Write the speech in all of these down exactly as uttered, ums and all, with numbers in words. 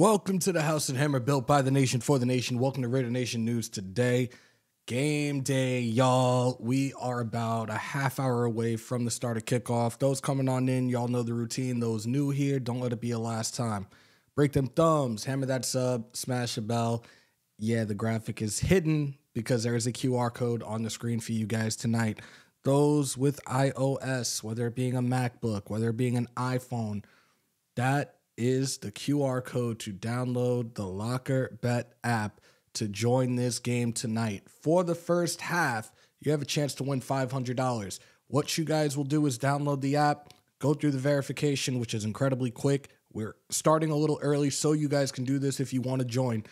Welcome to the House and Hammer, built by the nation for the nation. Welcome to Raider Nation News today. Game day, y'all. We are about a half hour away from the start of kickoff. Those coming on in, y'all know the routine. Those new here, don't let it be a last time. Break them thumbs, hammer that sub, smash a bell. Yeah, the graphic is hidden because there is a Q R code on the screen for you guys tonight. Those with iOS, whether it being a MacBook, whether it being an iPhone, that is the Q R code to download the locker bet app to join this game tonight. For the first half, you have a chance to win five hundred dollars. What you guys will do is download the app, go through the verification, which is incredibly quick. We're starting a little early, so you guys can do this if you want to join.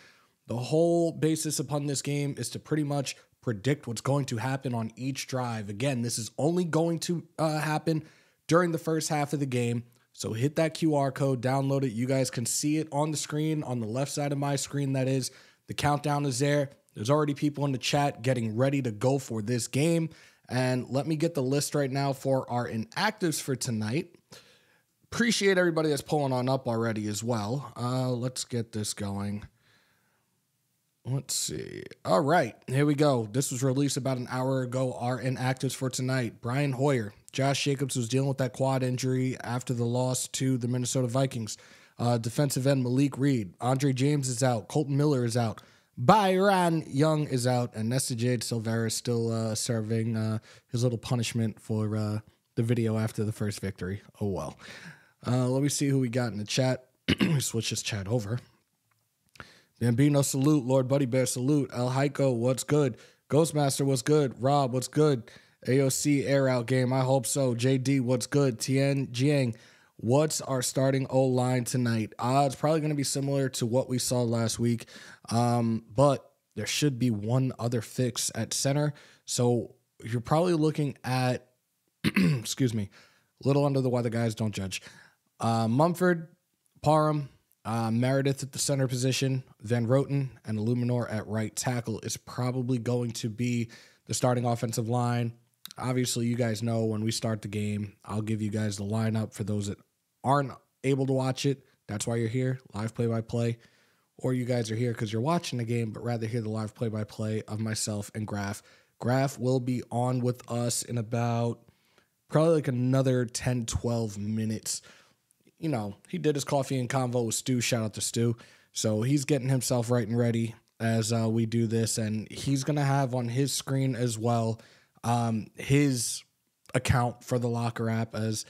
The whole basis upon this game is to pretty much predict what's going to happen on each drive. Again, this is only going to uh, happen during the first half of the game. So hit that Q R code, download it. You guys can see it on the screen, on the left side of my screen, that is. The countdown is there. There's already people in the chat getting ready to go for this game. And let me get the list right now for our inactives for tonight. Appreciate everybody that's pulling on up already as well. Uh, let's get this going. Let's see. All right, here we go. This was released about an hour ago. Our inactives for tonight: Brian Hoyer. Josh Jacobs was dealing with that quad injury after the loss to the Minnesota Vikings. Uh, defensive end Malik Reed. Andre James is out. Colton Miller is out. Byron Young is out. And Nesta Jade Silvera is still uh, serving uh, his little punishment for uh, the video after the first victory. Oh, well. Uh, let me see who we got in the chat. Switch this chat over. Bambino, salute. Lord Buddy Bear, salute. El Heiko, what's good? Ghostmaster, what's good? Rob, what's good? A O C, air out game. I hope so. J D, what's good? Tian Jiang, what's our starting O-line tonight? Uh, it's probably going to be similar to what we saw last week, um, but there should be one other fix at center. So you're probably looking at, excuse me, a little under the weather, guys. Don't judge. Uh, Mumford, Parham, Uh, Meredith at the center position, Van Roten, and Illuminor at right tackle is probably going to be the starting offensive line. Obviously, you guys know when we start the game, I'll give you guys the lineup for those that aren't able to watch it. That's why you're here, live play-by-play. Or you guys are here because you're watching the game, but rather hear the live play-by-play of myself and Graf. Graf will be on with us in about probably like another ten, twelve minutes. You know, he did his coffee and convo with Stu. Shout out to Stu. So he's getting himself right and ready as uh, we do this. And he's going to have on his screen as well um, his account for the Locker app as,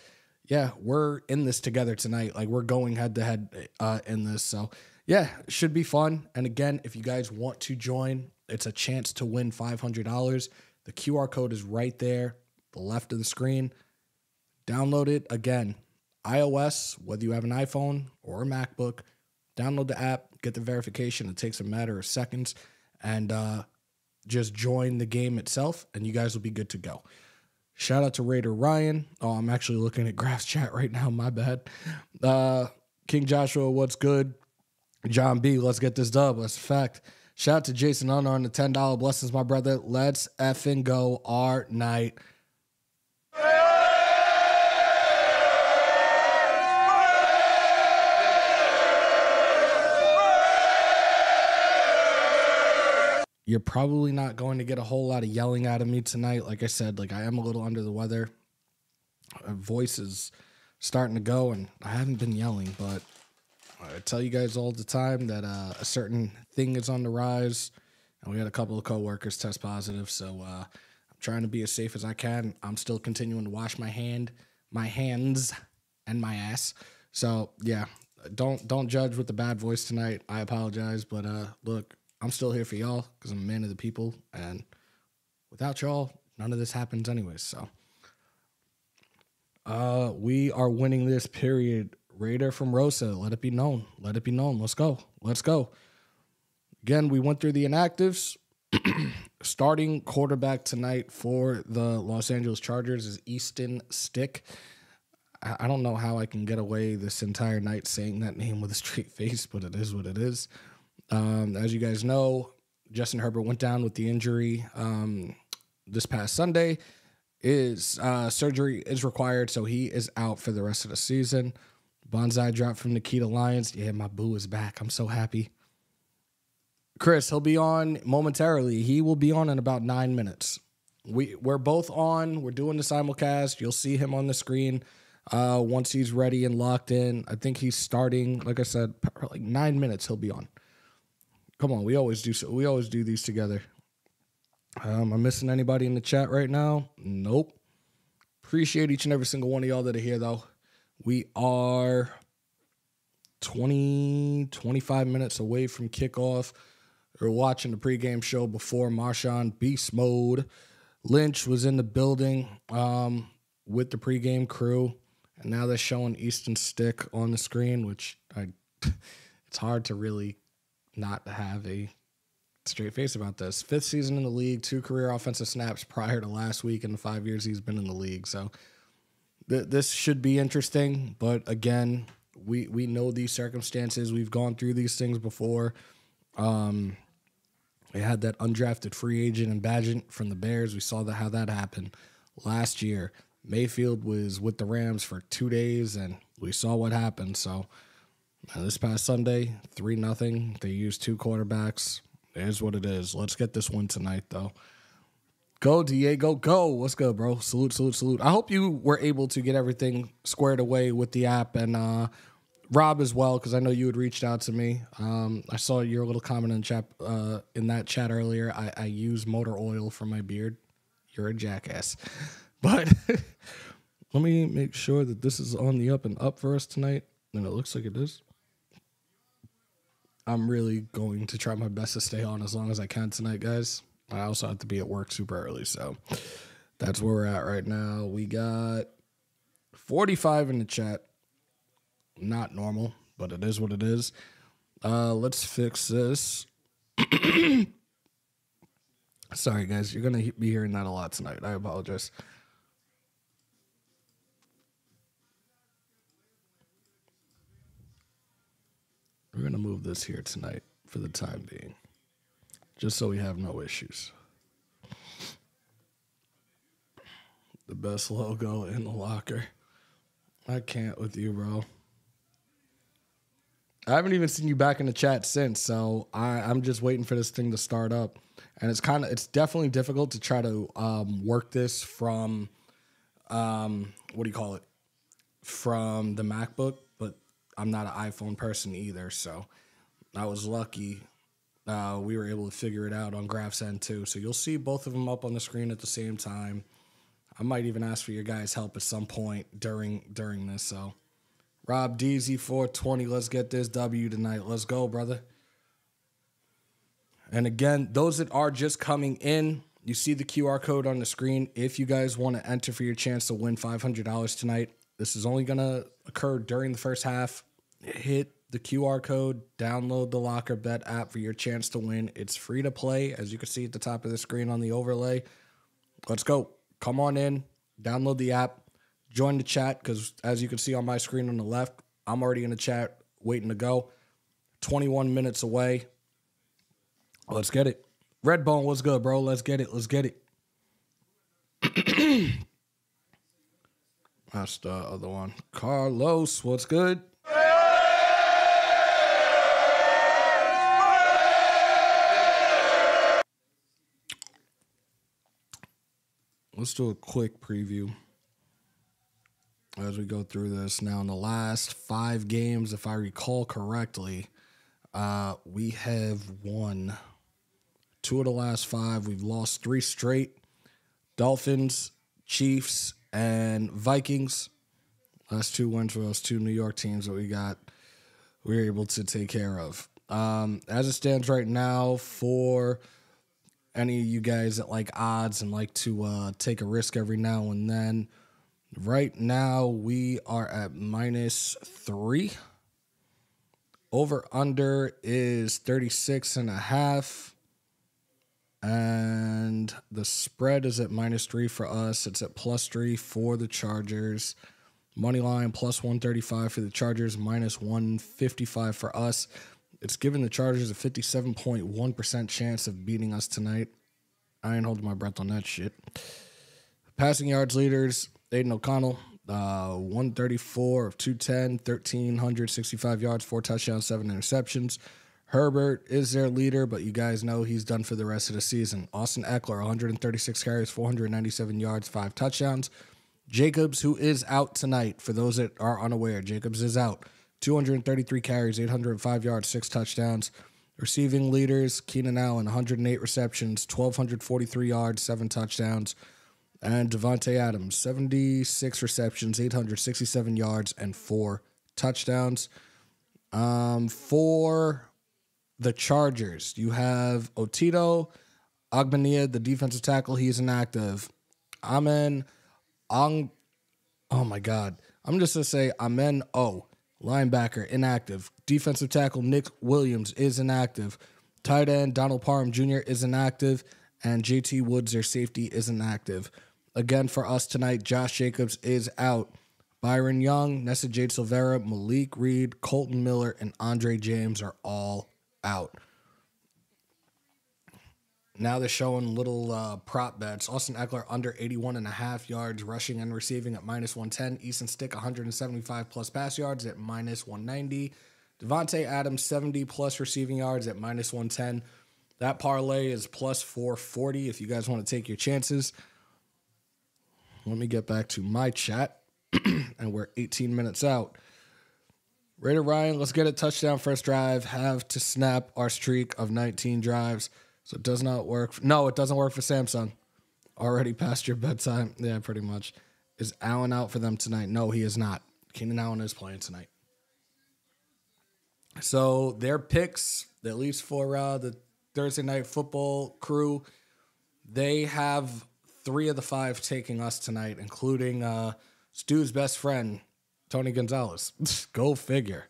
yeah, we're in this together tonight. Like, we're going head-to-head uh, in this. So, yeah, should be fun. And, again, if you guys want to join, it's a chance to win five hundred dollars. The Q R code is right there, the left of the screen. Download it again. iOS, whether you have an iPhone or a MacBook, download the app, get the verification. It takes a matter of seconds, and uh, just join the game itself, and you guys will be good to go. Shout out to Raider Ryan. Oh, I'm actually looking at Graf's chat right now. My bad. Uh, King Joshua, what's good? John B, let's get this dub. That's a fact. Shout out to Jason Hunter on the ten dollar blessings, my brother. Let's effing go our night. You're probably not going to get a whole lot of yelling out of me tonight. Like I said, like I am a little under the weather. My voice is starting to go, and I haven't been yelling, but I tell you guys all the time that uh, a certain thing is on the rise, and we had a couple of coworkers test positive, so uh, I'm trying to be as safe as I can. I'm still continuing to wash my hand, my hands, and my ass. So yeah, don't don't judge with the bad voice tonight. I apologize, but uh, look. I'm still here for y'all because I'm a man of the people, and without y'all, none of this happens anyways. So uh, we are winning this period. Raider from Rosa, let it be known. Let it be known. Let's go. Let's go. Again, we went through the inactives. Starting quarterback tonight for the Los Angeles Chargers is Easton Stick. I, I don't know how I can get away this entire night saying that name with a straight face, but it is what it is. Um, as you guys know, Justin Herbert went down with the injury um, this past Sunday. Is uh, surgery is required, so he is out for the rest of the season. Bonsai drop from Nikita Lyons. Yeah, my boo is back. I'm so happy. Chris, he'll be on momentarily. He will be on in about nine minutes. We, we're both on. We're doing the simulcast. You'll see him on the screen uh, once he's ready and locked in. I think he's starting, like I said, like nine minutes he'll be on. Come on, we always do so. We always do these together. Um, I'm missing anybody in the chat right now? Nope. Appreciate each and every single one of y'all that are here, though. We are twenty, twenty-five minutes away from kickoff. We're watching the pregame show before Marshawn Beast Mode. Lynch was in the building um, with the pregame crew, and now they're showing Easton Stick on the screen, which I, it's hard to really not have a straight face about this. Fifth season in the league, two career offensive snaps prior to last week in the five years he's been in the league. So th this should be interesting, but again, we we know these circumstances. We've gone through these things before. Um, we had that undrafted free agent and Badgett from the Bears. We saw that how that happened last year. Mayfield was with the Rams for two days, and we saw what happened. So uh, this past Sunday, three nothing. They used two quarterbacks. It is what it is. Let's get this win tonight, though. Go, Diego, go. What's good, bro? Salute, salute, salute. I hope you were able to get everything squared away with the app, and uh, Rob as well, because I know you had reached out to me. Um, I saw your little comment in, chat, uh, in that chat earlier. I, I use motor oil for my beard. You're a jackass. But let me make sure that this is on the up and up for us tonight, and it looks like it is. I'm really going to try my best to stay on as long as I can tonight, guys. I also have to be at work super early, so that's where we're at right now. We got forty-five in the chat. Not normal, but it is what it is. Uh, let's fix this. Sorry, guys. You're going to be hearing that a lot tonight. I apologize. We're going to move this here tonight for the time being, just so we have no issues. The best logo in the locker. I can't with you, bro. I haven't even seen you back in the chat since, so I, I'm just waiting for this thing to start up. And it's kind of, it's definitely difficult to try to um, work this from, um, what do you call it, from the MacBook. I'm not an iPhone person either, so I was lucky. Uh, we were able to figure it out on Graph's End too. So you'll see both of them up on the screen at the same time. I might even ask for your guys' help at some point during during this. So Rob D Z four twenty, let's get this W tonight. Let's go, brother. And again, those that are just coming in, you see the Q R code on the screen. If you guys want to enter for your chance to win five hundred dollars tonight, this is only going to occur during the first half. Hit the Q R code, download the locker bet app for your chance to win. It's free to play, as you can see at the top of the screen on the overlay. Let's go. Come on in, download the app, join the chat, because as you can see on my screen on the left, I'm already in the chat waiting to go. twenty-one minutes away. Let's get it. Redbone, what's good, bro? Let's get it. Let's get it. That's the other one. Carlos, what's good? Let's do a quick preview as we go through this. Now, in the last five games, if I recall correctly, uh, we have won two of the last five. We've lost three straight. Dolphins, Chiefs, and Vikings. Last two wins for those two New York teams that we got, we were able to take care of. Um, as it stands right now, for any of you guys that like odds and like to uh, take a risk every now and then, right now we are at minus three. Over under is thirty-six and a half. And the spread is at minus three for us. It's at plus three for the Chargers. Money line plus one thirty-five for the Chargers, minus one fifty-five for us. It's giving the Chargers a fifty-seven point one percent chance of beating us tonight. I ain't holding my breath on that shit. Passing yards leaders, Aiden O'Connell. Uh, one thirty-four of two ten, one thousand three hundred sixty-five yards, four touchdowns, seven interceptions. Herbert is their leader, but you guys know he's done for the rest of the season. Austin Ekeler, one hundred thirty-six carries, four hundred ninety-seven yards, five touchdowns. Jacobs, who is out tonight, for those that are unaware, Jacobs is out. two hundred thirty-three carries, eight hundred five yards, six touchdowns. Receiving leaders, Keenan Allen, one hundred eight receptions, one thousand two hundred forty-three yards, seven touchdowns. And Devontae Adams, seventy-six receptions, eight hundred sixty-seven yards, and four touchdowns. Um, for the Chargers, you have Otito Ogbonnaya, the defensive tackle. He's inactive. Amen. Ong, oh, my God. I'm just going to say Amen O, linebacker, inactive. Defensive tackle Nick Williams is inactive. Tight end Donald Parham Junior is inactive. And J T Woods, their safety, is inactive. Again, for us tonight, Josh Jacobs is out. Byron Young, Nessa Jade Silvera, Malik Reed, Colton Miller, and Andre James are all out. Now they're showing little uh, prop bets. Austin Ekeler under eighty-one and a half yards rushing and receiving at minus one ten. Easton Stick, one hundred seventy-five plus pass yards at minus one ninety. Devontae Adams, seventy plus receiving yards at minus one ten. That parlay is plus four forty if you guys want to take your chances. Let me get back to my chat, and we're eighteen minutes out. Raider Ryan, let's get a touchdown first drive. Have to snap our streak of nineteen drives. So it does not work. No, it doesn't work for Samsung. Already past your bedtime. Yeah, pretty much. Is Allen out for them tonight? No, he is not. Keenan Allen is playing tonight. So their picks, at least for uh, the Thursday Night Football crew, they have three of the five taking us tonight, including uh, Stu's best friend, Tony Gonzalez. Go figure.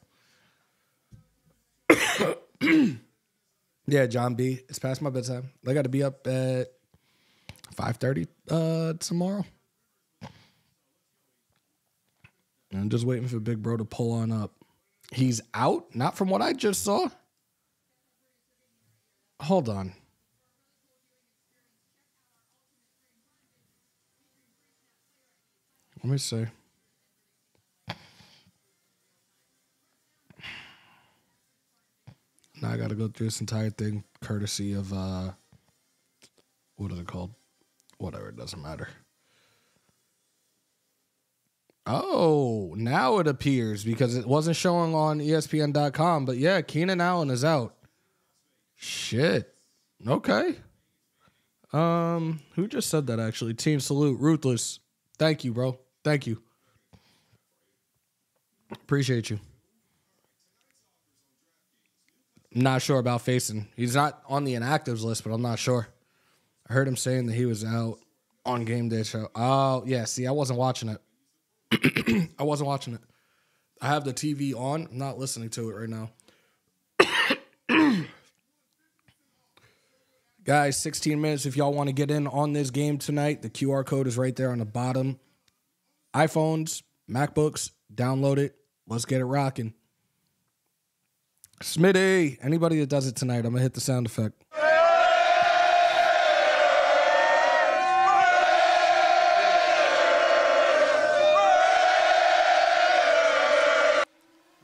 Yeah, John B. It's past my bedtime. I got to be up at five thirty uh, tomorrow. And I'm just waiting for Big Bro to pull on up. He's out? Not from what I just saw. Hold on. Let me see. Now I got to go through this entire thing courtesy of, uh, what is it called? Whatever, it doesn't matter. Oh, now it appears because it wasn't showing on E S P N dot com. But yeah, Keenan Allen is out. Shit. Okay. Um, who just said that actually? Team Salute, Ruthless. Thank you, bro. Thank you. Appreciate you. Not sure about Faison. He's not on the inactives list, but I'm not sure. I heard him saying that he was out on game day show. Oh, yeah. See, I wasn't watching it. I wasn't watching it. I have the T V on. I'm not listening to it right now. Guys, sixteen minutes if y'all want to get in on this game tonight. The Q R code is right there on the bottom. iPhones, MacBooks, download it. Let's get it rocking. Smitty, anybody that does it tonight, I'm going to hit the sound effect.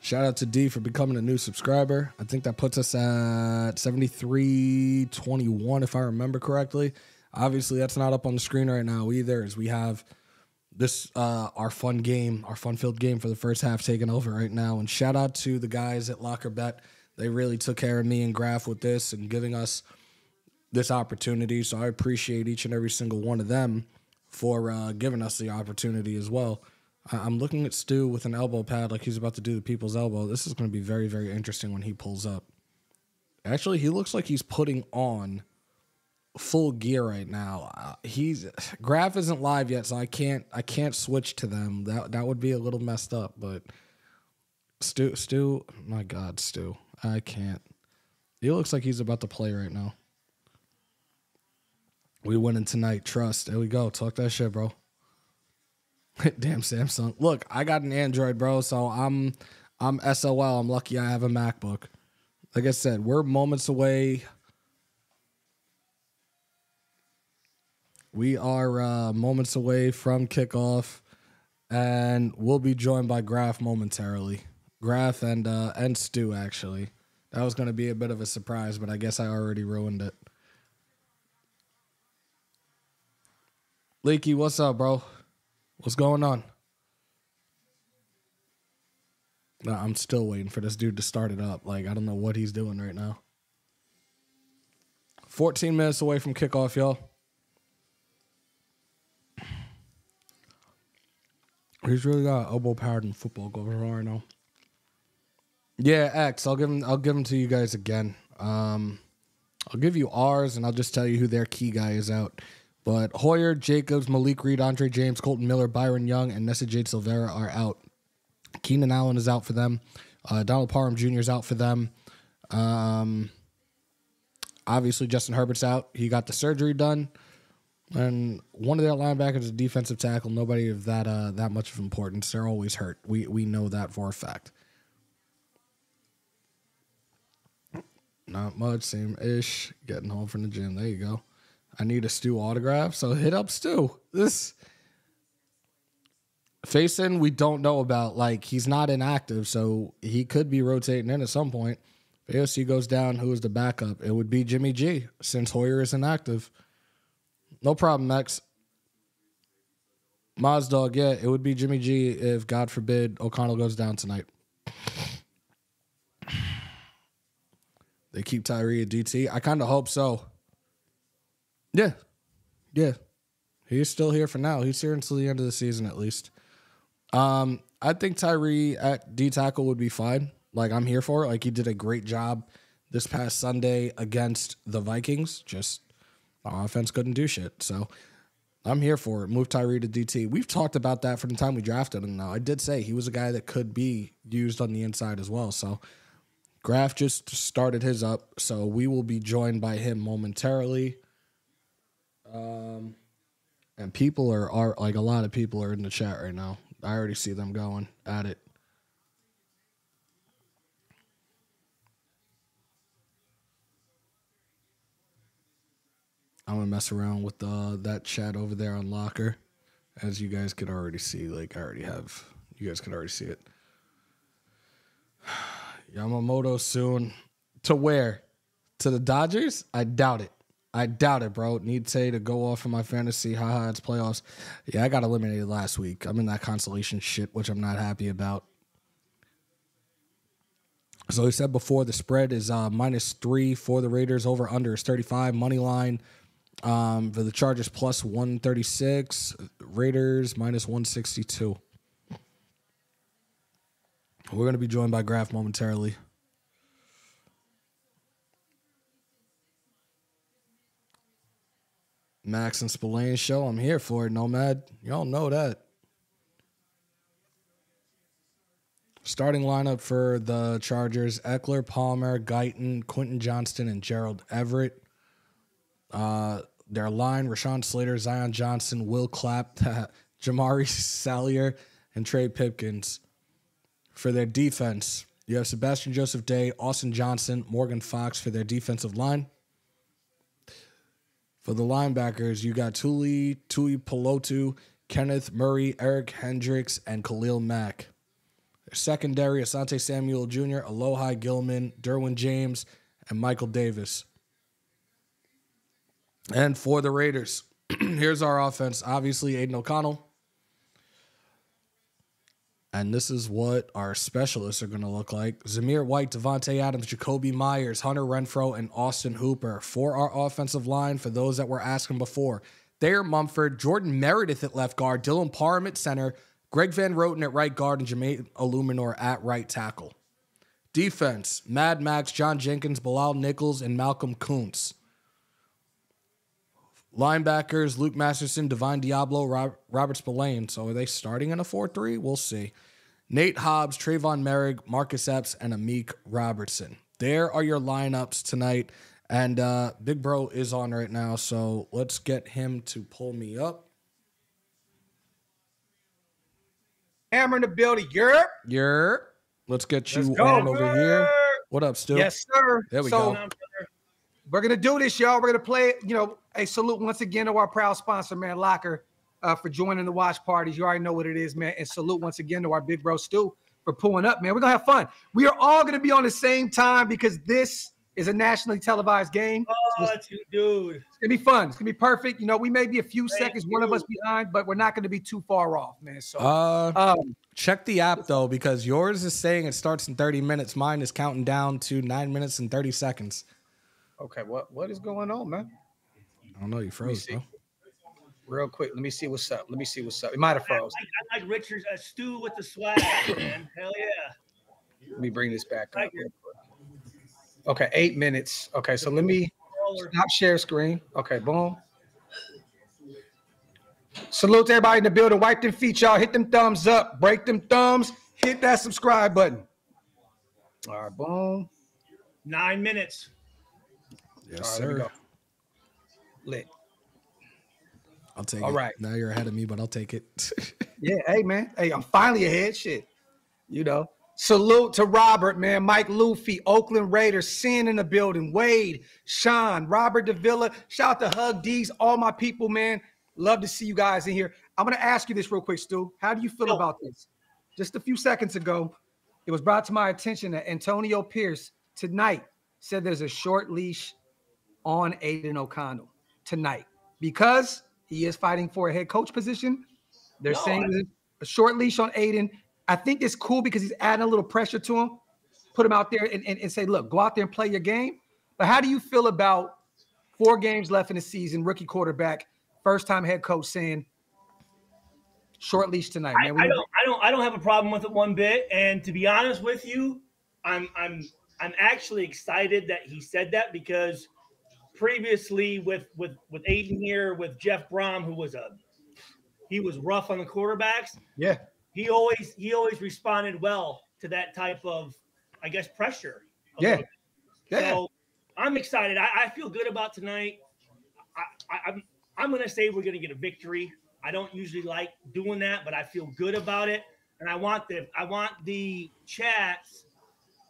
Shout out to D for becoming a new subscriber. I think that puts us at seventy-three twenty-one, if I remember correctly. Obviously, that's not up on the screen right now either, as we have this uh, our fun game, our fun-filled game for the first half taking over right now. And shout out to the guys at locker bet. They really took care of me and Graf with this and giving us this opportunity. So I appreciate each and every single one of them for uh, giving us the opportunity as well. I'm looking at Stu with an elbow pad like he's about to do the people's elbow. This is going to be very, very interesting when he pulls up. Actually, he looks like he's putting on full gear right now. Uh, he's Graf isn't live yet, so I can't I can't switch to them. That that would be a little messed up, but Stu Stu, my God, Stu. I can't. He looks like he's about to play right now. We winning tonight, trust. There we go. Talk that shit, bro. Damn Samsung. Look, I got an Android, bro, so I'm I'm S O L. I'm lucky I have a MacBook. Like I said, we're moments away. We are uh, moments away from kickoff. and we'll be joined by Graf momentarily. Graf and uh, and Stu, actually. That was going to be a bit of a surprise, but I guess I already ruined it. Leaky, what's up, bro? What's going on? Nah, I'm still waiting for this dude to start it up. Like, I don't know what he's doing right now. fourteen minutes away from kickoff, y'all. He's really got elbow power in football going on right now. Yeah, X. I'll give them. I'll give them to you guys again. Um, I'll give you ours, and I'll just tell you who their key guy is out. But Hoyer, Jacobs, Malik Reed, Andre James, Colton Miller, Byron Young, and Nessa Jade Silvera are out. Keenan Allen is out for them. Uh, Donald Parham Junior is out for them. Um, obviously, Justin Herbert's out. He got the surgery done. And one of their linebackers is a defensive tackle. Nobody of that uh, that much of importance. They're always hurt. We we know that for a fact. Not much. Same-ish. Getting home from the gym. There you go. I need a Stu autograph, so hit up Stu. This... Faison, we don't know about. Like, he's not inactive, so he could be rotating in at some point. If A O C goes down, who is the backup? It would be Jimmy G, since Hoyer is inactive. No problem, Max. Mazdog, yeah, it would be Jimmy G if, God forbid, O'Connell goes down tonight. They keep Tyree at D T. I kind of hope so. Yeah. Yeah. He's still here for now. He's here until the end of the season, at least. Um, I think Tyree at D-tackle would be fine. Like, I'm here for it. Like, he did a great job this past Sunday against the Vikings. Just the offense couldn't do shit. So, I'm here for it. Move Tyree to D T. We've talked about that from the time we drafted him now. I did say he was a guy that could be used on the inside as well. So, Graf just started his up, so we will be joined by him momentarily. Um, and people are, are, like, a lot of people are in the chat right now. I already see them going at it. I'm going to mess around with uh, that chat over there on Locker. As you guys could already see, like, I already have. You guys could already see it. Yamamoto soon. To where? To the Dodgers? I doubt it. I doubt it, bro. Need Tay to go off in my fantasy. Haha, it's playoffs. Yeah, I got eliminated last week. I'm in that consolation shit, which I'm not happy about. So he said before the spread is uh, minus three for the Raiders. Over under is thirty-five. Money line um, for the Chargers plus one thirty-six. Raiders minus one sixty-two. We're going to be joined by Graf momentarily. Max and Spillane show. I'm here for it, Nomad. Y'all know that. Starting lineup for the Chargers: Ekeler, Palmer, Guyton, Quentin Johnston, and Gerald Everett. Uh, their line: Rashawn Slater, Zion Johnson, Will Clapp, Jamari Salyer, and Trey Pipkins. For their defense, you have Sebastian Joseph Day, Austin Johnson, Morgan Fox for their defensive line. For the linebackers, you got Tuli, Tui Pelotu, Kenneth Murray, Eric Hendricks, and Khalil Mack. Their secondary, Asante Samuel Junior, Alohi Gilman, Derwin James, and Michael Davis. And for the Raiders, here's our offense. Obviously, Aiden O'Connell. And this is what our specialists are going to look like. Zamir White, Devontae Adams, Jacoby Myers, Hunter Renfro, and Austin Hooper. For our offensive line, for those that were asking before, Thayer Mumford, Jordan Meredith at left guard, Dylan Parham at center, Greg Van Roten at right guard, and Jermaine Illuminor at right tackle. Defense, Mad Max, John Jenkins, Bilal Nichols, and Malcolm Koontz. Linebackers, Luke Masterson, Divine Diablo, Rob, Robert Spillane. So are they starting in a four three? We'll see. Nate Hobbs, Trayvon Merrick, Marcus Epps, and Ameek Robertson. There are your lineups tonight. And uh, Big Bro is on right now, so let's get him to pull me up. Hammer in the building. You're? You're. Let's get you let's go, on over here. What up, Stu? Yes, sir. There we so, go. We're going to do this, y'all. We're going to play, you know, a salute once again to our proud sponsor, man, Locker. uh, for joining the watch parties. You already know what it is, man. And salute once again to our big bro, Stu, for pulling up, man. We're going to have fun. We are all going to be on the same time because this is a nationally televised game. Oh, so it's, dude. It's going to be fun. It's going to be perfect. You know, we may be a few Thank seconds, you. one of us behind, but we're not going to be too far off, man. So uh, um, check the app, though, because yours is saying it starts in thirty minutes. Mine is counting down to nine minutes and thirty seconds. Okay, what, what is going on, man? I don't know. You froze, bro. Real quick, let me see what's up. Let me see what's up. It might have froze. I like, like Richard's uh, stew with the swag, man. Hell yeah. Let me bring this back up. Okay, eight minutes. Okay, so let me stop share screen. Okay, boom. Salute to everybody in the building. Wipe them feet, y'all. Hit them thumbs up. Break them thumbs. Hit that subscribe button. All right, boom. Nine minutes. Yes, All right, sir. There we go. Lit. I'll take All it. All right. Now you're ahead of me, but I'll take it. Yeah. Hey, man. Hey, I'm finally ahead. Shit. You know. Salute to Robert, man. Mike Luffy, Oakland Raiders, Sin in the building. Wade, Sean, Robert Davila. Shout out to Hug D's, all my people, man. Love to see you guys in here. I'm going to ask you this real quick, Stu. How do you feel oh. about this? Just a few seconds ago, it was brought to my attention that Antonio Pierce tonight said there's a short leash on Aiden O'Connell tonight because he is fighting for a head coach position. They're no, saying I... a short leash on Aiden. I think it's cool because he's adding a little pressure to him, put him out there and, and, and say, look, go out there and play your game. But how do you feel about four games left in the season, rookie quarterback, first-time head coach saying short leash tonight, man? I, I don't I don't I don't have a problem with it one bit. And to be honest with you, I'm I'm I'm actually excited that he said that because previously with with with Aiden here, with Jeff Brom, who was a he was rough on the quarterbacks. Yeah. He always he always responded well to that type of, I guess, pressure. Yeah. yeah. So I'm excited. I, I feel good about tonight. I, I, I'm I'm gonna say we're gonna get a victory. I don't usually like doing that, but I feel good about it. And I want the I want the chats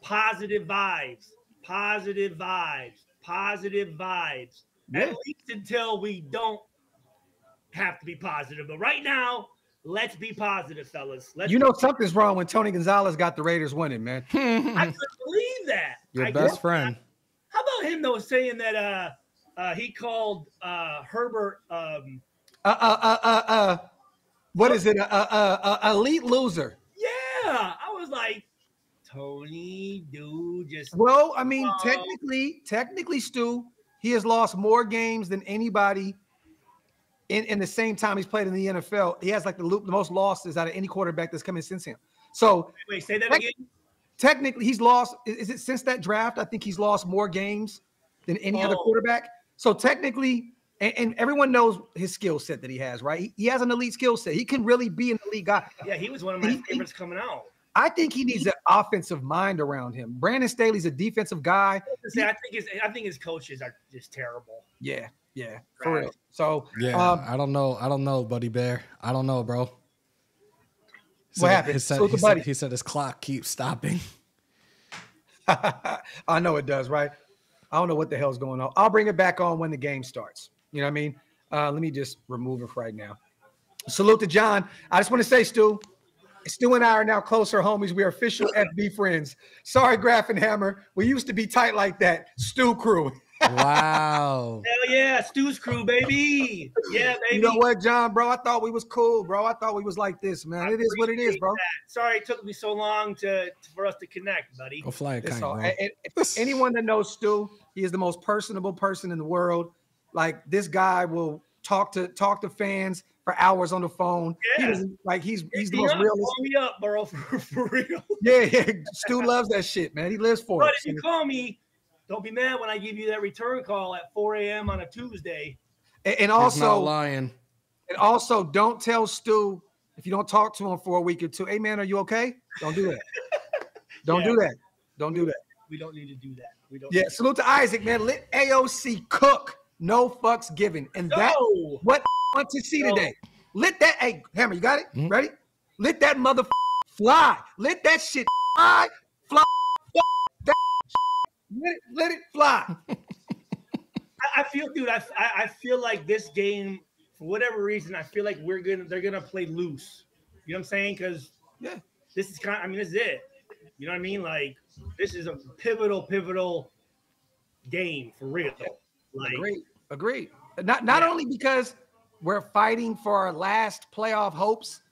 positive vibes, positive vibes, positive vibes. Yeah. At least until we don't have to be positive. But right now, let's be positive, fellas. Let's you know something's wrong when Tony Gonzalez got the Raiders winning, man. I couldn't believe that. Your I best friend. How about him, though, saying that uh, uh, he called uh, Herbert um, – uh, uh, uh, uh, uh, what is it? Uh, uh, uh, elite loser. Yeah. I was like, Tony, dude, just – Well, I mean, uh, technically, technically, Stu, he has lost more games than anybody – In, in the same time he's played in the N F L, he has like the, loop, the most losses out of any quarterback that's come in since him. So wait, say that again. Technically, he's lost. Is it since that draft? I think he's lost more games than any oh. other quarterback. So technically, and, and everyone knows his skill set that he has, right? He, he has an elite skill set. He can really be an elite guy. Yeah, he was one of my he, favorites he, coming out. I think he needs an offensive mind around him. Brandon Staley's a defensive guy. I, say, he, I think his I think his coaches are just terrible. Yeah. Yeah, for real. So yeah, um, I don't know. I don't know, buddy bear. I don't know, bro. So what happened? He said, so he, said, he said his clock keeps stopping. I know it does, right? I don't know what the hell's going on. I'll bring it back on when the game starts. You know what I mean? Uh, let me just remove it right now. Salute to John. I just want to say, Stu, Stu and I are now closer homies. We are official F B friends. Sorry, Graf and Hammer. We used to be tight like that. Stu crew. Wow. Hell yeah, Stu's crew, baby. Yeah, baby. You know what, John, bro? I thought we was cool, bro. I thought we was like this, man. I it is what it is, bro. That. Sorry it took me so long to, to for us to connect, buddy. Go fly a kite, bro. And, and, anyone that knows Stu, he is the most personable person in the world. Like, this guy will talk to talk to fans for hours on the phone. Yeah. He doesn't, like, he's he's the most real. Call me up, bro, for, for real. Yeah, yeah. Stu loves that shit, man. He lives for but it. But if you call me, don't be mad when I give you that return call at four A M on a Tuesday. And, and also, lying. And also, don't tell Stu if you don't talk to him for a week or two. Hey, man, are you okay? Don't do that. Don't yeah. do that. Don't we, do that. We don't need to do that. We don't. Yeah. Salute to Isaac, man. Let A O C cook. No fucks given. And no. that what I want to see no. today. Let that. Hey, Hammer, you got it? Mm-hmm. Ready? Let that mother fly. Let that shit fly. Fly. Let it, let it fly. I, I feel, dude, I, I feel like this game for whatever reason, I feel like we're gonna they're gonna play loose. You know what I'm saying? Because yeah, this is kind of, I mean, this is it. You know what I mean? Like, this is a pivotal, pivotal game for real. Like, agreed. Agreed. Not not yeah. only because we're fighting for our last playoff hopes,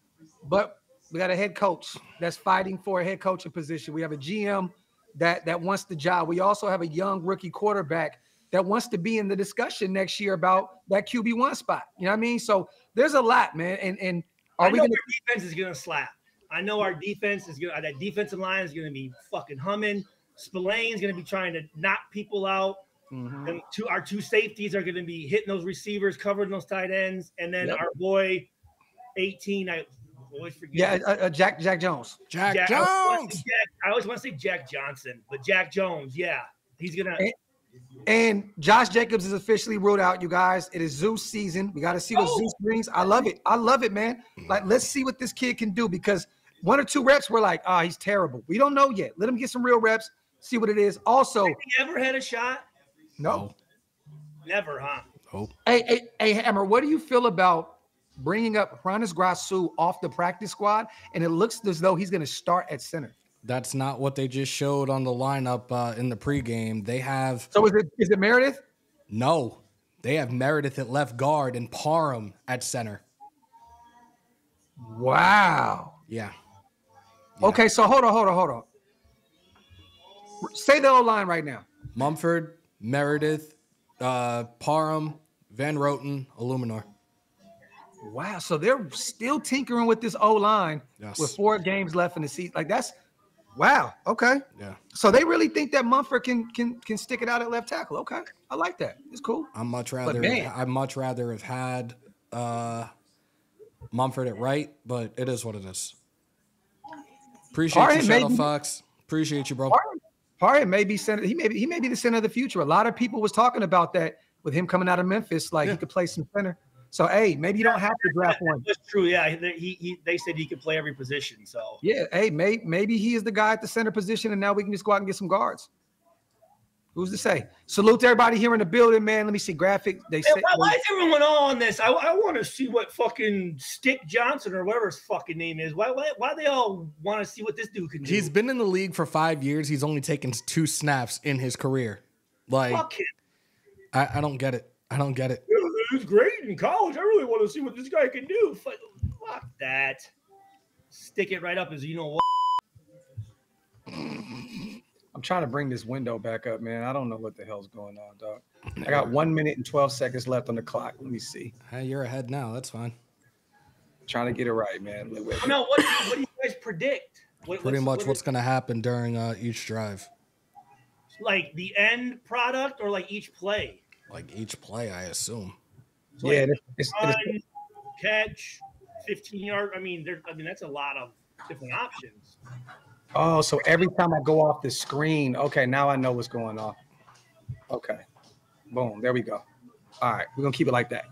but we got a head coach that's fighting for a head coaching position. We have a G M that that wants the job. We also have a young rookie quarterback that wants to be in the discussion next year about that Q B one spot. You know what I mean? So there's a lot, man. And and are I know we gonna our defense is gonna slap. I know our defense is gonna that defensive line is gonna be fucking humming. Spillane's gonna be trying to knock people out. Mm-hmm. And two, our two safeties are gonna be hitting those receivers, covering those tight ends, and then yep. our boy eighteen, I always forget. Yeah, uh, uh, Jack Jack Jones. Jack, Jack Jones. I always, Jack, I always want to say Jack Johnson, but Jack Jones, yeah, he's gonna. And, and Josh Jacobs is officially ruled out, you guys. It is Zeus season. We got to see those oh. Zeus rings. I love it. I love it, man. Like, let's see what this kid can do, because one or two reps, we're like, oh, he's terrible. We don't know yet. Let him get some real reps. See what it is. Also, have you ever had a shot? No, never, huh? Nope. Hey, hey, hey, Hammer, what do you feel about bringing up Hronis Grasu off the practice squad, and it looks as though he's going to start at center? That's not what they just showed on the lineup uh, in the pregame. They have so is it is it Meredith? No, they have Meredith at left guard and Parham at center. Wow. Yeah. yeah. Okay, so hold on, hold on, hold on. Say the O line right now. Mumford, Meredith, uh, Parham, Van Roten, Illuminor. Wow, so they're still tinkering with this O line yes. with four games left in the season. Like, that's wow. Okay. Yeah. So they really think that Mumford can can can stick it out at left tackle. Okay, I like that. It's cool. I much rather I much rather have had uh, Mumford at right, but it is what it is. Appreciate Parham you, Shadow be, Fox. Appreciate you, bro. Parham, Parham may be center. He may be, he may be the center of the future. A lot of people was talking about that with him coming out of Memphis. Like yeah. he could play some center. So, hey, maybe you don't have to draft one. That's true, yeah. He, he, they said he could play every position, so. Yeah, hey, may, maybe he is the guy at the center position, and now we can just go out and get some guards. Who's to say? Salute to everybody here in the building, man. Let me see graphic. They man, say, why, why is everyone on this? I, I want to see what fucking Stick Johnson or whatever his fucking name is. Why why, why they all want to see what this dude can do? He's been in the league for five years. He's only taken two snaps in his career. Like, fuck him. I, I don't get it. I don't get it. He's great in college. I really want to see what this guy can do. Fuck, fuck that. Stick it right up as you know what. I'm trying to bring this window back up, man. I don't know what the hell's going on, dog. I got one minute and twelve seconds left on the clock. Let me see. Hey, you're ahead now. That's fine. I'm trying to get it right, man. Wait, wait. Oh, no, what, what do you guys predict? What, Pretty what's, much what what's is... going to happen during uh, each drive. Like the end product or like each play? Like each play, I assume. So yeah, like it's, run, it's, catch, fifteen yard. I mean, there. I mean, that's a lot of different options. Oh, so every time I go off the screen, okay, now I know what's going on. Okay, boom, there we go. All right, we're gonna keep it like that.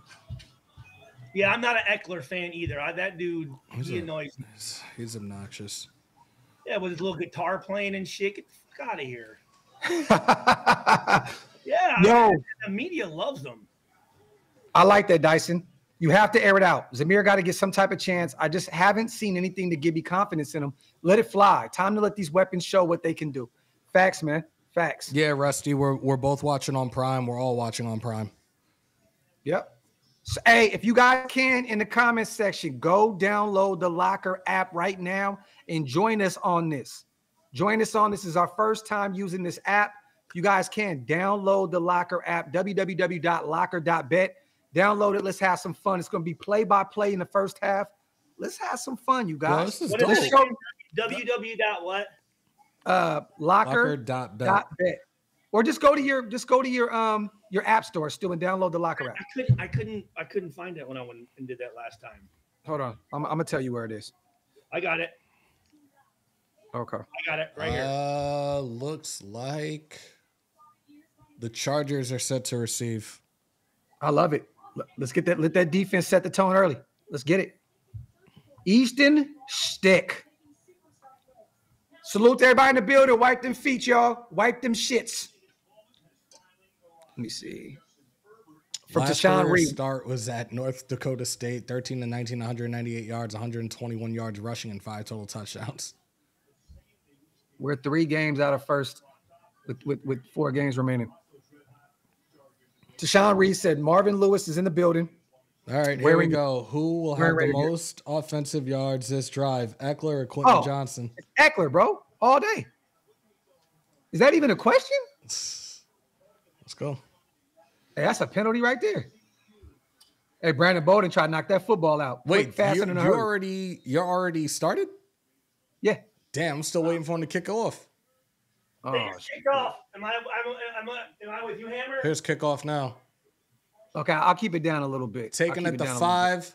Yeah, I'm not an Ekeler fan either. I, that dude, he's he annoys me. He's obnoxious. Yeah, with his little guitar playing and shit. Get the fuck out of here. yeah, no. The media loves him. I like that, Dyson. You have to air it out. Zamir got to get some type of chance. I just haven't seen anything to give me confidence in him. Let it fly. Time to let these weapons show what they can do. Facts, man. Facts. Yeah, Rusty, we're, we're both watching on Prime. We're all watching on Prime. Yep. So, hey, if you guys can, in the comments section, go download the Locker app right now and join us on this. Join us on this. This is our first time using this app. You guys can download the Locker app, w w w dot locker dot bet. Download it. Let's have some fun. It's going to be play-by-play in the first half. Let's have some fun, you guys. Bro, Let's show www. What? Uh, locker. Locker. Bet. Bet. Or just go to your just go to your um your app store still and download the Locker app. I couldn't I couldn't I couldn't find it when I went and did that last time. Hold on, I'm, I'm gonna tell you where it is. I got it. Okay. I got it right here. Uh, looks like the Chargers are set to receive. I love it. Let's get that. Let that defense set the tone early. Let's get it. Easton Stick. Salute to everybody in the building. Wipe them feet, y'all. Wipe them shits. Let me see. from Last Deshaun Reed. Start was at North Dakota State, thirteen to nineteen, one hundred ninety-eight yards, one hundred twenty-one yards rushing, and five total touchdowns. We're three games out of first with, with, with four games remaining. Deshaun Reed said Marvin Lewis is in the building. All right, here we go. Who will have the most offensive yards this drive, Ekeler or Quentin oh, Johnston? It's Ekeler, bro, all day. Is that even a question? Let's go. Hey, that's a penalty right there. Hey, Brandon Bolden tried to knock that football out. Wait, faster than I heard. You already, you already started? Yeah. Damn, I'm still waiting for him to kick off. Oh, kickoff. Am I, I'm, I'm, am I with you, Hammer? Here's kickoff now. Okay, I'll keep it down a little bit. Taking it to five.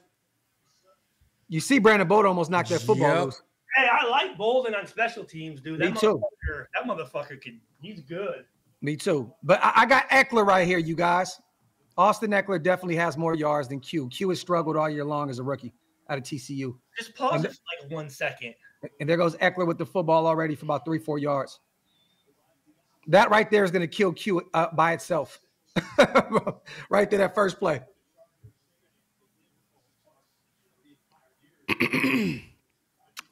You see Brandon Bolden almost knocked that football yep. loose. Hey, I like Bolden on special teams, dude. That Me too. Motherfucker, that motherfucker, can, he's good. Me too. But I, I got Ekeler right here, you guys. Austin Ekeler definitely has more yards than Q. Q has struggled all year long as a rookie out of T C U. Just pause and, it for like one second. And there goes Ekeler with the football already for about three, four yards. That right there is going to kill Q uh, by itself. Right there, that first play.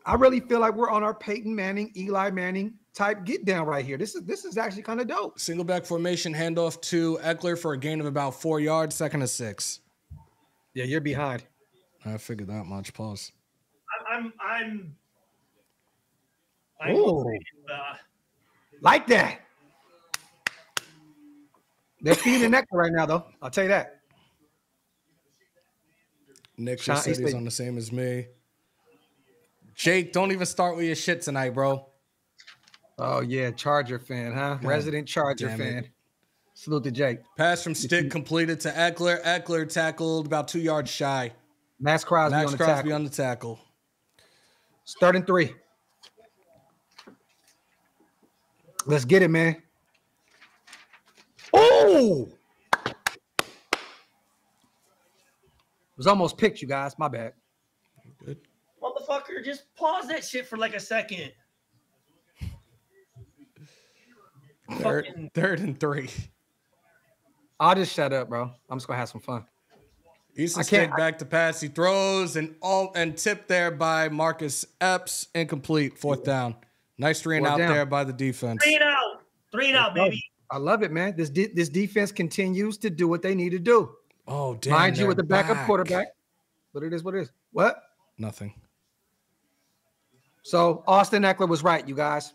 I really feel like we're on our Peyton Manning, Eli Manning type get down right here. This is this is actually kind of dope. Single back formation, handoff to Ekeler for a gain of about four yards, second to six. Yeah, you're behind. I figured that much. Pause. I'm I'm. I'm Ooh. Uh, like that. They're feeding Ekeler right now, though. I'll tell you that. Nick, your city's on the same as me. Jake, don't even start with your shit tonight, bro. Oh, yeah. Charger fan, huh? Damn. Resident Charger Damn fan. It. Salute to Jake. Pass from Stick completed to Ekeler. Ekeler tackled about two yards shy. Max Crosby, Max on, the Crosby on the tackle. It's third and three. Let's get it, man. Oh! It was almost picked, you guys. My bad. Good. Motherfucker, just pause that shit for like a second. Third, Fucking... third and three. I'll just shut up, bro. I'm just going to have some fun. Easton Stick back I... to pass. He throws and all and tipped there by Marcus Epps. Incomplete. Fourth down. Nice three and Fourth out down. there by the defense. Three and out. Three and out, baby. I love it, man. This de this defense continues to do what they need to do. Oh, damn. Mind you, with the backup back. quarterback. But it is what it is. What? Nothing. So Austin Ekeler was right, you guys.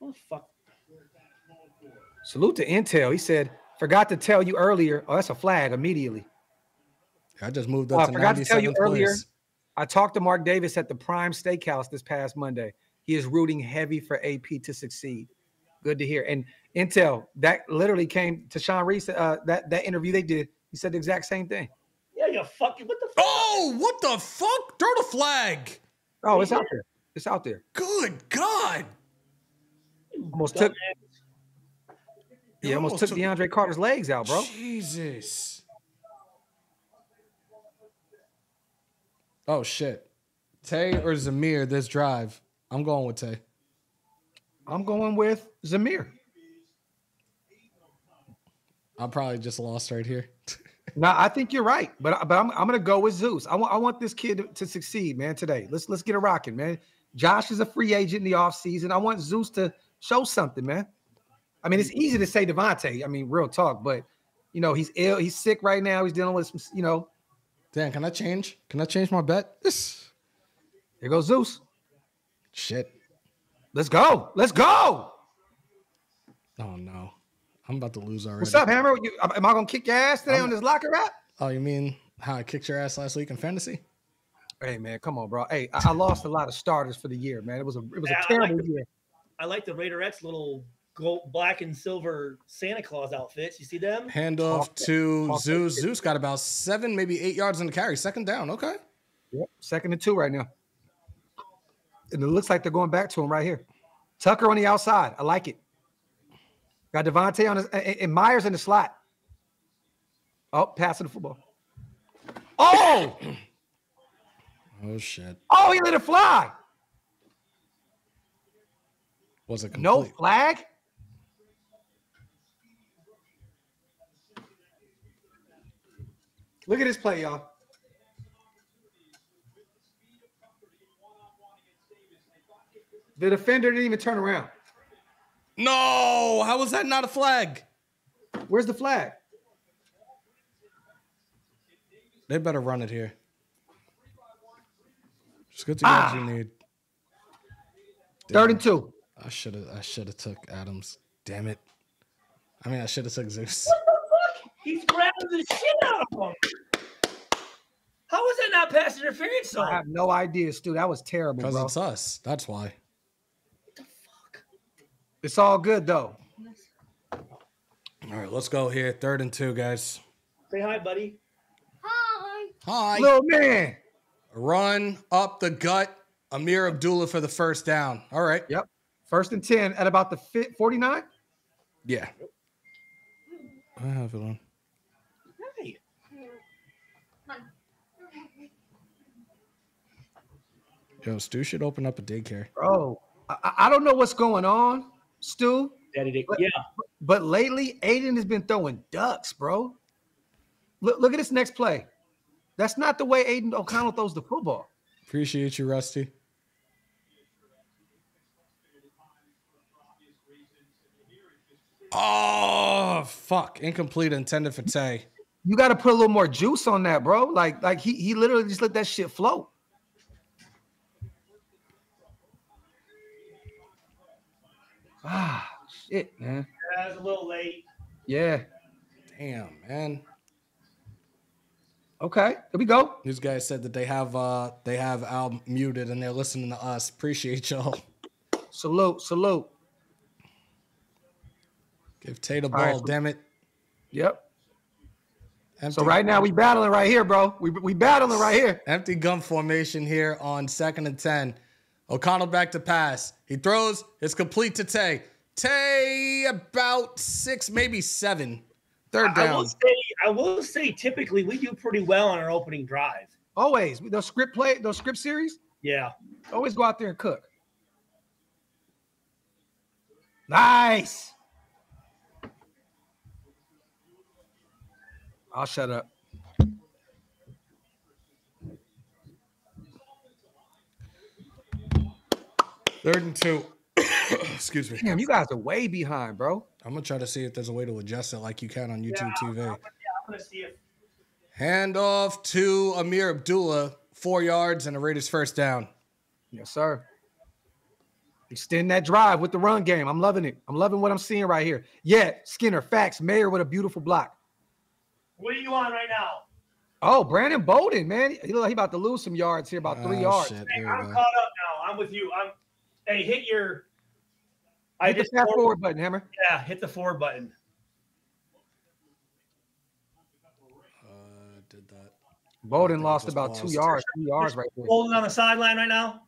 Oh, fuck. Salute to Intel. He said, forgot to tell you earlier. Oh, that's a flag immediately. I just moved up oh, to I forgot to tell you place. earlier. I talked to Mark Davis at the Prime Steakhouse this past Monday. He is rooting heavy for A P to succeed. Good to hear. And Intel, that literally came to Sean Reese, uh, that, that interview they did. He said the exact same thing. Yeah, you're fucking, what the fuck? Oh, what the fuck? Throw the flag. Oh, it's out there. It's out there. Good God. Almost took, yeah, almost took DeAndre Carter's legs out, bro. Jesus. Oh, shit. Tay or Zamir this drive? I'm going with Tay. I'm going with Zamir. I probably just lost right here. No, I think you're right, but but I'm, I'm going to go with Zeus. I want I want this kid to, to succeed, man, today. Let's let's get it rocking, man. Josh is a free agent in the offseason. I want Zeus to show something, man. I mean, it's easy to say Devontae. I mean, real talk, but, you know, he's ill. He's sick right now. He's dealing with some, you know, Dan, can I change? Can I change my bet? Here goes Zeus. Shit. Let's go. Let's go. Oh, no. I'm about to lose already. What's up, Hammer? You, am I going to kick your ass today I'm, on this locker rap? Oh, you mean how I kicked your ass last week in fantasy? Hey, man, come on, bro. Hey, I, I lost a lot of starters for the year, man. It was a, it was yeah, a terrible I like the, year. I like the Raiderettes little gold, black and silver Santa Claus outfits. You see them? Handoff to Off Zeus. Zeus got about seven, maybe eight yards on the carry. Second down. Okay. Yep. Second and two right now. And it looks like they're going back to him right here. Tucker on the outside. I like it. Got Devontae on his, and Myers in the slot. Oh, passing the football. Oh! Oh, shit. Oh, he let it fly. Was it complete? No flag? Look at this play, y'all. The defender didn't even turn around. No, how was that not a flag? Where's the flag? They better run it here. Just get the guys ah. you need. Damn. Third and two. I should have. I should have took Adams. Damn it. I mean, I should have took Zeus. What the fuck? He's grabbing the shit out of him. How was that not pass interference? I have no idea, Stu. That was terrible, bro. Because it's us. That's why. It's all good, though. All right, let's go here. Third and two, guys. Say hi, buddy. Hi. Hi. Little man. Run up the gut. Amir Abdullah for the first down. All right. Yep. First and ten at about the forty-nine? Yeah. I have it on. Hey. Yo, Stu should open up a daycare. Bro, I, I don't know what's going on. Stu, Daddy but, yeah. But lately, Aiden has been throwing ducks, bro. Look, look at this next play. That's not the way Aiden O'Connell throws the football. Appreciate you, Rusty. Oh fuck! Incomplete, intended for Tay. You got to put a little more juice on that, bro. Like, like he he literally just let that shit float. Ah, shit, man. Yeah, that was a little late. Yeah. Damn, man. Okay, here we go. These guys said that they have uh they have Al muted and they're listening to us. Appreciate y'all. Salute, salute. Give Tay the ball, right. Damn it. Yep. Empty so right now we battling right here, bro. We we battling right here. Empty gun formation here on second and ten. O'Connell back to pass. He throws. It's complete to Tay. Tay about six, maybe seven. Third down. I will say, I will say typically we do pretty well on our opening drive. Always. Those script play, those script series. Yeah. Always go out there and cook. Nice. I'll shut up. Third and two. Excuse me. Damn, you guys are way behind, bro. I'm going to try to see if there's a way to adjust it like you can on YouTube yeah, T V. Yeah, I'm going to see it. Hand off to Amir Abdullah. Four yards and a Raiders first down. Yes, sir. Extend that drive with the run game. I'm loving it. I'm loving what I'm seeing right here. Yeah, Skinner, facts, Mayer with a beautiful block. What are you on right now? Oh, Brandon Bolden, man. He looked like he about to lose some yards here, about oh, three yards. Shit, hey, I'm go. caught up now. I'm with you. I'm. Hey, hit your. I hit just the forward, forward button, Hammer. Yeah, hit the forward button. Uh, did that? Bolden lost about lost. two yards, two yards right there. Bolden on the sideline right now.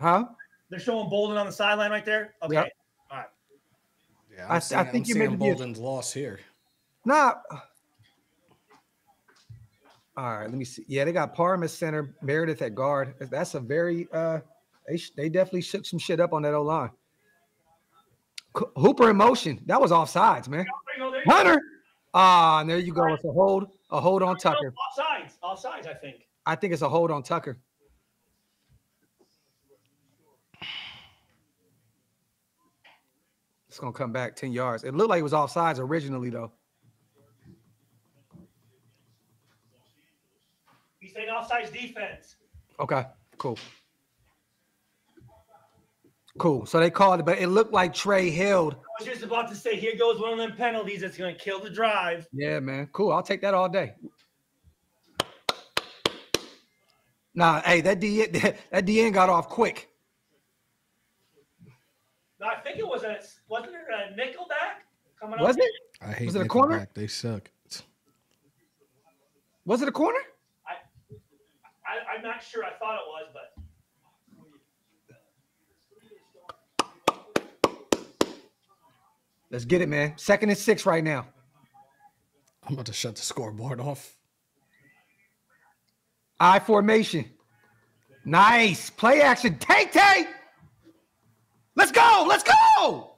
Huh? They're showing Bolden on the sideline right there. Okay, yep. All right. Yeah, I'm I, seeing, I think I'm you seeing Bolden's a... loss here. Nah. All right, let me see. Yeah, they got Parham at center, Meredith at guard. That's a very. Uh, They, they definitely shook some shit up on that O-line. Hooper in motion. That was offsides, man. Hunter. Ah, and there you go. It's a hold. A hold on Tucker. Offsides. Offsides, I think. I think it's a hold on Tucker. It's going to come back ten yards. It looked like it was offsides originally, though. He's saying offsides defense. Okay, cool. Cool. So they called it, but it looked like Trey held. I was just about to say, here goes one of them penalties that's going to kill the drive. Yeah, man. Cool. I'll take that all day. Nah, hey, that D N, that D N got off quick. No, I think it was a wasn't it a nickel back coming up? Was it? I hate was it a corner? Back. They suck. Was it a corner? I, I I'm not sure. I thought it was, but. Let's get it, man. Second and six right now. I'm about to shut the scoreboard off. I formation. Nice. Play action. Tay Tay. Let's go. Let's go.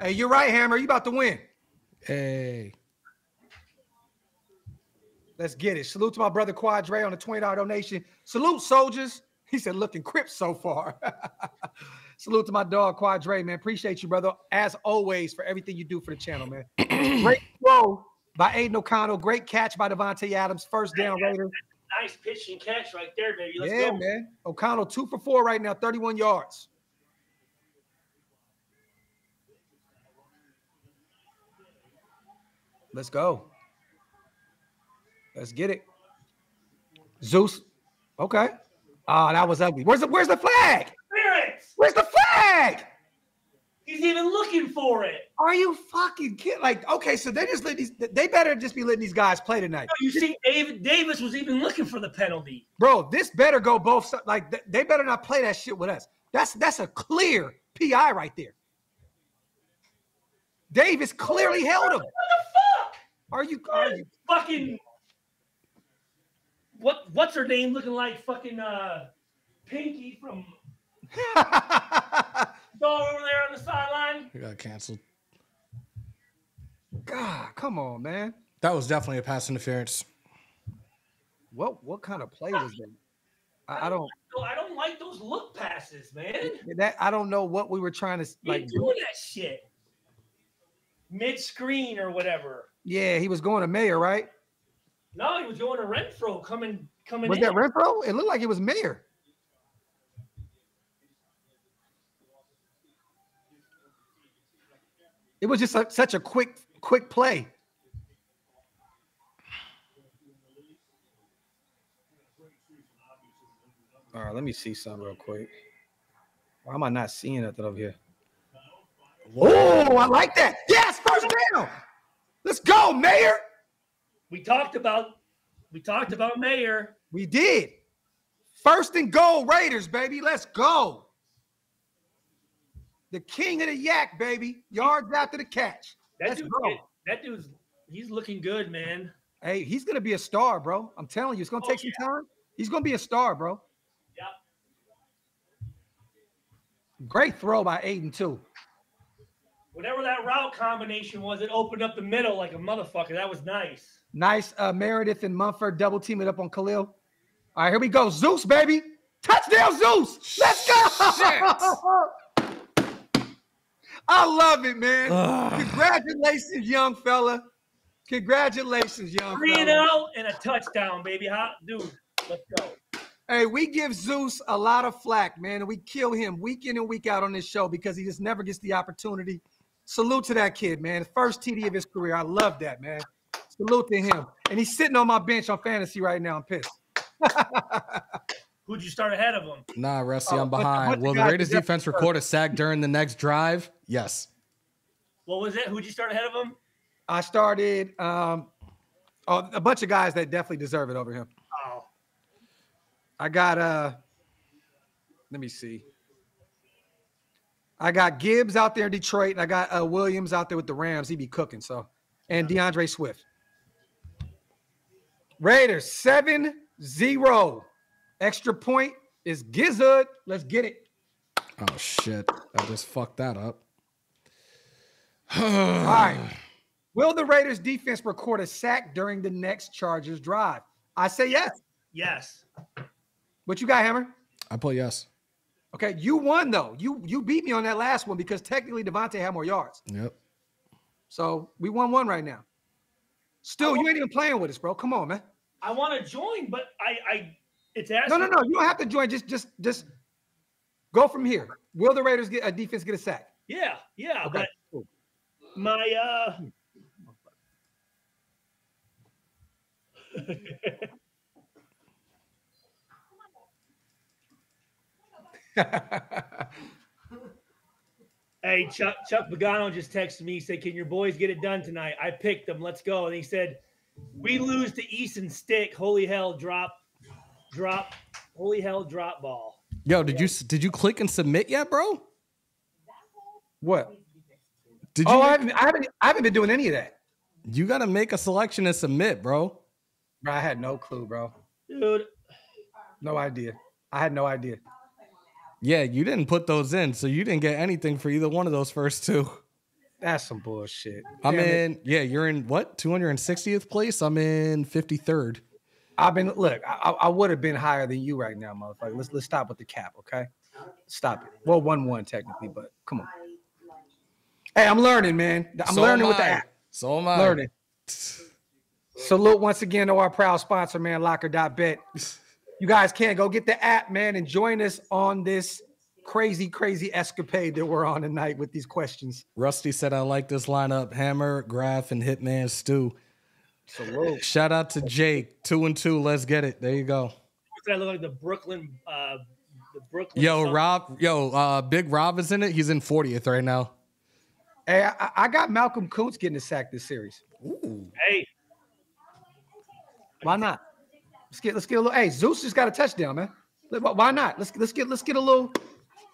Hey, you're right, Hammer. You about to win. Hey. Let's get it. Salute to my brother Quadre on the twenty dollar donation. Salute, soldiers. He said, looking Crips so far. Salute to my dog, Quadre, man. Appreciate you, brother, as always, for everything you do for the channel, man. Great throw by Aiden O'Connell. Great catch by Devontae Adams. First down, Raiders. Nice pitch and catch right there, baby. Let's yeah, go. man. O'Connell two for four right now, thirty-one yards. Let's go. Let's get it. Zeus. Okay. Oh, that was ugly. Where's the where's the flag? Spirits. Where's the flag? He's even looking for it. Are you fucking kidding? Like, okay, so they just let these they better just be letting these guys play tonight. No, you see, David Davis was even looking for the penalty. Bro, this better go both like they better not play that shit with us. That's that's a clear P I right there. Davis clearly held him. What the fuck? Are you, are you fucking what? What's her name looking like? Fucking uh, Pinky from all over there on the sideline. He got canceled. God, come on, man. That was definitely a pass interference. What? What kind of play was that? I, I don't. I don't like those look passes, man. That I don't know what we were trying to like. You're doing that shit. Mid-screen or whatever. Yeah, he was going to Mayer, right? No, he was going to Renfro coming coming was in. Was that Renfro? It looked like it was Mayer. It was just a, such a quick, quick play. All right, let me see something real quick. Why am I not seeing nothing over here? Oh, I like that. Yes, first down. Let's go, Mayer. We talked about we talked about Mayer. We did. First and goal, Raiders, baby. Let's go. The king of the yak, baby. Yards after the catch. That Let's dude, go. That dude's he's looking good, man. Hey, he's gonna be a star, bro. I'm telling you, it's gonna oh, take yeah. some time. He's gonna be a star, bro. Yep. Great throw by Aiden, too. Whatever that route combination was, it opened up the middle like a motherfucker. That was nice. Nice. Uh, Meredith and Mumford double teaming up on Khalil. All right, here we go. Zeus, baby. Touchdown, Zeus. Let's go. I love it, man. Ugh. Congratulations, young fella. Congratulations, young Three fella. Three and out and a touchdown, baby. Hot dude. Let's go. Hey, we give Zeus a lot of flack, man. And we kill him week in and week out on this show because he just never gets the opportunity. Salute to that kid, man. First T D of his career. I love that, man. Salute to him. And he's sitting on my bench on fantasy right now. I'm pissed. Who'd you start ahead of him? Nah, Rusty, I'm behind. Will the Raiders defense record a sack during the next drive? Yes. What was it? Who'd you start ahead of him? I started um, oh, a bunch of guys that definitely deserve it over him. Oh. I got, uh, let me see. I got Gibbs out there in Detroit, and I got uh, Williams out there with the Rams. He be cooking, so. And DeAndre Swift. Raiders, seven zero. Extra point is Gizzard. Let's get it. Oh, shit. I just fucked that up. All right. Will the Raiders defense record a sack during the next Chargers drive? I say yes. Yes. What you got, Hammer? I pull yes. Okay, you won, though. You you beat me on that last one because technically Devontae had more yards. Yep. So we won one right now. Still, you ain't even playing with us, bro. Come on, man. I want to join, but I, I it's asking. No, no, no. You don't have to join. Just, just, just go from here. Will the Raiders get a defense get a sack? Yeah, yeah. Okay. But my uh. Hey, Chuck Chuck Pagano just texted me. He said, can your boys get it done tonight? I picked them. Let's go. And he said, we lose to Easton Stick. Holy hell, drop, drop, holy hell, drop ball. Yo, did yeah. you did you click and submit yet, bro? What? Did you oh, I haven't, I haven't I haven't been doing any of that. You gotta make a selection and submit, bro. Bro, I had no clue, bro. Dude. No idea. I had no idea. Yeah, you didn't put those in, so you didn't get anything for either one of those first two. That's some bullshit. I'm in, yeah, you're in what? two hundred sixtieth place? I'm in fifty-third. I've been, look, I, I would have been higher than you right now, motherfucker. Let's let's stop with the cap, okay? Stop it. Well, one one technically, but come on. Hey, I'm learning, man. I'm so learning with the app. So am I. Learning. Salute once again to our proud sponsor, man, locker dot bet. You guys can go get the app, man, and join us on this crazy, crazy escapade that we're on tonight with these questions. Rusty said, I like this lineup. Hammer, Graf, and Hitman Stu. Salute. Shout out to Jake. Two and two. Let's get it. There you go. That look like the Brooklyn, uh, the Brooklyn. Yo, song. Rob. Yo, uh, Big Rob is in it. He's in fortieth right now. Hey, I, I got Malcolm Koontz getting a sack this series. Ooh. Hey. Why not? Let's get let's get a little. Hey, Zeus just got a touchdown, man. Why not? Let's let's get let's get a little.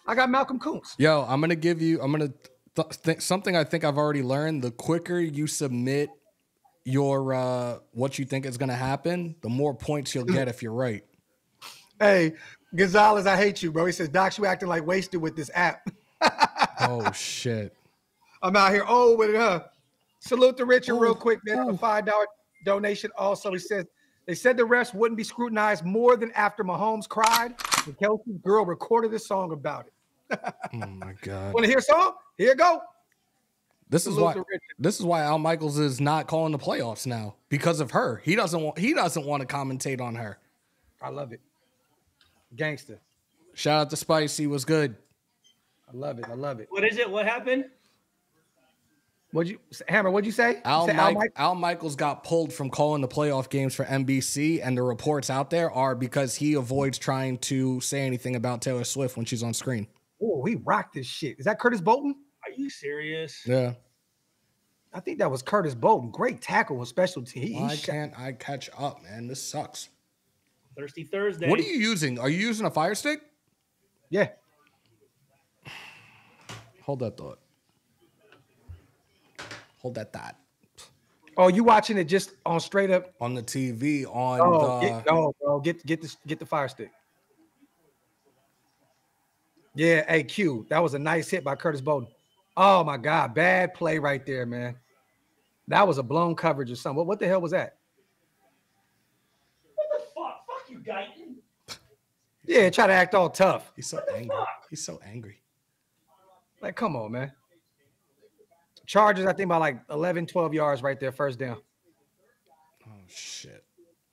I got Malcolm Koontz. Yo, I'm gonna give you. I'm gonna th th something I think I've already learned. The quicker you submit your uh, what you think is gonna happen, the more points you'll get if you're right. Hey, Gonzalez, I hate you, bro. He says, Doc, you acting like wasted with this app. Oh shit. I'm out here. Oh, with her. Salute to Richard ooh, real quick, man. Ooh. A five dollar donation. Also, he says they said the refs wouldn't be scrutinized more than after Mahomes cried and Kelsey's girl recorded a song about it. Oh my God! Want to hear a song? Here you go. This Salute is why. This is why Al Michaels is not calling the playoffs now because of her. He doesn't want. He doesn't want to commentate on her. I love it. Gangster. Shout out to Spicy. Was good. I love it. I love it. What is it? What happened? What'd you, Hammer, what'd you say? Al, you say Mike, Al, Mike? Al Michaels got pulled from calling the playoff games for N B C, and the reports out there are because he avoids trying to say anything about Taylor Swift when she's on screen. Oh, he rocked this shit. Is that Curtis Bolton? Are you serious? Yeah. I think that was Curtis Bolton. Great tackle on special teams. Why can't I catch up, man? This sucks. Thirsty Thursday. What are you using? Are you using a fire stick? Yeah. Hold that thought. Hold that thought. Oh, you watching it just on straight up on the T V on oh, the get, no, bro. Get get this get the fire stick. Yeah, A Q. That was a nice hit by Curtis Bolden. Oh my God, bad play right there, man. That was a blown coverage or something. What, what the hell was that? What the fuck? Fuck you, Guyton. Yeah, try to act all tough. He's so angry. Fuck? He's so angry. Like, come on, man. Chargers, I think, by like eleven, twelve yards right there, first down. Oh, shit.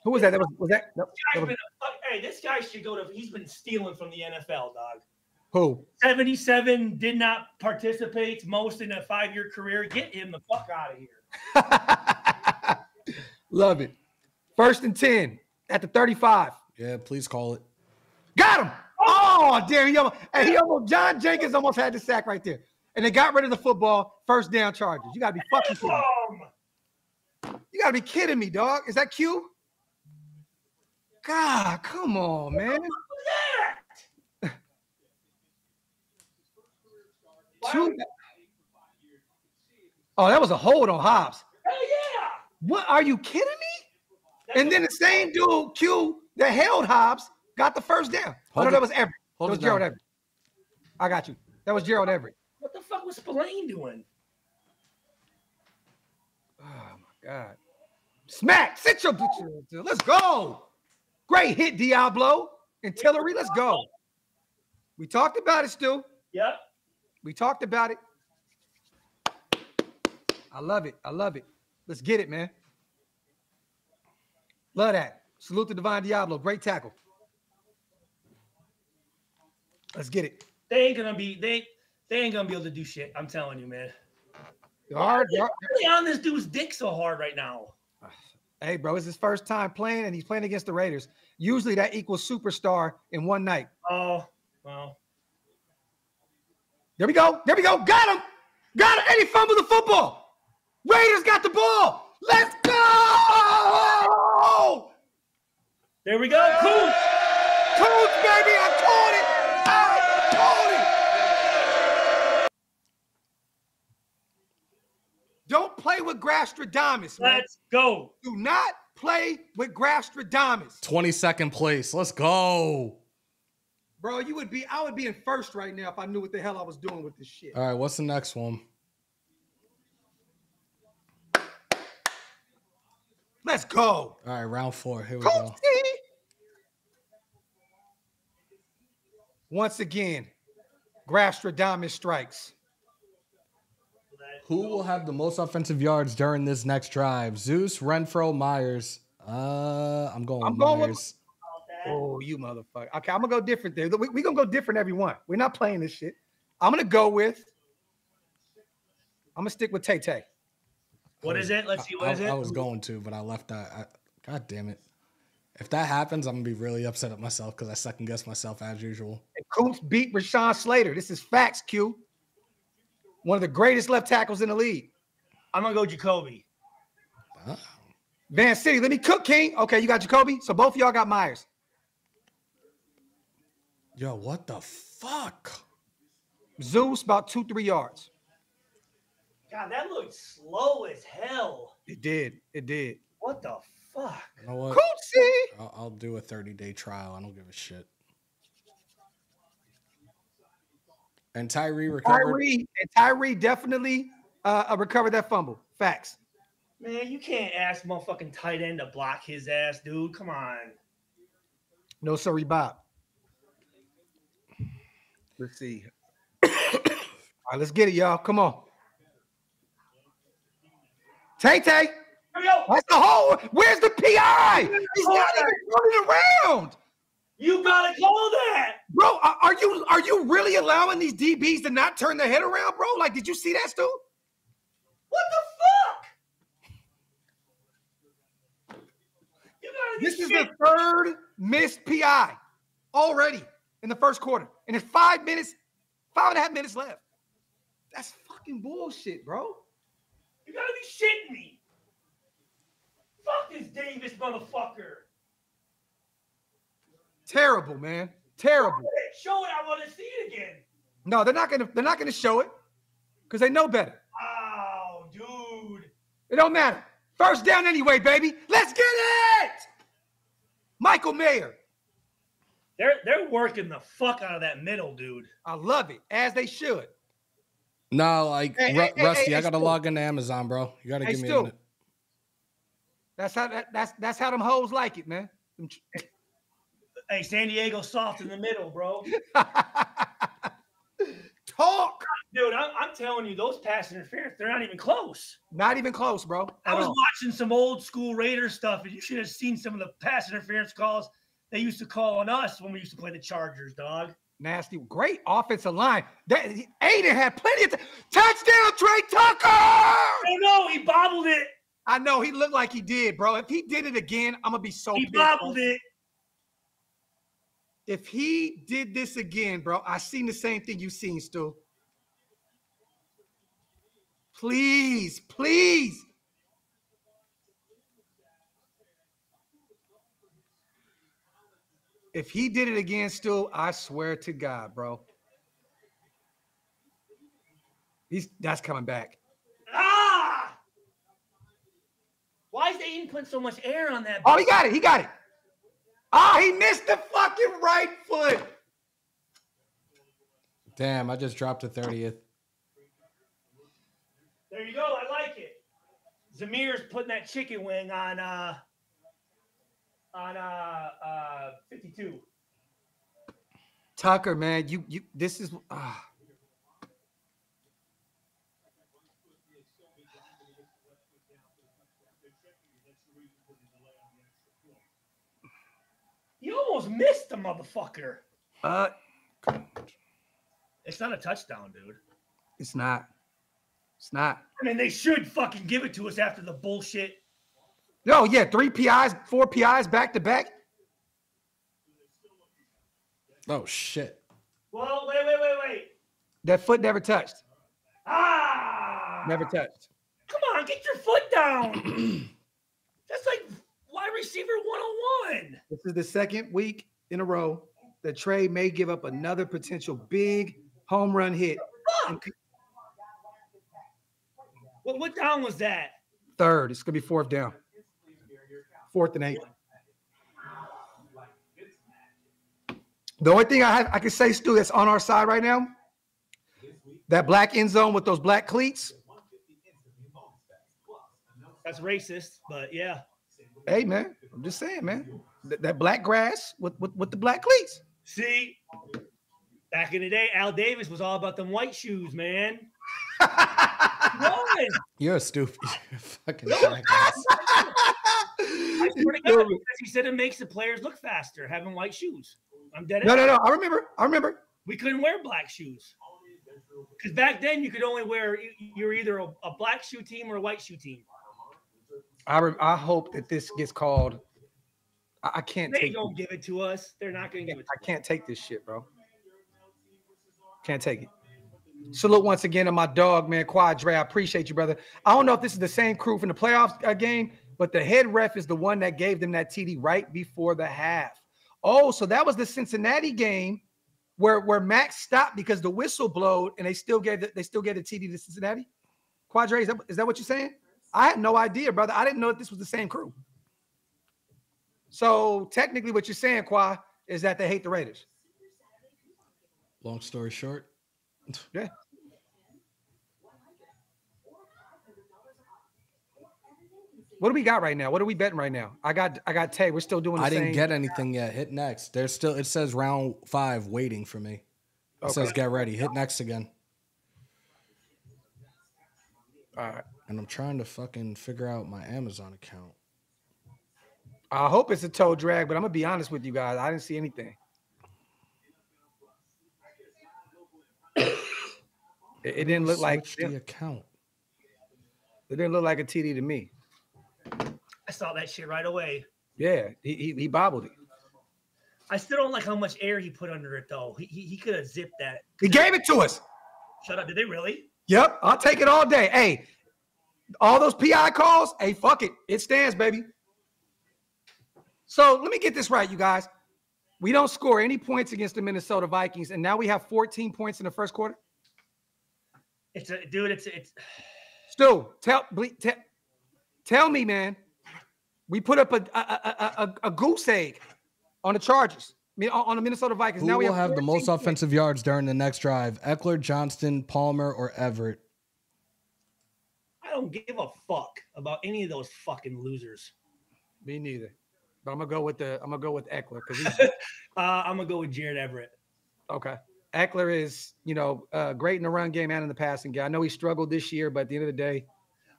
Who was that? That was, was that? Nope. This guy's been a, hey, this guy should go to – he's been stealing from the N F L, dog. Who? seventy-seven, did not participate most in a five-year career. Get him the fuck out of here. Love it. First and ten at the thirty-five. Yeah, please call it. Got him. Oh, damn. He almost, hey, he almost, John Jenkins almost had the sack right there. And they got rid of the football. First down, Chargers. You gotta be fucking kidding me. You gotta be kidding me, dog. Is that Q? God, come on, man. Two... Oh, that was a hold on Hobbs. Hell yeah! What? Are you kidding me? That's and then the same dude Q that held Hobbs got the first down. Oh no, that was Everett. That was Gerald Everett. I got you. That was Gerald Everett. What the fuck was Spillane doing? Oh, my God. Smack. Sit your picture. Let's go. Great hit, Diablo. And Tillery, let's go. We talked about it, Stu. Yep. We talked about it. I love it. I love it. Let's get it, man. Love that. Salute to Divine Diablo. Great tackle. Let's get it. They ain't going to be – they. They ain't gonna be able to do shit. I'm telling you, man. Hard, hard. Really on this dude's dick so hard right now. Hey, bro, it's his first time playing, and he's playing against the Raiders. Usually, that equals superstar in one night. Oh, well. There we go. There we go. Got him. Got him. And he fumbled the football. Raiders got the ball. Let's go. There we go. Cool. Cool, baby. I caught it. Don't play with Grafstradamus. Let's go. Do not play with Grafstradamus. twenty-second place. Let's go. Bro, you would be, I would be in first right now if I knew what the hell I was doing with this shit. All right, what's the next one? Let's go. All right, round four. Here we go. Once again, Grafstradamus strikes. Who will have the most offensive yards during this next drive? Zeus, Renfro, Myers. Uh, I'm going I'm with going Myers. With... Oh, you motherfucker. Okay, I'm going to go different there. We're we going to go different, everyone. We're not playing this shit. I'm going to go with... I'm going to stick with Tay-Tay. What is it? Let's see. What I, is it? I was going to, but I left that. I, God damn it. If that happens, I'm going to be really upset at myself because I second guess myself as usual. And Koontz beat Rashawn Slater. This is facts, Q. One of the greatest left tackles in the league. I'm going to go Jacoby. Oh. Van City, let me cook, King. Okay, you got Jacoby. So both of y'all got Myers. Yo, what the fuck? Zeus, about two, three yards. God, that looked slow as hell. It did. It did. What the fuck? You know what? Coachy! I'll, I'll do a thirty-day trial. I don't give a shit. And Tyree recovered. Tyree, and Tyree definitely uh, recovered that fumble. Facts. Man, you can't ask motherfucking tight end to block his ass, dude. Come on. No, sorry, Bob. Let's see. All right, let's get it, y'all. Come on. Tay Tay, that's the whole. Where's the P I? He's not even running around. You gotta call that, bro. Are you are you really allowing these D Bs to not turn their head around, bro? Like, did you see that, Stu? What the fuck? You gotta. This is the third missed P I already in the first quarter, and it's five minutes, five and a half minutes left. That's fucking bullshit, bro. You gotta be shitting me. Fuck this Davis motherfucker. Terrible, man. Terrible. Show it. Show it. I want to see it again. No, they're not gonna. They're not gonna show it because they know better. Oh, dude. It don't matter. First down anyway, baby. Let's get it. Michael Mayer. They're they're working the fuck out of that middle, dude. I love it, as they should. No, like, hey, Rusty, hey, hey, hey, I got to log into Amazon, bro. You got to hey, give me Stu. a minute. That's how, that, that's, that's how them hoes like it, man. Hey, San Diego soft in the middle, bro. Talk. Dude, I'm, I'm telling you, those pass interference, they're not even close. Not even close, bro. I was all. watching some old school Raiders stuff, and you should have seen some of the pass interference calls they used to call on us when we used to play the Chargers, dog. Nasty, great offensive line. That Aiden had plenty of touchdown. Trey Tucker. I know he bobbled it. I know he looked like he did, bro. If he did it again, I'm gonna be so. He pissed, bobbled bro. it. If he did this again, bro, I seen the same thing you seen, Stu. Please, please. If he did it again, still, I swear to God, bro. He's that's coming back. Ah! Why is Aiden putting so much air on that? Oh, he got it. He got it. Ah, oh, he missed the fucking right foot. Damn, I just dropped the thirtieth. There you go. I like it. Zamir's putting that chicken wing on uh On uh, uh, fifty-two. Tucker, man, you you. This is uh. You almost missed the motherfucker. Uh, it's not a touchdown, dude. It's not. It's not. I mean, they should fucking give it to us after the bullshit. No, yeah, three P Is, four P Is back to back. Oh shit! Well, wait, wait, wait, wait. That foot never touched. Ah! Never touched. Come on, get your foot down. That's like wide receiver one oh one. This is the second week in a row that Trey may give up another potential big home run hit. Fuck! What what down was that? Third. It's gonna be fourth down. Fourth and eight. The only thing I have I can say, Stu, that's on our side right now, that black end zone with those black cleats. That's racist, but yeah. Hey, man, I'm just saying, man. Th- that black grass with, with, with the black cleats. See, back in the day, Al Davis was all about them white shoes, man. You're a stupid. You're a fucking I swear to God, because he said it makes the players look faster having white shoes. I'm dead. No, no, no. I remember. I remember. We couldn't wear black shoes because back then you could only wear. You're either a, a black shoe team or a white shoe team. I re- I hope that this gets called. I, I can't. They take don't this. give it to us. They're not going to give it. To I can't us. take this shit, bro. Can't take it. Salute once again to my dog, man, Quadre. I appreciate you, brother. I don't know if this is the same crew from the playoffs uh, game, but the head ref is the one that gave them that T D right before the half. Oh, so that was the Cincinnati game where, where Max stopped because the whistle blowed and they still gave the, they still gave the T D to Cincinnati? Quadre, is that, is that what you're saying? I had no idea, brother. I didn't know that this was the same crew. So technically what you're saying, Qua, is that they hate the Raiders. Long story short. Yeah. What do we got right now? What are we betting right now? I got, I got Tay. We're still doing. The I same. didn't get anything yet. Hit next. There's still. It says round five waiting for me. It okay. says get ready. Hit next again. All right. And I'm trying to fucking figure out my Amazon account. I hope it's a toe drag, but I'm gonna be honest with you guys. I didn't see anything. It didn't look like the account. It didn't look like a T D to me. I saw that shit right away. Yeah, he he, he bobbled it. I still don't like how much air he put under it, though. He he, he could have zipped that. He gave it to us. Shut up. Did they really? Yep. I'll take it all day. Hey, all those P I calls. Hey, fuck it. It stands, baby. So let me get this right, you guys. We don't score any points against the Minnesota Vikings, and now we have fourteen points in the first quarter. It's a dude. It's it's. Stu, tell, tell tell me, man. We put up a a, a, a, a goose egg on the Chargers. I mean, on the Minnesota Vikings. Who now we will have, have the most points. offensive yards during the next drive? Ekeler, Johnston, Palmer, or Everett? I don't give a fuck about any of those fucking losers. Me neither. But I'm gonna go with the. I'm gonna go with Ekeler because he's. uh, I'm gonna go with Gerald Everett. Okay. Ekeler is, you know, uh, great in the run game and in the passing game. I know he struggled this year, but at the end of the day.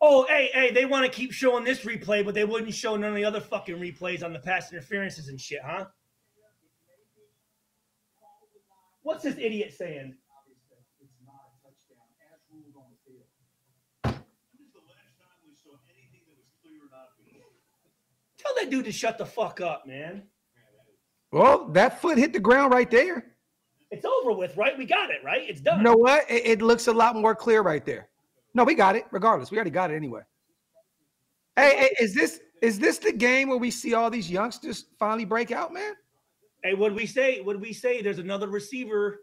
Oh, hey, hey, they want to keep showing this replay, but they wouldn't show none of the other fucking replays on the pass interferences and shit, huh? What's this idiot saying? Tell that dude to shut the fuck up, man. Well, that foot hit the ground right there. It's over with, right? We got it, right? It's done. You know what? It, it looks a lot more clear right there. No, we got it. Regardless, we already got it anyway. Hey, hey, is this is this the game where we see all these youngsters finally break out, man? Hey, what we say? What we say? There's another receiver.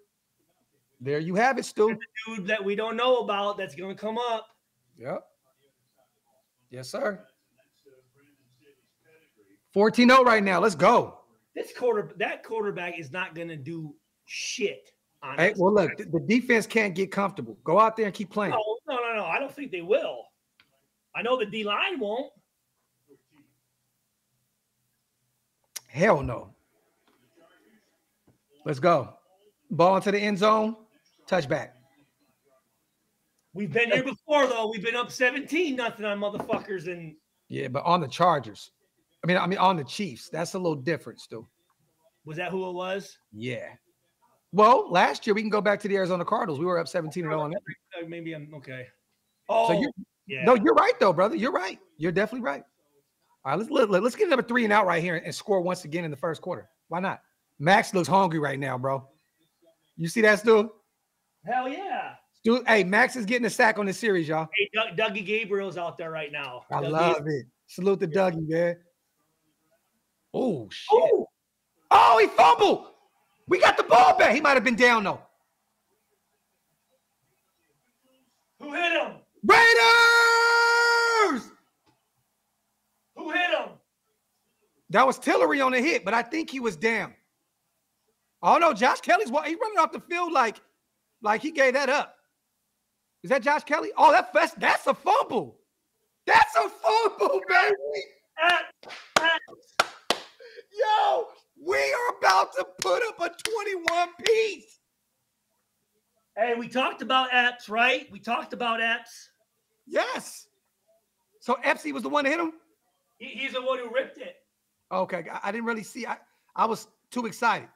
There you have it, Stu. The dude that we don't know about that's going to come up. Yep. Yes, sir. fourteen oh right now. Let's go. This quarter, that quarterback is not going to do. Shit. Hey, well, look, the defense can't get comfortable. Go out there and keep playing. No, no, no, no. I don't think they will. I know the D line won't. Hell no. Let's go. Ball into the end zone. Touchback. We've been here before, though. We've been up seventeen nothing on motherfuckers and. Yeah, but on the Chargers. I mean, I mean, on the Chiefs. That's a little different, still. Was that who it was? Yeah. Well, last year, we can go back to the Arizona Cardinals. We were up seventeen and oh on that. Maybe I'm okay. Oh, so you're, yeah. No, you're right, though, brother. You're right. You're definitely right. All right, let's, let's get another three and out right here and score once again in the first quarter. Why not? Max looks hungry right now, bro. You see that, Stu? Hell yeah. Stu, hey, Max is getting a sack on this series, y'all. Hey, Doug, Dougie Gabriel's out there right now. I Doug love Gabriel. it. Salute to Dougie, man. Oh, shit. Ooh. Oh, he fumbled. We got the ball back. He might have been down, though. Who hit him? Raiders! Who hit him? That was Tillery on the hit, but I think he was down. Oh no, Josh Kelly's he's running off the field like, like he gave that up. Is that Josh Kelly? Oh, that that's, that's a fumble. That's a fumble, baby. Yo, we are about to put up a twenty-one piece. Hey, we talked about Epps, right? We talked about Epps. Yes. So Epps was the one that hit him? He, he's the one who ripped it. Okay, I, I didn't really see. I, I was too excited.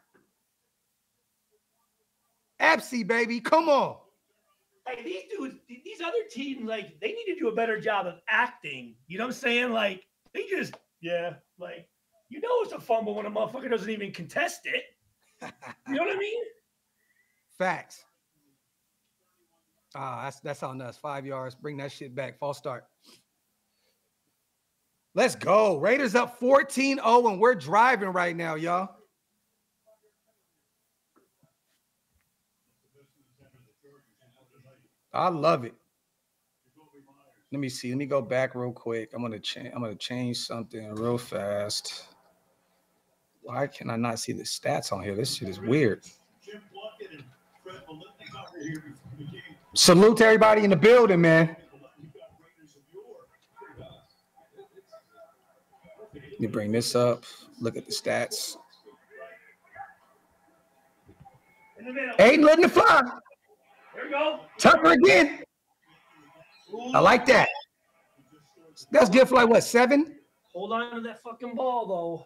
Epps, baby, come on. Hey, these dudes, these other teams, like, they need to do a better job of acting. You know what I'm saying? Like, they just, yeah, like, you know it's a fumble when a motherfucker doesn't even contest it. You know what I mean? Facts. Ah, that's that's on us. Five yards. Bring that shit back. False start. Let's go. Raiders up fourteen oh, and we're driving right now, y'all. I love it. Let me see. Let me go back real quick. I'm gonna change. I'm gonna change something real fast. Why can I not see the stats on here? This shit is weird. Salute to everybody in the building, man. Let me bring this up. Look at the stats. Aiden letting it fly. There we go. Tucker again. I like that. That's good for like what, seven? Hold on to that fucking ball though.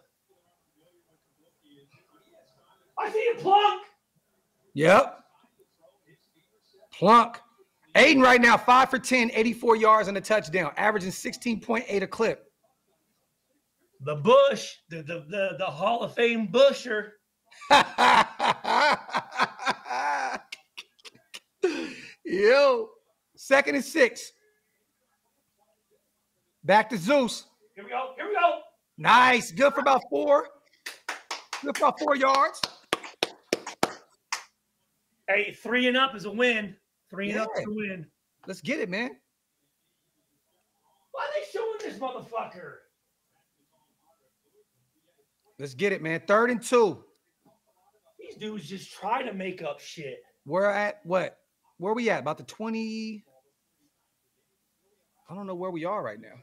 I see a plunk. Yep. Plunk. Aiden right now, five for ten, eighty-four yards and a touchdown, averaging sixteen point eight a clip. The Bush, the the the, the Hall of Fame Busher. Yo, second and six. Back to Zeus. Here we go. Here we go. Nice. Good for about four. Good for about four yards. Hey, three and up is a win. Three and yeah. up is a win. Let's get it, man. Why are they showing this motherfucker? Let's get it, man. Third and two. These dudes just try to make up shit. We're at what? Where we at? About the twenty. I don't know where we are right now.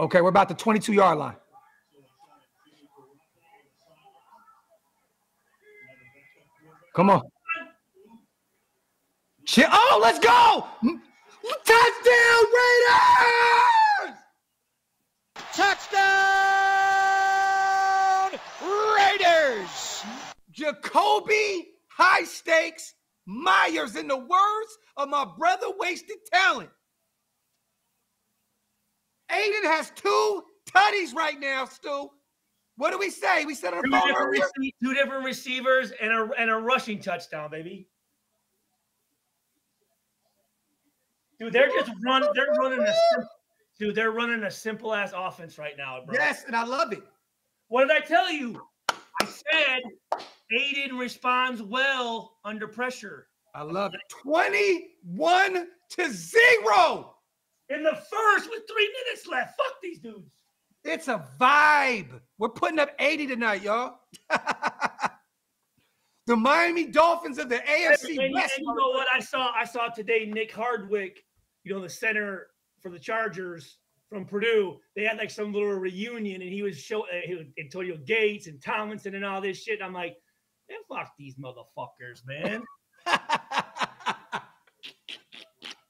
Okay, we're about the twenty-two yard line. Come on. Oh, let's go. Touchdown, Raiders! Touchdown, Raiders! Jacoby, high stakes, Myers, in the words of my brother, Wasted Talent. Aiden has two tutties right now, Stu. What do we say? We said on the phone earlier. Two different receivers and a, and a rushing touchdown, baby. Dude, they're just running. They're running a simple, dude. They're running a simple ass offense right now, bro. Yes, and I love it. What did I tell you? I said Aiden responds well under pressure. I love it. Twenty-one to zero in the first with three minutes left. Fuck these dudes. It's a vibe. We're putting up eighty tonight, y'all. The Miami Dolphins of the A F C and, West. And you know what I saw? I saw today Nick Hardwick, you know, the center for the Chargers from Purdue. They had like some little reunion, and he was showing uh, Antonio Gates and Tomlinson and all this shit. And I'm like, man, fuck these motherfuckers, man.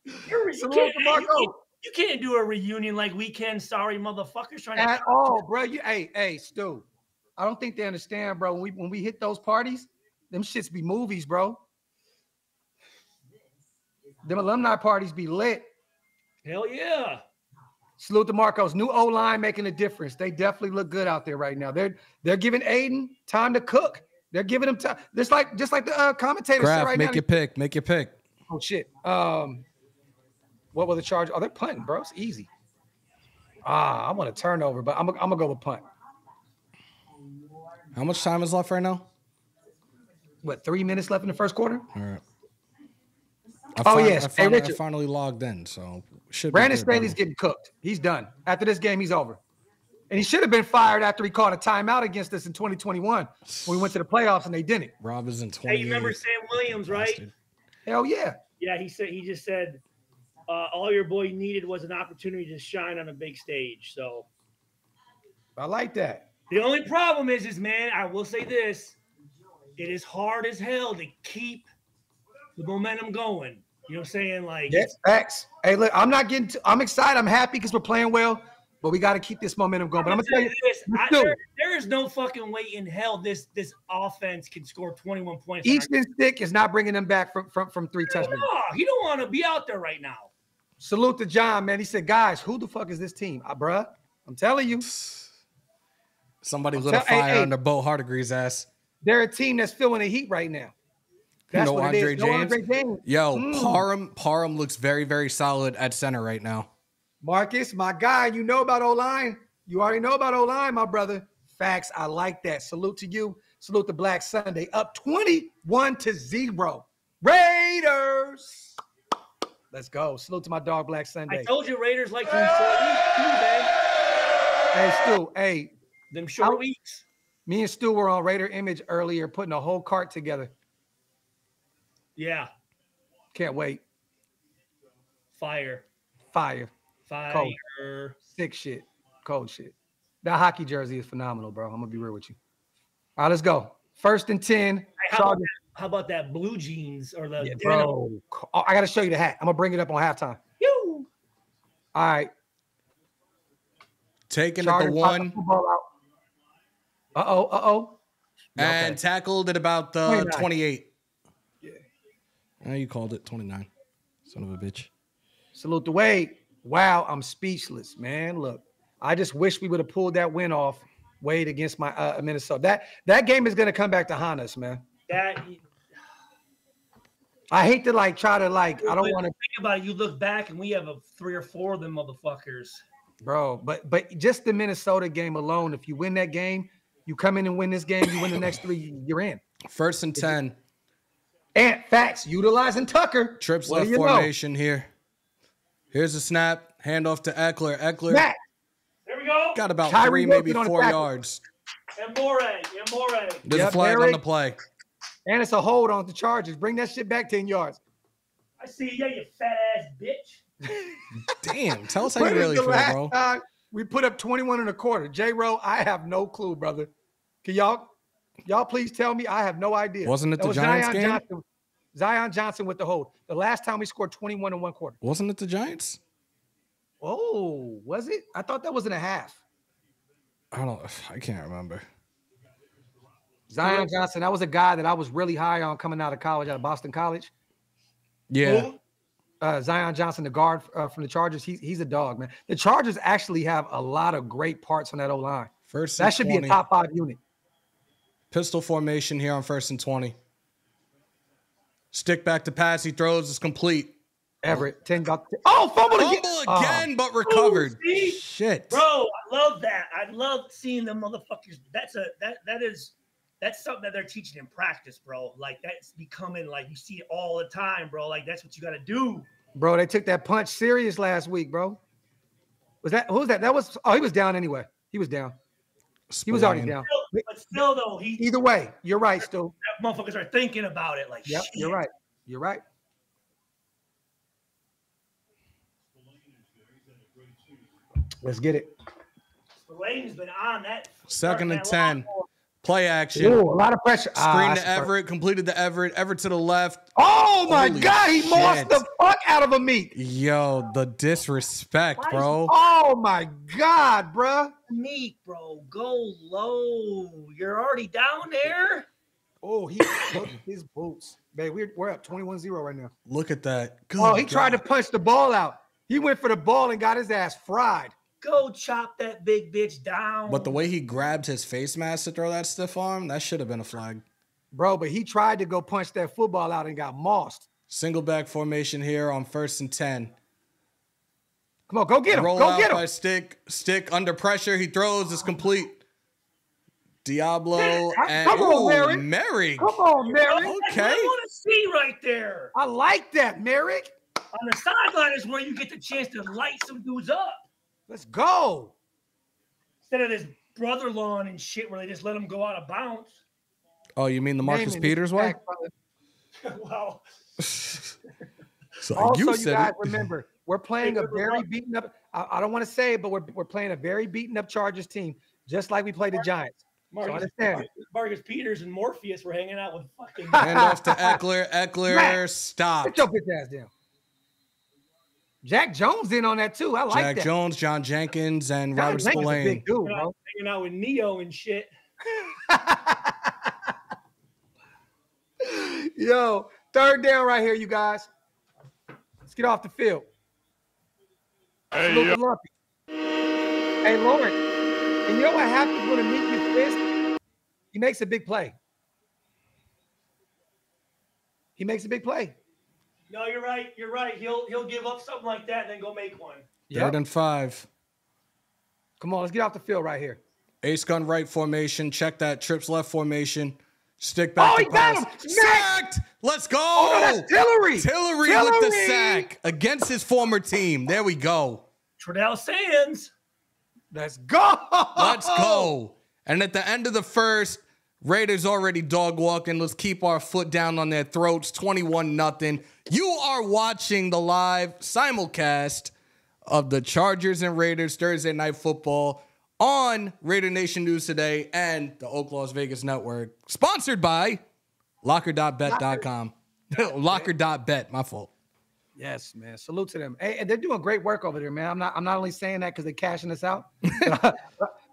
you, you, can't, you, you can't do a reunion like we can. Sorry, motherfuckers. Trying At to all, bro. You, hey, hey, Stu. I don't think they understand, bro. When we when we hit those parties. Them shits be movies, bro. Them alumni parties be lit. Hell yeah. Salute to Marcos. New O-line making a difference. They definitely look good out there right now. They're they're giving Aiden time to cook. They're giving him time. Just like, just like the uh, commentator Graf, said right make now. Make your pick. Make your pick. Oh, shit. Um, what were the Chargers? Oh, they're punting, bro. It's easy. Ah, I want a turnover, but I'm, I'm going to go with punt. How much time is left right now? What, three minutes left in the first quarter? All right. I oh, fin- yes. I, fin- hey, I finally logged in, so should Brandon Staley's getting cooked. He's done. After this game, he's over. And he should have been fired after he called a timeout against us in twenty twenty-one when we went to the playoffs and they didn't. Rob is in twenty. Hey, you remember Sam Williams, right? Hell yeah. Yeah, he said he just said uh, all your boy needed was an opportunity to shine on a big stage. So I like that. The only problem is, is man, I will say this: it is hard as hell to keep the momentum going. You know what I'm saying? Like, yes, facts. Hey, look, I'm not getting. Too, I'm excited. I'm happy because we're playing well. But we got to keep this momentum going. But I'm gonna tell you this: I, there, there is no fucking way in hell this this offense can score twenty-one points. Easton Stick is not bringing them back from from, from three touchdowns. No, he don't want to be out there right now. Salute to John, man. He said, "Guys, who the fuck is this team, uh, bruh? I'm telling you, somebody I'm lit tell- a fire hey, under hey, Bo Hardigree's ass. They're a team that's feeling the heat right now. That's no, what Andre it is. no Andre James. Yo, mm. Parham Parham looks very very solid at center right now." Marcus, my guy, you know about O-line. You already know about O-line, my brother. Facts, I like that. Salute to you. Salute to Black Sunday. Up twenty-one to zero. Raiders. Let's go. Salute to my dog, Black Sunday. I told you Raiders like them short weeks too, man. Hey, Stu, hey. Them short I, weeks. Me and Stu were on Raider Image earlier, putting a whole cart together. Yeah. Can't wait. Fire. Fire. Fire. Cold. Sick shit. Cold shit. That hockey jersey is phenomenal, bro. I'm going to be real with you. All right, let's go. First and ten. Hey, how, about that, how about that blue jeans or the yeah, bro? Oh, I got to show you the hat. I'm going to bring it up on halftime. Ew. All right. Taking Chargers, it the one. Uh-oh, uh-oh. And okay. Tackled at about the twenty-nine. twenty-eight. Yeah. Oh, you called it twenty-nine. Son of a bitch. Salute to Wade. Wow, I'm speechless, man. Look, I just wish we would have pulled that win off Wade against my uh, Minnesota. That that game is going to come back to haunt us, man. That I hate to like try to like I don't want to think about it. You look back and we have a three or four of them motherfuckers, bro. But but just the Minnesota game alone, if you win that game, you come in and win this game, you win the next three, you're in. First and ten. And facts utilizing Tucker trips left formation know? Here. Here's a snap. Handoff to Ekeler. Ekeler. Matt. There we go. Got about Tyree three, maybe four yards. And more. And more. There's yep, a flag Eric. On the play. And it's a hold on the Chargers. Bring that shit back ten yards. I see you, you fat ass bitch. Damn. Tell us how you really feel, bro. Time we put up twenty-one and a quarter. J. Rowe, I have no clue, brother. Can y'all, y'all please tell me? I have no idea. Wasn't it that the was Giants Zion game? Johnson. Zion Johnson with the hold. The last time we scored twenty-one in one quarter. Wasn't it the Giants? Oh, was it? I thought that wasn't a half. I don't I can't remember. Zion Johnson, that was a guy that I was really high on coming out of college, out of Boston College. Yeah. Uh, Zion Johnson, the guard uh, from the Chargers, he, he's a dog, man. The Chargers actually have a lot of great parts on that O-line. First and that should twenty. Be a top five unit. Pistol formation here on first and twenty. Stick back to pass. He throws. It's complete. Everett. ten got. Oh, fumble again. Fumble again, oh. But recovered. Ooh, shit. Bro, I love that. I love seeing them motherfuckers. That's a that that is that's something that they're teaching in practice, bro. Like that's becoming like you see it all the time, bro. Like that's what you gotta do. Bro, they took that punch serious last week, bro. Was that who was that? That was oh, he was down anyway. He was down. Spillane. He was already down. Still, but still, though, he either way, you're right, still. Motherfuckers are thinking about it. Like, yep, shit. You're right. You're right. Let's get it. Spillane's been on that. Second and ten. Play action. Ooh, a lot of pressure. Screen ah, to Everett. Completed to Everett. Everett to the left. Oh, my Holy God. He shit. Mossed the fuck out of Ameek. Yo, the disrespect, Why bro. Is, oh, my God, bro. Ameek, bro. Go low. You're already down there. Oh, he broke his boots. Man, we're, we're up twenty-one zero right now. Look at that. Good oh, he God. Tried to punch the ball out. He went for the ball and got his ass fried. Go chop that big bitch down. But the way he grabbed his face mask to throw that stiff arm, that should have been a flag. Bro, but he tried to go punch that football out and got mossed. Single back formation here on first and ten. Come on, go get him. Roll go out get him. By Stick. Stick under pressure. He throws. It's complete. Diablo and Come on, Merrick. Merrick. Come on, Merrick. Okay. That's what I want to see right there. I like that, Merrick. On the sideline is where you get the chance to light some dudes up. Let's go. Instead of this brother lawn and shit where they just let them go out of bounds. Oh, you mean the Marcus Name Peters way? Wow. So also, you, you guys it. remember, we're playing a very beaten up – I don't want to say it, but we're, we're playing a very beaten up Chargers team, just like we played the Giants. Marcus, so Marcus Peters and Morpheus were hanging out with fucking – Handoff to Ekeler. Ekeler, stop. Get your bitch ass down. Jack Jones in on that, too. I like Jack that. Jack Jones, John Jenkins, and John Robert Spillane. Big dude, bro. Hanging out with Neo and shit. Yo, third down right here, you guys. Let's get off the field. Hey, Luka Lumpy. Hey, Lauren. And you know what happens when Ameek gets pissed? He makes a big play. He makes a big play. No, you're right. You're right. He'll he'll give up something like that and then go make one. Yep. Third and five. Come on, let's get off the field right here. Ace gun right formation. Check that. Trips left formation. Stick back. Oh, he got him. Sacked. Let's go. Oh, no, that's Tillery. Tillery. Tillery with the sack against his former team. There we go. Trudell Sands. Let's go. Let's go. And at the end of the first, Raiders already dog walking. Let's keep our foot down on their throats. twenty-one nothing. You are watching the live simulcast of the Chargers and Raiders Thursday Night Football on Raider Nation News Today and the Oak Las Vegas Network, sponsored by locker dot bet dot com. locker dot bet, my fault. Yes, man. Salute to them. Hey, they're doing great work over there, man. I'm not. I'm not only saying that because they're cashing us out, but,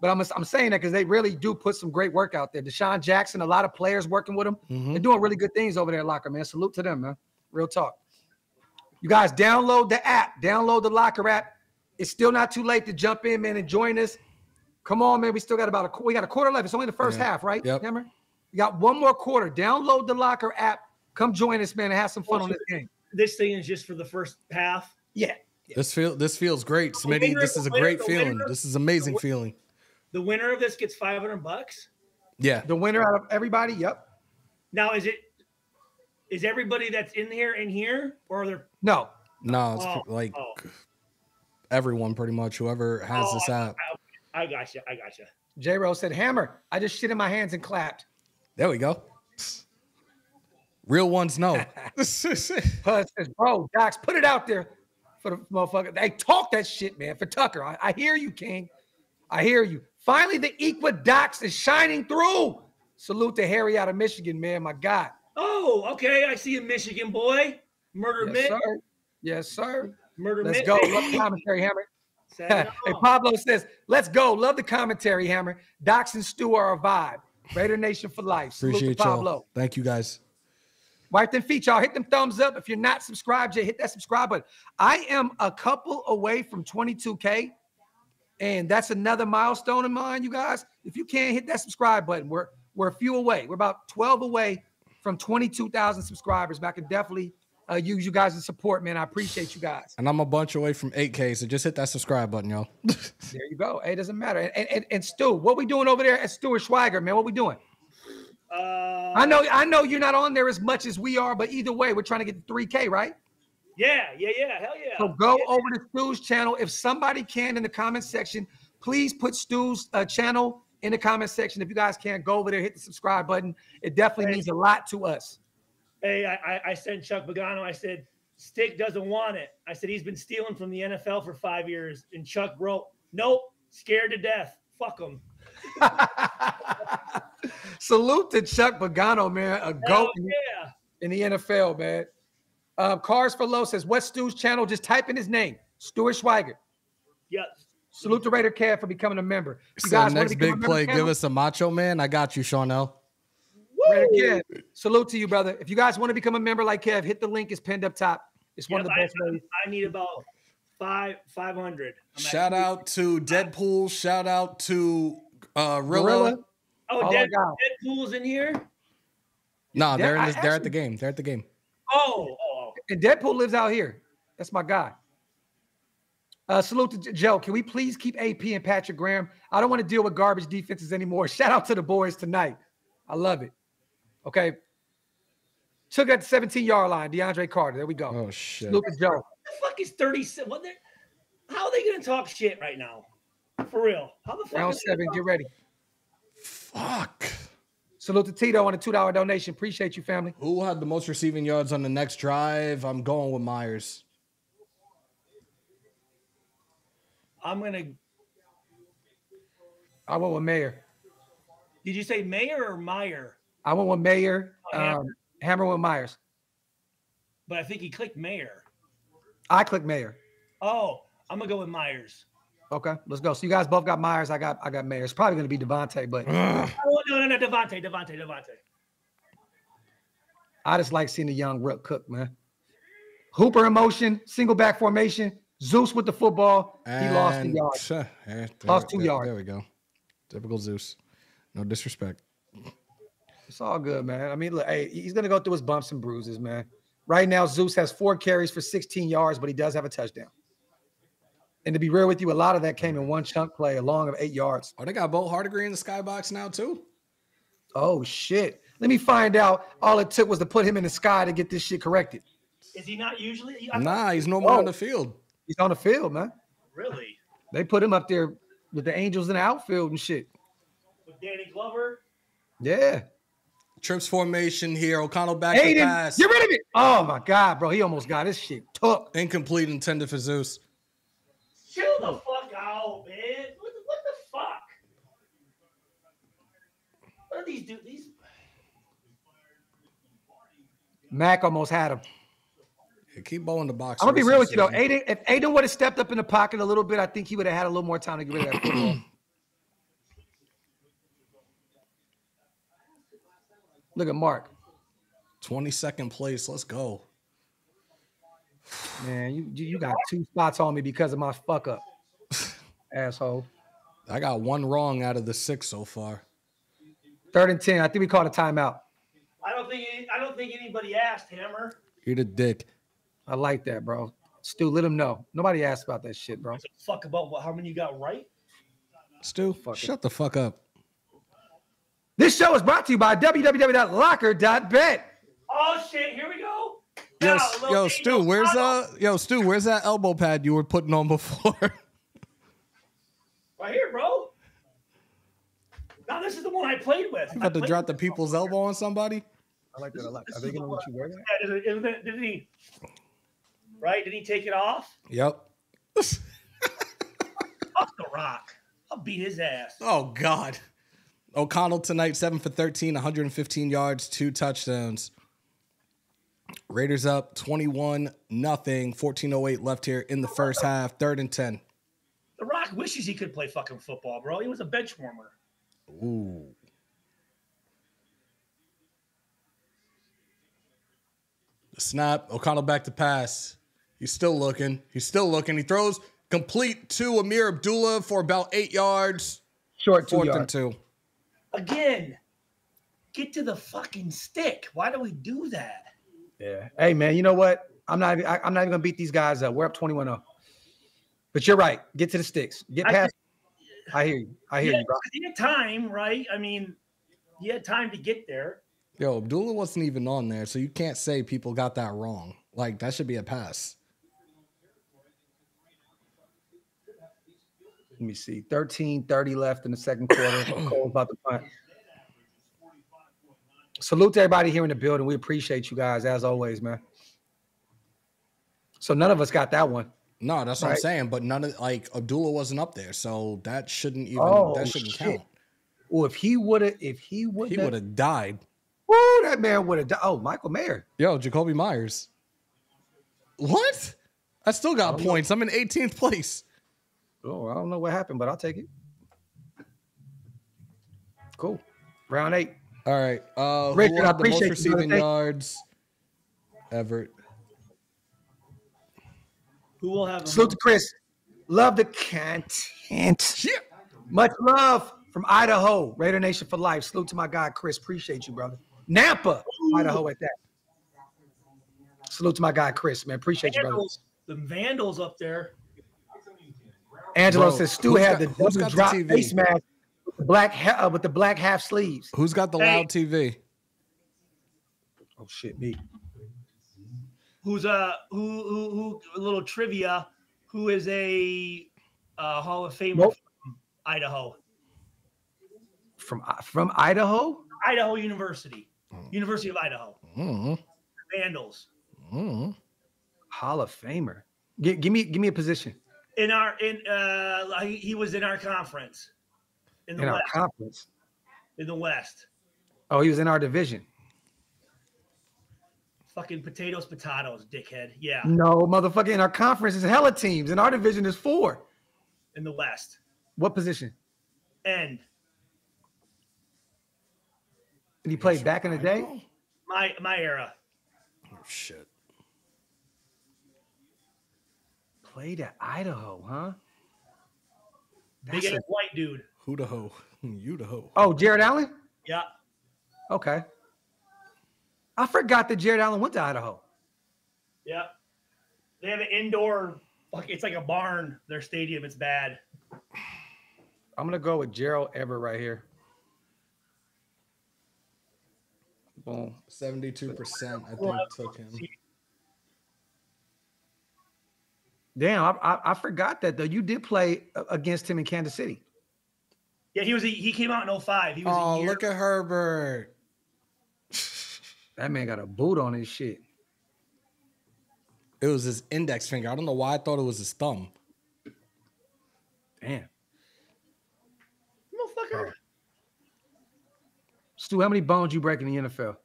but I'm. I'm saying that because they really do put some great work out there. Deshaun Jackson, a lot of players working with them. Mm-hmm. They're doing really good things over there at Locker, man. Salute to them, man. Real talk. You guys, download the app. Download the Locker app. It's still not too late to jump in, man, and join us. Come on, man. We still got about a we got a quarter left. It's only the first yeah. half, right? Yep. Remember? You got one more quarter. Download the Locker app. Come join us, man, and have some fun on this game. This thing is just for the first half. Yeah. yeah. This feel this feels great, Smitty. This is a great feeling. This is amazing feeling. The winner of this gets five hundred bucks. Yeah. The winner out of everybody. Yep. Now is it is everybody that's in here in here or are there no no it's oh, like oh. everyone pretty much whoever has oh, this app. I, I, I gotcha. I gotcha. J Rose said hammer. I just shit in my hands and clapped. There we go. Real ones know. Bro, Docs, put it out there for the motherfucker. They talk that shit, man, for Tucker. I, I hear you, King. I hear you. Finally, the Equidox is shining through. Salute to Harry out of Michigan, man. My God. Oh, okay. I see a Michigan boy. Murder yes, Mitt. Sir. Yes, sir. Murder Let's Mitt. Let's go. Love the commentary, Hammer. Hey, Pablo says, let's go. Love the commentary, Hammer. Docs and Stu are a vibe. Raider Nation for life. Salute Appreciate to Pablo. Y'all. Thank you, guys. Wipe them feet, y'all. Hit them thumbs up. If you're not subscribed yet, hit that subscribe button. I am a couple away from twenty-two K, and that's another milestone of mine, you guys. If you can, hit that subscribe button. We're, we're a few away. We're about twelve away from twenty-two thousand subscribers, but I can definitely uh, use you guys' support, man. I appreciate you guys. And I'm a bunch away from eight K, so just hit that subscribe button, y'all. There you go. Hey, it doesn't matter. And, and, and Stu, what we doing over there at Stuart Schweiger, man? What we doing? Uh, I know, I know you're not on there as much as we are, but either way, we're trying to get to three K, right? Yeah, yeah, yeah, hell yeah. So go yeah. over to Stu's channel. If somebody can in the comment section, please put Stu's uh, channel in the comment section. If you guys can, go over there, hit the subscribe button. It definitely hey. means a lot to us. Hey, I, I sent Chuck Pagano. I said, Stick doesn't want it. I said, he's been stealing from the N F L for five years. And Chuck wrote, nope, scared to death. Fuck him. Salute to Chuck Pagano, man. A goat yeah. in the N F L, man. Um, Cars for Low says, what's Stu's channel? Just type in his name, Stuart Schweiger. Yes. Salute to Raider Cab for becoming a member. You so guys next big play, give us a macho man. I got you, Sean L. Raider Kev, salute to you, brother. If you guys want to become a member like Kev, hit the link. It's pinned up top. It's yeah, one of the I, best ways. I need about five, 500. I'm shout out to Deadpool. Shout out to uh, Rilla. Oh, oh Dead, Deadpool's in here? Nah, they're in this, they're actually, at the game. They're at the game. Oh, oh, and Deadpool lives out here. That's my guy. Uh, salute to Joe. Can we please keep A P and Patrick Graham? I don't want to deal with garbage defenses anymore. Shout out to the boys tonight. I love it. Okay. Took at the seventeen-yard line, DeAndre Carter. There we go. Oh, shit. Salute to Joe. What the fuck is thirty-seven? What How are they going to talk shit right now? For real. How the fuck Round seven, get ready. Fuck. Salute to Tito on a two dollar donation. Appreciate you, family. Who had the most receiving yards on the next drive? I'm going with Myers. I'm going to – I went with Mayer. Did you say Mayer or Meyer? I went with Mayer. Oh, Hammer. Um, Hammer with Myers. But I think he clicked Mayer. I clicked Mayer. Oh, I'm going to go with Myers. Okay, let's go. So you guys both got Myers. I got I got Mayer. It's probably going to be Devontae, but oh, no, no, no, Devontae, Devontae, Devontae. I just like seeing the young rook cook, man. Hooper in motion, single back formation. Zeus with the football. And he lost a yard. Uh, there, lost two there, yards. There we go. Typical Zeus. No disrespect. It's all good, man. I mean, look, hey, he's going to go through his bumps and bruises, man. Right now, Zeus has four carries for sixteen yards, but he does have a touchdown. And to be real with you, a lot of that came in one chunk play, a long of eight yards. Oh, they got Bo Hardigree in the skybox now, too? Oh, shit. Let me find out. All it took was to put him in the sky to get this shit corrected. Is he not usually? Nah, he's no more oh. on the field. He's on the field, man. Really? They put him up there with the Angels in the outfield and shit. With Danny Glover? Yeah. Trips formation here. O'Connell back Aiden, to pass. Get rid of it. Oh, my God, bro. He almost got his shit took. Incomplete intended for Zeus. Chill the fuck out, man. What the, what the fuck? What are these dudes? These... Mack almost had him. Yeah, keep bowling the box. I'm going to be real with you, though. Aiden, if Aiden would have stepped up in the pocket a little bit, I think he would have had a little more time to get rid of that football. Look at Mark. twenty-second place. Let's go. Man, you, you got two spots on me because of my fuck up. Asshole. I got one wrong out of the six so far. Third and ten. I think we called a timeout. I don't think any, I don't think anybody asked, Hammer. You're the dick. I like that, bro. Stu, let him know. Nobody asked about that shit, bro. Fuck about what, how many you got right? Stu, fuck shut it. the fuck up. This show is brought to you by w w w dot locker dot bet. Oh shit, here we go. Yo, no, yo Stu, where's uh, yo, Stu, where's that elbow pad you were putting on before? Right here, bro. Now this is the one I played with. You about to drop the people's elbow on somebody? I like that a lot. Are they gonna let you wear that? Yeah, did, did he? Right? Did he take it off? Yep. Fuck the Rock. I'll beat his ass. Oh God. O'Connell tonight, seven for thirteen, one hundred fifteen yards, two touchdowns. Raiders up twenty-one nothing, fourteen oh eight left here in the first half, third and ten. The Rock wishes he could play fucking football, bro. He was a bench warmer. Ooh. The snap, O'Connell back to pass. He's still looking. He's still looking. He throws complete to Amir Abdullah for about eight yards. Short two yards. Fourth and two. Again, get to the fucking stick. Why do we do that? Yeah. Hey, man, you know what? I'm not I, I'm not even going to beat these guys up. We're up twenty-one oh. But you're right. Get to the sticks. Get past. I, I hear you. I hear yeah, you, bro. You had time, right? I mean, you had time to get there. Yo, Abdullah wasn't even on there, so you can't say people got that wrong. Like, that should be a pass. Let me see. thirteen thirty left in the second quarter. Cole's about to punt. Salute to everybody here in the building. We appreciate you guys, as always, man. So none of us got that one. No, that's right? What I'm saying. But none of, like, Abdullah wasn't up there. So that shouldn't even, oh, that shouldn't shit. count. Well, if he would have, if he would have. He would have died. Woo, that man would have died. Oh, Michael Mayer. Yo, Jacoby Myers. What? I still got I points. Know. I'm in eighteenth place. Oh, I don't know what happened, but I'll take it. Cool. Round eight. All right. Uh, Richard, who had the most receiving yards? Everett. Who will have? Salute to Chris. Love the content. Yeah. Much love from Idaho. Raider Nation for life. Salute to my guy, Chris. Appreciate you, brother. Napa, ooh. Idaho at that. Salute to my guy, Chris, man. Appreciate Vandals. you, brother. The Vandals up there. Angelo Bro, says Stu had the double drop the face mask with the black uh, with the black half sleeves. Who's got the hey. loud T V? Oh shit, me. Who's a who who who? A little trivia. Who is a uh, Hall of Famer nope. from Idaho? From from Idaho? Idaho University, mm. University of Idaho. Mm. Vandals. Mm. Hall of Famer. G give me give me a position. In our in uh, he, he was in our conference. In the in West. Our conference. In the West. Oh, he was in our division. Fucking potatoes, potatoes, dickhead. Yeah. No, motherfucker. In our conference is hella teams. In our division is four. In the West. What position? End. Did he play back in the day? My my era. Oh shit. Played at Idaho, huh? That's big ass white dude. Who the hoe? You the hoe. Oh, Jared Allen? Yeah. Okay. I forgot that Jared Allen went to Idaho. Yeah. They have an indoor, it's like a barn, their stadium. It's bad. I'm going to go with Gerald Everett right here. Boom. seventy-two percent, I think, took him. Damn, I, I, I forgot that, though. You did play against him in Kansas City. Yeah, he was. A, he came out in oh five. He was oh, a look at Herbert. That man got a boot on his shit. It was his index finger. I don't know why I thought it was his thumb. Damn. Motherfucker. Oh. Stu, how many bones you break in the N F L?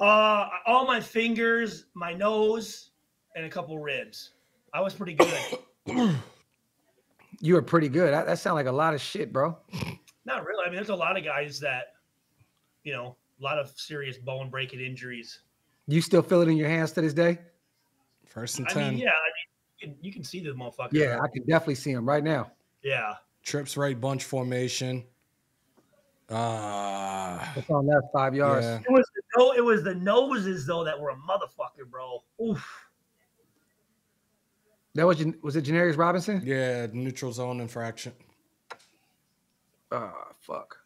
Uh, all my fingers, my nose, and a couple ribs. I was pretty good. You were pretty good. That, that sounds like a lot of shit, bro. Not really. I mean, there's a lot of guys that, you know, a lot of serious bone breaking injuries. You still feel it in your hands to this day? First and ten. I mean, yeah, I mean, you can, you can see the motherfucker. Yeah, I can definitely see him right now. Yeah. Trips right bunch formation. Uh, it's on that five yards. Yeah. It, was the, it was the noses, though, that were a motherfucker, bro. Oof. That was, was it Janarius Robinson? Yeah, neutral zone infraction. Oh, fuck.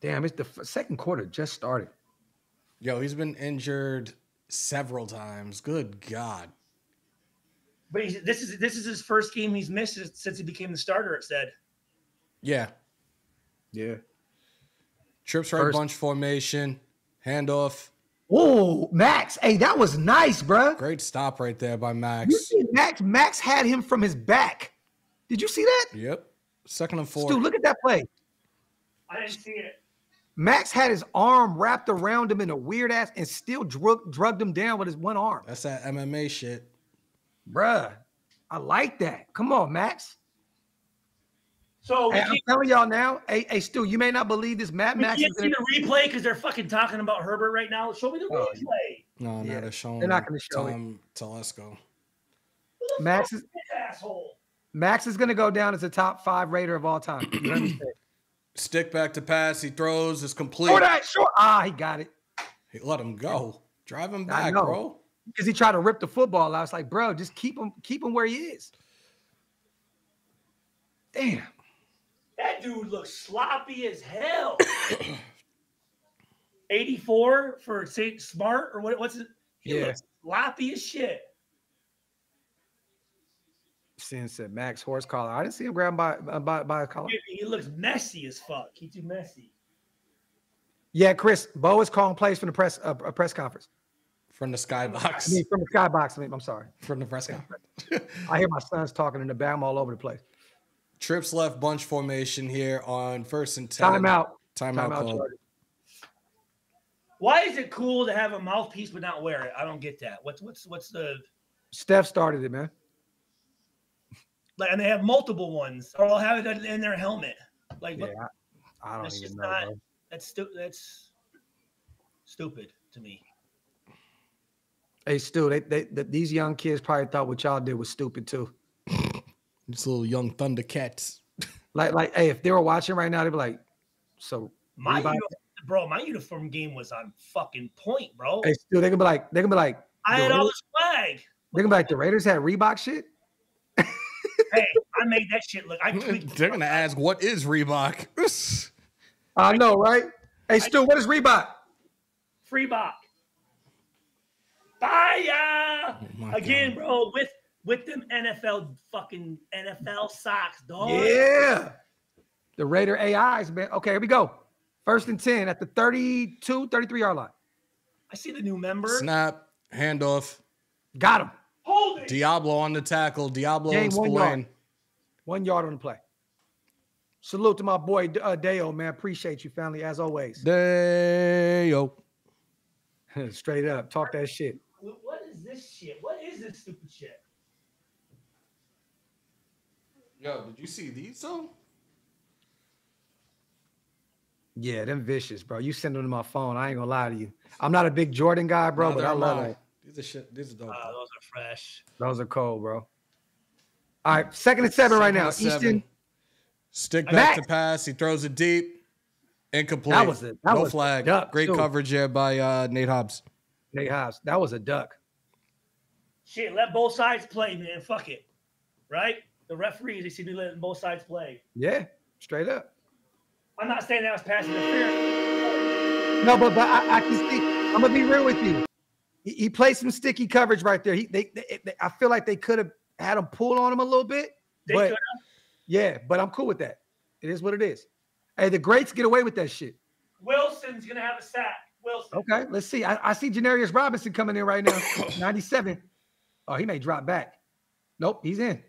Damn, it's the second quarter just started. Yo, he's been injured several times. Good God. But he's, this is this is his first game he's missed since he became the starter, it said. Yeah. Yeah. Trips right first. Bunch formation. Handoff. Oh, Max. Hey, that was nice, bro. Great stop right there by Max. You see Max? Max had him from his back. Did you see that? Yep. Second and four. Dude, look at that play. I didn't see it. Max had his arm wrapped around him in a weird ass and still drug, drugged him down with his one arm. That's that M M A shit. Bruh, I like that. Come on, Max. So hey, I'm telling y'all now, hey, hey, Stu, you may not believe this. Mad Max. You can't see the replay because they're fucking talking about Herbert right now. Show me the oh, replay. No, yeah. not a show. They're not going to show him. Telesco. Max is asshole. Max is going to go down as a top five Raider of all time. You understand? Stick back to pass. He throws. It's complete. Oh, that short. Ah, he got it. He let him go. Drive him back, bro. Because he tried to rip the football out. It's like, bro, just keep him, keep him where he is. Damn. That dude looks sloppy as hell. eighty-four for Saint Smart or what? What's it? He yeah. looks sloppy as shit. Sin said Max horse collar. I didn't see him grab by by by a collar. He looks messy as fuck. He too messy. Yeah, Chris. Bo is calling plays from the press uh, a press conference. From the skybox. I mean, from the skybox. I mean, I'm sorry. From the press conference. I hear my sons talking in the back. I'm all over the place. Trips left bunch formation here on first and ten. Timeout. Timeout. Timeout. Why is it cool to have a mouthpiece but not wear it? I don't get that. What's what's what's the? Steph started it, man. Like, and they have multiple ones, or they'll have it in their helmet. Like, yeah, I, I don't that's even just know. Not, that's stu That's stupid to me. Hey, Stu, they, they, they, these young kids probably thought what y'all did was stupid too. These little young Thundercats. Like, like, hey, if they were watching right now, they'd be like, "So, my uniform, bro, my uniform game was on fucking point, bro." Hey, Stu, they could be like, they could be like, I had all the swag. They're like, the Raiders had Reebok shit? Hey, I made that shit look. I They're going to ask, what is Reebok? I know, right? Hey, Stu, what is Reebok? Freebok. Fire! Oh Again, God. bro, with with them N F L fucking N F L socks, dog. Yeah. The Raider A Is, man. Okay, here we go. First and ten at the thirty-two, thirty-three-yard line. I see the new member. Snap, handoff. Got him. Hold it. Diablo on the tackle. Diablo Game, and Spillane. One yard. one yard on the play. Salute to my boy uh, Deo, man. Appreciate you, family, as always. Deo. Straight up. Talk that shit. What is this shit? What is this stupid shit? Yo, did you see these, though? Yeah, them vicious, bro. You send them to my phone. I ain't gonna lie to you. I'm not a big Jordan guy, bro, no, but I love them. These are shit. These are dope. Uh, those are fresh. Those are cold, bro. All right, second and seven second right now. Seven. Easton. Stick back Max. to pass. He throws it deep. Incomplete. That was it. No was flag. Duck, Great too. coverage there by uh, Nate Hobbs. Nate Hobbs. That was a duck. Shit, let both sides play, man. Fuck it. Right? The referees, they should be letting both sides play. Yeah, straight up. I'm not saying that was pass interference. No, but but I, I can see. I'm gonna be real with you. He, he played some sticky coverage right there. He they, they, they I feel like they could have had him pull on him a little bit. They but yeah, but I'm cool with that. It is what it is. Hey, the greats get away with that shit. Wilson's gonna have a sack. Wilson. Okay, let's see. I, I see Janarius Robinson coming in right now. ninety-seven. Oh, he may drop back. Nope, he's in.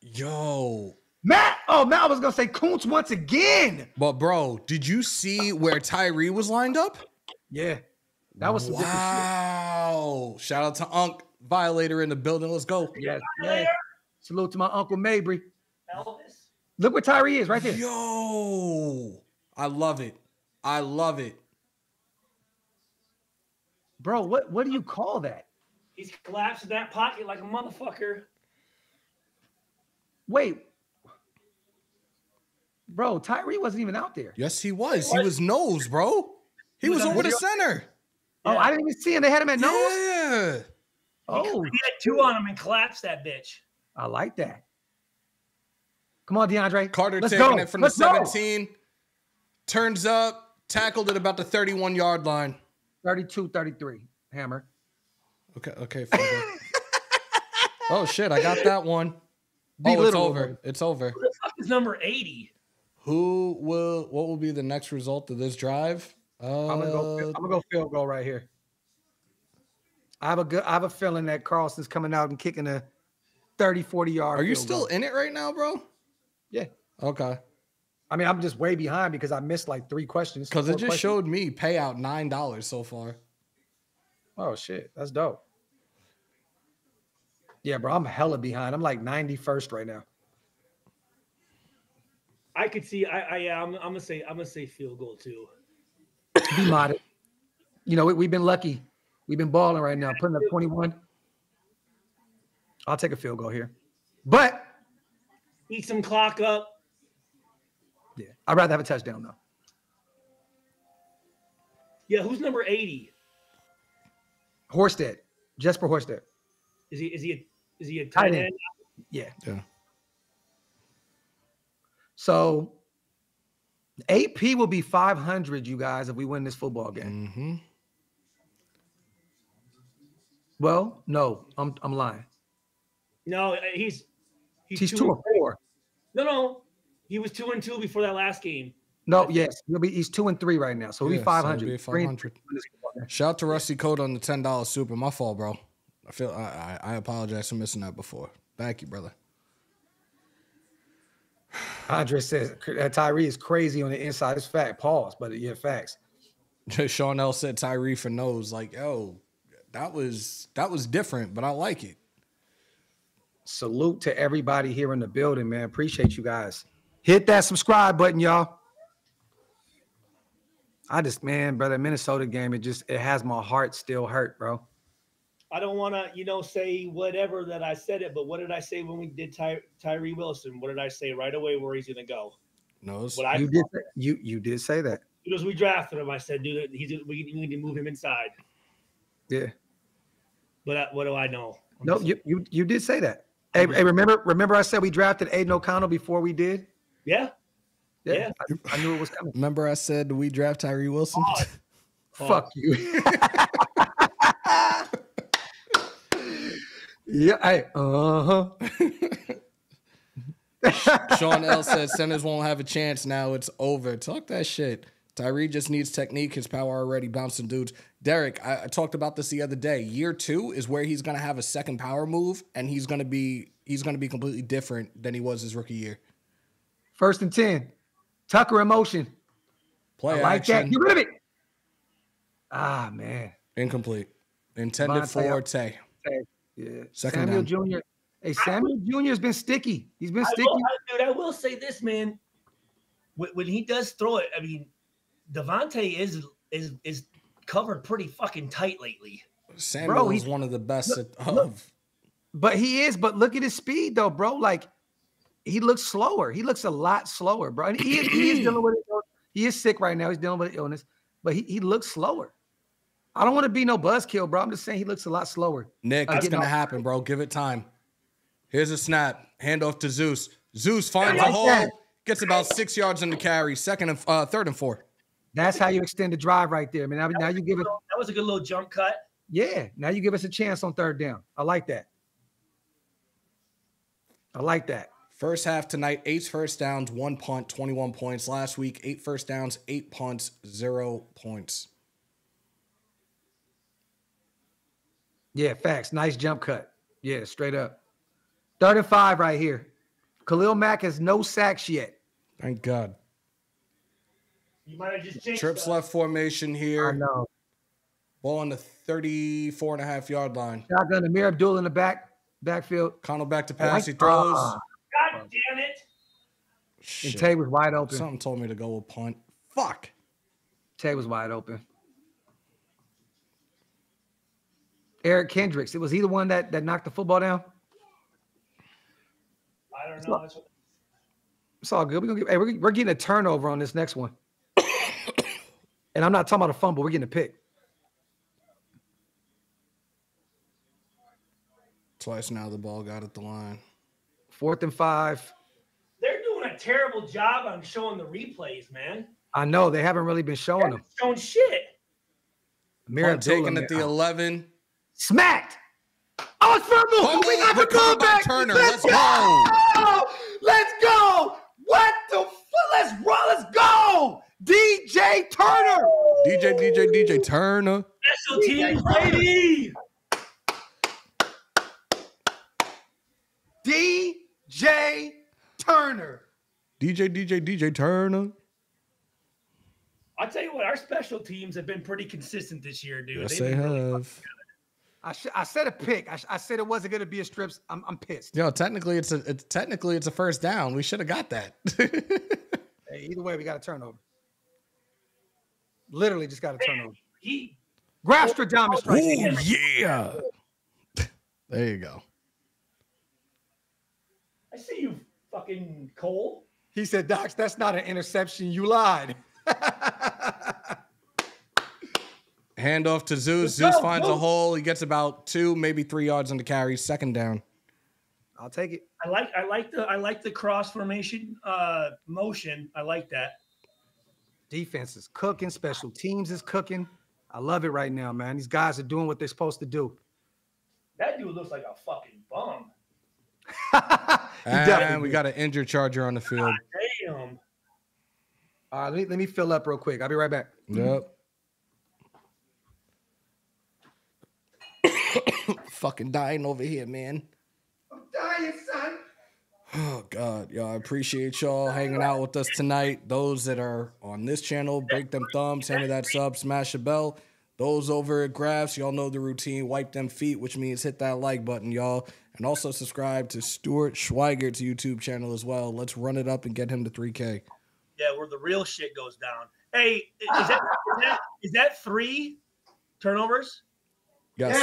Yo. Matt, oh, Matt, I was going to say Koontz once again. But, bro, did you see where Tyree was lined up? Yeah. That was some wow. different shit. Shout out to Unc Violator in the building. Let's go. Yes. Yeah. Salute to my Uncle Mabry. Elvis. Look where Tyree is right there. Yo. I love it. I love it. Bro, what, what do you call that? He's collapsed in that pocket like a motherfucker. Wait. Bro, Tyree wasn't even out there. Yes, he was. He was, he was nose, bro. He, he was, was over the center. Yeah. Oh, I didn't even see him. They had him at nose? Yeah. Oh. He had two on him and collapsed that bitch. I like that. Come on, DeAndre. Carter Let's taking go. it from Let's the seventeen. Go. Turns up. Tackled at about the thirty-one-yard line. thirty-two thirty-three. Hammer. Okay, okay. Oh, shit. I got that one. Be oh, it's over. One. It's over. Who the fuck is number eighty? Who will, what will be the next result of this drive? Uh, I'm gonna go, I'm gonna go field goal right here. I have a good, I have a feeling that Carlson's coming out and kicking a thirty, forty yard. Are you still goal. in it right now, bro? Yeah. Okay. I mean, I'm just way behind because I missed like three questions. Cause it just questions. showed me payout nine dollars so far. Oh shit. That's dope. Yeah, bro. I'm hella behind. I'm like ninety-first right now. I could see. I, I yeah. I'm, I'm gonna say. I'm gonna say field goal too. Be modest. You know, we, we've been lucky. We've been balling right now, putting up twenty-one. I'll take a field goal here, but eat some clock up. Yeah, I'd rather have a touchdown though. Yeah, who's number eighty? Horsted, Jesper Horsted. Is he? Is he? A, is he a tight end? Yeah. Yeah. So, A P will be five hundred, you guys, if we win this football game. Mm-hmm. Well, no, I'm I'm lying. No, he's he's, he's two, two or four. No, no, he was two and two before that last game. No, That's yes, he'll be he's two and three right now, so he'll yeah, be five hundred. So be five hundred. Shout out to Rusty Code on the ten dollar super. My fault, bro. I feel I I apologize for missing that before. Thank you, brother. Andre says that Tyree is crazy on the inside. It's fact. Pause, but yeah, facts. Sean L said Tyree for nose. Like, yo, that was that was different, but I like it. Salute to everybody here in the building, man. Appreciate you guys. Hit that subscribe button, y'all. I just, man, brother, Minnesota game. It just it has my heart still hurt, bro. I don't want to, you know, say whatever that I said it, but what did I say when we did Ty Tyree Wilson? What did I say right away where he's going to go? No, I, you, did, you, you did say that. Because we drafted him, I said, dude, he's, we need to move him inside. Yeah. But I, what do I know? I'm no, you, you you did say that. Hey, hey, remember remember I said we drafted Aiden O'Connell before we did? Yeah. Yeah. yeah. I, I knew it was coming. Remember I said we draft Tyree Wilson? Oh. Oh. Fuck you. yeah. I, uh-huh. Sean L. says, centers won't have a chance now. It's over. Talk that shit. Tyree just needs technique. His power already bouncing dudes. Derek, I, I talked about this the other day. Year two is where he's going to have a second power move, and he's going to be he's going to be completely different than he was his rookie year. First and ten. Tucker in motion. Play I like action. that. Get rid of it. Ah, man. Incomplete. Intended for Tay. Yeah. Second Samuel down. Junior Hey, Samuel Junior has been sticky. He's been I sticky. Will, I, dude, I will say this, man. When, when he does throw it, I mean, Devontae is is is covered pretty fucking tight lately. Samuel is one of the best look, at, of. Look, but he is. But look at his speed, though, bro. Like, he looks slower. He looks a lot slower, bro. And he is, he is dealing with it. He is sick right now. He's dealing with an illness. But he, he looks slower. I don't want to be no buzzkill, bro. I'm just saying he looks a lot slower. Nick, uh, that's going to happen, bro. Give it time. Here's a snap. Hand off to Zeus. Zeus finds a hole. Gets about six yards in the carry. Second and uh, third and four. That's how you extend the drive right there, man. Now, now you give it. That was a good little jump cut. Yeah. Now you give us a chance on third down. I like that. I like that. First half tonight, eight first downs, one punt, twenty-one points. Last week, eight first downs, eight punts, zero points. Yeah, facts. Nice jump cut. Yeah, straight up. Third and five right here. Khalil Mack has no sacks yet. Thank God. You might have just changed trips that. Left formation here. I know. Ball on the thirty-four and a half yard line. Shotgun, Amir Abdul in the back backfield. Connell back to pass. Like, he throws. Uh, God damn it. Shit. And Tay was wide open. Something told me to go with punt. Fuck. Tay was wide open. Eric Kendricks. It was he the one that, that knocked the football down? I don't know. It's all, it's all good. We're, gonna get, hey, we're, we're getting a turnover on this next one. And I'm not talking about a fumble. We're getting a pick. Twice now the ball got at the line. Fourth and five. They're doing a terrible job on showing the replays, man. I know. They haven't really been showing them. Showing shit. Amir taking at the eleven. Smacked. Oh, it's fumble. We got the ball back. Turner. Let's, Let's go. go. Let's go. What the fuck? Let's run. Let's go. D J Turner. DJ, DJ, DJ Turner. Special team lady. D J Turner. D J, D J, D J Turner. I'll tell you what, our special teams have been pretty consistent this year, dude. Yes, they have. Really I, I said a pick. I, I said it wasn't going to be a strip. I'm, I'm pissed. Yo, technically it's a it's, technically it's a first down. We should have got that. Hey, either way, we got a turnover. Literally, just got a turnover. He grabs for Thomas. Oh yeah! There you go. I see you, fucking Cole. He said, "Docs, that's not an interception. You lied." Hand off to Zeus. Zeus finds a hole. He gets about two, maybe three yards on the carry. Second down. I'll take it. I like. I like the. I like the cross formation uh, motion. I like that. Defense is cooking. Special teams is cooking. I love it right now, man. These guys are doing what they're supposed to do. That dude looks like a fucking bum. And we got an injured Charger on the field. God damn. All right, let me, let me fill up real quick. I'll be right back. Yep. Fucking dying over here, man. I'm dying, son. Oh God, y'all! I appreciate y'all hanging out with us tonight. Those that are on this channel, break them thumbs, hammer that sub, smash a bell. Those over at Graphs, y'all know the routine. Wipe them feet, which means hit that like button, y'all, and also subscribe to Stuart Schweigert's YouTube channel as well. Let's run it up and get him to three K. Yeah, where the real shit goes down. Hey, is that is that, is that three turnovers? Yes.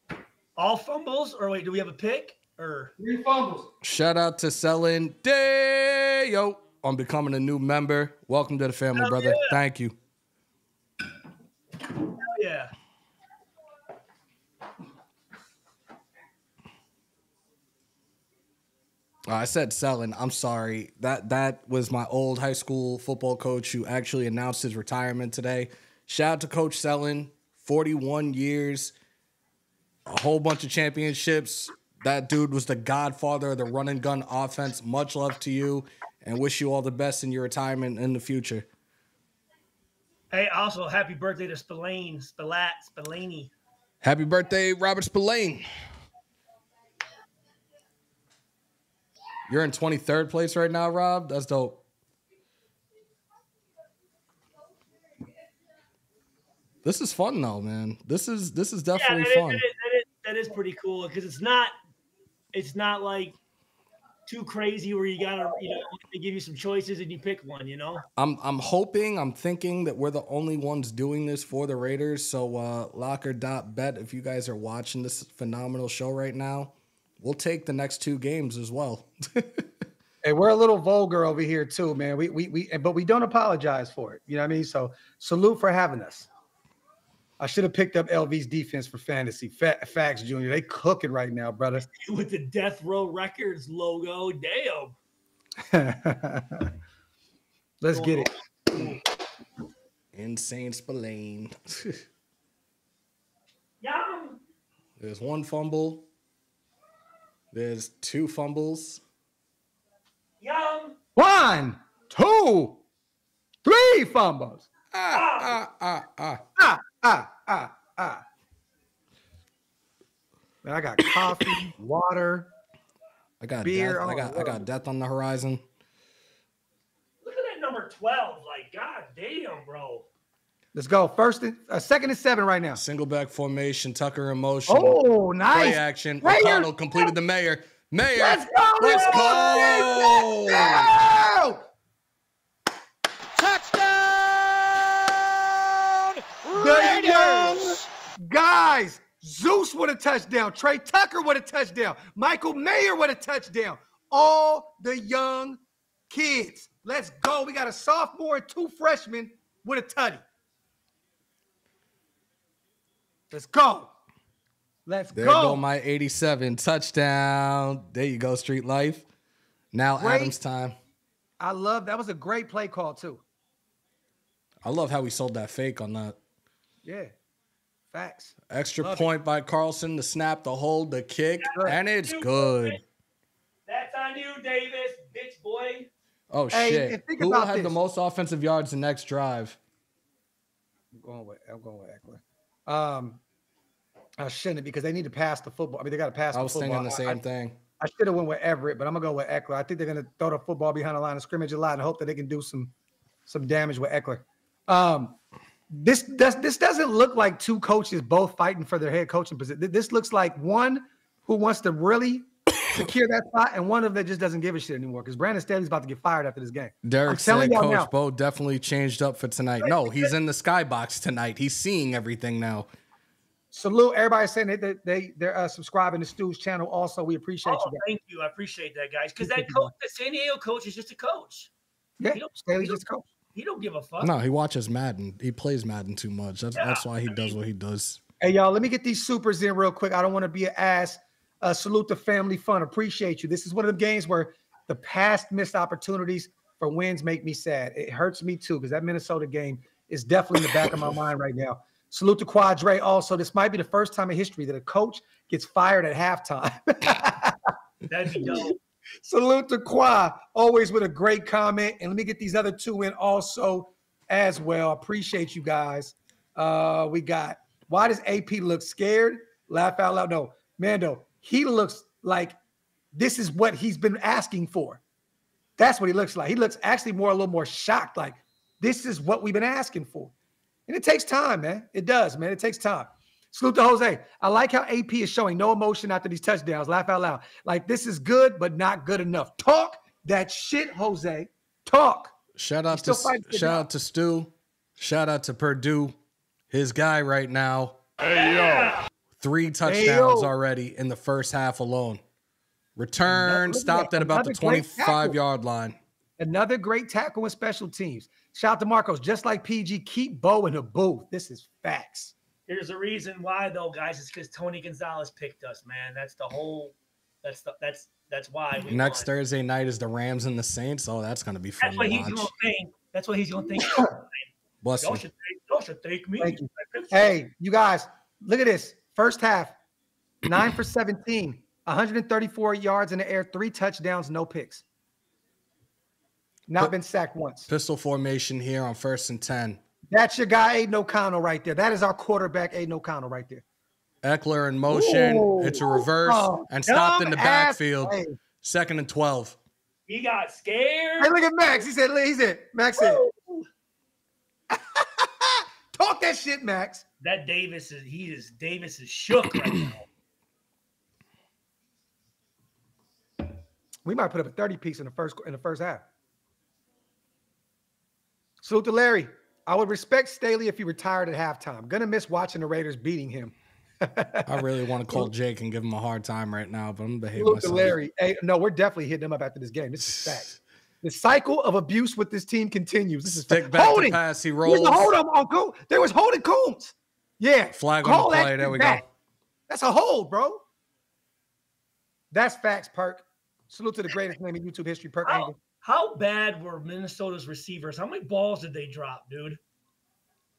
yes. All fumbles, or wait, do we have a pick? Or three fumbles. Shout out to Selin Dayo on becoming a new member. Welcome to the family, Hell brother. Yeah. Thank you. Hell yeah. I said selling. I'm sorry. That that was my old high school football coach who actually announced his retirement today. Shout out to Coach Selling. forty-one years, a whole bunch of championships. That dude was the godfather of the run and gun offense. Much love to you, and wish you all the best in your retirement in the future. Hey, also happy birthday to Spillane, Spillat, Spillane. Happy birthday, Robert Spillane. You're in twenty-third place right now, Rob. That's dope. This is fun though, man. This is this is definitely yeah, that fun. Is, that, is, that is pretty cool because it's not it's not like too crazy where you gotta you know they give you some choices and you pick one. You know. I'm I'm hoping I'm thinking that we're the only ones doing this for the Raiders. So uh, locker dot bet, if you guys are watching this phenomenal show right now, we'll take the next two games as well. Hey, we're a little vulgar over here too, man. We we we, but we don't apologize for it. You know what I mean? So salute for having us. I should have picked up L V's defense for fantasy. Facts, Junior. They cooking right now, brother. With the Death Row Records logo. Damn. Let's get it. Insane Spillane. Yeah. There's one fumble. There's two fumbles. Yeah. One, two, three fumbles. Ah, ah, ah, ah. Ah. Ah, ah, ah. Man, I got coffee, water, I got beer. Death. I got I got death on the horizon. Look at that number twelve. Like, god damn, bro. Let's go. First and uh, second and seven right now. Single back formation, Tucker in motion. Oh, nice. Play action. Mayer. O'Connell completed the Mayer. Mayer. Let's go. Let's go. Let's go. The young guys, Zeus with a touchdown. Trey Tucker with a touchdown. Michael Mayer with a touchdown. All the young kids. Let's go. We got a sophomore and two freshmen with a tutty. Let's go. Let's there go. There go my eighty-seven touchdown. There you go, Street Life. Now great. Adams time. I love that. Was a great play call too. I love how we sold that fake on that. Yeah, facts. Extra Love point it. by Carlson, the snap, the hold, the kick, That's and it's you, good. Davis. That's on you, Davis, bitch boy. Oh, hey, shit. Think Who about had this. the most offensive yards the next drive? I'm going with I'm going with Ekeler. Um, I shouldn't because they need to pass the football. I mean, they got to pass I the football. I was thinking the same I, thing. I should have went with Everett, but I'm going to go with Ekeler. I think they're going to throw the football behind the line of scrimmage a lot and hope that they can do some, some damage with Ekeler. Um, This does this doesn't look like two coaches both fighting for their head coaching position. This looks like one who wants to really secure that spot, and one of them that just doesn't give a shit anymore. Because Brandon Staley's about to get fired after this game. Derek said Coach Bo definitely changed up for tonight. No, he's in the skybox tonight. He's seeing everything now. Salute everybody saying that they, they they're uh, subscribing to Stu's channel. Also, we appreciate oh, you. Guys. Thank you, I appreciate that, guys. Because that coach, the San Diego coach, is just a coach. Yeah, Staley's just a coach. He don't give a fuck. No, he watches Madden. He plays Madden too much. That's, yeah. that's why he does what he does. Hey, y'all, let me get these supers in real quick. I don't want to be an ass. Uh, salute to Family Fun. Appreciate you. This is one of the games where the past missed opportunities for wins make me sad. It hurts me too because that Minnesota game is definitely in the back of my mind right now. Salute to Quadre also. This might be the first time in history that a coach gets fired at halftime. That'd be dope. Salute to Qua, always with a great comment. And let me get these other two in also as well. Appreciate you guys. Uh, we got, why does A P look scared? Laugh out loud. No, Mando, he looks like this is what he's been asking for. That's what he looks like. He looks actually more, a little more shocked. Like, this is what we've been asking for. And it takes time, man. It does, man. It takes time. Salute to Jose. I like how A P is showing no emotion after these touchdowns. Laugh out loud. Like, this is good, but not good enough. Talk that shit, Jose. Talk. Shout out to shout out to Stu. Shout out to Purdue, his guy right now. Hey yo, three touchdowns already in the first half alone. Return stopped at about the twenty-five yard line. Another great tackle in special teams. Shout out to Marcos. Just like P G, keep Bo in the booth. This is facts. There's a reason why, though, guys. It's because Tony Gonzalez picked us, man. That's the whole. That's the that's That's why. We Next won. Thursday night is the Rams and the Saints. Oh, that's going to be fun. That's what he's going to think. That's what he's going to think. Bless y'all, should take, y'all should take me. Thank you. Hey, you guys, look at this. First half, nine for seventeen, one hundred thirty-four yards in the air, three touchdowns, no picks. Not P- been sacked once. Pistol formation here on first and ten. That's your guy, Aiden O'Connell, right there. That is our quarterback, Aiden O'Connell, right there. Ekeler in motion. Ooh, it's a reverse oh, and stopped in the backfield. Play. Second and twelve. He got scared. Hey, look at Max. He said, he said, Max said. Talk that shit, Max. That Davis is, he is, Davis is shook right now. We might put up a thirty piece in the first, in the first half. Salute to Larry. I would respect Staley if he retired at halftime. Gonna miss watching the Raiders beating him. I really want to call Jake and give him a hard time right now, but I'm behaving myself. Larry, hey, no, we're definitely hitting him up after this game. This is fact. The cycle of abuse with this team continues. This is Stick back holding. Pass, he rolls. The hold on, on there was holding Koontz. Yeah, flag call on the play. There we back. Go. That's a hold, bro. That's facts, Perk. Salute to the greatest name in YouTube history, Perk. How, how bad were Minnesota's receivers? How many balls did they drop, dude?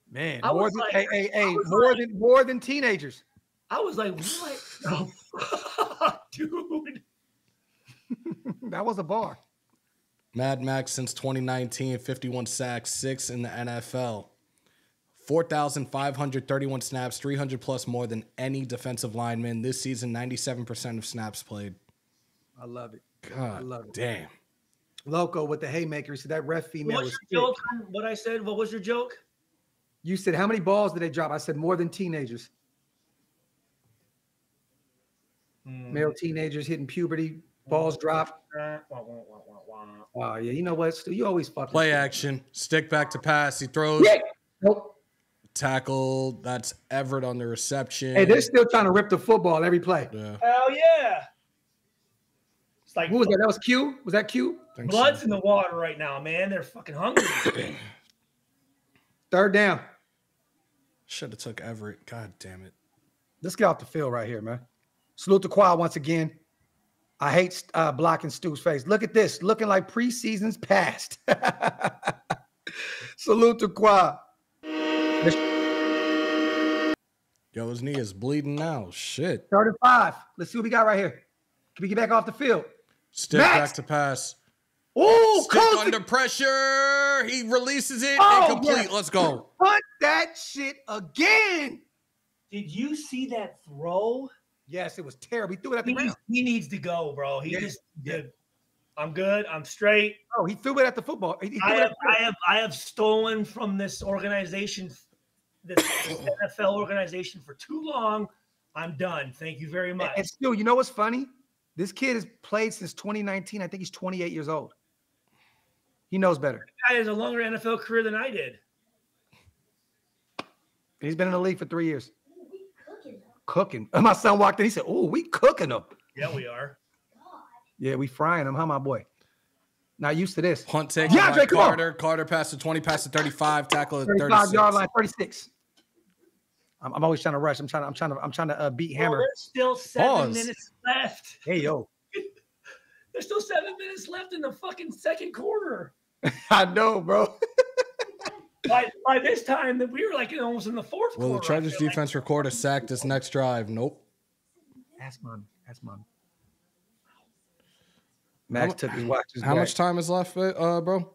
Man, I more than like, hey, hey, hey, more like, than more than teenagers. I was like, what the fuck, dude? That was a bar. Mad Max since twenty nineteen, fifty-one sacks, six in the N F L. four thousand five hundred thirty-one snaps, three hundred plus more than any defensive lineman. This season, ninety-seven percent of snaps played. I love it. God I love it. Damn. Loco with the haymaker. He said that ref female What's was your joke on what I said? What was your joke? You said, how many balls did they drop? I said, more than teenagers. Male teenagers hitting puberty, balls drop. Oh, yeah. You know what? You always fucking play action. Stick back to pass. He throws. Yeah. Nope. Tackle. That's Everett on the reception. Hey, they're still trying to rip the football every play. Yeah. Hell yeah. It's like, who was that? That was Q? Was that Q? Blood's so. In the water right now, man. They're fucking hungry. Third down. Should have took Everett. God damn it. Let's get off the field right here, man. Salute to Quad once again. I hate uh, blocking Stu's face. Look at this. Looking like preseason's past. Salute to Quad. Yo, his knee is bleeding now. Shit. thirty-five. Let's see what we got right here. Can we get back off the field? Stick Max. Back to pass. Oh, Stick under to- pressure. He releases it. Oh, incomplete. Yeah. Let's go. Put that shit again. Did you see that throw? Yes, it was terrible. He threw it at the he ground. Needs, he needs to go, bro. He yeah. just did. I'm good. I'm straight. Oh, he threw it at the football. He, he I, have, the I have I have stolen from this organization, this N F L organization for too long. I'm done. Thank you very much. And, and still, you know what's funny? This kid has played since twenty nineteen. I think he's twenty-eight years old. He knows better. That guy has a longer N F L career than I did. He's been in the league for three years. Cooking. My son walked in. He said, "Oh, we cooking them." Yeah, we are. Yeah, we frying them. Huh, my boy? Not used to this. Punt taken yeah, by Carter. On. Carter passed the twenty, passed the thirty-five, tackle at thirty-six. thirty-five-yard line, thirty-six. I'm, I'm always trying to rush. I'm trying to. I'm trying to. I'm trying to uh, beat Hammer. Well, there's still seven Pause. minutes left. Hey yo. There's still seven minutes left in the fucking second quarter. I know, bro. By, by this time, that we were like almost in the fourth quarter. Will the Chargers defense record a sack this next drive? Nope. Ask mom. Ask mom. Max took his watch. How much time is left, uh, bro?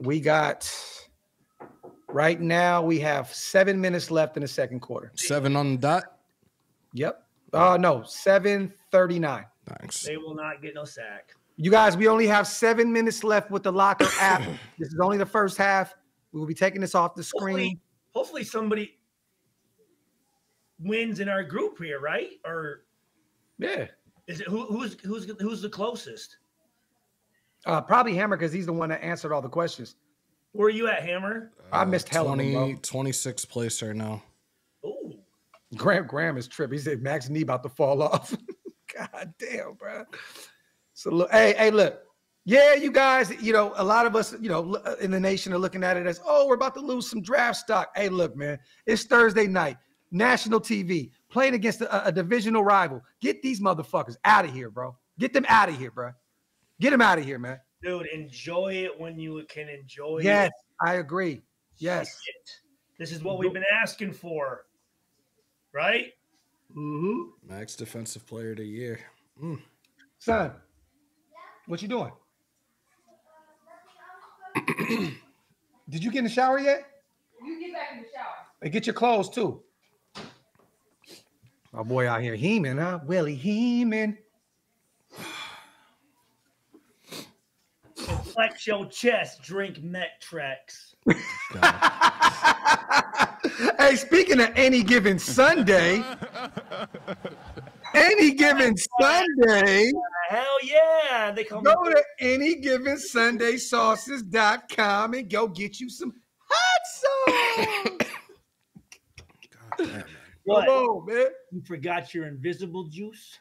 We got right now. We have seven minutes left in the second quarter. Seven on the dot. Yep. Oh uh, no, seven thirty-nine. Thanks. They will not get no sack. You guys, we only have seven minutes left with the locker app. This is only the first half. We will be taking this off the screen. Hopefully, hopefully somebody wins in our group here, right? Or yeah, is it who, who's who's who's the closest? Uh, probably Hammer because he's the one that answered all the questions. Where are you at, Hammer? Uh, I missed Helen. twenty-sixth place right now. Oh, Graham Graham is tripping. He said Max knee about to fall off. God damn, bro. So look, hey, hey, look. Yeah, you guys, you know, a lot of us, you know, in the nation are looking at it as, oh, we're about to lose some draft stock. Hey, look, man, it's Thursday night, national T V, playing against a, a divisional rival. Get these motherfuckers out of here, bro. Get them out of here, bro. Get them out of here, man. Dude, enjoy it when you can enjoy yes, it. Yes, I agree. Yes. Shit. This is what we've been asking for, right? Mm-hmm. Max Defensive Player of the Year. Mm. Son, what you doing? Did you get in the shower yet? You get back in the shower. And get your clothes, too. My boy out here Heeman, huh? Willie Heeman. Flex your chest, drink Metrex. Hey, speaking of any given Sunday, any given Sunday. Hell yeah. They come go to, to any given sunday sauces dot com and go get you some hot sauce. God damn it. What? Hello, man. You forgot your invisible juice?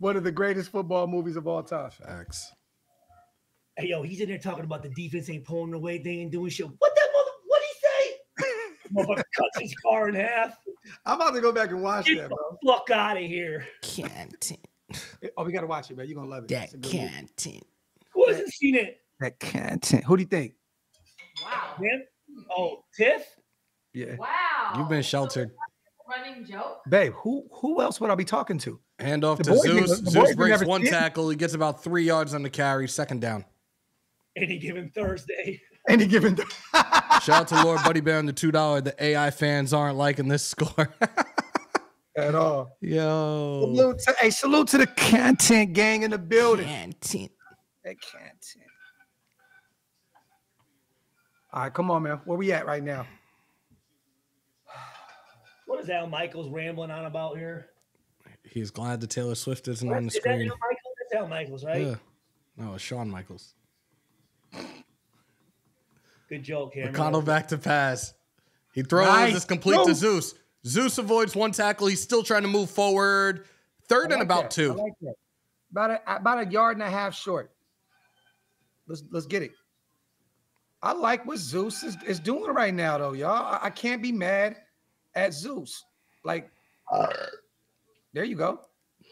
One of the greatest football movies of all time. Facts. Hey, yo, he's in there talking about the defense ain't pulling away. They ain't doing shit. What that mother? What he say? Motherfucker cuts his car in half. I'm about to go back and watch Get that. Get the fuck out of here. Content. Oh, we got to watch it, man. You're going to love it. That content. Movie. Who hasn't seen it? That content. Who do you think? Wow. Tim? Oh, Tiff? Yeah. Wow. You've been sheltered. Running joke, babe. Who who else would I be talking to? Hand off the to Zeus. Did, Zeus breaks one did. tackle. He gets about three yards on the carry. Second down. Any given Thursday. Any given. Th Shout out to Lord Buddy Bear on the two dollar. The A I fans aren't liking this score at all. Yo. Salute to, hey, salute to the content gang in the building. Content. That content. All right, come on, man. Where we at right now? What is Al Michaels rambling on about here? He's glad that Taylor Swift isn't what? on the is screen. That Al Michaels? That's Al Michaels, right? Yeah. No, it's Shawn Michaels. Good joke here. O'Connell back to pass. He throws nice. this complete Yo. to Zeus. Zeus avoids one tackle. He's still trying to move forward. Third like and about that. two. I like that. About a, about a yard and a half short. Let's let's get it. I like what Zeus is, is doing right now, though, y'all. I, I can't be mad at Zeus. Like, uh, there you go.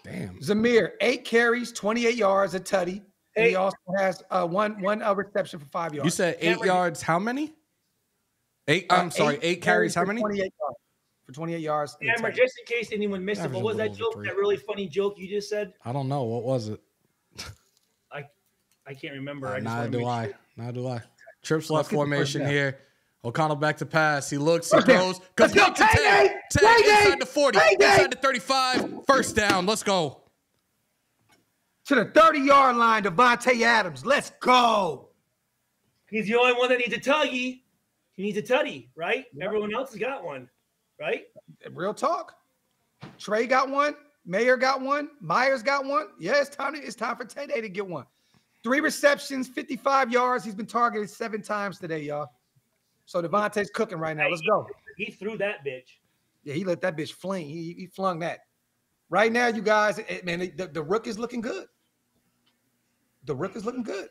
Damn. Zamir, eight carries, twenty-eight yards, a tutty. And he also has uh, one one uh, reception for five yards. You said eight Can't yards, wait. how many? Eight, I'm uh, sorry, eight, eight carries, carries how many? twenty-eight yards, for twenty-eight yards. Dammer, just in case anyone missed it, what was that joke, three. that really funny joke you just said? I don't know. What was it? I I can't remember. Uh, I just nah, do I. Sure. Nah, do I. Trips left formation here. O'Connell back to pass. He looks, he goes. Let's go, Tay-Day! Inside the forty, inside the thirty-five. First down. Let's go. To the thirty-yard line, Devontae Adams. Let's go. He's the only one that needs a tuggy. He needs a tutty, right? Yeah. Everyone else has got one, right? Real talk. Trey got one. Mayer got one. Myers got one. Yeah, it's time, to, it's time for Tay-Day to get one. Three receptions, fifty-five yards. He's been targeted seven times today, y'all. So Devontae's cooking right now. Let's go. He threw that bitch. Yeah, he let that bitch fling. He, he flung that. Right now, you guys, it, man, the, the rook is looking good. The rook is looking good.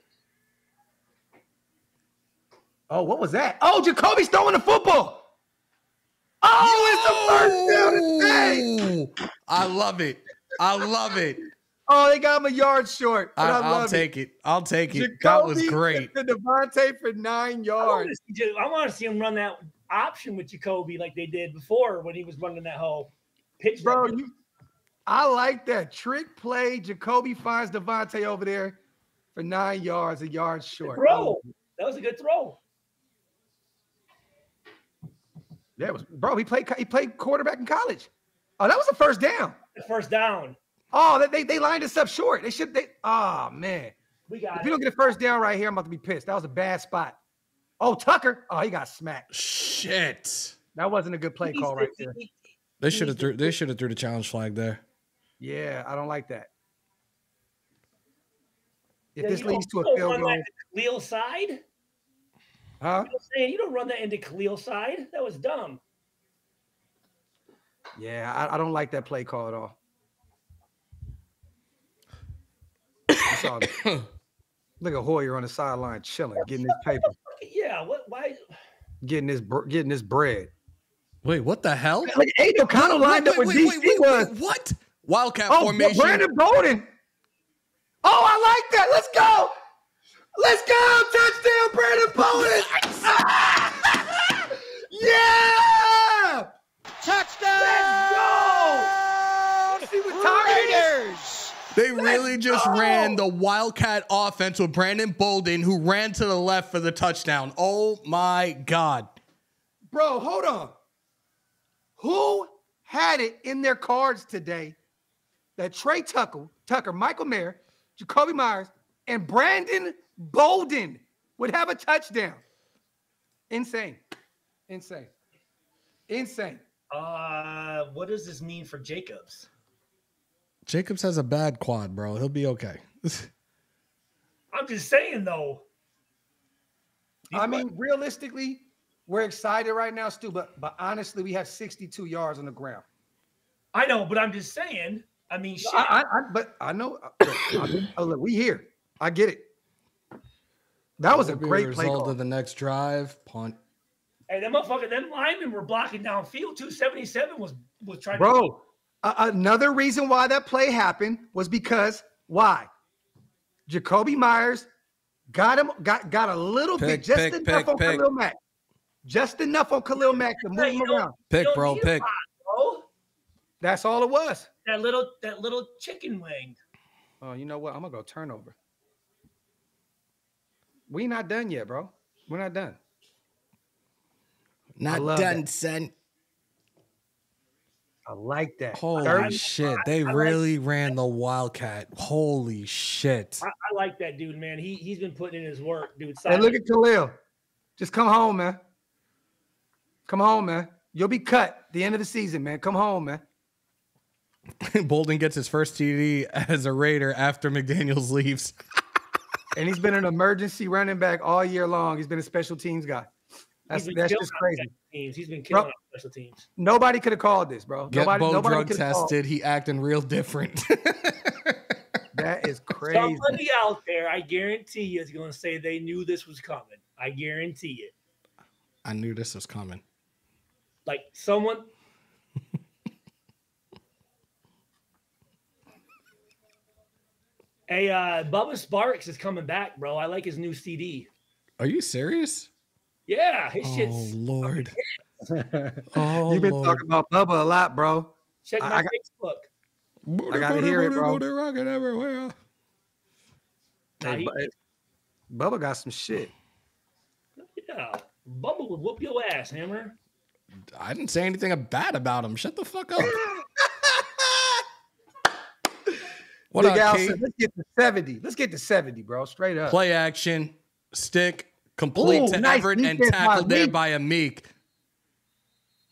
Oh, what was that? Oh, Jacoby's throwing the football. Oh, Yo! It's the first down today. I love it. I love it. Oh, they got him a yard short. I, I I'll take it. it. I'll take it. Jacoby that was great. To Devontae for nine yards. I want to see, see him run that option with Jacoby like they did before when he was running that whole pitch. Bro, you, I like that trick play. Jacoby finds Devontae over there for nine yards, a yard short. Bro, that was a good throw. That was bro. He played. He played quarterback in college. Oh, that was the first down. The first down. Oh, they they lined us up short. They should. They oh man, we got. If you don't get a first down right here, I'm about to be pissed. That was a bad spot. Oh, Tucker. Oh, he got smacked. Shit. That wasn't a good play call right there. They should have threw. They should have threw the challenge flag there. Yeah, I don't like that. If yeah, this leads to a field goal, Khalil's side. Huh? You know saying you don't run that into Khalil's side. That was dumb. Yeah, I, I don't like that play call at all. Look at Hoyer on the sideline chilling, getting his paper. Yeah, what? Why? Getting his getting his bread. Wait, what the hell? Like Aiden O'Connell lined wait, up with D C was. Wait, what? Wildcat oh, formation. Brandon Bolden. Oh, I like that. Let's go. Let's go. Touchdown, Brandon Bolden. Ah! Yeah. Touchdown. Let's go. Let's see what Raiders. They Let's really just go. ran the Wildcat offense with Brandon Bolden, who ran to the left for the touchdown. Oh, my God. Bro, hold on. Who had it in their cards today that Trey Tucker, Tucker, Michael Mayer, Jacoby Myers, and Brandon Bolden would have a touchdown? Insane. Insane. Insane. Uh, what does this mean for Jacobs? Jacobs has a bad quad, bro. He'll be okay. I'm just saying, though. I mean, realistically, we're excited right now, Stu, but, but honestly, we have sixty-two yards on the ground. I know, but I'm just saying. I mean, shit. I, I, but I know. Oh, look, we here. I get it. That was a great play call. Of the next drive, punt. Hey, that motherfucker, them linemen were blocking downfield. two seventy-seven was, was trying Bro, to. Bro, uh, another reason why that play happened was because, why? Jacoby Myers got him, got, got a little pick, bit, just pick, enough pick, on pick. Khalil Mack. Just enough on Khalil Mack to move him around. Pick, bro, pick. Bro. That's all it was. That little, that little chicken wing. Oh, you know what? I'm gonna go turnover. We not done yet, bro. We're not done. Not done, son. I like that. Holy shit! They really ran the Wildcat. Holy shit! I, I like that dude, man. He he's been putting in his work, dude. Hey, look at Khalil. Just come home, man. Come home, man. You'll be cut at the end of the season, man. Come home, man. Bolden gets his first T D as a Raider after McDaniels leaves. And he's been an emergency running back all year long. He's been a special teams guy. That's, that's just crazy. Teams. He's been killing bro, special teams. Nobody could have called this, bro. Get nobody Bo nobody drug tested. Called. He acting real different. That is crazy. Somebody out there, I guarantee you, is going to say they knew this was coming. I guarantee it. I knew this was coming. Like someone. Hey, uh, Bubba Sparks is coming back, bro. I like his new C D. Are you serious? Yeah, his oh, shit's. Lord. Oh, you've been Lord. Talking about Bubba a lot, bro. Check my I, Facebook. Booty, I gotta booty, hear booty, it, bro. Booty, rocking everywhere. Nah, hey, he, Bubba got some shit. Yeah, Bubba would whoop your ass, Hammer. I didn't say anything bad about him. Shut the fuck up. What Big up, Al said, let's get to seventy. Let's get to seventy, bro. Straight up. Play action, stick, complete Ooh, to nice Everett, and tackled by there by Ameek.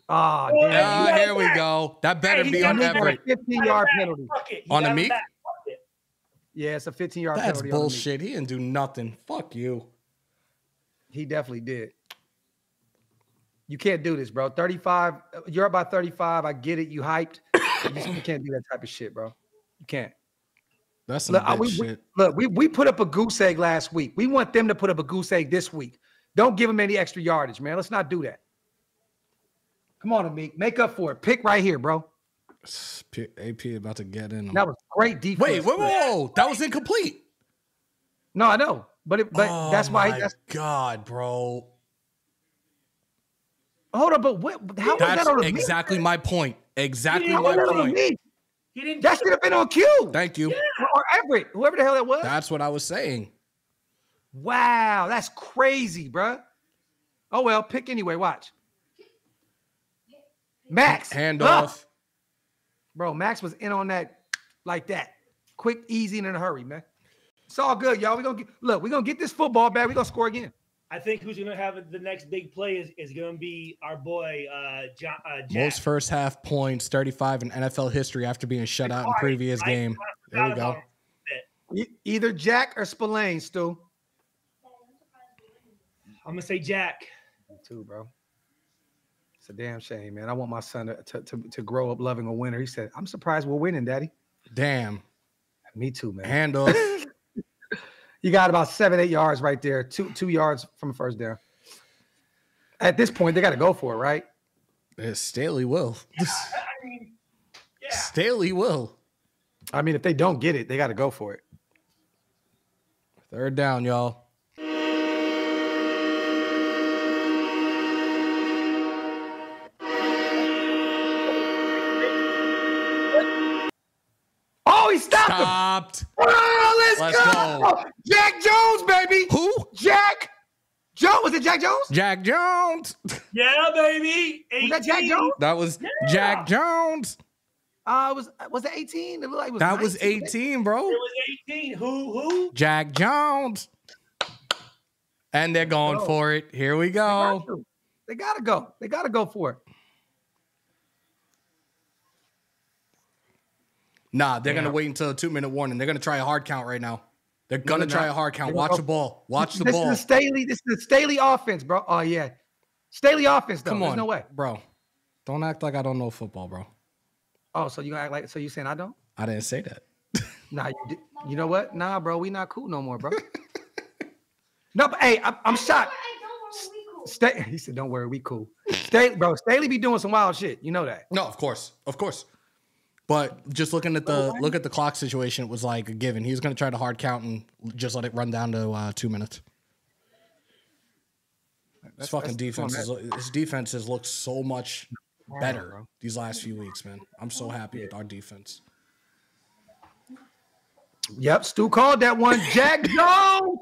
Oh, oh yeah, here we back. Go. That better hey, be on Everett. fifteen-yard penalty. On Ameek? Yeah, it's a fifteen-yard penalty. That's bullshit. On he didn't do nothing. Fuck you. He definitely did. You can't do this, bro. thirty-five. You're up by thirty-five. I get it. You hyped. You just, you can't do that type of shit, bro. You can't. That's some look, we, shit. We, look, we, we put up a goose egg last week. We want them to put up a goose egg this week. Don't give them any extra yardage, man. Let's not do that. Come on, Amik. Make up for it. Pick right here, bro. A P about to get in. That was great defense. Wait, wait, whoa. That was incomplete. No, I know. But it, but oh that's why. My that's, God, bro. Hold on, but what? How that's was that on exactly Amik? My point. Exactly my point. Amik? He didn't that should have been on Q. Thank you. Yeah. Or Everett, whoever the hell that was. That's what I was saying. Wow, that's crazy, bro. Oh, well, pick anyway. Watch. Max. Hand off. Bro, Max was in on that like that. Quick, easy, and in a hurry, man. It's all good, y'all. We're going to get, look, we're going to get this football back. We're going to score again. I think who's going to have the next big play is, is going to be our boy, uh, John, uh, Jack. Most first half points, thirty-five in N F L history after being shut out in previous game. There you go. Either Jack or Spillane, Stu. I'm going to say Jack. Me too, bro. It's a damn shame, man. I want my son to, to, to, to grow up loving a winner. He said, I'm surprised we're winning, Daddy. Damn. Me too, man. Handle. You got about seven, eight yards right there. Two two yards from a first down. At this point, they got to go for it, right? Yeah, Staley will. Yeah, I mean, yeah. Staley will. I mean, if they don't get it, they got to go for it. Third down, y'all. Oh, he stopped him. Stopped. Oh, let's, let's go. go. Jack Jones, baby. Who? Jack Jones. Was it Jack Jones? Jack Jones. Yeah, baby. eighteen. Was that Jack Jones? That was yeah. Jack Jones. Uh, was was it eighteen? It looked like it was that nineteen. Was eighteen, bro. It was eighteen. Who? Who? Jack Jones. And they're going go. for it. Here we go. They got to go. They got to go for it. Nah, they're yeah. going to wait until a two-minute warning. They're going to try a hard count right now. They're going to no, try not. a hard count. Watch go. the ball. Watch this, the this ball. Is Staley, this is the Staley offense, bro. Oh, yeah. Staley offense, though. Come on. There's no way. Bro, don't act like I don't know football, bro. Oh, so you act like so you saying I don't? I didn't say that. Nah, you, did, you know what? Nah, bro, we not cool no more, bro. No, but hey, I, I'm shocked. Cool. Stay, he said, "Don't worry, we cool." Stay, bro. Staley be doing some wild shit. You know that? No, of course, of course. But just looking at the look at the clock situation, it was like a given. He was going to try to hard count and just let it run down to uh, two minutes. This fucking defense, his defenses look so much better these last few weeks, man. I'm so happy with our defense. Yep, Stu called that one. Jack Jones.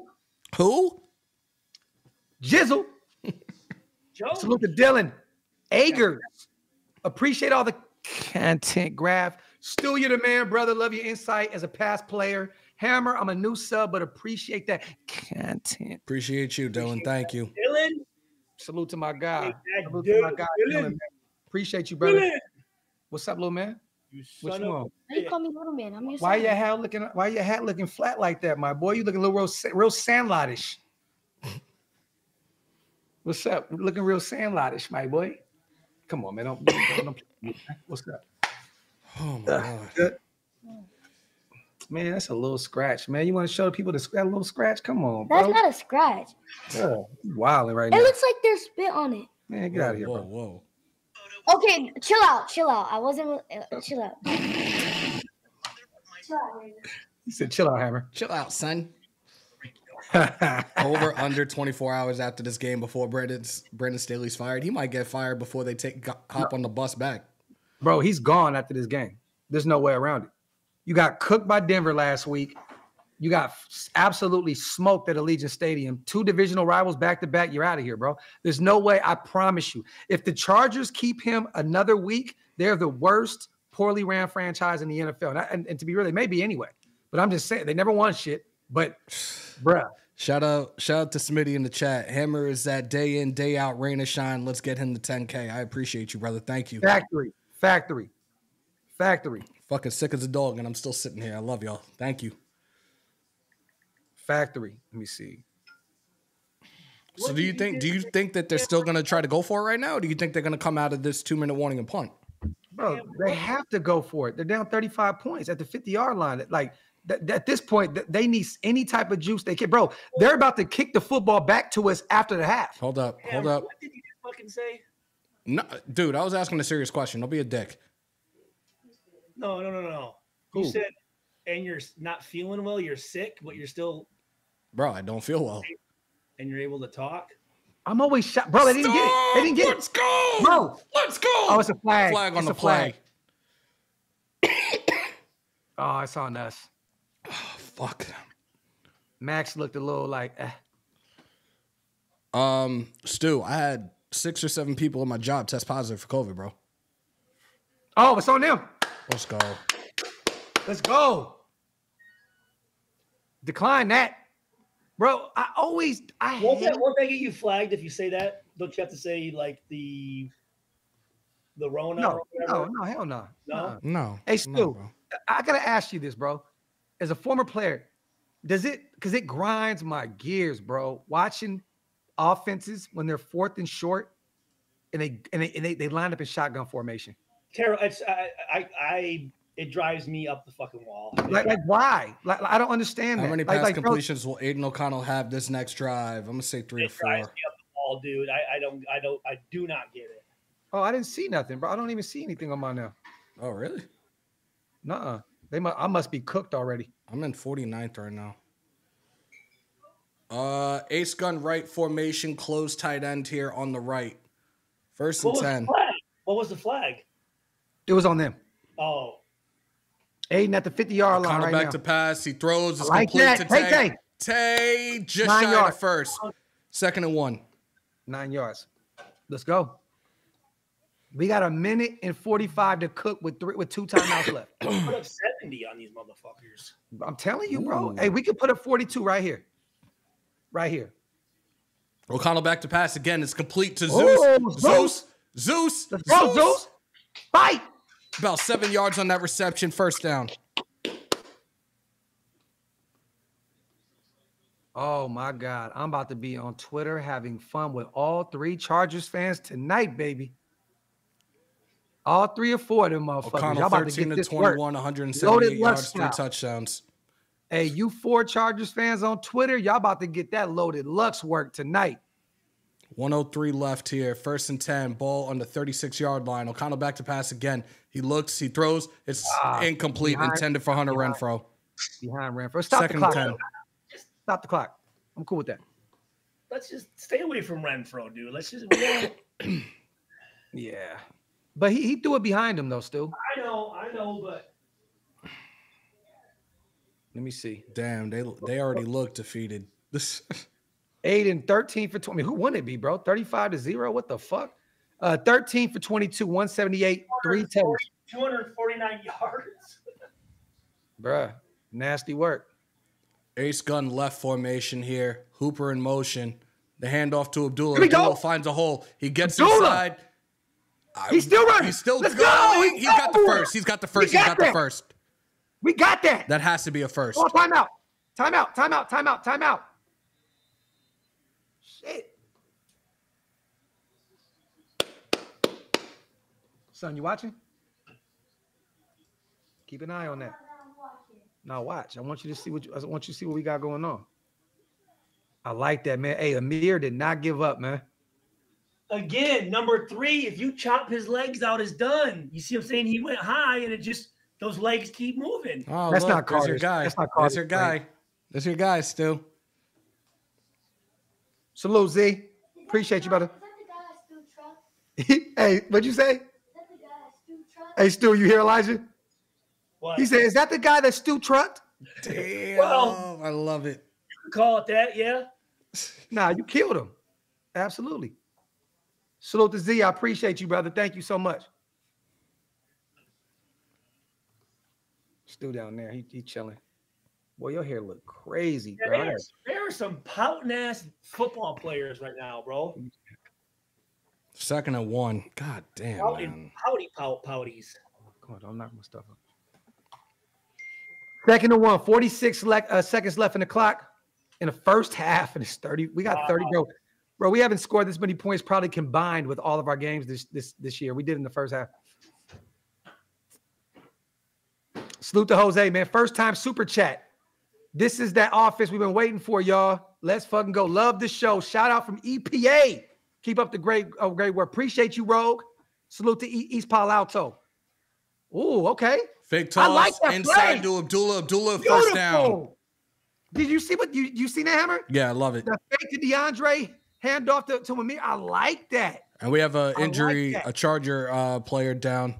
Who? Jizzle. Salute to Dylan. Agers. Appreciate all the content, Graph. Stu, you're the man, brother. Love your insight as a past player. Hammer, I'm a new sub, but appreciate that content. Appreciate you, Dylan. Appreciate Thank that. you. Dylan. Salute to my guy. Salute dude, to my guy, Dylan. Dylan. Appreciate you, brother. Dylan. What's up, little man? You what you want? You call me little man. I'm your why son. your hat looking? Why your hat looking flat like that, my boy? You looking a little real, real Sandlotish. What's up? Looking real Sandlotish, my boy. Come on, man. Don't, don't, don't, don't, what's up? Oh my uh, god, man, that's a little scratch, man. You want to show the people the, that little scratch? Come on, bro. That's not a scratch. Oh, wilding right it now. It looks like there's spit on it. Man, get whoa, out of here, whoa, bro. Whoa. Okay, chill out, chill out. I wasn't uh, chill out. Chill out, Raven. He said, "Chill out, Hammer. Chill out, son." Over under twenty-four hours after this game, before Brandon's Brandon Staley's fired, he might get fired before they take hop on the bus back. Bro, he's gone after this game. There's no way around it. You got cooked by Denver last week. You got absolutely smoked at Allegiant Stadium. Two divisional rivals back-to-back. You're out of here, bro. There's no way, I promise you. If the Chargers keep him another week, they're the worst poorly ran franchise in the N F L. And, I, and, and to be real, they may be anyway. But I'm just saying, they never won shit. But, bruh. Shout out, shout out to Smitty in the chat. Hammer is that day in, day out, rain or shine. Let's get him to ten K. I appreciate you, brother. Thank you. Factory. Factory. Factory. Fucking sick as a dog, and I'm still sitting here. I love y'all. Thank you. Factory. Let me see. So do you think do you think that they're still going to try to go for it right now? Or do you think they're going to come out of this two-minute warning and punt? Bro, they have to go for it. They're down thirty-five points at the fifty-yard line. Like, th th at this point, th they need any type of juice they can. Bro, they're about to kick the football back to us after the half. Hold up. Hold up. What did you fucking say? No, dude, I was asking a serious question. Don't be a dick. No, no, no, no. You Ooh. said, and you're not feeling well, you're sick, but you're still... Bro, I don't feel well. And you're able to talk? I'm always shocked. Bro, they didn't get it. They didn't get it. Let's go. Bro. Let's go. Oh, it's a flag. Flag on the play. Oh, it's on us. Oh, fuck. Max looked a little like, eh. Um, Stu, I had six or seven people in my job test positive for COVID, bro. Oh, it's on them. Let's go. Let's go. Decline that. Bro, I always I won't that, won't they get you flagged if you say that? Don't you have to say like the the Rona? No, or no, no, hell no, no, no. Hey Stu, no, I gotta ask you this, bro. As a former player, does it because it grinds my gears, bro? Watching offenses when they're fourth and short, and they and they and they, they line up in shotgun formation. Terrell, it's I I. I It drives me up the fucking wall. Like, like why? Like, I don't understand that. How many pass like, like, completions bro, will Aiden O'Connell have this next drive? I'm gonna say three or four. It drives me up the wall, dude. I, I don't, I don't, I do not get it. Oh, I didn't see nothing, bro. I don't even see anything on mine now. Oh, really? Nuh-uh. They must, I must be cooked already. I'm in forty-ninth right now. Uh, ace gun right formation, close tight end here on the right. First and ten. What was the flag? It was on them. Oh. Aiden at the fifty-yard line right now. Back to pass. He throws. It's complete to Tay. Tay just shy of first. Second and one. Nine yards. Let's go. We got a minute and forty-five to cook with three with two timeouts left. Put up seventy on these motherfuckers. I'm telling you, bro. Ooh. Hey, we could put up forty-two right here. Right here. O'Connell back to pass again. It's complete to Zeus. Ooh, Zeus. Zeus. Zeus. Go, Zeus. Fight. About seven yards on that reception. First down. Oh, my God. I'm about to be on Twitter having fun with all three Chargers fans tonight, baby. All three or four of them motherfuckers. O'Connell about thirteen to, get to this twenty-one, work. one hundred seventy-eight yards, three touchdowns. Hey, you four Chargers fans on Twitter, y'all about to get that loaded Lux work tonight. one oh three left here. First and ten. Ball on the thirty-six-yard line. O'Connell back to pass again. He looks. He throws. It's uh, incomplete. Behind, intended for Hunter behind, Renfro. Behind Renfro. Stop Second the clock. And ten. Just stop the clock. I'm cool with that. Let's just stay away from Renfro, dude. Let's just – yeah. But he, he threw it behind him, though, Stu. I know. I know, but – let me see. Damn, they they already look defeated. This Aiden thirteen for twenty. Who wouldn't it be, bro? Thirty-five to zero. What the fuck? Uh, thirteen for twenty-two, one seventy-eight, three ten. Two hundred forty-nine yards. Bruh, nasty work. Ace gun left formation here. Hooper in motion. The handoff to Abdullah. Abdullah finds a hole. He gets Abdullah. inside. He's still running. He's still Let's going. Go. He's got the first. He's got the first. He's got the first. We got that. That has to be a first. Oh, timeout. Timeout. Timeout. Timeout. Timeout. Shit. Son, you watching? Keep an eye on that. Now watch. I want you to see what you, I want you to see what we got going on. I like that, man. Hey, Amir did not give up, man. Again, number three, if you chop his legs out, it's done. You see what I'm saying? He went high and it just those legs keep moving. Oh, that's, look, not Carter's. Your guy. That's not Carter's. That's your guy. That's your guy, Stu. Salute, Z. Appreciate you, brother. Hey, what'd you say? Is that the guy that Stu trucked? Hey, Stu, you hear Elijah? What? He said, is that the guy that Stu trucked? Damn. Well, I love it. You could call it that, yeah. Nah, you killed him. Absolutely. Salute to Z. I appreciate you, brother. Thank you so much. Stu down there, he, he chilling. Boy, your hair look crazy, yeah, bro. There are, there are some pouting ass football players right now, bro. Second and one. God damn. Pouting, pouty, pout, pouties. God, I'm knocking my stuff up. Second and one. forty-six le uh, seconds left in the clock in the first half, and it's thirty. We got wow. thirty, bro. Bro, we haven't scored this many points probably combined with all of our games this this this year. We did in the first half. Salute to Jose, man. First time super chat. This is that office we've been waiting for, y'all. Let's fucking go. Love the show. Shout out from E P A. Keep up the great, oh, great work. Appreciate you, Rogue. Salute to e East Palo Alto. Ooh, okay. Fake toss. I like that inside play. To Abdullah. Abdullah, Beautiful. First down. Did you see what you you seen that hammer? Yeah, I love it. The fake to DeAndre, handoff to, to Amir. I like that. And we have an injury, like a Charger uh, player down.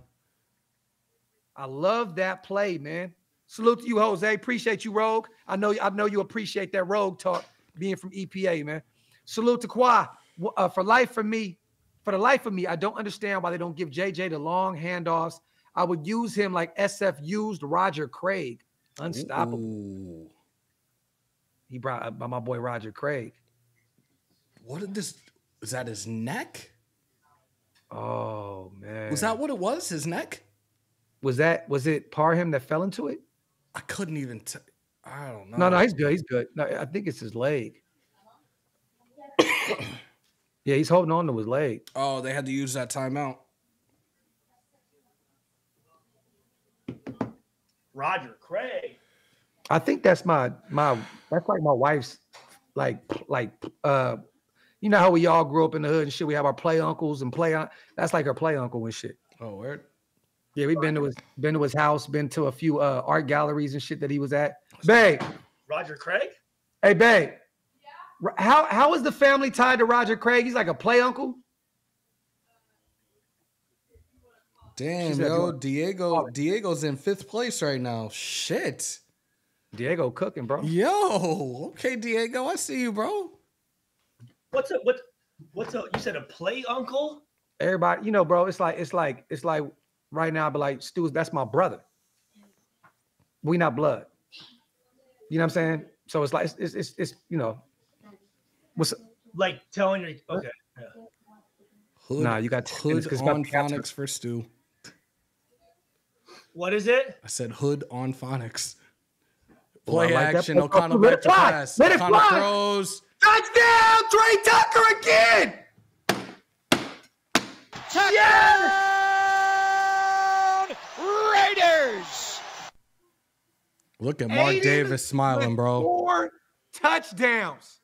I love that play, man. Salute to you, Jose. Appreciate you, Rogue. I know, I know you appreciate that Rogue talk being from E P A, man. Salute to Kwa. Uh, for life for me, for the life of me, I don't understand why they don't give J J the long handoffs. I would use him like S F used Roger Craig. Unstoppable. Ooh. He brought up by my boy Roger Craig. What did this? Is that his neck? Oh, man. Was that what it was? His neck? Was that was it Parham that fell into it? I couldn't even. T I don't know. No, no, he's good. He's good. No, I think it's his leg. Yeah, he's holding on to his leg. Oh, they had to use that timeout. Roger Craig. I think that's my my. That's like my wife's, like like uh, you know how we all grew up in the hood and shit. We have our play uncles and play. That's like her play uncle and shit. Oh, word. Yeah, we've been to his been to his house, been to a few uh, art galleries and shit that he was at. Babe. Roger Craig? Hey, babe. Yeah. How how is the family tied to Roger Craig? He's like a play uncle. Damn, yo, Diego, Diego's in fifth place right now. Shit. Diego cooking, bro. Yo, okay, Diego, I see you, bro. What's up? What? What's up? You said a play uncle? Everybody, you know, bro. It's like it's like it's like right now. But like, Stu, that's my brother. We not blood. You know what I'm saying? So it's like it's it's, it's, it's you know, what's like telling you? Okay. Yeah. Hood, nah, you got hood on phonics for Stu. What is it? I said hood on phonics. Play like action. O'Connell back to pass. Let it fly. Throws. Touchdown, Trey Tucker again. Touchdown, yes! Raiders. Look at Mark Aiden Davis smiling, bro. Four touchdowns.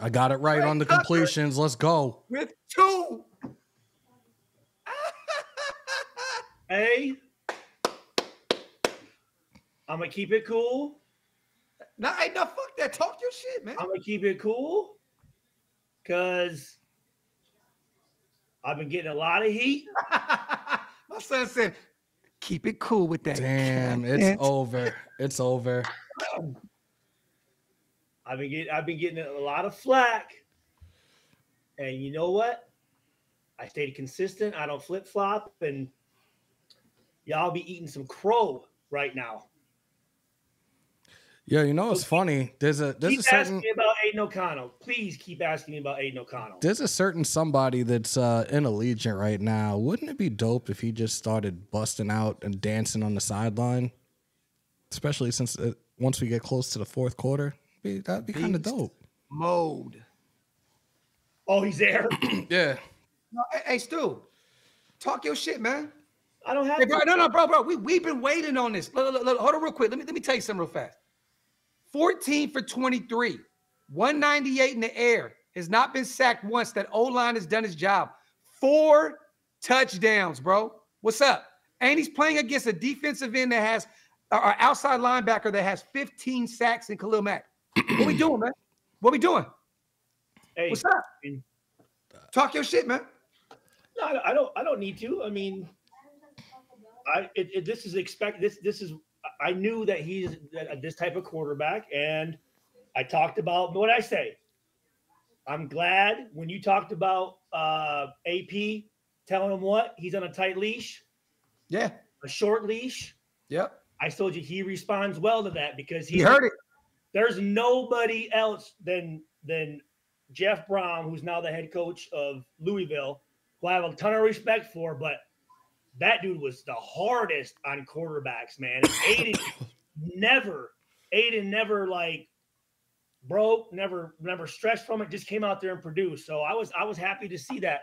I got it right Trey on the Tucker completions. Let's go. With two. Hey, I'm going to keep it cool. Nah, ain't no fuck that. Talk your shit, man. I'm gonna keep it cool because I've been getting a lot of heat. My son said, keep it cool with that. Damn, it's dance. Over. It's over. I've been getting I've been getting a lot of flack. And you know what? I stayed consistent. I don't flip-flop, and y'all be eating some crow right now. Yeah, you know it's funny. There's a there's keep a certain asking me about Aiden O'Connell. Please keep asking me about Aiden O'Connell. There's a certain somebody that's uh, in Allegiant right now. Wouldn't it be dope if he just started busting out and dancing on the sideline? Especially since uh, once we get close to the fourth quarter, that'd be kind of dope. Mode. Oh, he's there. Yeah. No, hey, Stu, talk your shit, man. I don't have. Hey, bro, no, no, bro, bro. We we've been waiting on this. Look, look, look, hold on, real quick. Let me let me tell you something real fast. fourteen for twenty-three, one ninety-eight in the air, has not been sacked once. That O-line has done his job. Four touchdowns, bro. What's up? And he's playing against a defensive end that has, or outside linebacker that has fifteen sacks in Khalil Mack. What we doing, man? What we doing? Hey, what's up? Talk your shit, man. No, I don't. I don't need to. I mean, I it, it, this is expect. This this is. I knew that he's this type of quarterback, and I talked about what I say. I'm glad when you talked about uh, A P telling him what he's on a tight leash, yeah, a short leash. Yep, I told you he responds well to that because he, he heard it. There's nobody else than than Jeff Brown, who's now the head coach of Louisville, who I have a ton of respect for, but. That dude was the hardest on quarterbacks, man. Aiden never, Aiden never like broke, never, never stretched from it. Just came out there and produced. So I was, I was happy to see that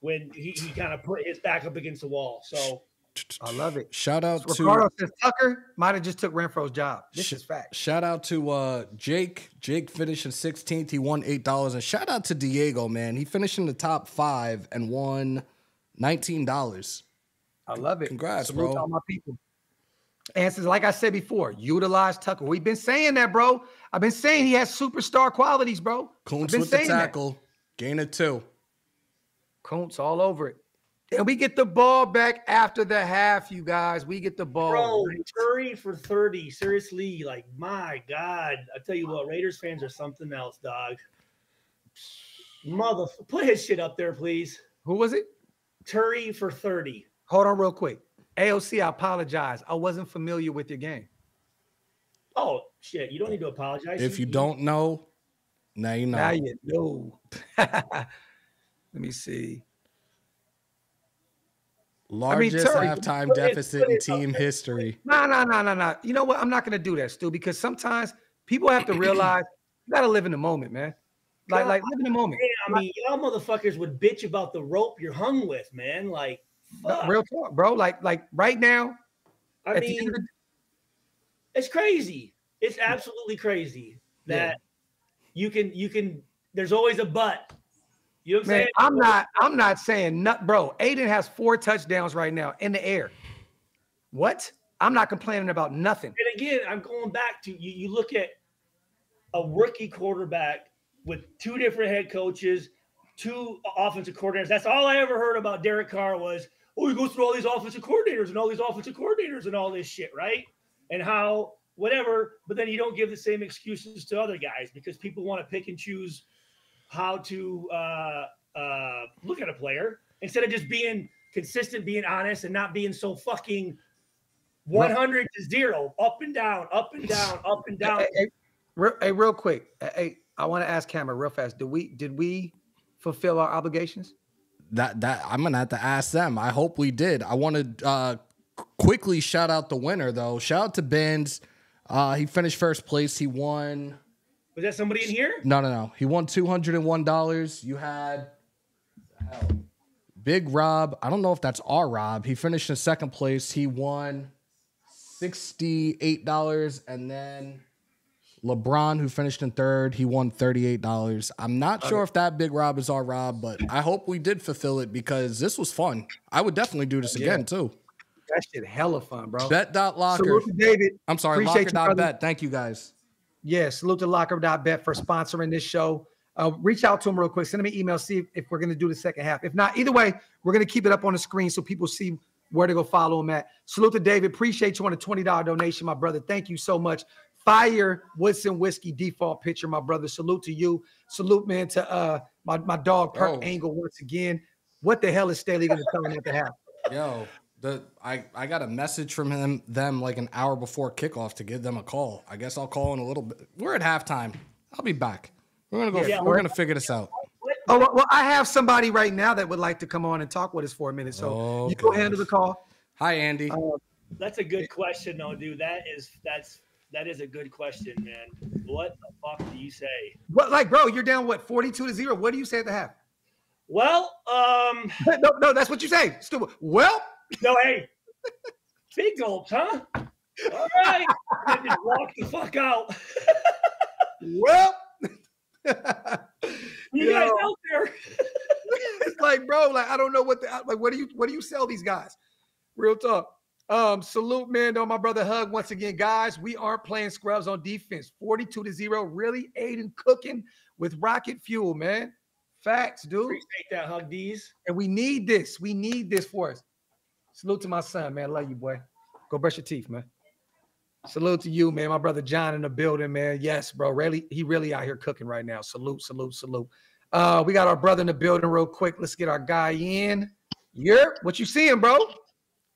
when he, he kind of put his back up against the wall. So I love it. Shout out so to Ricardo says Tucker might have just took Renfro's job. This sh is fact. Shout out to uh, Jake. Jake finished in sixteenth. He won eight dollars. And shout out to Diego, man. He finished in the top five and won nineteen dollars. I love it. Congrats, salute bro. To all my people. And since, like I said before, utilize Tucker. We've been saying that, bro. I've been saying he has superstar qualities, bro. Koontz with the tackle. That. Gain of two. Koontz all over it. And we get the ball back after the half, you guys. We get the ball. Bro, thirty for thirty. Seriously, like, my God. I tell you what, Raiders fans are something else, dog. Mother, put his shit up there, please. Who was it? thirty for thirty. Hold on real quick. A O C, I apologize. I wasn't familiar with your game. Oh, shit. You don't need to apologize. If you, you don't know, now you know. Now you know. Let me see. Largest I mean, halftime deficit in team history. No, no, no, no, no. You know what? I'm not going to do that, Stu, because sometimes people have to realize you got to live in the moment, man. Like, God, like live in the moment. Man, I mean, y'all motherfuckers would bitch about the rope you're hung with, man. Like, no, real talk, bro. Like, like right now, I mean, the... it's crazy. It's absolutely crazy that yeah. you can, you can. There's always a but. You know what I'm Man, saying? I'm not, I'm not saying nut, bro. Aiden has four touchdowns right now in the air. What? I'm not complaining about nothing. And again, I'm going back to you. You look at a rookie quarterback with two different head coaches, two offensive coordinators. That's all I ever heard about Derek Carr was, oh, he goes through all these offensive coordinators and all these offensive coordinators and all this shit, right? And how whatever, but then you don't give the same excuses to other guys because people want to pick and choose how to uh, uh, look at a player instead of just being consistent, being honest, and not being so fucking one hundred to zero, up and down, up and down, up and down. Hey, hey, hey, hey real quick, hey, I want to ask Cameron real fast. Did we did we fulfill our obligations? That that I'm gonna have to ask them. I hope we did. I want to uh, quickly shout out the winner though. Shout out to Benz. Uh, he finished first place. He won. Was that somebody in here? No, no, no. He won two hundred one dollars. You had hell, Big Rob. I don't know if that's our Rob. He finished in second place. He won sixty-eight dollars. And then LeBron, who finished in third, he won thirty-eight dollars. I'm not sure if that Big Rob is our Rob, but I hope we did fulfill it because this was fun. I would definitely do this yeah. again, too. That shit hella fun, bro. Bet.locker. So David, I'm sorry, locker dot bet. Thank you, guys. Yeah, salute to locker dot bet for sponsoring this show. Uh, reach out to them real quick. Send them an email. See if, if we're going to do the second half. If not, either way, we're going to keep it up on the screen so people see where to go follow them at. Salute to David. Appreciate you on a twenty dollar donation, my brother. Thank you so much. Fire Woodson Whiskey default picture, my brother. Salute to you. Salute, man, to uh, my, my dog, Perk Angle, once again. What the hell is Staley going to tell him at the half? Yo. The, I, I got a message from him, them like an hour before kickoff to give them a call. I guess I'll call in a little bit. We're at halftime. I'll be back. We're gonna go. Yeah, we're gonna figure this out. Oh well, I have somebody right now that would like to come on and talk with us for a minute. So oh, you go handle the call. Hi, Andy. Uh, that's a good question, though, dude. That is that's that is a good question, man. What the fuck do you say? What like, bro? You're down what forty-two to zero. What do you say at the half? Well, um, no, no, that's what you say. Stupid. Well. No, hey, big gulps, huh? All right. I just walk the fuck out. Well. You guys know, out there. It's like, bro, like, I don't know what the, like, what do you, what do you sell these guys? Real talk. Um, salute, man, though, my brother Hug. Once again, guys, we are playing scrubs on defense. forty-two to zero. Really, Aiden cooking with rocket fuel, man. Facts, dude. Appreciate that, Hug D's. And we need this. We need this for us. Salute to my son, man. Love you, boy. Go brush your teeth, man. Salute to you, man. My brother John in the building, man. Yes, bro. Really, he really out here cooking right now. Salute, salute, salute. Uh, we got our brother in the building real quick. Let's get our guy in. Yep. What you seeing, bro?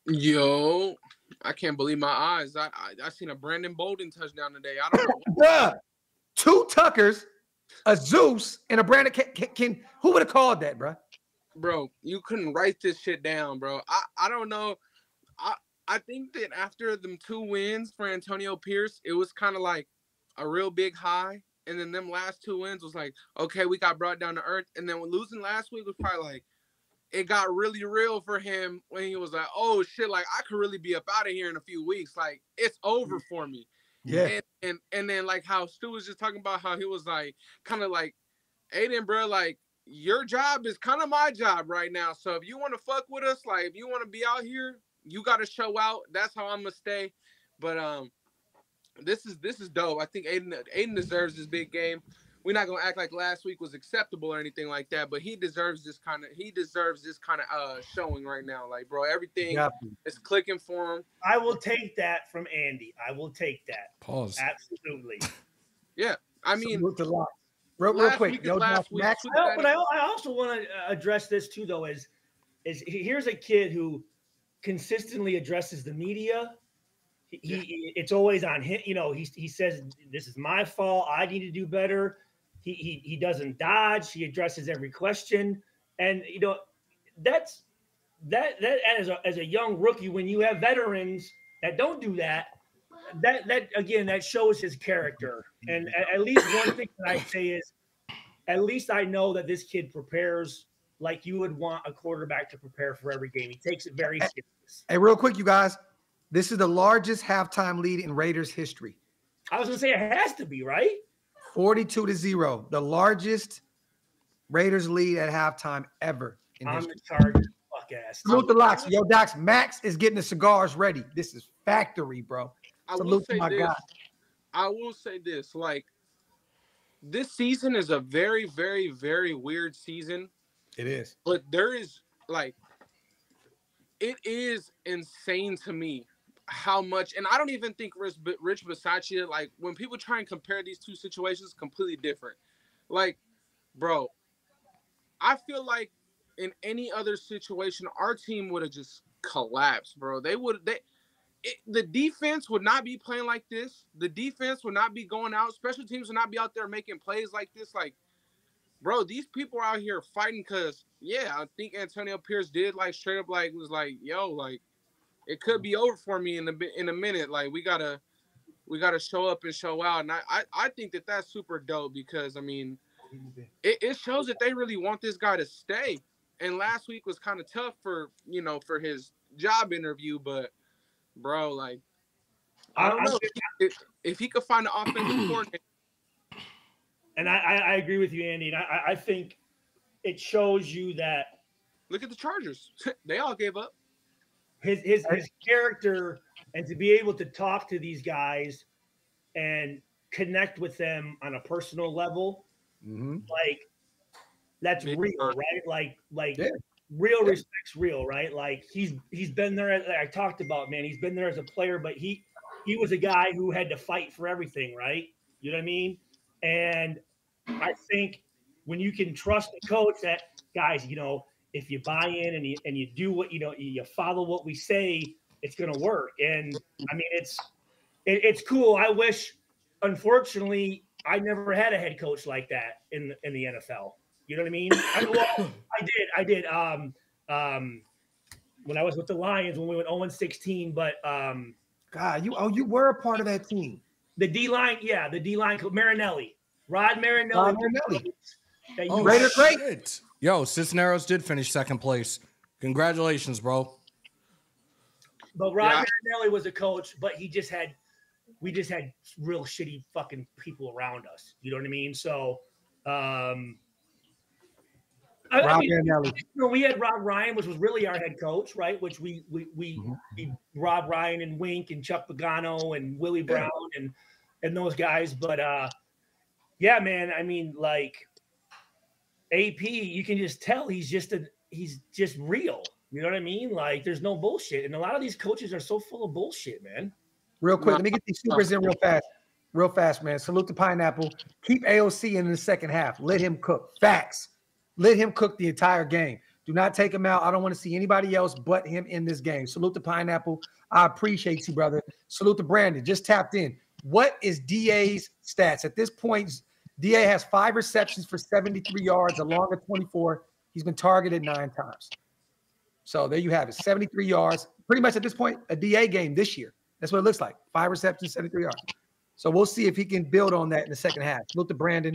Yo, I can't believe my eyes. I I, I seen a Brandon Bolden touchdown today. I don't know. Two Tuckers, a Zeus, and a Brandon. Can, can, can who would have called that, bro? Bro, you couldn't write this shit down, bro. I, I don't know. I, I think that after them two wins for Antonio Pierce, it was kind of like a real big high. And then them last two wins was like, okay, we got brought down to earth. And then losing last week was probably like, it got really real for him when he was like, oh, shit, like I could really be up out of here in a few weeks. Like, it's over for me. Yeah. And, and, and then like how Stu was just talking about how he was like, kind of like, Aiden, bro, like, your job is kind of my job right now. So if you want to fuck with us, like if you want to be out here, you got to show out. That's how I'm gonna stay. But um, this is this is dope. I think Aiden Aiden deserves this big game. We're not gonna act like last week was acceptable or anything like that. But he deserves this kind of he deserves this kind of uh showing right now. Like bro, everything yep. is clicking for him. I will take that from Andy. I will take that. Pause. Absolutely. Yeah, I mean. Real, real quick, no, Max, Max, well, but I, I also want to address this too, though. Is is here's a kid who consistently addresses the media. He, yeah. he it's always on him. You know, he he says this is my fault. I need to do better. He he he doesn't dodge. He addresses every question, and you know that's that that as a as a young rookie when you have veterans that don't do that. That that again, that shows his character, and at, at least one thing that I say is, at least I know that this kid prepares like you would want a quarterback to prepare for every game. He takes it very hey, serious. Hey, real quick, you guys, this is the largest halftime lead in Raiders history. I was gonna say it has to be right. Forty-two to zero, the largest Raiders lead at halftime ever in history. I'm the Chargers. podcast. Salute the locks. Yo, Docs, Max is getting the cigars ready. This is factory, bro. I Salute will say to my this. God. I will say this. Like, this season is a very, very, very weird season. It is. But there is, like, it is insane to me how much, and I don't even think Rich, Rich Bisaccia, like, when people try and compare these two situations, completely different. Like, bro, I feel like in any other situation, our team would have just collapsed, bro. They would, they, it, the defense would not be playing like this. The defense would not be going out. Special teams would not be out there making plays like this. Like, bro, these people are out here fighting because, yeah, I think Antonio Pierce did, like, straight up, like, was like, yo, like, it could be over for me in a in a minute. Like, we gotta, we gotta show up and show out. And I, I, I think that that's super dope because I mean, it, it shows that they really want this guy to stay. And last week was kind of tough for you know for his job interview, but bro, like, I don't I, know I, if, if he could find an offensive coordinator. And I, I agree with you, Andy. And I, I think it shows you that. Look at the Chargers; they all gave up. His, his his character and to be able to talk to these guys and connect with them on a personal level, mm-hmm. like that's Maybe real, not. right? Like like yeah. real yeah. respect's real, right? Like he's he's been there. As, like I talked about, man. He's been there as a player, but he he was a guy who had to fight for everything, right? You know what I mean? And I think when you can trust the coach, that guys, you know. If you buy in and you, and you do what, you know, you follow what we say, it's going to work. And I mean, it's, it, it's cool. I wish, unfortunately, I never had a head coach like that in, in the N F L. You know what I mean? I mean, well, I did. I did. Um, um, when I was with the Lions, when we went oh and sixteen, but um, God, you, oh, you were a part of that team. The D line. Yeah. The D line, Marinelli, Rod Marinelli. Rod Marinelli. That oh, Raider great. Yo, Cisneros did finish second place. Congratulations, bro. But Rod yeah. Marinelli was a coach, but he just had – we just had real shitty fucking people around us. You know what I mean? So, um, I, Rod I mean, Marinelli. You know, we had Rob Ryan, which was really our head coach, right, which we – we we, mm-hmm. we Rob Ryan and Wink and Chuck Pagano and Willie Brown yeah. and, and those guys. But, uh, yeah, man, I mean, like – A P, you can just tell he's just a he's just real. You know what I mean? Like there's no bullshit, and a lot of these coaches are so full of bullshit, man. Real quick, let me get these supers in real fast, real fast, man. Salute the pineapple. Keep A O C in the second half. Let him cook. Facts. Let him cook the entire game. Do not take him out. I don't want to see anybody else but him in this game. Salute the pineapple. I appreciate you, brother. Salute to Brandon. Just tapped in. What is D A's stats at this point? D A has five receptions for seventy-three yards, a long of twenty-four. He's been targeted nine times. So there you have it, seventy-three yards. Pretty much at this point, a D A game this year. That's what it looks like, five receptions, seventy-three yards. So we'll see if he can build on that in the second half. Salute to Brandon.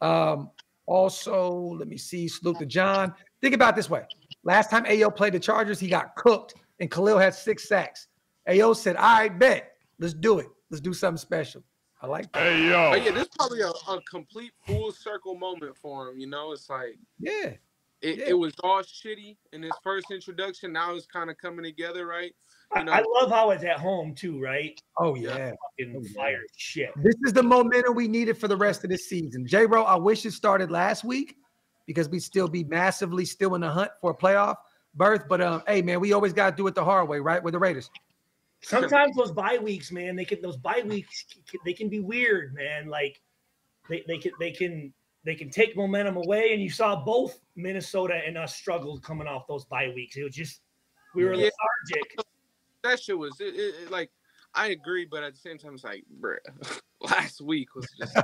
Um, also, let me see, salute to John. Think about it this way. Last time A O played the Chargers, he got cooked, and Khalil had six sacks. A O said, all right, bet, let's do it. Let's do something special. I like that. Hey, yo. But yeah, this is probably a, a complete full circle moment for him. You know, it's like, yeah. It, yeah. it was all shitty in his first introduction. Now it's kind of coming together, right? You know? I, I love how it's at home, too, right? Oh, yeah. yeah. Fucking fire shit. This is the momentum we needed for the rest of this season. J-Ro, I wish it started last week because we'd still be massively still in the hunt for a playoff berth. But, um, hey, man, we always got to do it the hard way, right, with the Raiders. Sometimes those bye weeks, man, they can those bye weeks they can be weird, man. Like they, they can they can they can take momentum away. And you saw both Minnesota and us struggle coming off those bye weeks. It was just we were yeah. lethargic. That shit was it, it, it, like I agree, but at the same time, it's like, bruh, last week was just.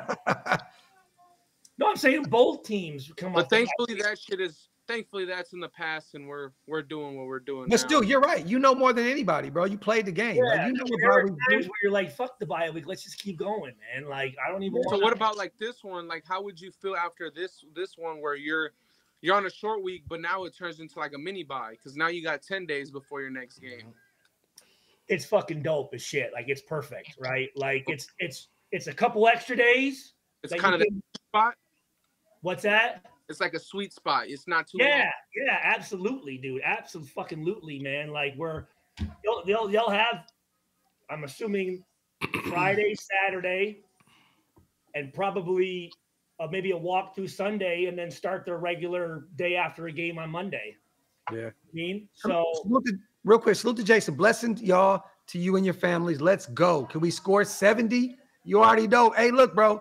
No, I'm saying both teams come but off. But thankfully, that shit is. Thankfully, that's in the past, and we're we're doing what we're doing. But now. Still, you're right. You know more than anybody, bro. You played the game. Yeah, like, you know there are times where you're like, "Fuck the bye week. Let's just keep going, man." Like, I don't even. So, want what to... about like this one? Like, how would you feel after this this one where you're you're on a short week, but now it turns into like a mini bye because now you got ten days before your next game. It's fucking dope as shit. Like, it's perfect, right? Like, it's it's it's a couple extra days. It's kind of the spot. What's that? It's like a sweet spot. It's not too yeah, long. Yeah, absolutely, dude. Abso-fucking-lutely, man. Like, we're they'll, they'll they'll have, I'm assuming, Friday, Saturday, and probably uh, maybe a walk through Sunday, and then start their regular day after a game on Monday. Yeah, I mean, so real quick, salute to Jason. Blessing y'all to you and your families. Let's go. Can we score seventy? You already know. Hey, look, bro.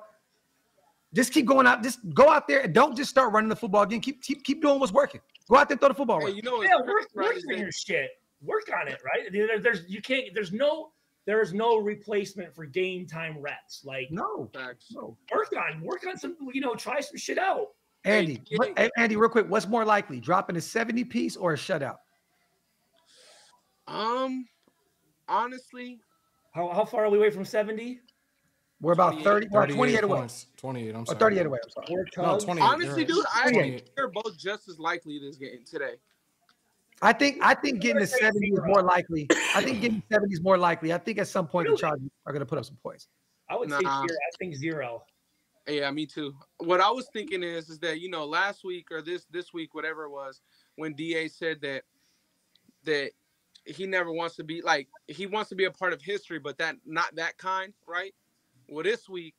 Just keep going out. Just go out there and don't just start running the football again. Keep keep keep doing what's working. Go out there and throw the football. Hey, right. You know, yeah, work, work on your shit. Work on it, right? There, there's you can't. There's no. There is no replacement for game time reps. Like no, no. Work on work on some. You know, try some shit out. Andy, hey, Andy, real quick. What's more likely, dropping a seventy piece or a shutout? Um, honestly, how how far are we away from seventy? We're about thirty, or twenty-eight away. twenty-eight, I'm sorry. Or thirty-eight away, I'm sorry. No, twenty-eight. Honestly, dude, I think they're both just as likely this game today. I think I think getting to seventy is more likely. I think getting seventy is more likely. I think at some point really? the Chargers are going to put up some points. I would nah. say zero. I think zero. Yeah, me too. What I was thinking is, is that, you know, last week or this this week, whatever it was, when D A said that that he never wants to be, like, he wants to be a part of history, but that not that kind, right? Well, this week,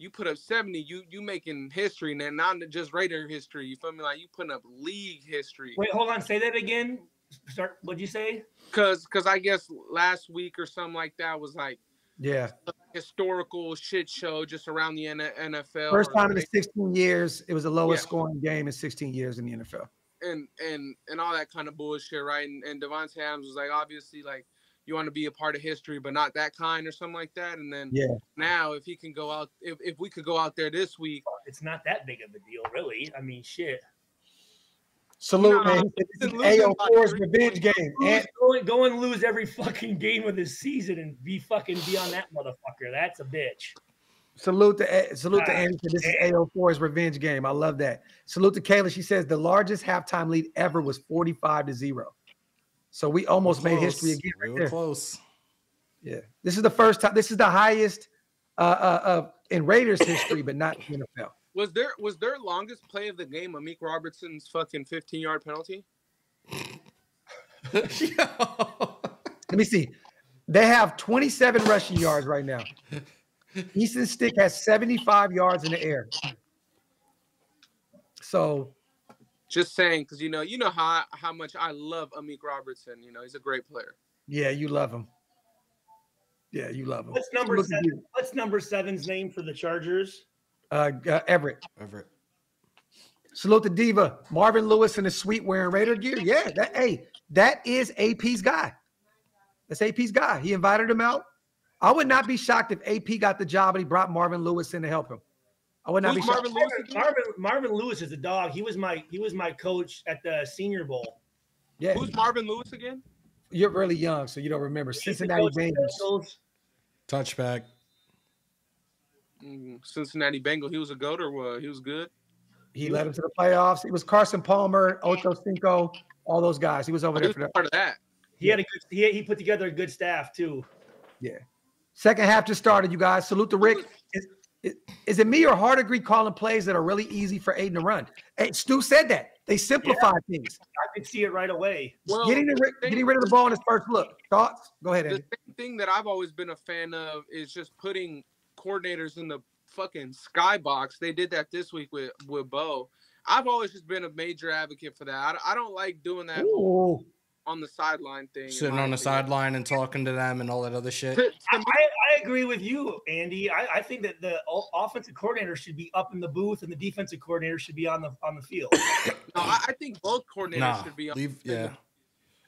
you put up seventy, you you making history, and then not just Raider history. You feel me? Like, you putting up league history. Wait, hold on. Say that again. Start. What'd you say? Because because I guess last week or something like that was like, yeah, a historical shit show just around the N F L. First time in the sixteen years, it was the lowest yeah. scoring game in sixteen years in the N F L. And and and all that kind of bullshit, right? And, and Devontae Adams was like, obviously, like, you want to be a part of history, but not that kind, or something like that. And then yeah. now, if he can go out, if, if we could go out there this week, it's not that big of a deal, really. I mean, shit. Salute, man. A O four's revenge game. And go, and, go and lose every fucking game of this season and be fucking be on that motherfucker. That's a bitch. Salute to salute uh, to Anderson. This is A O four's revenge game. I love that. Salute to Kayla. She says the largest halftime lead ever was forty-five to zero. So we almost made history again. Right there. Close. Yeah. This is the first time. This is the highest uh, uh, uh, in Raiders history, but not in the N F L. Was there was their longest play of the game Ameek Robertson's fucking fifteen-yard penalty? Let me see. They have twenty-seven rushing yards right now. Easton Stick has seventy-five yards in the air. So just saying, because, you know, you know how how much I love Ameek Robertson. You know, he's a great player. Yeah, you love him. Yeah, you love him. What's number seven? What's number seven's name for the Chargers? Uh, uh, Everett. Everett. Salute to Diva. Marvin Lewis in his suite wearing Raider gear. Yeah, that hey, that is A P's guy. That's A P's guy. He invited him out. I would not be shocked if A P got the job and he brought Marvin Lewis in to help him. I would not Who's be Marvin Lewis, Marvin, Marvin Lewis is a dog. He was my he was my coach at the Senior Bowl. Yeah. Who's Marvin Lewis again? You're really young, so you don't remember. He's Cincinnati Bengals. Touchback. Mm, Cincinnati Bengal. He was a goat, or what? He was good. He, he led him to the playoffs. It was Carson Palmer, Ocho Cinco, all those guys. He was over oh, there was for that. Part of that. He yeah. had a good. He he put together a good staff too. Yeah. Second half just started, you guys. Salute to Rick. Is, is, is it me or Hardigree calling plays that are really easy for Aiden to run? Hey, Stu said that. They simplify yeah, things. I could see it right away. Well, getting, the, thing, getting rid of the ball in his first look. Thoughts? Go ahead, Andy. The same thing that I've always been a fan of is just putting coordinators in the fucking skybox. They did that this week with, with Bo. I've always just been a major advocate for that. I, I don't like doing that. Ooh. On the sideline thing. Sitting on the sideline and talking to them and all that other shit. I, I agree with you, Andy. I, I think that the offensive coordinator should be up in the booth and the defensive coordinator should be on the on the field. No, I, I think both coordinators nah, should be on leave, the field.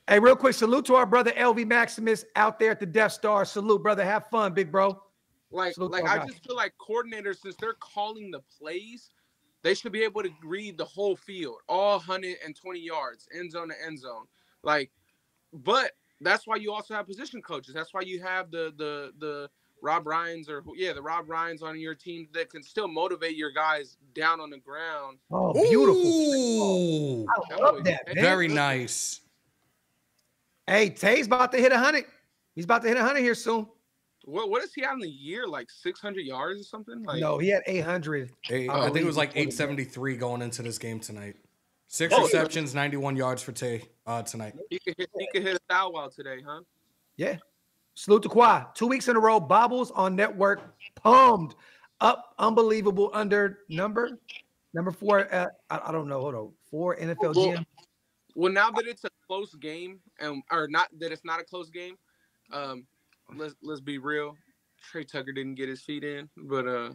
Yeah. Hey, real quick, salute to our brother L V Maximus out there at the Death Star. Salute, brother. Have fun, big bro. Like, salute like I guys. Just feel like coordinators, since they're calling the plays, they should be able to read the whole field, all one hundred twenty yards, end zone to end zone. Like, but that's why you also have position coaches. That's why you have the the the Rob Ryans or yeah, the Rob Ryans on your team that can still motivate your guys down on the ground. Oh, beautiful! Ooh. I love that. Man. Very nice. Hey, Tay's about to hit a hundred. He's about to hit a hundred here soon. What what is he out in the year? Like six hundred yards or something? Like no, he had eight hundred. I think it was like eight seventy-three going into this game tonight. Six oh, receptions, yeah. ninety-one yards for Tay uh, tonight. He could hit, he could hit a foul out today, huh? Yeah. Salute to Kwai. Two weeks in a row, Bobbles on network, pumped up, unbelievable under number number four. Uh, I, I don't know. Hold on, four N F L well, G M. Well, now that it's a close game, and or not that it's not a close game, um, let's let's be real. Trey Tucker didn't get his feet in, but uh.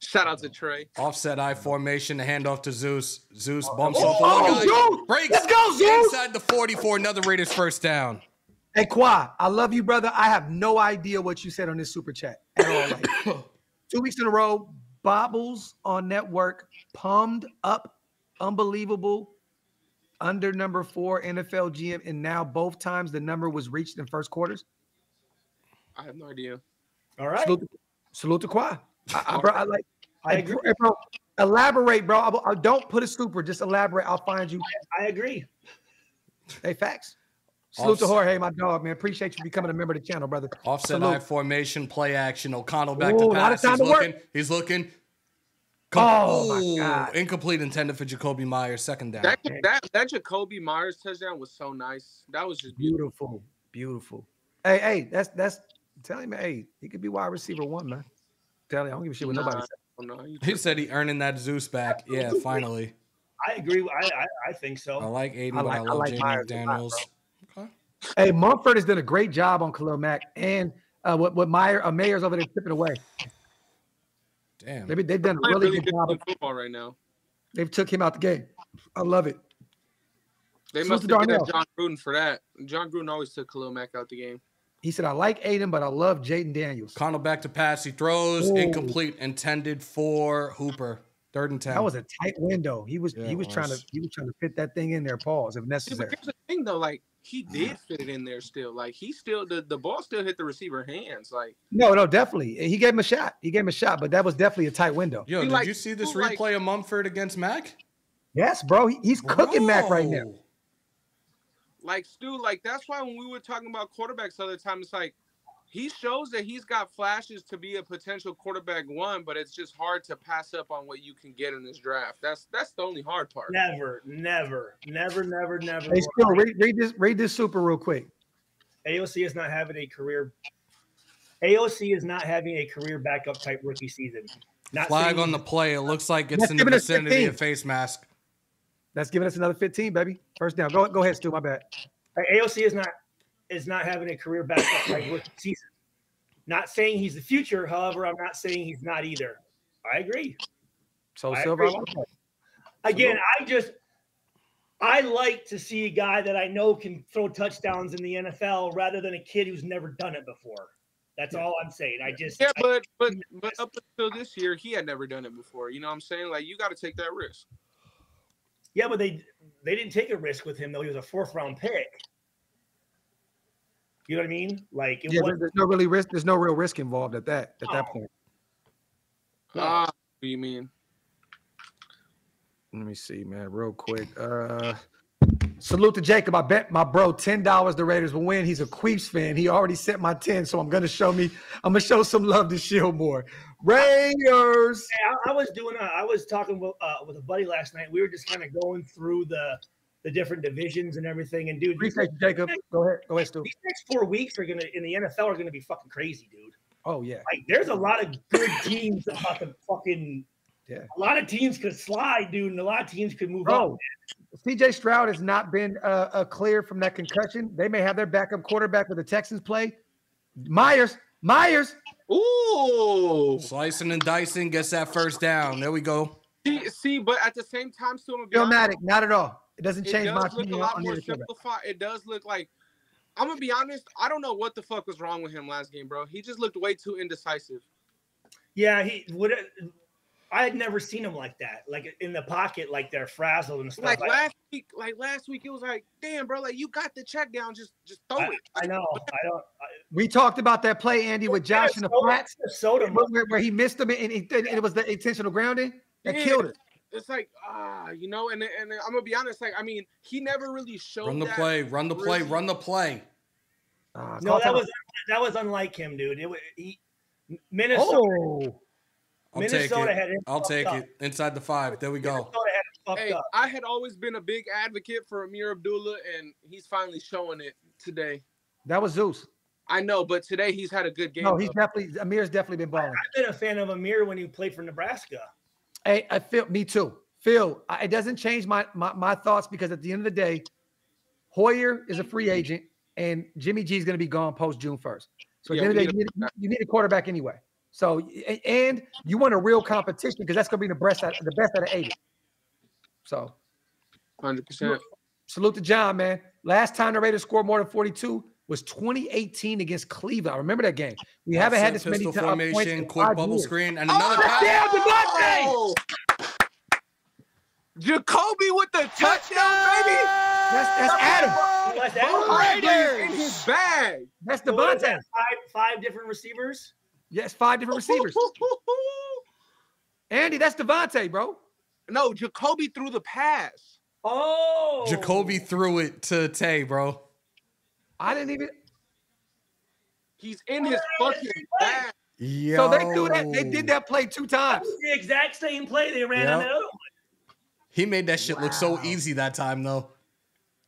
Shout out to Trey. Offset eye formation, the handoff to Zeus. Zeus bumps oh, off. Oh, breaks. Let's go, Zeus. Inside the forty for another Raiders first down. Hey, Kwai, I love you, brother. I have no idea what you said on this super chat at all. Like, two weeks in a row, Bobbles on network, pumped up, unbelievable, under number four N F L G M, and now both times the number was reached in first quarters. I have no idea. All right. Salute, salute to Kwai. I, I, bro, I like. I agree, bro. Elaborate, bro. I, I don't put a super. Just elaborate. I'll find you. I, I agree. Hey, facts. Salute Offs- to Jorge, my dog, man. Appreciate you becoming a member of the channel, brother. Offset eye formation, play action. O'Connell back Ooh, to pass. He's looking. Work. He's looking. Come, oh ooh, my God! Incomplete intended for Jacoby Myers. Second down. That, that that Jacoby Myers touchdown was so nice. That was just beautiful, beautiful. Hey, hey, that's that's. Tell him, hey, he could be wide receiver one, man. Tell you, I don't give a shit what nah, nobody said. He said he earning that Zeus back. Yeah, finally. I agree. I, I I think so. I like Aiden, I, like, I love Jamie like Daniels. Okay. Hey, Mumford has done a great job on Khalil Mack, and uh, what what Meyer, uh, Mayer's over there tipping away. Damn, they, they've done a really, really good job of football right now. They've took him out the game. I love it. They so must have given John Gruden for that. John Gruden always took Khalil Mack out the game. He said, I like Aiden, but I love Jaden Daniels. Connell back to pass. He throws. Ooh. Incomplete. Intended for Hooper. Third and ten. That was a tight window. He was yeah, he was, was trying to he was trying to fit that thing in there. Pause if necessary. Yeah, but here's the thing though, like he did fit it in there still. Like he still the, the ball still hit the receiver hands. Like no, no, definitely. He gave him a shot. He gave him a shot, but that was definitely a tight window. Yo, he did like, you see this replay like, of Mumford against Mack? Yes, bro. He, he's bro. cooking Mack right now. Like, Stu, like, that's why when we were talking about quarterbacks the other time, it's like he shows that he's got flashes to be a potential quarterback one, but it's just hard to pass up on what you can get in this draft. That's that's the only hard part. Never, never, never, never, never. Hey, Stu, read, read, this, read this super real quick. A O C is not having a career – A O C is not having a career backup type rookie season. Not Flag seeing- on the play. It looks like it's that's in the vicinity of face mask. That's giving us another fifteen, baby. First down. Go, go ahead, Stu. My bad. A O C is not is not having a career backup like rookie season. Not saying he's the future. However, I'm not saying he's not either. I agree. So I Silver. Agree. Again, I just I like to see a guy that I know can throw touchdowns in the N F L rather than a kid who's never done it before. That's all I'm saying. I just yeah, but but but up until this year, he had never done it before. You know what I'm saying? Like you got to take that risk. Yeah, but they they didn't take a risk with him, though. He was a fourth-round pick. You know what I mean? Like, it yeah, wasn't... there's no really risk. There's no real risk involved at that at no. that point. Ah, uh, what do you mean? Let me see, man, real quick. Uh, salute to Jacob. I bet my bro ten dollars the Raiders will win. He's a Queefs fan. He already sent my ten, so I'm gonna show me. I'm gonna show some love to Shieldmore. Raiders. Hey, I, I was doing. A, I was talking with, uh, with a buddy last night. We were just kind of going through the the different divisions and everything. And dude, appreciate you, Jacob. Go ahead. Go ahead, Stu. These next four weeks are gonna in the N F L are gonna be fucking crazy, dude. Oh yeah. Like there's a lot of good teams about to fucking. Yeah. A lot of teams could slide, dude, and a lot of teams could move on. C J Stroud has not been uh, uh, clear from that concussion. They may have their backup quarterback with the Texans play. Myers, Myers. Ooh. Slicing and dicing, gets that first down. There we go. See, see but at the same time, still dramatic. Not at all. It doesn't change it does my opinion. A lot more simplified. It does look like, I'm going to be honest, I don't know what the fuck was wrong with him last game, bro. He just looked way too indecisive. Yeah, he would have. I had never seen him like that, like in the pocket, like they're frazzled and stuff. Like, like last week, like last week, it was like, damn, bro, like you got the check down, just just throw I, it. I know. I don't. I, we talked about that play, Andy, with Josh in the flats, where, where he missed him, and, he, and it was the intentional grounding that yeah, killed it. It's like, ah, uh, you know, and and I'm gonna be honest, like I mean, he never really showed. Run the that play, run the play, run the play. Uh, no, that was about. that was unlike him, dude. It was he, Minnesota. Oh. I'll Minnesota take it. Had I'll take up. it inside the five. There we go. Minnesota fucked hey, up. I had always been a big advocate for Amir Abdullah, and he's finally showing it today. That was Zeus. I know, but today he's had a good game. No, he's up. definitely Amir's definitely been balling. I've been a fan of Amir when he played for Nebraska. Hey, I feel me too. Phil, I, it doesn't change my, my my thoughts because at the end of the day, Hoyer is a free agent, and Jimmy G is going to be gone post June first. So yeah, at the end of the day, you need, you need a quarterback anyway. So and you want a real competition because that's going to be the best out the best out of eighty. So, one hundred percent. Salute to John, man. Last time the Raiders scored more than forty-two was twenty eighteen against Cleveland. I remember that game. We That's haven't had this many points formation, quick bubble years. Screen, and oh, another pass. Damn, Devontae! Oh. Jacoby with the touchdown, baby. That's, that's Adam. That's Adam. In his bag. That's Devontae. That? Five, five different receivers? Yes, five different receivers. Andy, that's Devontae, bro. No, Jacoby threw the pass. Oh. Jacoby threw it to Tay, bro. I didn't even. He's in his fucking bag. Yo. So they do that. They did that play two times. The exact same play they ran yep. on the other one. He made that shit wow. look so easy that time, though.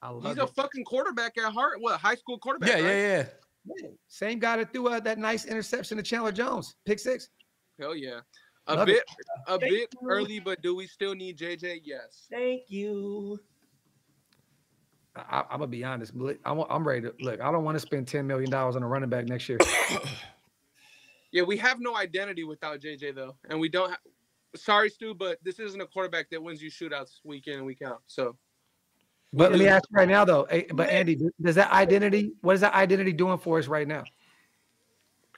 I love He's it. a fucking quarterback at heart. What, high school quarterback? Yeah, right? yeah, yeah, yeah. Same guy that threw out that nice interception to Chandler Jones, pick six. Hell yeah. A love bit, it. a Thank bit you. early, but do we still need J J? Yes. Thank you. I, I'm gonna be honest. I'm, I'm ready to look. I don't want to spend ten million dollars on a running back next year. Yeah, we have no identity without J J though, and we don't. Ha- Sorry, Stu, but this isn't a quarterback that wins you shootouts week in and week out. So, but let me ask you right now though. But Andy, does that identity? What is that identity doing for us right now?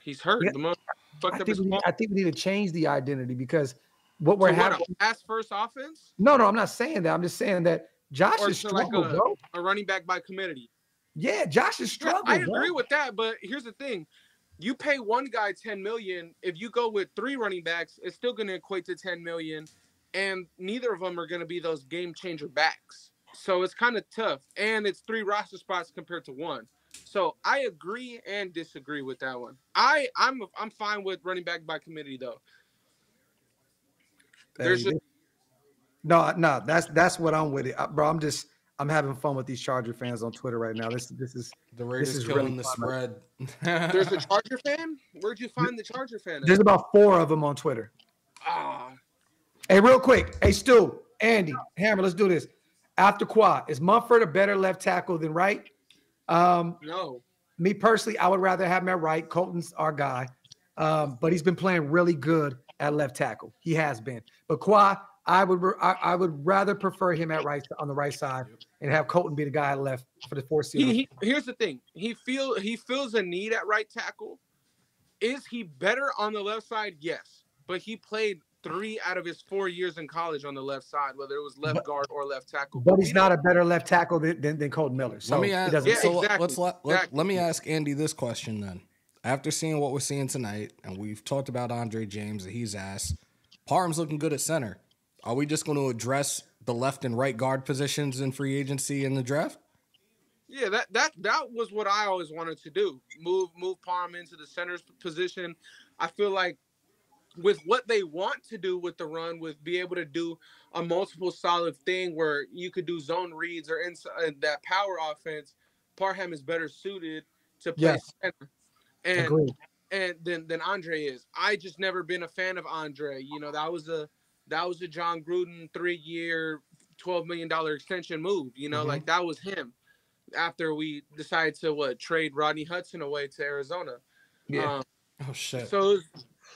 He's hurt. Yeah. The most fucked I, up think we, I think we need to change the identity because what we're so having. What, a pass first offense? No, no, I'm not saying that. I'm just saying that. Josh or is so struggling, like a, bro. a running back by committee. Yeah, Josh is struggling. I agree bro. with that, but here's the thing: you pay one guy ten million dollars. If you go with three running backs, it's still going to equate to ten million dollars, and neither of them are going to be those game changer backs. So it's kind of tough, and it's three roster spots compared to one. So I agree and disagree with that one. I I'm I'm fine with running back by committee though. There's. Just, No, no, that's that's what I'm with it, I, bro. I'm just I'm having fun with these Charger fans on Twitter right now. This this is the Raiders is killing really the spread. There's a Charger fan. Where'd you find the Charger fan? At? There's about four of them on Twitter. Ah. Oh. Hey, real quick. Hey, Stu, Andy, Hammer. Let's do this. After Quad, is Mumford a better left tackle than right? Um, no. Me personally, I would rather have him at right. Colton's our guy, um, but he's been playing really good at left tackle. He has been. But Quad. I would I, I would rather prefer him at right on the right side and have Colton be the guy left for the foreseeable. He, he, here's the thing: he feel he feels a need at right tackle. Is he better on the left side? Yes, but he played three out of his four years in college on the left side, whether it was left but, guard or left tackle. But, but he's not a better left tackle than than, than Colton Miller. So let me ask, yeah, so exactly, let's, let, exactly. let me ask Andy this question then: after seeing what we're seeing tonight, and we've talked about Andre James, he's ass. Parham's looking good at center. Are we just going to address the left and right guard positions in free agency in the draft? Yeah, that that that was what I always wanted to do. Move move Parham into the center's position. I feel like with what they want to do with the run, with be able to do a multiple solid thing where you could do zone reads or inside that power offense, Parham is better suited to play yes. center. And Agreed. and than than Andre is. I just never been a fan of Andre. You know, that was a That was a John Gruden three-year, twelve million dollars extension move. You know, mm-hmm. like that was him after we decided to, what, trade Rodney Hudson away to Arizona. Yeah. Um, oh, shit. So it was,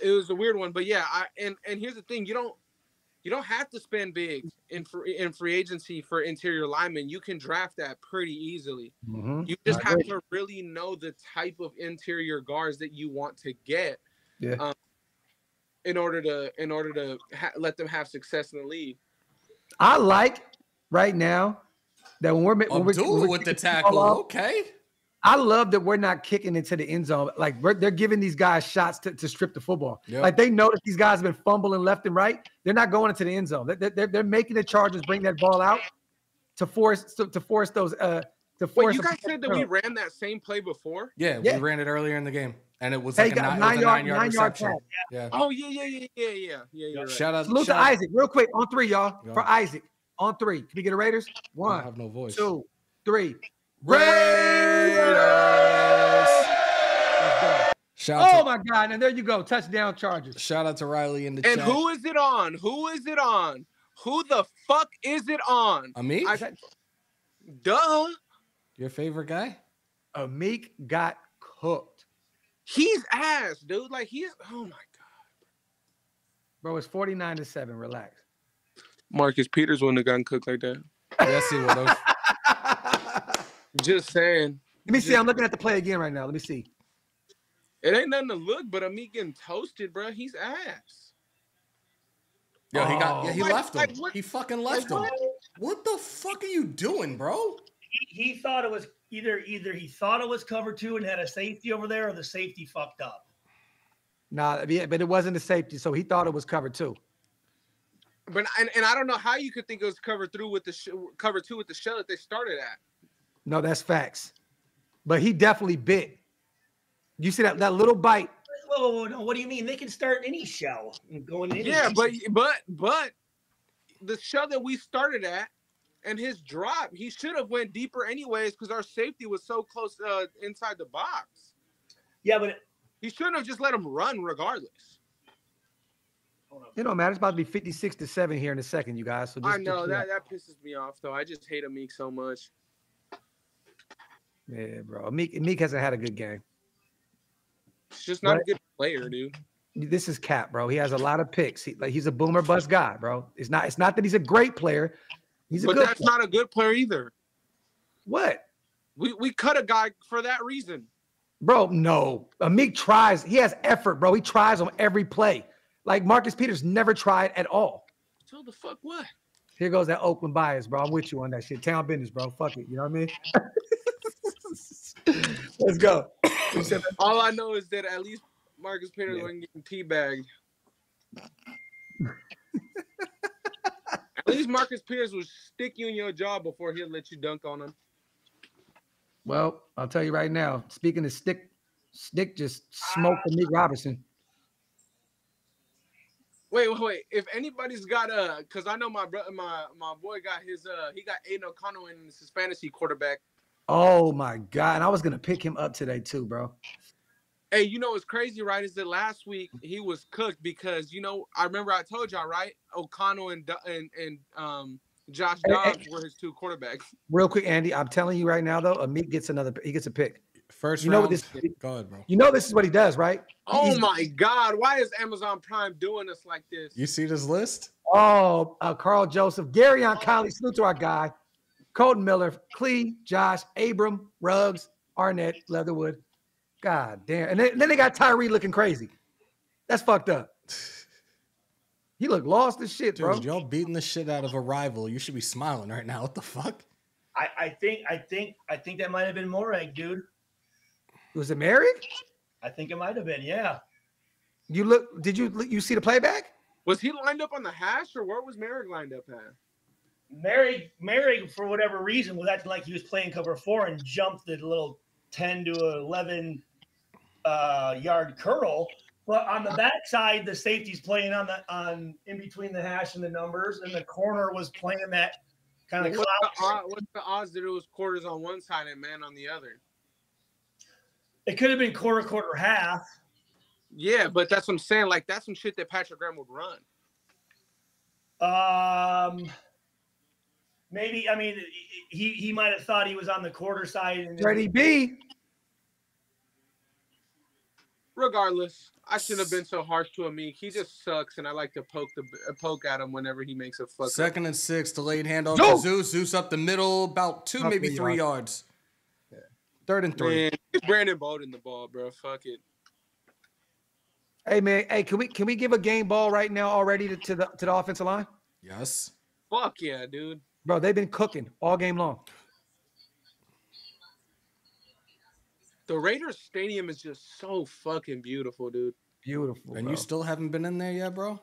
it was a weird one. But, yeah, I, and, and here's the thing. You don't you don't have to spend big in free, in free agency for interior linemen. You can draft that pretty easily. Mm-hmm. You just Not have great. to really know the type of interior guards that you want to get. Yeah. Um, In order to, in order to ha- let them have success in the league, I like right now that when we're when we're, when we're with the tackle, off, okay. I love that we're not kicking into the end zone. Like we're, they're giving these guys shots to, to strip the football. Yep. Like they know that these guys have been fumbling left and right. They're not going into the end zone. They're they're, they're making the Chargers bring that ball out to force to, to force those uh to force. Wait, you guys said that we ran that same play before. Yeah, yeah, we ran it earlier in the game. And it was like hey, a nine, nine, it was a nine yard, yard reception. Yard yeah. Yeah. Oh yeah, yeah, yeah, yeah, yeah. yeah, yeah right. Shout out, salute shout to Isaac, real quick on three, y'all yeah. for Isaac. On three. Can we get a Raiders? One. I have no voice. Two, three. Raiders! Shout oh, to, my God. And there you go. Touchdown Chargers. Shout out to Riley in the and chat. And who is it on? Who is it on? Who the fuck is it on? Ameek? I, duh. Your favorite guy? Ameek got cooked. He's ass, dude. Like, he's, oh, my God. Bro, it's forty-nine to seven. Relax. Marcus Peters wouldn't have gotten cooked like that. Yes, he would have. Just saying. Let me Just see. I'm looking at the play again right now. Let me see. It ain't nothing to look, but Ameek getting toasted, bro. He's ass. Yo, he got. Yeah, he like, left him. Like, what, he fucking left like, him. What? what the fuck are you doing, bro? He, he thought it was either either he thought it was cover two and had a safety over there, or the safety fucked up. Nah, yeah, but it wasn't a safety, so he thought it was cover two. But and, and I don't know how you could think it was cover through with the sh cover two with the shell that they started at. No, that's facts. But he definitely bit. You see that that little bite. Whoa, whoa, whoa, no. What do you mean? They can start any shell and going in. Yeah, but but but the shell that we started at and his drop, he should have went deeper anyways because our safety was so close uh, inside the box. Yeah, but he shouldn't have just let him run regardless. It don't matter. It's about to be fifty-six to seven here in a second, you guys. So just, I know that, that pisses me off, though. I just hate Ameek so much. Yeah, bro. Ameek, Ameek hasn't had a good game. He's just not but, a good player, dude. This is cap, bro. He has a lot of picks. He, like, he's a boomer bust guy, bro. It's not. It's not that he's a great player. He's a but good that's player. Not a good player either. What? We we cut a guy for that reason, bro. No, Ameek tries. He has effort, bro. He tries on every play. Like, Marcus Peters never tried at all. So the fuck what? Here goes that Oakland bias, bro. I'm with you on that shit. Town business, bro. Fuck it. You know what I mean? Let's go. All I know is that at least Marcus Peters wasn't yeah. getting teabagged. At least Marcus Peters would stick you in your jaw before he'll let you dunk on him. Well, I'll tell you right now. Speaking of stick, stick just smoked ah. Ameek Robertson. Wait, wait, wait. If anybody's got uh, because I know my brother, my my boy got his uh, he got Aiden O'Connell in his fantasy quarterback. Oh my God, I was gonna pick him up today too, bro. Hey, you know what's crazy, right? Is that last week he was cooked because you know I remember I told y'all right, O'Connell and and and um Josh Dobbs hey, hey. were his two quarterbacks. Real quick, Andy, I'm telling you right now though, Ameek gets another, he gets a pick. First you round, know what this, go ahead, bro. You know this is what he does, right? Oh He's, my God, why is Amazon Prime doing us like this? You see this list? Oh, uh, Carl Joseph, Gary on oh. Colley, salute to our guy, Colton Miller, Clee, Josh, Abram, Ruggs, Arnett, Leatherwood. God damn. And then, then they got Tyree looking crazy. That's fucked up. He looked lost as shit, dude, bro. Y'all beating the shit out of a rival. You should be smiling right now. What the fuck? I, I think I think I think that might have been Morag, dude. Was it Merrick? I think it might have been, yeah. You look, did you you see the playback? Was he lined up on the hash or where was Merrick lined up at? Merrick, Merrick, for whatever reason, was acting like he was playing cover four and jumped the little ten to eleven uh, yard curl. But on the backside, the safety's playing on the on in between the hash and the numbers, and the corner was playing that kind of. What's the, what's the odds that it was quarters on one side and man on the other? It could have been quarter, quarter, half. Yeah, but that's what I'm saying. Like, that's some shit that Patrick Graham would run. Um, maybe, I mean, he, he might have thought he was on the quarter side. And Ready B. Regardless, I shouldn't have been so harsh to Ameek. He just sucks, and I like to poke the poke at him whenever he makes a fuck. Second up. and six, delayed handoff no! to Zeus. Zeus up the middle, about two, Not maybe three yards. yards. Third and three. Man, Brandon Bolden the ball, bro. Fuck it. Hey man, hey, can we can we give a game ball right now already to, to the to the offensive line? Yes. Fuck yeah, dude. Bro, they've been cooking all game long. The Raiders stadium is just so fucking beautiful, dude. Beautiful. And bro. You still haven't been in there yet, bro?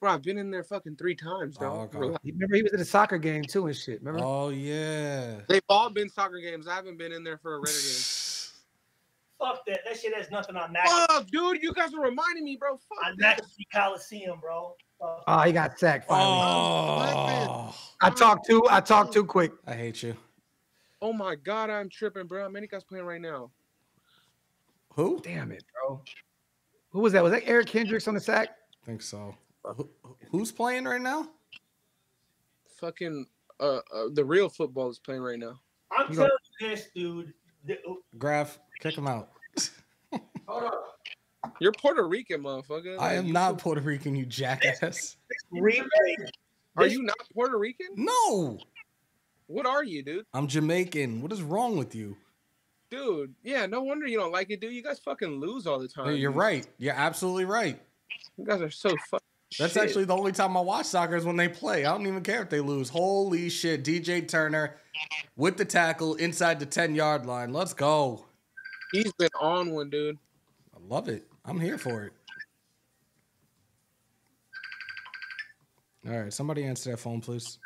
Bro, I've been in there fucking three times, dog. Oh, okay. Remember, he was at a soccer game, too, and shit. Remember? Oh, yeah. They've all been soccer games. I haven't been in there for a Raider game. Fuck that. That shit has nothing on that. Fuck, dude. You guys are reminding me, bro. Fuck I'm that. National Coliseum, bro. Fuck. Oh, he got sacked finally. Oh. I talked too. I talked too quick. I hate you. Oh, my God. I'm tripping, bro. How many guys playing right now? Who? Damn it, bro. Who was that? Was that Eric Kendricks on the sack? I think so. Who, who's playing right now? Fucking uh, uh, the real football is playing right now. I'm you telling you this, dude. The, oh. Graf, kick him out. Hold up. You're Puerto Rican, motherfucker. I am not Puerto Rican, you jackass. Are you not Puerto Rican? No. What are you, dude? I'm Jamaican. What is wrong with you? Dude, yeah, no wonder you don't like it, dude. You guys fucking lose all the time. Dude, you're dude. right. You're absolutely right. You guys are so fucking That's shit. Actually the only time I watch soccer is when they play. I don't even care if they lose. Holy shit. D J Turner with the tackle inside the ten-yard line. Let's go. He's been on one, dude. I love it. I'm here for it. All right. Somebody answer that phone, please.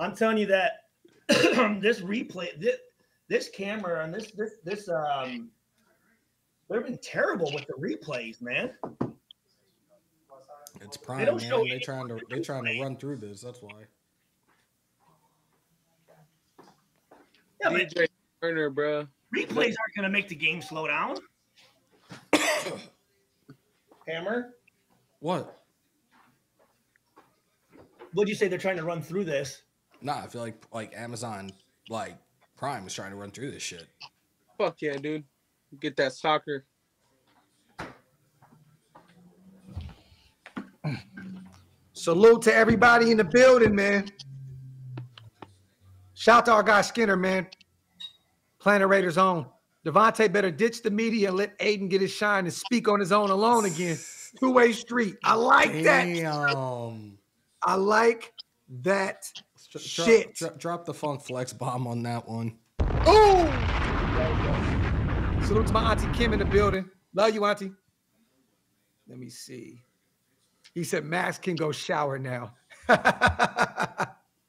I'm telling you that this replay, this, this camera and this, this, this, um, they've been terrible with the replays, man. It's prime, they man. They're trying to they're trying to run through this. That's why. Yeah, but D J Turner, bro. Replays aren't gonna make the game slow down. Hammer. What? What'd you say? They're trying to run through this. Nah, I feel like like Amazon like Prime is trying to run through this shit. Fuck yeah, dude. Get that soccer. Salute to everybody in the building, man. Shout to our guy Skinner, man. Planet Raiders on. Devontae better ditch the media and let Aiden get his shine and speak on his own alone again. Two-way street. I like Damn. that. I like that drop, shit. Drop, drop the funk flex bomb on that one. Oh! Salute to my Auntie Kim in the building. Love you, Auntie. Let me see. He said, Max can go shower now.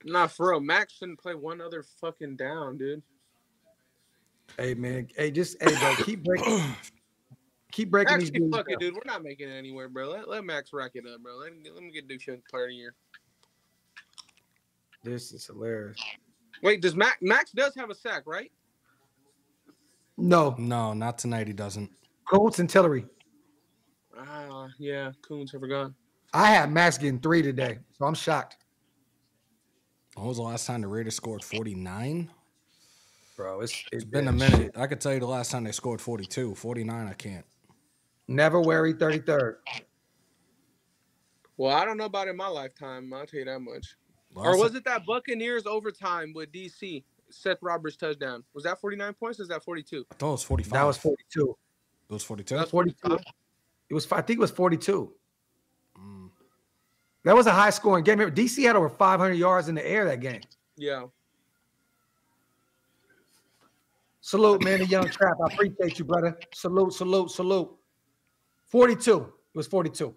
Nah, for real. Max shouldn't play one other fucking down, dude. Hey, man. Hey, just, hey, bro, keep breaking. Keep breaking Max, these dudes. Fuck it, dude. We're not making it anywhere, bro. Let, let Max rack it up, bro. Let, let me get Duke part of here. This is hilarious. Wait, does Max, Max does have a sack, right? No. No, not tonight. He doesn't. Colts and Tillery. Ah, uh, yeah. Koontz, I forgot. I had Max getting three today, so I'm shocked. When was the last time the Raiders scored forty-nine? Bro, it's, it's, it's been, been a minute. Shit. I could tell you the last time they scored forty-two. forty-nine, I can't. Never worry, thirty-third. Well, I don't know about in my lifetime. I'll tell you that much. Last or was it that Buccaneers overtime with D C, Seth Roberts touchdown? Was that forty-nine points or was that forty-two? I thought it was forty-five. That was forty-two. It was forty-two? That was forty-two. It was, I think it was forty-two. Mm. That was a high scoring game. Remember, D C had over five hundred yards in the air that game. Yeah. Salute, man, the young trap. I appreciate you, brother. Salute, salute, salute. forty-two. It was forty-two.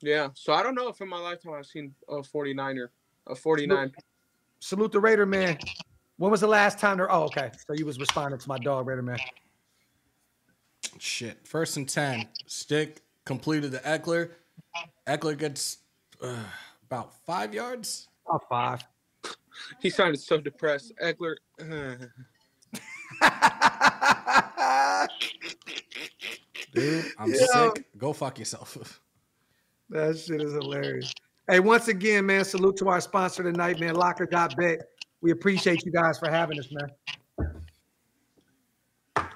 Yeah. So I don't know if in my lifetime I've seen a forty-niner, a forty-nine. Salute, salute the Raider, man. When was the last time there? Oh, okay. So you was responding to my dog, Raider, man. Shit. First and ten. Stick. Completed the Ekeler. Ekeler gets uh, about five yards. About five. He sounded so depressed. Ekeler. Dude, I'm Yo. sick. Go fuck yourself. That shit is hilarious. Hey, once again, man, salute to our sponsor tonight, man, locker dot bet. We appreciate you guys for having us, man. All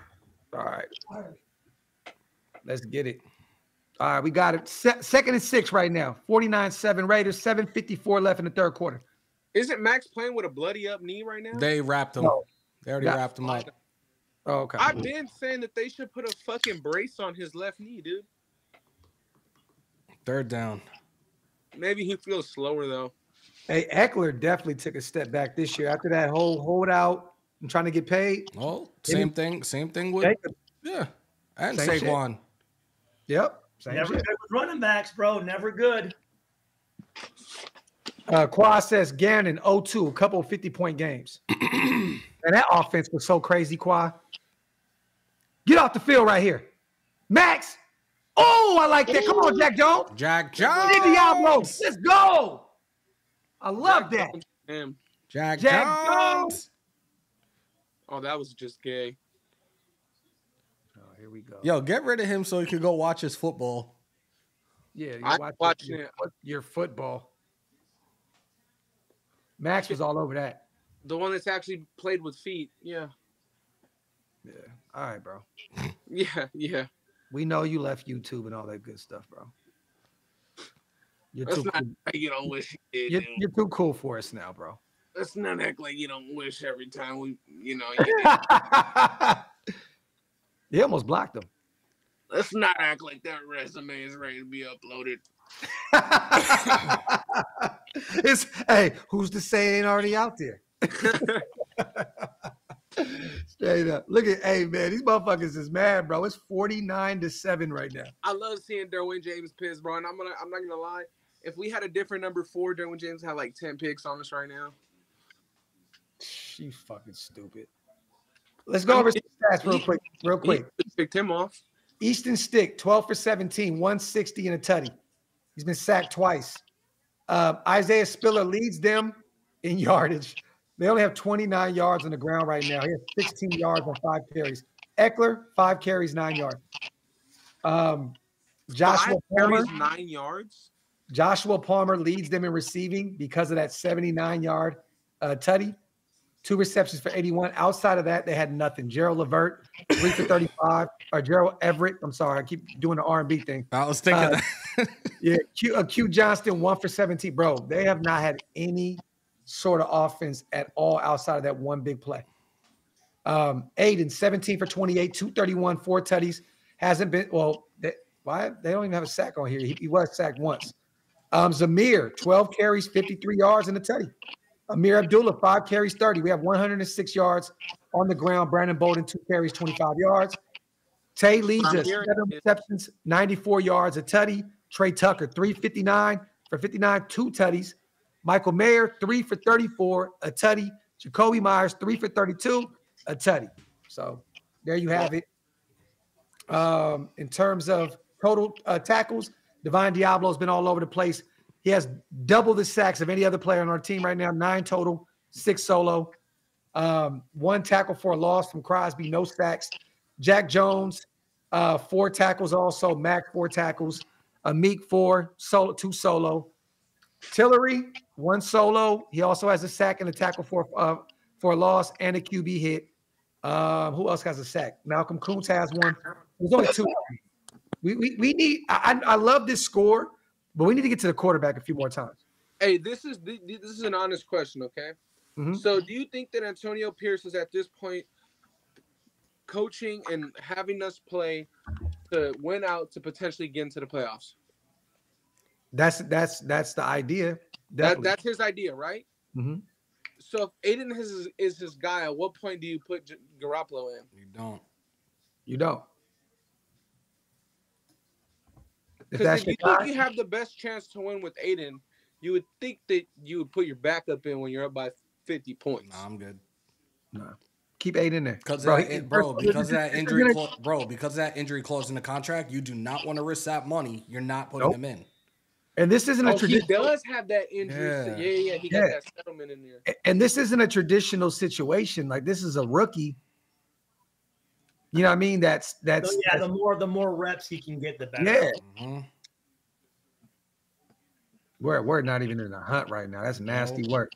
right. All right. Let's get it. All right, we got it. Se second and six right now. forty-nine seven Raiders, seven fifty-four left in the third quarter. Isn't Max playing with a bloody up knee right now? They wrapped him. No. They already yeah. wrapped him up. Oh, okay. I've been saying that they should put a fucking brace on his left knee, dude. Third down. Maybe he feels slower, though. Hey, Ekeler definitely took a step back this year after that whole holdout and trying to get paid. Oh, same it, thing. Same thing with Jacob. Yeah. And Saquon. Yep. Same Never shit. good with running backs, bro. Never good. Uh, Quad says Gannon oh two, a couple of fifty-point games. And that offense was so crazy, Quad. Get off the field right here. Max. Oh, I like that. Come on, Jack Jones. Jack Jones. Diablo. Let's go. I love Jack that. Jones. Jack, Jack Jones. Jones. Oh, that was just gay. Oh, here we go. Yo, get rid of him so you can go watch his football. Yeah, you're watching, watching your, your football. Max was all over that. The one that's actually played with feet. Yeah. Yeah. All right, bro. Yeah, yeah. We know you left YouTube and all that good stuff, bro. You're Let's too not cool. You don't wish you you're, you're too cool for us now, bro. Let's not act like you don't wish every time we, you know. He almost blocked him. Let's not act like that resume is ready to be uploaded. It's, hey, who's to say it ain't already out there? Straight up. Look at, hey, man, these motherfuckers is mad, bro. It's forty-nine to seven right now. I love seeing Derwin James pissed, bro. And I'm gonna, I'm not gonna lie. If we had a different number four, Derwin James had like ten picks on us right now. You fucking stupid. Let's go over some stats real quick. Real quick. Picked him off. Easton Stick, twelve for seventeen, one sixty and a tutty. He's been sacked twice. Uh, Isaiah Spiller leads them in yardage. They only have twenty-nine yards on the ground right now. He has sixteen yards on five carries. Ekeler, five carries, nine yards. Um, Joshua five carries, Palmer, nine yards. Joshua Palmer leads them in receiving because of that seventy-nine yard uh, tutty. Two receptions for eighty-one. Outside of that, they had nothing. Gerald Everett, three for thirty-five. Or Gerald Everett. I'm sorry, I keep doing the R and B thing. I was thinking uh, that. Yeah, Q, uh, Q Johnston, one for seventeen. Bro, they have not had any sort of offense at all outside of that one big play. Um, Aiden, seventeen for twenty-eight, two thirty-one, four tutties. Hasn't been, well, they, why? They don't even have a sack on here. He, he was sacked once. Um, Zamir, twelve carries, fifty-three yards in the tutty. Amir Abdullah, five carries, thirty. We have one hundred six yards on the ground. Brandon Bolden, two carries, twenty-five yards. Tay leads us, seven receptions, ninety-four yards, a tutty. Trey Tucker, three fifty-nine for fifty-nine, two tutties. Michael Mayer, three for thirty-four, a tutty. Jacoby Myers, three for thirty-two, a tutty. So there you have it. Um, in terms of total uh, tackles, Divine Diablo has been all over the place. He has double the sacks of any other player on our team right now. Nine total, six solo. Um, one tackle for a loss from Crosby, no sacks. Jack Jones, uh, four tackles also. Mack, four tackles. Ameek, four, solo, two solo. Tillery, one solo. He also has a sack and a tackle for, uh, for a loss and a Q B hit. Um, who else has a sack? Malcolm Koontz has one. There's only two. We, we, we need I, – I love this score. But we need to get to the quarterback a few more times. Hey, this is this is an honest question, okay? Mm-hmm. So do you think that Antonio Pierce is at this point coaching and having us play to win out to potentially get into the playoffs? That's that's that's the idea. That, that's his idea, right? Mm-hmm. So if Aiden is, is his guy, at what point do you put Garoppolo in? You don't. You don't. If, that's if you guy, think you have the best chance to win with Aiden, you would think that you would put your backup in when you're up by fifty points. Nah, I'm good. Nah. Keep Aiden there. Because bro, that, bro, because of that injury clause, bro, because of that injury clause in the contract, you do not want to risk that money. You're not putting nope. him in. And this isn't oh, a traditional. He does have that injury. Yeah, so yeah, yeah. He yeah. got that settlement in there. And this isn't a traditional situation. Like this is a rookie. You know what I mean? That's that's so, yeah. That's, the more the more reps he can get, the better. Yeah. Mm-hmm. We're we're not even in the hunt right now. That's nasty no. work.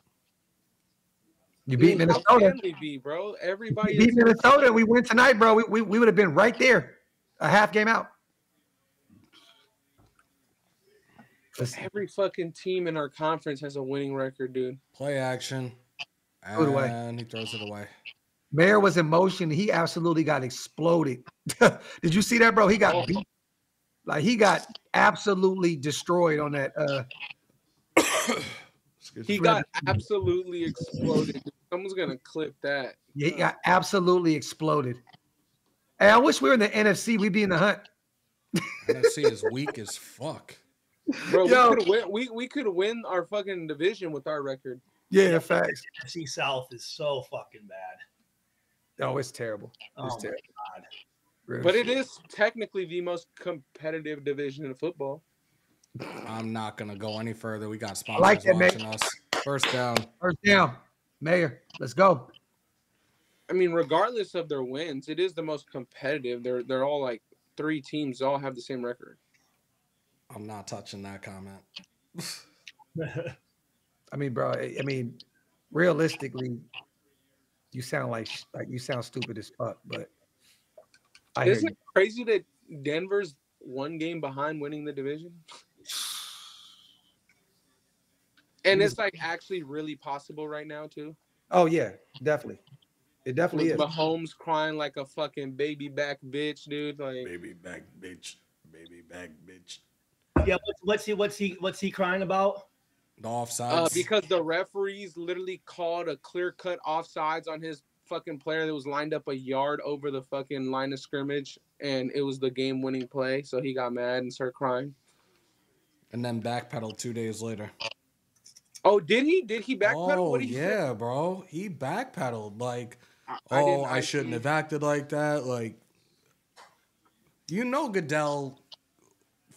You beat Dude, Minnesota, be, bro. Everybody you beat Minnesota. We win tonight, bro. We we, we would have been right there, a half game out. Listen. Every fucking team in our conference has a winning record, dude. Play action, and it away. He throws it away. Mayer was in motion. He absolutely got exploded. Did you see that, bro? He got oh. beat. Like, he got absolutely destroyed on that. Uh... he got absolutely exploded. Someone's going to clip that. Yeah, he got absolutely exploded. Hey, I wish we were in the N F C. We'd be in the hunt. N F C is weak as fuck. Bro, Yo. we could win, we, we could win our fucking division with our record. Yeah, facts. N F C South is so fucking bad. Oh, it's terrible. It's oh terrible. Gross. But it is technically the most competitive division in football. I'm not going to go any further. We got sponsors like that, watching Mayor. Us. First down. First down. Mayor, let's go. I mean, regardless of their wins, it is the most competitive. They're they're all like three teams all have the same record. I'm not touching that comment. I mean, bro, I mean, realistically, you sound like like you sound stupid as fuck, but I Isn't hear it you. Crazy that Denver's one game behind winning the division? And it's like actually really possible right now too. Oh yeah, definitely. It definitely With is. Mahomes crying like a fucking baby back bitch, dude. Like baby back bitch, baby back bitch. Yeah, what's, what's he? What's he? What's he crying about? The offsides. Uh, because the referees literally called a clear cut offsides on his fucking player that was lined up a yard over the fucking line of scrimmage, and it was the game winning play. So he got mad and started crying. And then backpedaled two days later. Oh, did he? Did he backpedal? Oh, what did he yeah, say? Bro. He backpedaled. Like, I, I oh, I, I shouldn't have acted like that. Like, you know, Goodell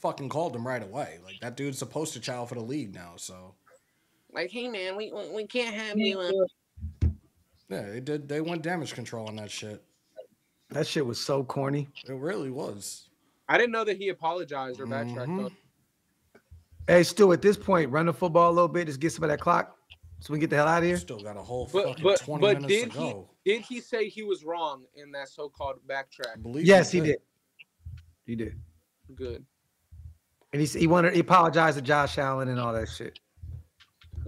fucking called him right away. Like, that dude's a poster child for the league now, so. Like, hey, man, we we can't have you. Uh... Yeah, they did. They went damage control on that shit. That shit was so corny. It really was. I didn't know that he apologized or backtracked, mm-hmm. though. Hey, Stu, at this point, run the football a little bit. Just get some of that clock so we can get the hell out of here. Still got a whole but, fucking but, twenty but minutes did to go. He, did he say he was wrong in that so-called backtrack? Believe yes, he did. He did. Good. And he he wanted he apologized to Josh Allen and all that shit.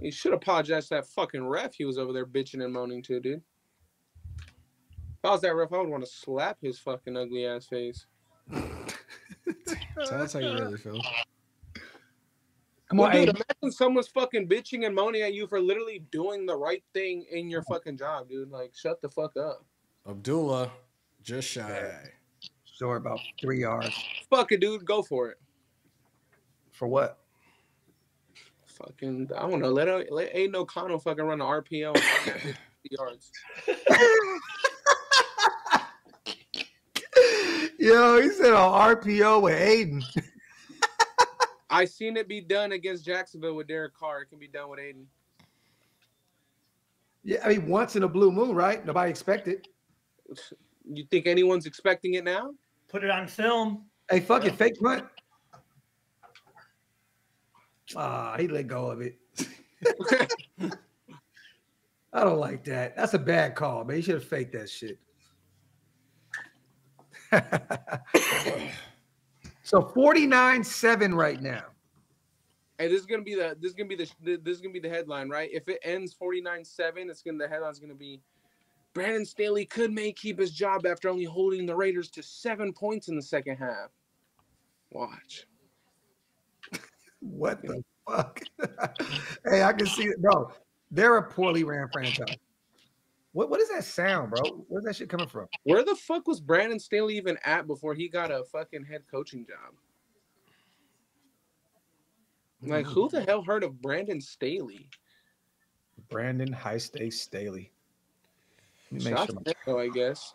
He should apologize to that fucking ref he was over there bitching and moaning to, dude. If I was that ref, I would want to slap his fucking ugly ass face. So that's how you really feel. Come well, on, dude, imagine someone's fucking bitching and moaning at you for literally doing the right thing in your fucking job, dude. Like, shut the fuck up. Abdullah, just shy. Sure, about three yards. Fuck it, dude. Go for it. For what? Fucking, I don't know. Let, let Aiden O'Connell fucking run an R P O and yards. Yo, he said an R P O with Aiden. I seen it be done against Jacksonville with Derek Carr. It can be done with Aiden. Yeah, I mean, once in a blue moon, right? Nobody expected. You think anyone's expecting it now? Put it on film. Hey, fuck yeah. It, fake punt. Ah, oh, he let go of it. I don't like that. That's a bad call, man. You should have faked that shit. So forty-nine seven right now. Hey, this is gonna be the this is gonna be the this is gonna be the headline, right? If it ends forty-nine seven, it's gonna the headline's gonna be Brandon Staley could may keep his job after only holding the Raiders to seven points in the second half. Watch. What the fuck? Hey, I can see it, bro. They're a poorly ran franchise. What what is that sound, bro? Where's that shit coming from? Where the fuck was Brandon Staley even at before he got a fucking head coaching job? Like, who the hell heard of Brandon Staley? Brandon High Stakes Staley. Let me make sure. Echo, I guess.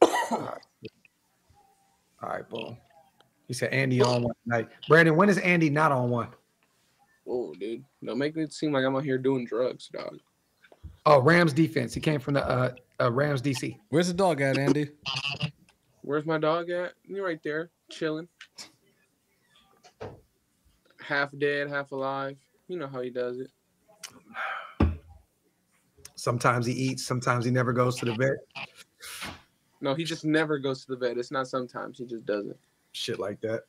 All right. All right, boom. He said Andy on one night. Brandon, when is Andy not on one? Oh, dude. Don't make it seem like I'm out here doing drugs, dog. Oh, Rams defense. He came from the uh, uh, Rams D C. Where's the dog at, Andy? Where's my dog at? You're right there, chilling. Half dead, half alive. You know how he does it. Sometimes he eats. Sometimes he never goes to the vet. No, he just never goes to the vet. It's not sometimes. He just doesn't. Shit like that.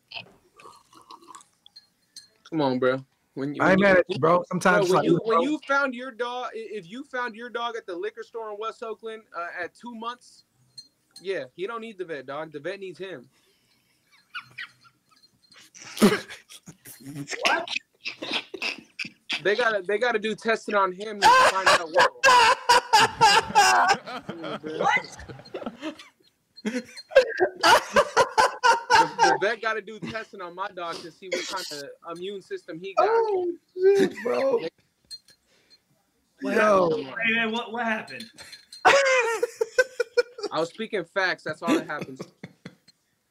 Come on, bro. When you, when I'm you, at it, bro. Sometimes bro, when, you, when you found your dog, if you found your dog at the liquor store in West Oakland uh, at two months, yeah, he don't need the vet, dog. The vet needs him. What? They gotta, they gotta do testing on him to find out what. What? The vet got to do testing on my dog to see what kind of immune system he got. Oh, shit, bro. What Yo. Happened? Hey, man, what, what happened? I was speaking facts. That's all that happens.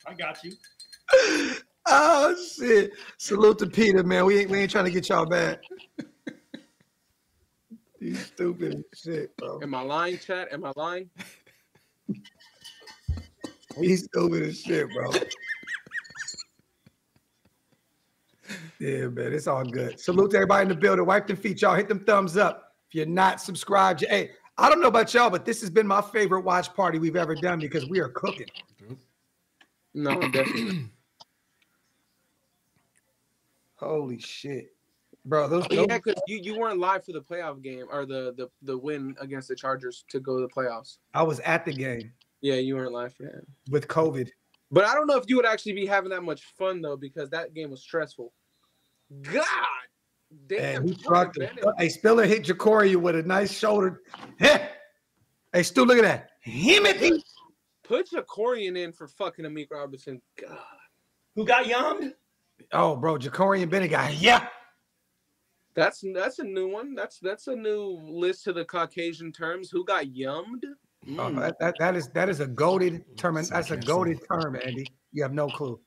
I got you. Oh, shit. Salute to Peter, man. We ain't, we ain't trying to get y'all back. You stupid shit, bro. Am I lying, chat? Am I lying? He's stupid as shit, bro. Yeah, man, it's all good. Salute to everybody in the building. Wipe them feet, y'all. Hit them thumbs up. If you're not subscribed, hey, I don't know about y'all, but this has been my favorite watch party we've ever done because we are cooking. No, definitely. Holy shit, bro! Those, those yeah, because you, you weren't live for the playoff game or the, the the win against the Chargers to go to the playoffs. I was at the game. Yeah, you weren't live for that with COVID. But I don't know if you would actually be having that much fun, though, because that game was stressful. God damn. Man, the, hey, Spiller hit Jacoria with a nice shoulder. Hey, hey Stu, look at that. Him at the... Put Jacorian in for fucking Ameek Robertson. God. Who got yummed? Oh, bro, Jacorian Bennett guy. Yeah. That's that's a new one. That's that's a new list to the Caucasian terms. Who got yummed? Mm. Oh, that, that that is that is a goated term. That's a goated term, Andy. You have no clue.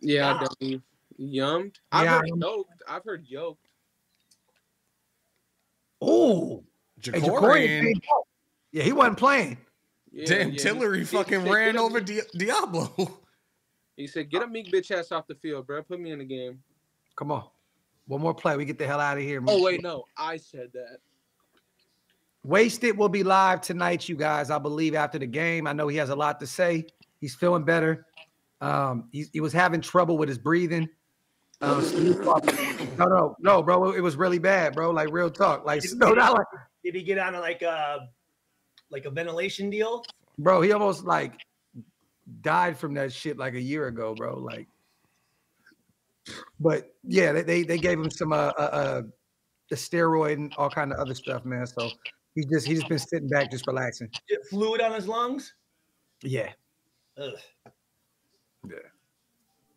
Yeah, wow. Definitely. Yummed. I've yeah, heard I'm... yoked. I've heard yoked. Oh, Jacorian. Hey, yeah, he wasn't playing. Yeah, Damn, yeah. Tillery he, fucking he said, ran over Di Diablo. He said, "Get a meek bitch ass off the field, bro. Put me in the game. Come on, one more play. We get the hell out of here." Man. Oh wait, no, I said that. Wasted will be live tonight, you guys. I believe after the game. I know he has a lot to say. He's feeling better. Um, he, he was having trouble with his breathing. Um, no, no, no, bro. It was really bad, bro. Like real talk. Like did, no, did, not like. Did he get on a, like a like a ventilation deal? Bro, he almost like died from that shit like a year ago, bro. Like, but yeah, they they, they gave him some uh, uh the steroid and all kind of other stuff, man. So. He just he just been sitting back, just relaxing. Fluid on his lungs. Yeah. Ugh. Yeah.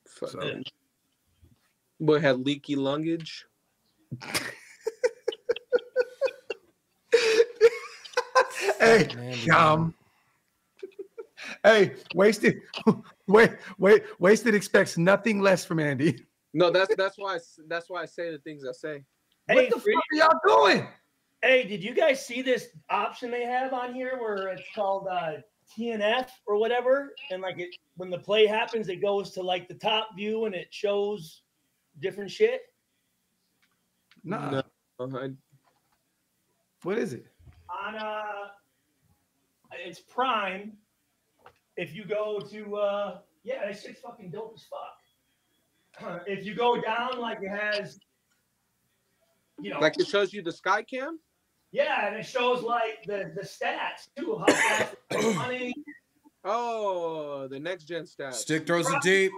Fuck. So. Boy had leaky lungage. Hey, um, hey, wasted. Wait, wait, wasted expects nothing less from Andy. No, that's that's why I, that's why I say the things I say. Hey, what the fuck are y'all doing? Hey, did you guys see this option they have on here where it's called uh, T N F or whatever? And like it, when the play happens, it goes to like the top view and it shows different shit. Nuh-uh. No, I... What is it? On uh, it's Prime. If you go to uh, yeah, that shit's fucking dope as fuck. If you go down, like it has, you know, like it shows you the sky cam. Yeah, and it shows like the, the stats too. How fast it's running. Oh, the next gen stats. Stick throws it deep.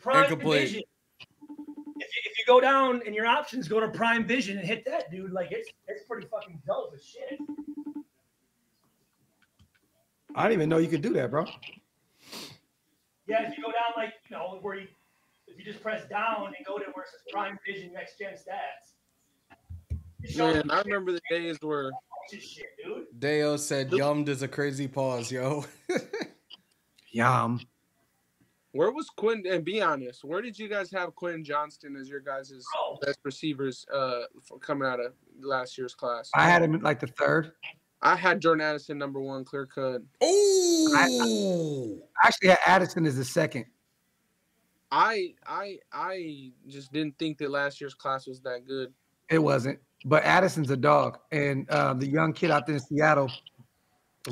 Prime Incomplete. Vision. If you, if you go down in your options, go to Prime Vision and hit that, dude. Like it's it's pretty fucking dope as shit. I didn't even know you could do that, bro. Yeah, if you go down like you know where you if you just press down and go to where it says Prime Vision next gen stats. Man, I remember the days where Deo said yummed is a crazy pause, yo. Yum. Where was Quentin? And be honest, where did you guys have Quentin Johnston as your guys' oh. best receivers uh, coming out of last year's class? I had him like the third. I had Jordan Addison number one, clear cut. Oh, I, I actually had Addison as the second. I I I just didn't think that last year's class was that good. It wasn't. But Addison's a dog, and uh, the young kid out there in Seattle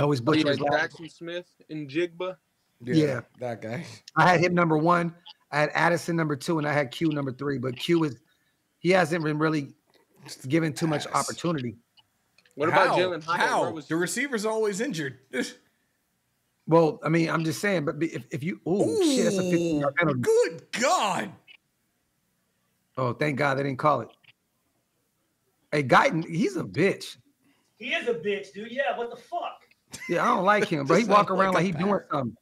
always butchers. Oh, yeah, like Jackson Smith and Jigba. Yeah, yeah, that guy. I had him number one. I had Addison number two, and I had Q number three. But Q is he hasn't been really given too much opportunity. What How? about Jalen Hyatt? How was the receiver's always injured? Well, I mean, I'm just saying. But if if you oh shit, that's a fifteen yard penalty. Good God! Oh, thank God they didn't call it. Hey, Guyton, he's a bitch. He is a bitch, dude. Yeah, what the fuck? Yeah, I don't like him, bro. He walk around like, like he bad. doing something.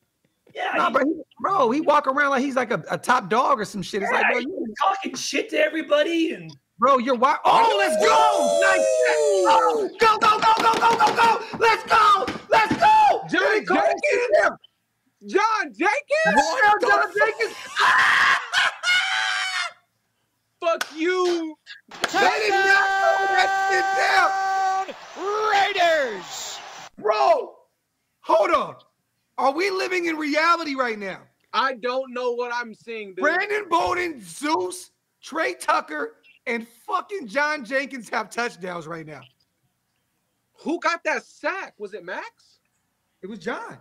Yeah, nah, he, bro, he, bro, he walk around like he's like a, a top dog or some shit. Yeah, it's like, bro, you talking shit to everybody and bro, you're why? Oh, let's go! Nice. Oh, go, go, go, go, go, go, go! Let's go! Let's go! Jack Jones, John Jenkins? What John the Jenkins? Fuck you. Touchdown. They did not know that shit down. Raiders. Bro, hold on. Are we living in reality right now? I don't know what I'm seeing. Dude. Brandon Bolden, Zeus, Trey Tucker, and fucking John Jenkins have touchdowns right now. Who got that sack? Was it Max? It was John.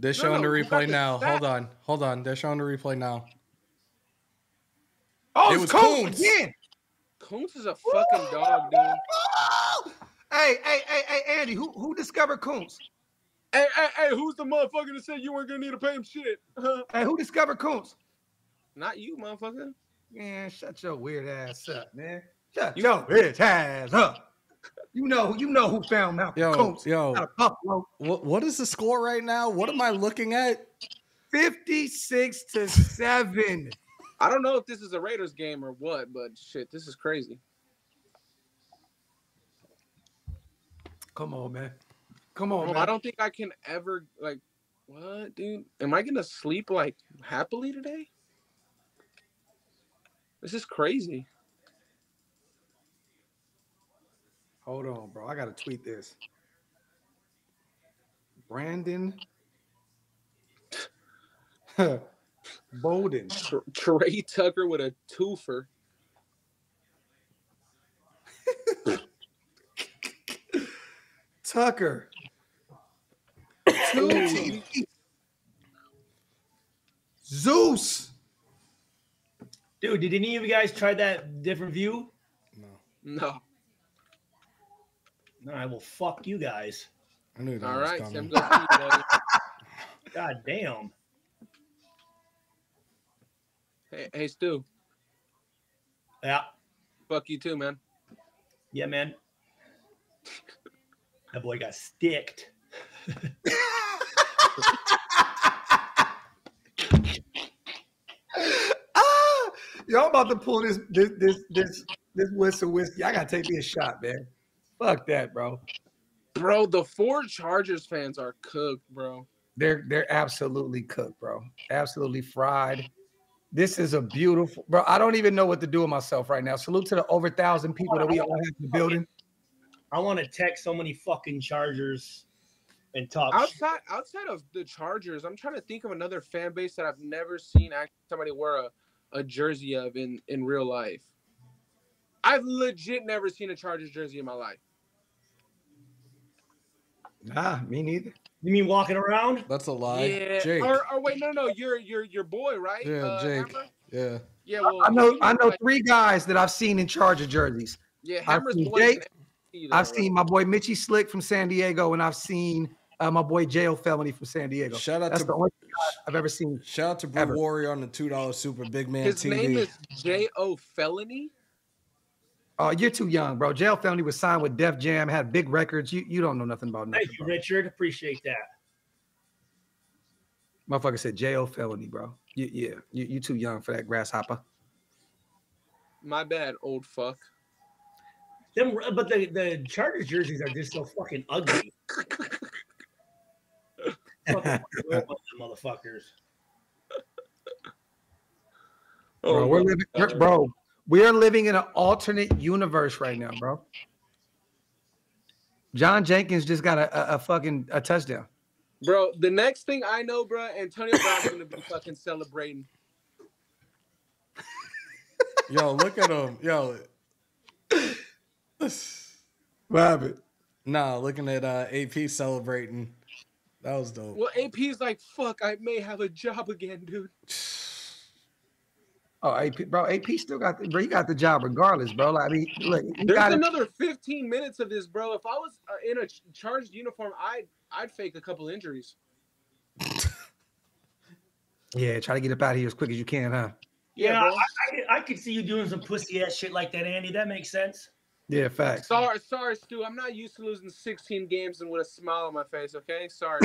They're showing no, no, the replay now. Hold on. Hold on. They're showing the replay now. Oh, it was Koontz. Koontz. Koontz is a fucking Ooh, dog, dude. Oh. Hey, hey, hey, hey, Andy, who, who discovered Koontz? Hey, hey, hey, who's the motherfucker that said you weren't going to need to pay him shit? Huh? Hey, who discovered Koontz? Not you, motherfucker. Man, shut your weird ass up, man. Shut you, your bitch ass up. You know, you know who found Malcolm yo, Koontz. Yo, what, what is the score right now? What am I looking at? fifty-six to seven. I don't know if this is a Raiders game or what, but shit, this is crazy. Come on, man. Come on, oh, man. I don't think I can ever, like, what, dude? Am I going to sleep, like, happily today? This is crazy. Hold on, bro. I got to tweet this. Brandon Bolden. Trey Tucker with a twofer. Tucker. Two T Ds. Zeus. Dude, did any of you guys try that different view? No. No. No, I will fuck you guys. I knew that All was right, coming. God damn. Hey, hey, Stu. Yeah. Fuck you too, man. Yeah, man. That boy got sticked. ah, y'all about to pull this this this this this whistle whiskey. I gotta take me a shot, man. Fuck that, bro. Bro, the four Chargers fans are cooked, bro. They're they're absolutely cooked, bro. Absolutely fried. This is a beautiful bro. I don't even know what to do with myself right now. Salute to the over thousand people that we all have in the building. I want to text so many fucking Chargers. And talk outside shit. Outside of the Chargers, I'm trying to think of another fan base that I've never seen somebody wear a, a jersey of in, in real life. I've legit never seen a Chargers jersey in my life. Nah, me neither. You mean walking around? That's a lie. Yeah. Jake. Or, or wait, no, no, you're your your boy, right? Yeah, uh, Jake. Hammer? Yeah. Yeah. Well, I know. I know three guys that I've seen in Charger jerseys. Yeah, Hammer's boy. Jake. Either, I've right? seen my boy Mitchie Slick from San Diego, and I've seen. Uh, my boy J O Felony from San Diego. Shout out That's to the only guy I've ever seen. Shout out to Brew ever. Warrior on the two dollar super big man. His T V. Name is J O Felony. Oh, uh, you're too young, bro. J O Felony was signed with Def Jam, had big records. You you don't know nothing about nothing. Thank you, bro. Richard. Appreciate that. Motherfucker said J O Felony, bro. You, yeah, you you too young for that grasshopper. My bad, old fuck. Them, but the the Chargers jerseys are just so fucking ugly. Fucking motherfuckers. Bro, we're living, bro, we're living in an alternate universe right now, bro. John Jenkins just got a, a, a fucking a touchdown. Bro, the next thing I know, bro, Antonio Brown's gonna be fucking celebrating. Yo, look at him. Yo. Rabbit. Nah, looking at uh, A P celebrating. That was dope. Well, A P's like, fuck, I may have a job again, dude. Oh, A P, bro, A P still got the, bro, you got the job regardless, bro. Like, I mean, look, there's gotta, another fifteen minutes of this, bro. If I was uh, in a Charged uniform, I'd, I'd fake a couple injuries. Yeah, try to get up out of here as quick as you can, huh? Yeah, yeah bro. I, I, I could see you doing some pussy-ass shit like that, Andy. That makes sense. Yeah, facts. Sorry, sorry, Stu. I'm not used to losing sixteen games and with a smile on my face, okay? Sorry.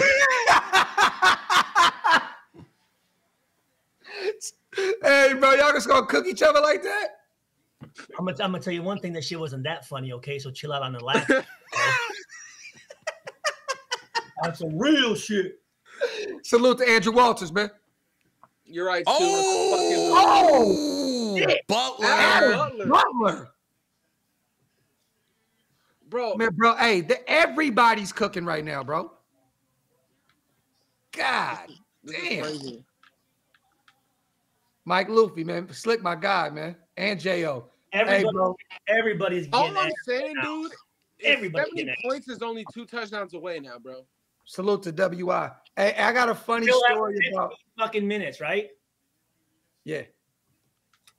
Hey, bro, y'all just gonna cook each other like that? I'm gonna, I'm gonna tell you one thing. That shit wasn't that funny, okay? So chill out on the laugh. That's some real shit. Salute to Andrew Walters, man. You're right. Oh, fucking oh Butler. Aaron Butler. Butler. Bro. Man, bro, hey, the, everybody's cooking right now, bro. God this is, this damn. Is crazy. Mike Luffy, man. Slick, my guy, man. And J O. Everybody, hey, bro. Everybody's getting all I'm saying, now. Dude, everybody seventy points is only two touchdowns away now, bro. Salute to W I. Hey, I got a funny Still story about fucking minutes, right? Yeah.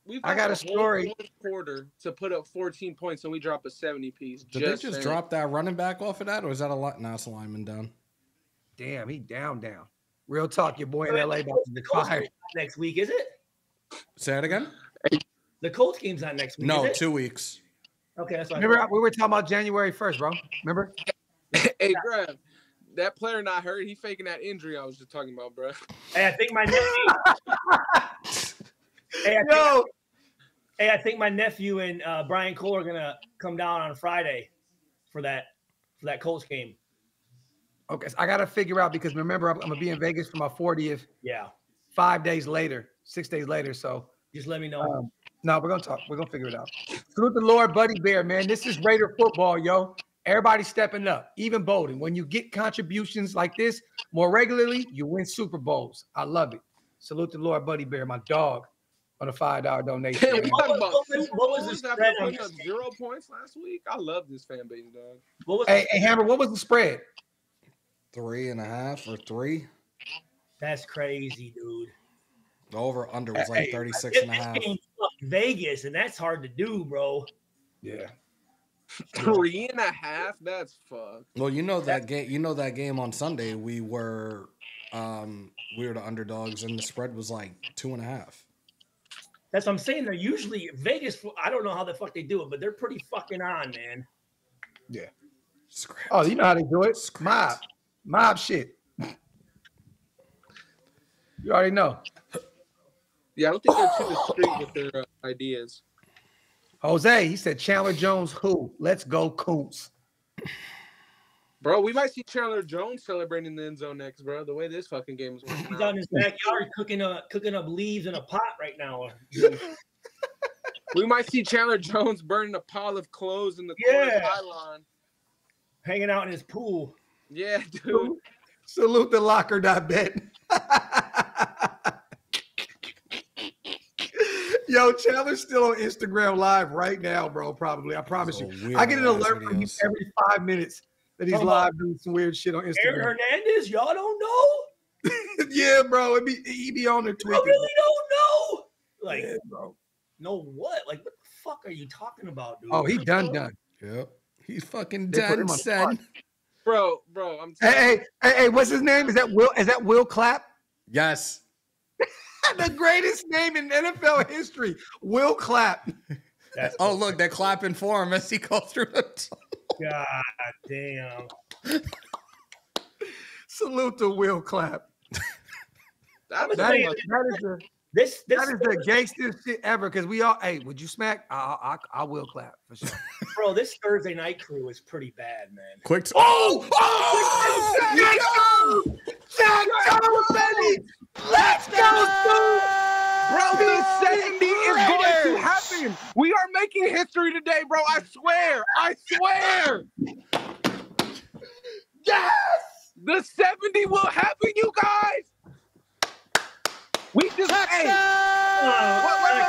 We've I got a story. Quarter to put up fourteen points and we drop a seventy piece. Did just they just saying. drop that running back off of that, or is that a lot? Now it's a lineman down. Damn, he down, down. Real talk, your boy in L A about to decline next week, is it? Say it again. The Colts game's not next week. No, is it? two weeks. Okay, that's right. Remember, we were talking about January first, bro. Remember? Hey, bro, that player not hurt. He faking that injury I was just talking about, bro. Hey, I think my nephew. hey, I Yo. think, hey, I think my nephew and uh, Brian Cole are gonna come down on Friday for that for that Colts game. Okay, so I gotta figure out because remember I'm, I'm gonna be in Vegas for my fortieth. Yeah. Five days later, six days later. So just let me know. Um, No, we're gonna talk. We're gonna figure it out. Salute the Lord, Buddy Bear, man. This is Raider football, yo. Everybody's stepping up, even Bolden. When you get contributions like this more regularly, you win Super Bowls. I love it. Salute the Lord, Buddy Bear, my dog, on a five dollar donation. Hey, what, what, what, was, what was the spread on this? Zero points last week. I love this fan base, dog. What was hey, hey Hammer? What was the spread? Three and a half or three? That's crazy, dude. The over under was like hey, thirty-six and a half. Vegas, and that's hard to do, bro. Yeah. Three and a half? That's fucked. Well, you know that game, you know that game on Sunday, we were um we were the underdogs and the spread was like two and a half. That's what I'm saying. They're usually Vegas, I don't know how the fuck they do it, but they're pretty fucking on, man. Yeah. Script. Oh, you know how they do it. Script. Mob. Mob shit. You already know. Yeah, I don't think they're too discreet with their uh, ideas. Jose, he said Chandler Jones who? Let's go Koontz. Bro, we might see Chandler Jones celebrating in the end zone next, bro. The way this fucking game is working. He's out in his backyard cooking up, cooking up leaves in a pot right now. We might see Chandler Jones burning a pile of clothes in the yeah. pylon. Hanging out in his pool. Yeah, dude. Salute the locker dot bet. Yo, Chandler's still on Instagram live right now, bro. Probably, I promise so you. I get an alert from him every five minutes that he's oh, live doing some weird shit on Instagram. Aaron Hernandez, y'all don't know? Yeah, bro. It be he be on there tweeting. I really don't know. Like, yeah, bro, know what? Like, what the fuck are you talking about, dude? Oh, he done done. Yep, he's fucking they done, son. Bro, bro, I'm. Hey, hey, hey, hey, what's his name? Is that Will? Is that Will Clapp? Yes. The greatest name in N F L history, Will Clapp. That's oh, look, they're clapping for him as he goes through it. God damn. Salute to Will Clapp. That is, that is the, this, this that is the gangstest shit ever, because we all, hey, would you smack? I, I, I will clap for sure. Bro, this Thursday night crew is pretty bad, man. Quick. Oh! Oh! Quick Jack Jones! Jack Jones, baby! Let's go, bro. The seventy is going to happen. We are making history today, bro. I swear. I swear. Yes, the seventy will happen, you guys. We just hey. Uh, what, wait,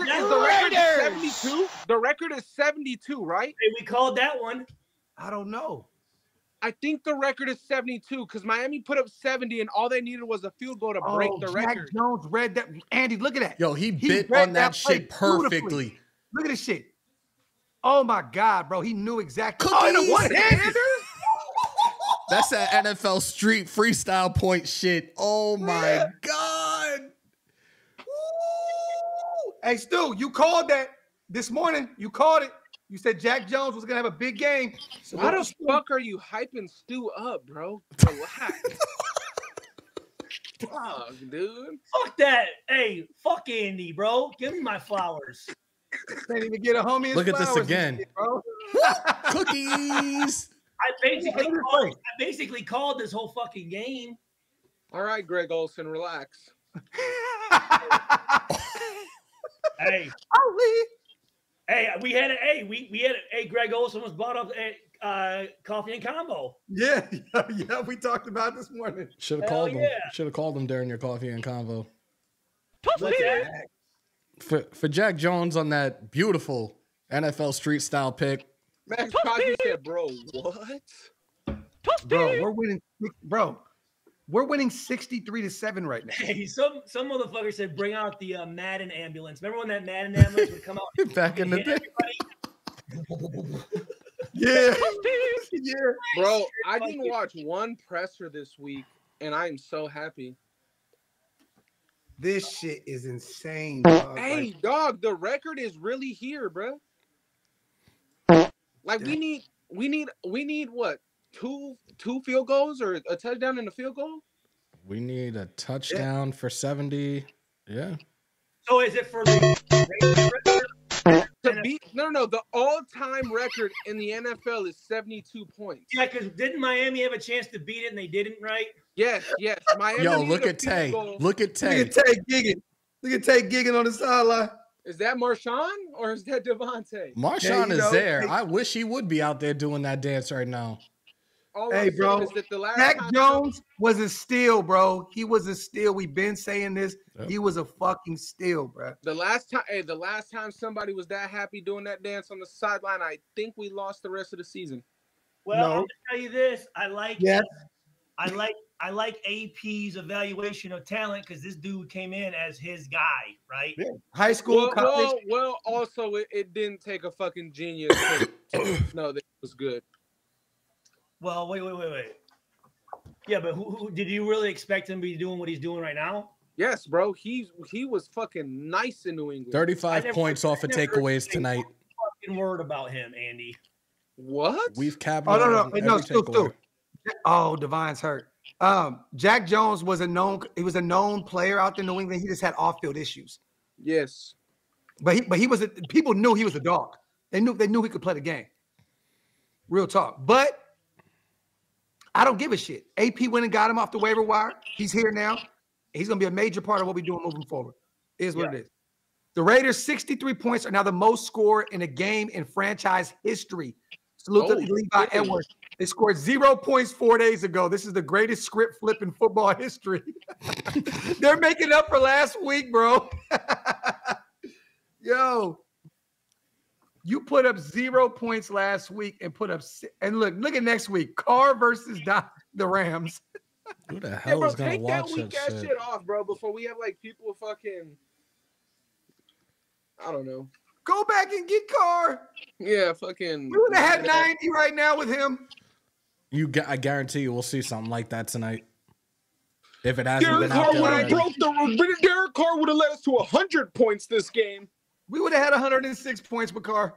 wait, wait. Is the record, is the record seventy-two? The record is seventy-two, right? Hey, we called that one. I don't know. I think the record is seventy-two because Miami put up seventy and all they needed was a field goal to break oh, the record. Jack Jones read that. Andy, look at that. Yo, he, he bit on that, that shit perfectly. Look at this shit. Oh, my God, bro. He knew exactly. Oh, one-hander? That's that N F L street freestyle point shit. Oh, my yeah. God. Woo. Hey, Stu, you called that this morning. You called it. You said Jack Jones was going to have a big game. So why the fuck are you hyping Stu up, bro? Relax. Fuck, dude. Fuck that. Hey, fuck Andy, bro. Give me my flowers. Can't even get a homie. Look at this again. Shit, bro. Cookies. I basically, called, I basically called this whole fucking game. All right, Greg Olson, relax. Hey, Ali. Hey, we had it. Hey, we we had it. Hey, Greg Olson was brought up at uh, Coffee and Combo. Yeah, yeah, yeah, we talked about it this morning. Should have called yeah. him. Should have called him during your Coffee and Combo. For for Jack Jones on that beautiful N F L street style pick. Max Crosby said, "Bro, what? Bro, we're winning, bro." We're winning sixty-three to seven right now. Hey, some some motherfucker said, "Bring out the uh, Madden ambulance." Remember when that Madden ambulance would come out back in the day? Yeah, yeah, bro. I didn't watch one presser this week, and I am so happy. This shit is insane. Dog. Hey, like, dog, the record is really here, bro. Like we need, we need, we need what? Two two field goals or a touchdown and a field goal? We need a touchdown yeah. for seventy. Yeah. So is it for the to beat, no, no, the all-time record in the N F L is seventy-two points. Yeah, because didn't Miami have a chance to beat it and they didn't, right? Yes, yes. Miami. Yo, look at Tay. Goal. Look at Tay. Look at Tay gigging. Look at Tay gigging on the sideline. Is that Marshawn or is that Devontae? Marshawn yeah, is know. there. I wish he would be out there doing that dance right now. All hey, bro, Jack Jones was a steal, bro. He was a steal. We've been saying this. Yep. He was a fucking steal, bro. The last time, hey, the last time somebody was that happy doing that dance on the sideline, I think we lost the rest of the season. Well, no. I'm gonna tell you this. I like yes. I like I like A P's evaluation of talent because this dude came in as his guy, right? Yeah. High school, well, college. Well, well also it, it didn't take a fucking genius to know that it was good. Well, wait, wait, wait, wait. Yeah, but who, who did you really expect him to be doing what he's doing right now? Yes, bro. He's he was fucking nice in New England. Thirty-five never, points I off of takeaways tonight. Fucking word about him, Andy. What? We've capped. Oh no, no, no, no still, still. Oh, Divine's hurt. Um, Jack Jones was a known. He was a known player out in New England. He just had off-field issues. Yes, but he, but he was. A, people knew he was a dog. They knew. They knew he could play the game. Real talk, but. I don't give a shit. A P went and got him off the waiver wire. He's here now. He's going to be a major part of what we're doing moving forward. It is what yeah. it is. The Raiders, sixty-three points, are now the most scored in a game in franchise history. Salute oh, to Levi Edwards. They scored zero points four days ago. This is the greatest script flip in football history. They're making up for last week, bro. Yo. You put up zero points last week and put up – and look, look at next week. Carr versus Doc, the Rams. Who the hell yeah, bro, is going to watch that shit? Take that weak-ass shit off, bro, before we have, like, people fucking – I don't know. Go back and get Carr. Yeah, fucking – we would have had ninety right now with him. You, I guarantee you we'll see something like that tonight. If it hasn't Derek been Carr out there broke the Derek Carr would have led us to one hundred points this game. We would have had one hundred six points with Carr.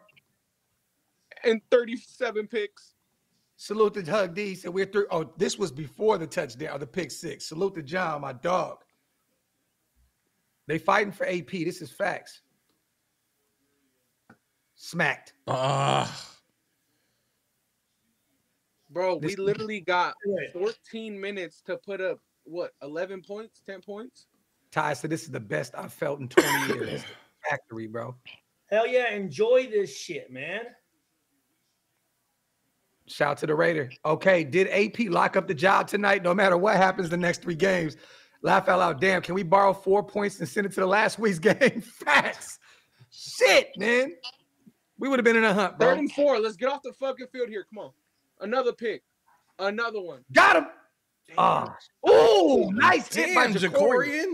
And thirty-seven picks. Salute to Hug D. So we're through. Oh, this was before the touchdown, the pick six. Salute to John, my dog. They fighting for A P. This is facts. Smacked. Uh, Bro, we literally got fourteen minutes to put up, what, eleven points, ten points? Ty said this is the best I've felt in twenty years. Factory, bro. Hell yeah, enjoy this shit, man. Shout to the Raider. Okay, did A P lock up the job tonight? No matter what happens the next three games. Laugh out loud. Damn, can we borrow four points and send it to the last week's game? Facts. Shit, man. We would have been in a hunt, bro. Third and four. Let's get off the fucking field here. Come on. Another pick. Another one. Got him. Uh, oh, nice hit by Jacorian.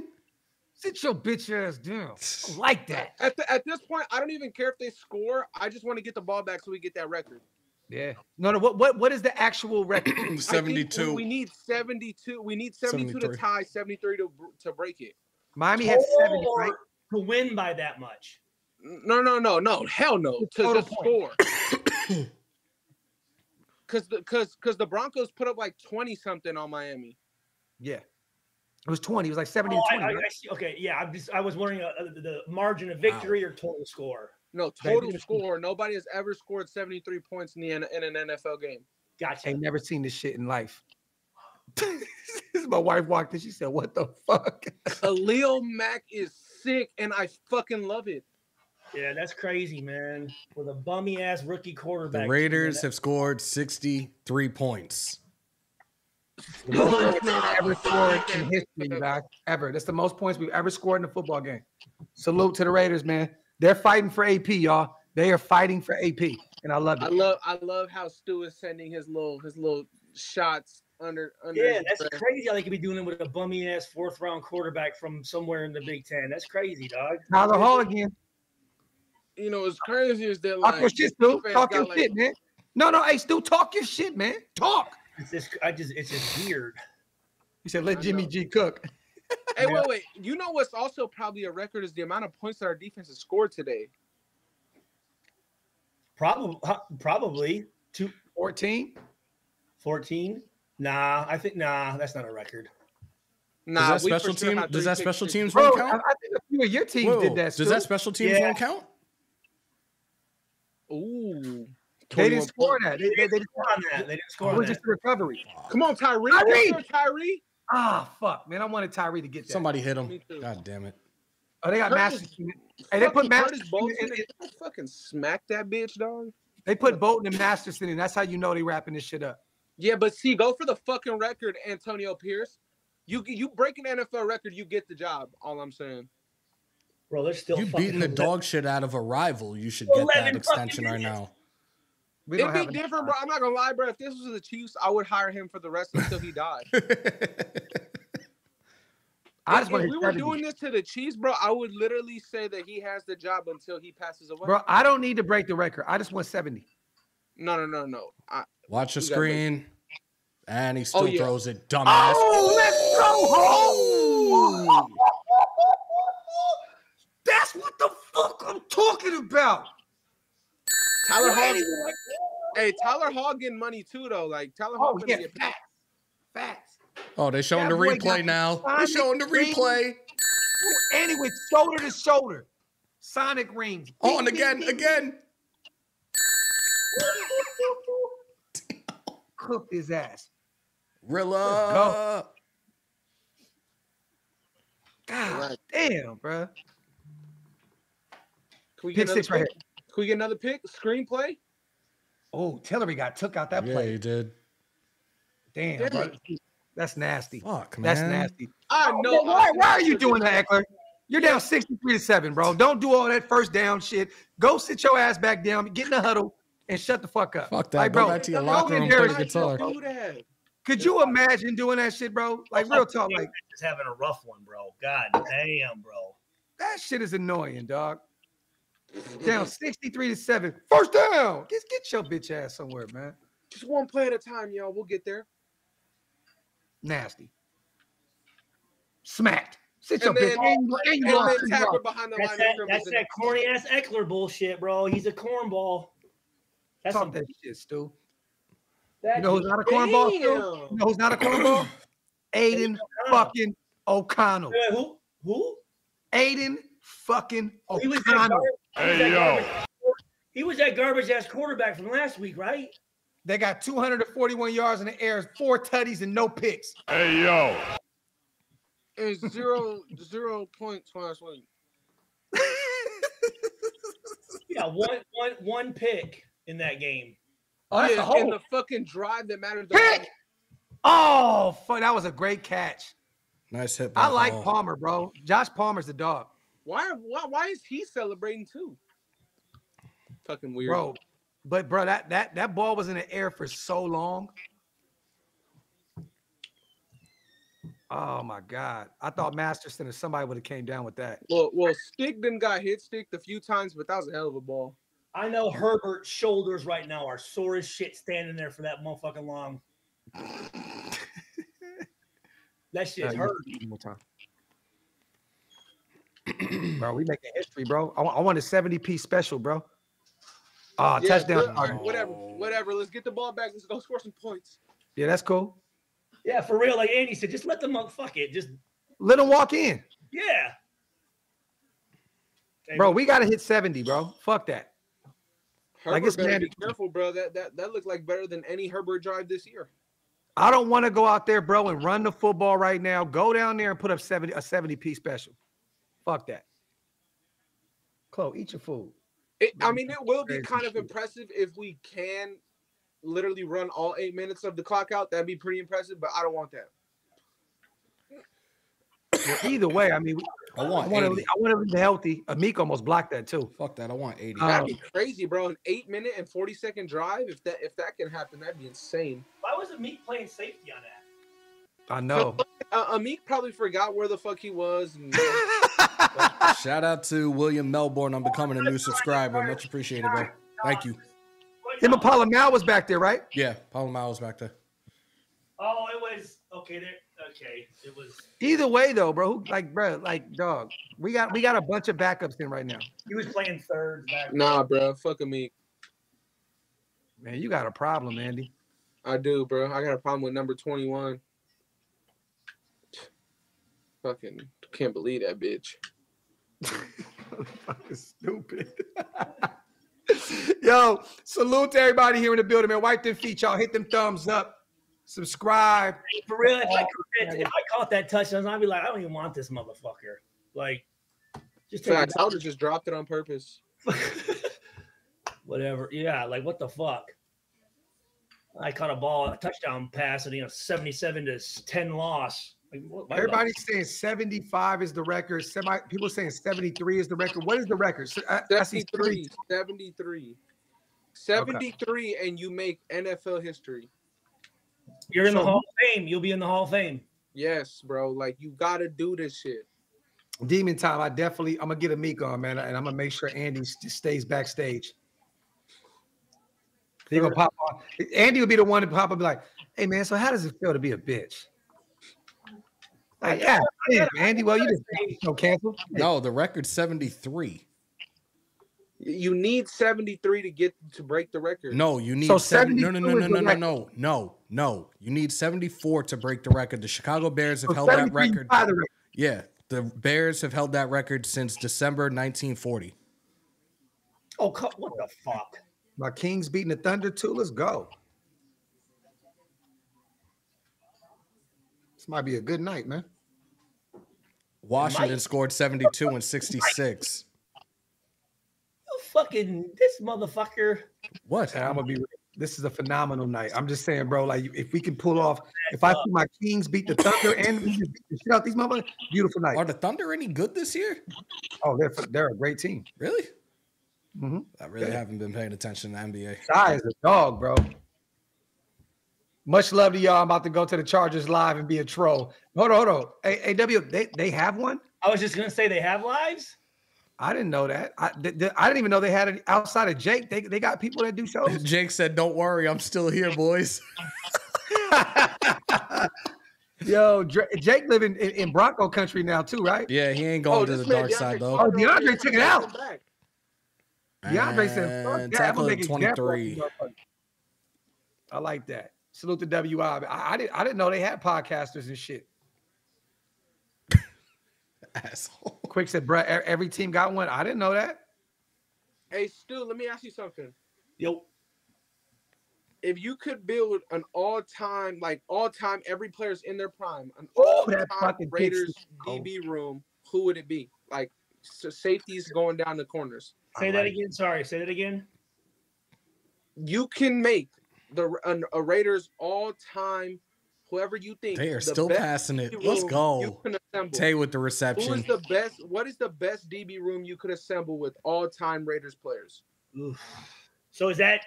Sit your bitch ass down. I like that. At, the, at this point, I don't even care if they score. I just want to get the ball back so we get that record. Yeah. No, no. What what what is the actual record? seventy-two. We need seventy-two. We need seventy-two to tie, seventy-three to to break it. Miami had seventy right? to win by that much. No, no, no, no. Hell no. To just score. Because the because because the Broncos put up like twenty something on Miami. Yeah. It was twenty. It was like seventy oh, to twenty. I, I, right? I okay, yeah. I'm just, I was wondering uh, the margin of victory wow. or total score. No, total score. Nobody has ever scored seventy-three points in the in an N F L game. Gotcha. Ain't never seen this shit in life. My wife walked in. She said, "What the fuck?" Khalil Mack is sick, and I fucking love it. Yeah, that's crazy, man. With a bummy ass rookie quarterback, the Raiders have scored sixty-three points. The most points we've ever scored in history, Doc, ever. That's the most points we've ever scored in a football game. Salute to the Raiders, man. They're fighting for A P, y'all. They are fighting for A P, and I love it. I love, I love how Stu is sending his little, his little shots under. under yeah, that's breath. Crazy how they could be doing it with a bummy ass fourth round quarterback from somewhere in the Big Ten. That's crazy, dog. Tyler Hall again. You know, as crazy as they're like, talk your shit, Stu. Talk your like, shit, man. No, no, hey, Stu, talk your shit, man. Talk. It's just, I just, it's just weird. He said, "Let Jimmy G cook." Hey, wait, wait. You know what's also probably a record is the amount of points that our defense has scored today. Probably, probably two fourteen. fourteen. Nah, I think nah, that's not a record. Nah, does that special sure team? Does that special teams one count? I, I think a few of your teams Whoa. did that. Does that special teams yeah. one count? Ooh. They didn't score that. They, they, they didn't score on that. They didn't score. It was just a recovery. Come on, Tyree. Tyree. Tyree. Ah, fuck, man. I wanted Tyree to get that. Somebody hit him. God damn it. Oh, they got Masterson. Hey, they put Masterson in. They fucking smack that bitch, dog. They put Bolden and Masterson in. That's how you know they wrapping this shit up. Yeah, but see, go for the fucking record, Antonio Pierce. You you break an N F L record, you get the job. All I'm saying. Bro, they're still you beating the dog shit out of a rival. You should get that extension right now. It'd be different, bro. I'm not gonna lie, bro. If this was the Chiefs, I would hire him for the rest until he died. I just if we were doing this to the Chiefs, bro, I would literally say that he has the job until he passes away. Bro, I don't need to break the record. I just want seventy. No, no, no, no. I, Watch the screen. And he still oh, yeah. throws it, dumbass. Oh, let's go home. That's what the fuck I'm talking about. Tyler Hall, hey, Tyler Hall getting money too, though. Like Tyler Hall, oh, yeah, get facts, facts. Oh, they're showing that the replay now. They're showing the replay. Anyway, shoulder to shoulder, sonic rings. On ding, again, ding, again. Cooked his ass. Rilla. God damn, bro. Can we get six right here? Can we get another pick? Screenplay? Oh, Tillery got took out that yeah, play. Yeah, he did. Damn, Damn that's nasty. Fuck, man. That's nasty. I know. Oh, why, why are you doing that, Ekeler? You're down sixty-three to seven, bro. Don't do all that first down shit. Go sit your ass back down, get in the huddle, and shut the fuck up. Fuck that. Like, bro, go back to your locker room, play the guitar. Could you imagine doing that shit, bro? Like, real talk. Like, just having a rough one, bro. God damn, bro. That shit is annoying, dog. Down sixty-three to seven. First down. Just get your bitch ass somewhere, man. Just one play at a time, y'all. We'll get there. Nasty. Smacked. Sit and your then, bitch. And, and, and then Tapper behind the line. That's that, that's that corny ass Ekeler bullshit, bro. He's a cornball. That's Talk that shit, Stu. That you know who's not a cornball, Stu? You know who's not a cornball? Aiden fucking O'Connell. Yeah, who? Who? Aiden fucking O'Connell. Hey, yo. He was that garbage-ass quarterback from last week, right? They got two hundred forty-one yards in the air, four tutties, and no picks. Hey, yo. It's zero, zero points last week. Yeah, one, one, one pick in that game. Oh, that's yeah, a hole. And the fucking drive that mattered. Pick! Oh, fuck, that was a great catch. Nice hit. I like ball. Palmer, bro. Josh Palmer's the dog. Why, why why is he celebrating too? Fucking weird. Bro, but bro, that that that ball was in the air for so long. Oh my God. I thought Masterson or somebody would have came down with that. Well, well, Stick didn't got hit Stick a few times, but that was a hell of a ball. I know Herbert's shoulders right now are sore as shit standing there for that motherfucking long. That shit's hurt. Bro, we making history, bro. I, I want a seventy piece special, bro. Ah, uh, yeah, touchdown. All right, whatever, whatever. Let's get the ball back. Let's go score some points. Yeah, that's cool. Yeah, for real. Like Andy said, just let them fuck it. Just let them walk in. Yeah. Hey, bro, we gotta hit seventy, bro. Fuck that. Herbert, like, it's better be careful, bro. That that that looked like better than any Herbert drive this year. I don't want to go out there, bro, and run the football right now. Go down there and put up seventy a seventy-piece special. Fuck that. Chloe, eat your food. It, I mean, it will be kind of impressive if we can literally run all eight minutes of the clock out. That'd be pretty impressive, but I don't want that. Well, either way, I mean, I want I want, to, I want to be healthy. Ameek almost blocked that too. Fuck that. I want eighty. Um, that'd be crazy, bro. An eight-minute and forty-second drive. If that if that can happen, that'd be insane. Why was Ameek playing safety on that? I know. Uh, Ameek probably forgot where the fuck he was. And, uh, shout out to William Melbourne on becoming a new subscriber. Much appreciated, bro. Thank you. Him and Palomar was back there, right? Yeah, Palomar was back there. Oh, it was okay there. Okay, it was. Either way, though, bro. Like, bro, like, dog. We got, we got a bunch of backups in right now. He was playing thirds back. Nah, bro. Fucking me. Man, you got a problem, Andy. I do, bro. I got a problem with number twenty-one. Fucking can't believe that bitch. Fucking stupid. Yo, salute to everybody here in the building, man. Wipe them feet, y'all. Hit them thumbs up. Subscribe. For real, if I, caught that, if I caught that touchdown, I'd be like, I don't even want this motherfucker. Like, just I would have just dropped it on purpose. Whatever. Yeah, like, what the fuck? I caught a ball, a touchdown pass, and, you know, seventy-seven to ten loss. Like, what, Everybody's up? saying seventy-five is the record. Semi, people saying seventy-three is the record. What is the record? seventy-three. seventy-three. seventy-three, okay. And you make N F L history. You're in so, the Hall of Fame. You'll be in the Hall of Fame. Yes, bro. Like, you got to do this shit. Demon time. I definitely – I'm going to get Ameek on, man, and I'm going to make sure Andy st stays backstage. He's going to pop on. Andy will be the one to pop up and be like, hey, man, so how does it feel to be a bitch? Like, yeah, yeah, Andy, well, you just no cancel. No, the record's seventy-three. You need seventy-three to get to break the record. No, you need so seventy. No, no, no, no, no, no, no, no, no. You need seventy-four to break the record. The Chicago Bears have so held that record. By the record. Yeah, the Bears have held that record since December nineteen forty. Oh, what the fuck? My Kings beating the Thunder too. Let's go. This might be a good night, man. Washington scored seventy-two and sixty-six. You fucking this motherfucker. What? And I'm gonna be. This is a phenomenal night. I'm just saying, bro. Like, if we can pull off, if I see my Kings beat the Thunder and we can beat the shit out these motherfuckers, beautiful night. Are the Thunder any good this year? Oh, they're they're a great team. Really? Mm-hmm. I really yeah. haven't been paying attention to the N B A. Ty is a dog, bro. Much love to y'all. I'm about to go to the Chargers live and be a troll. Hold on, hold on. Hey, A W, they, they have one? I was just going to say they have lives? I didn't know that. I, they, they, I didn't even know they had it outside of Jake. They, they got people that do shows. Jake said, don't worry. I'm still here, boys. Yo, Dr Jake living in, in Bronco country now too, right? Yeah, he ain't going oh, to the dark DeAndre side, though. Oh, DeAndre took it out. DeAndre said, fuck that. I'm going to make it twenty-three. I like that. Salute to W I. I, I didn't. I didn't know they had podcasters and shit. Asshole. Quick said, "Bruh, every team got one." I didn't know that. Hey, Stu, let me ask you something. Yo, if you could build an all-time, like all-time, every player's in their prime, an all-time Raiders D B room, who would it be? Like, so safeties going down the corners. Say that again. Sorry, say that again. You can make. The a, a Raiders all-time, whoever you think. They are the still passing it. Let's go. Tay with the reception. Who is the best? What is the best D B room you could assemble with all-time Raiders players? Oof. So is that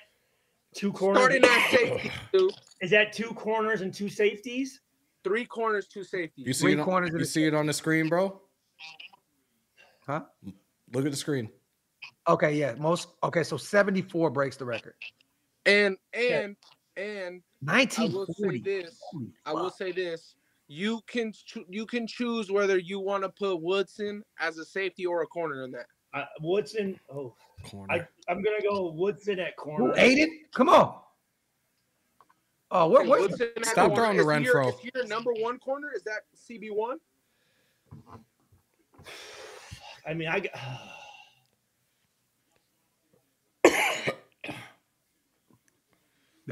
two corners? Starting at safety, too. Is that two corners and two safeties? Three corners, two safeties. You see, Three it, on, you see it on the screen, bro? Huh? Look at the screen. Okay, yeah. Most okay, so seventy-four breaks the record. And and and I will say this. I will say this. You can you can choose whether you want to put Woodson as a safety or a corner in that. Uh, Woodson. Oh, corner. I, I'm gonna go Woodson at corner. Who, Aiden? Come on. Oh, what? what? Stop throwing the Renfro. Is your number one corner? Is that C B one? I mean, I. Uh...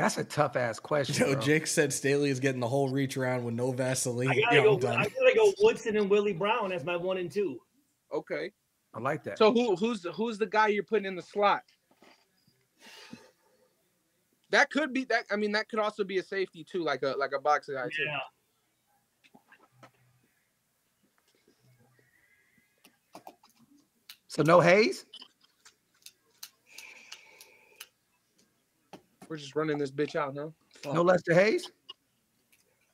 That's a tough ass question. Yo, bro. Jake said Staley is getting the whole reach around with no Vaseline. I gotta, yeah, go, I gotta go Woodson and Willie Brown as my one and two. Okay, I like that. So who who's the, who's the guy you're putting in the slot? That could be that. I mean, that could also be a safety too, like a like a boxing guy too. Yeah. So no Hayes? We're just running this bitch out, huh? Fuck. No Lester Hayes?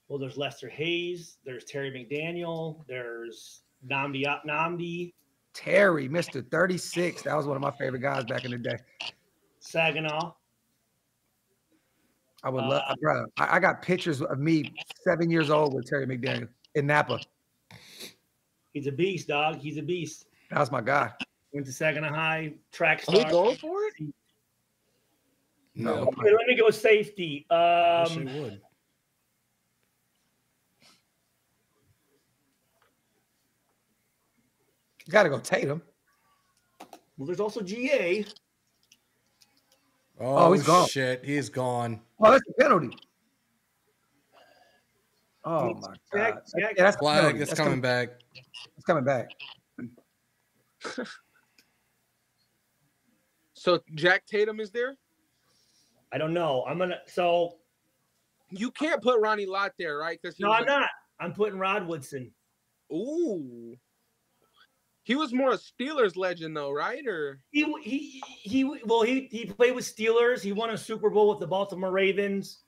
Well, there's Lester Hayes. There's Terry McDaniel. There's Nnamdi Namdi. Terry, Mister thirty-six. That was one of my favorite guys back in the day. Saginaw. I would uh, love, bro. I, I got pictures of me seven years old with Terry McDaniel in Napa. He's a beast, dog. He's a beast. That was my guy. Went to Saginaw High, track star. Are we going for it? No. Okay, let me go with safety. Um, I wish you would. You got to go Tatum. Well, there's also G A. Oh, oh he's gone. Shit, he's gone. Oh, that's a penalty. Oh, my God. Yeah, that's a penalty. It's coming back. It's coming back. So Jack Tatum is there? I don't know. I'm gonna. So you can't put Ronnie Lott there, right? Because no, I'm like, not. I'm putting Rod Woodson. Ooh, he was more a Steelers legend, though, right? Or he he he. Well, he he played with Steelers. He won a Super Bowl with the Baltimore Ravens.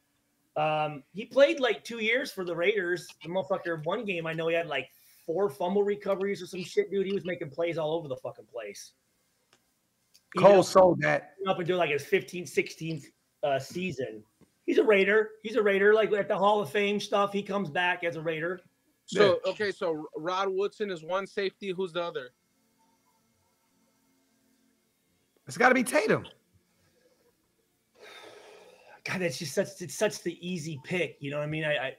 Um, he played like two years for the Raiders. The motherfucker, one game I know he had like four fumble recoveries or some shit, dude. He was making plays all over the fucking place. He Cole sold that up and do like his fifteenth, sixteenth uh, season. He's a Raider. He's a Raider. Like at the Hall of Fame stuff, he comes back as a Raider. So yeah. Okay, so Rod Woodson is one safety. Who's the other? It's got to be Tatum. God, that's just such it's such the easy pick. You know what I mean? I, I, I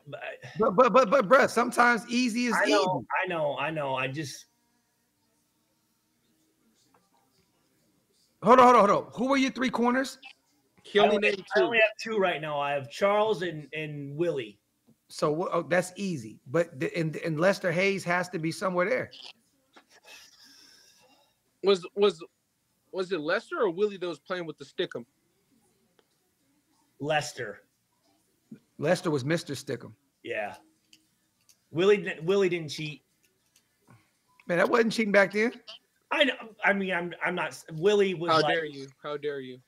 but but but but bruh, sometimes easy is I know, easy. I know, I know. I just hold on, hold on, hold on. Who were your three corners? He only I, only, named two. I only have two right now. I have Charles and and Willie. So oh, that's easy. But the, and and Lester Hayes has to be somewhere there. Was was was it Lester or Willie that was playing with the Stickum? Lester. Lester was Mister Stickum. Yeah. Willie Willie didn't cheat. Man, that wasn't cheating back then. I know, I mean, I'm I'm not. Willie was. How like, dare you? How dare you?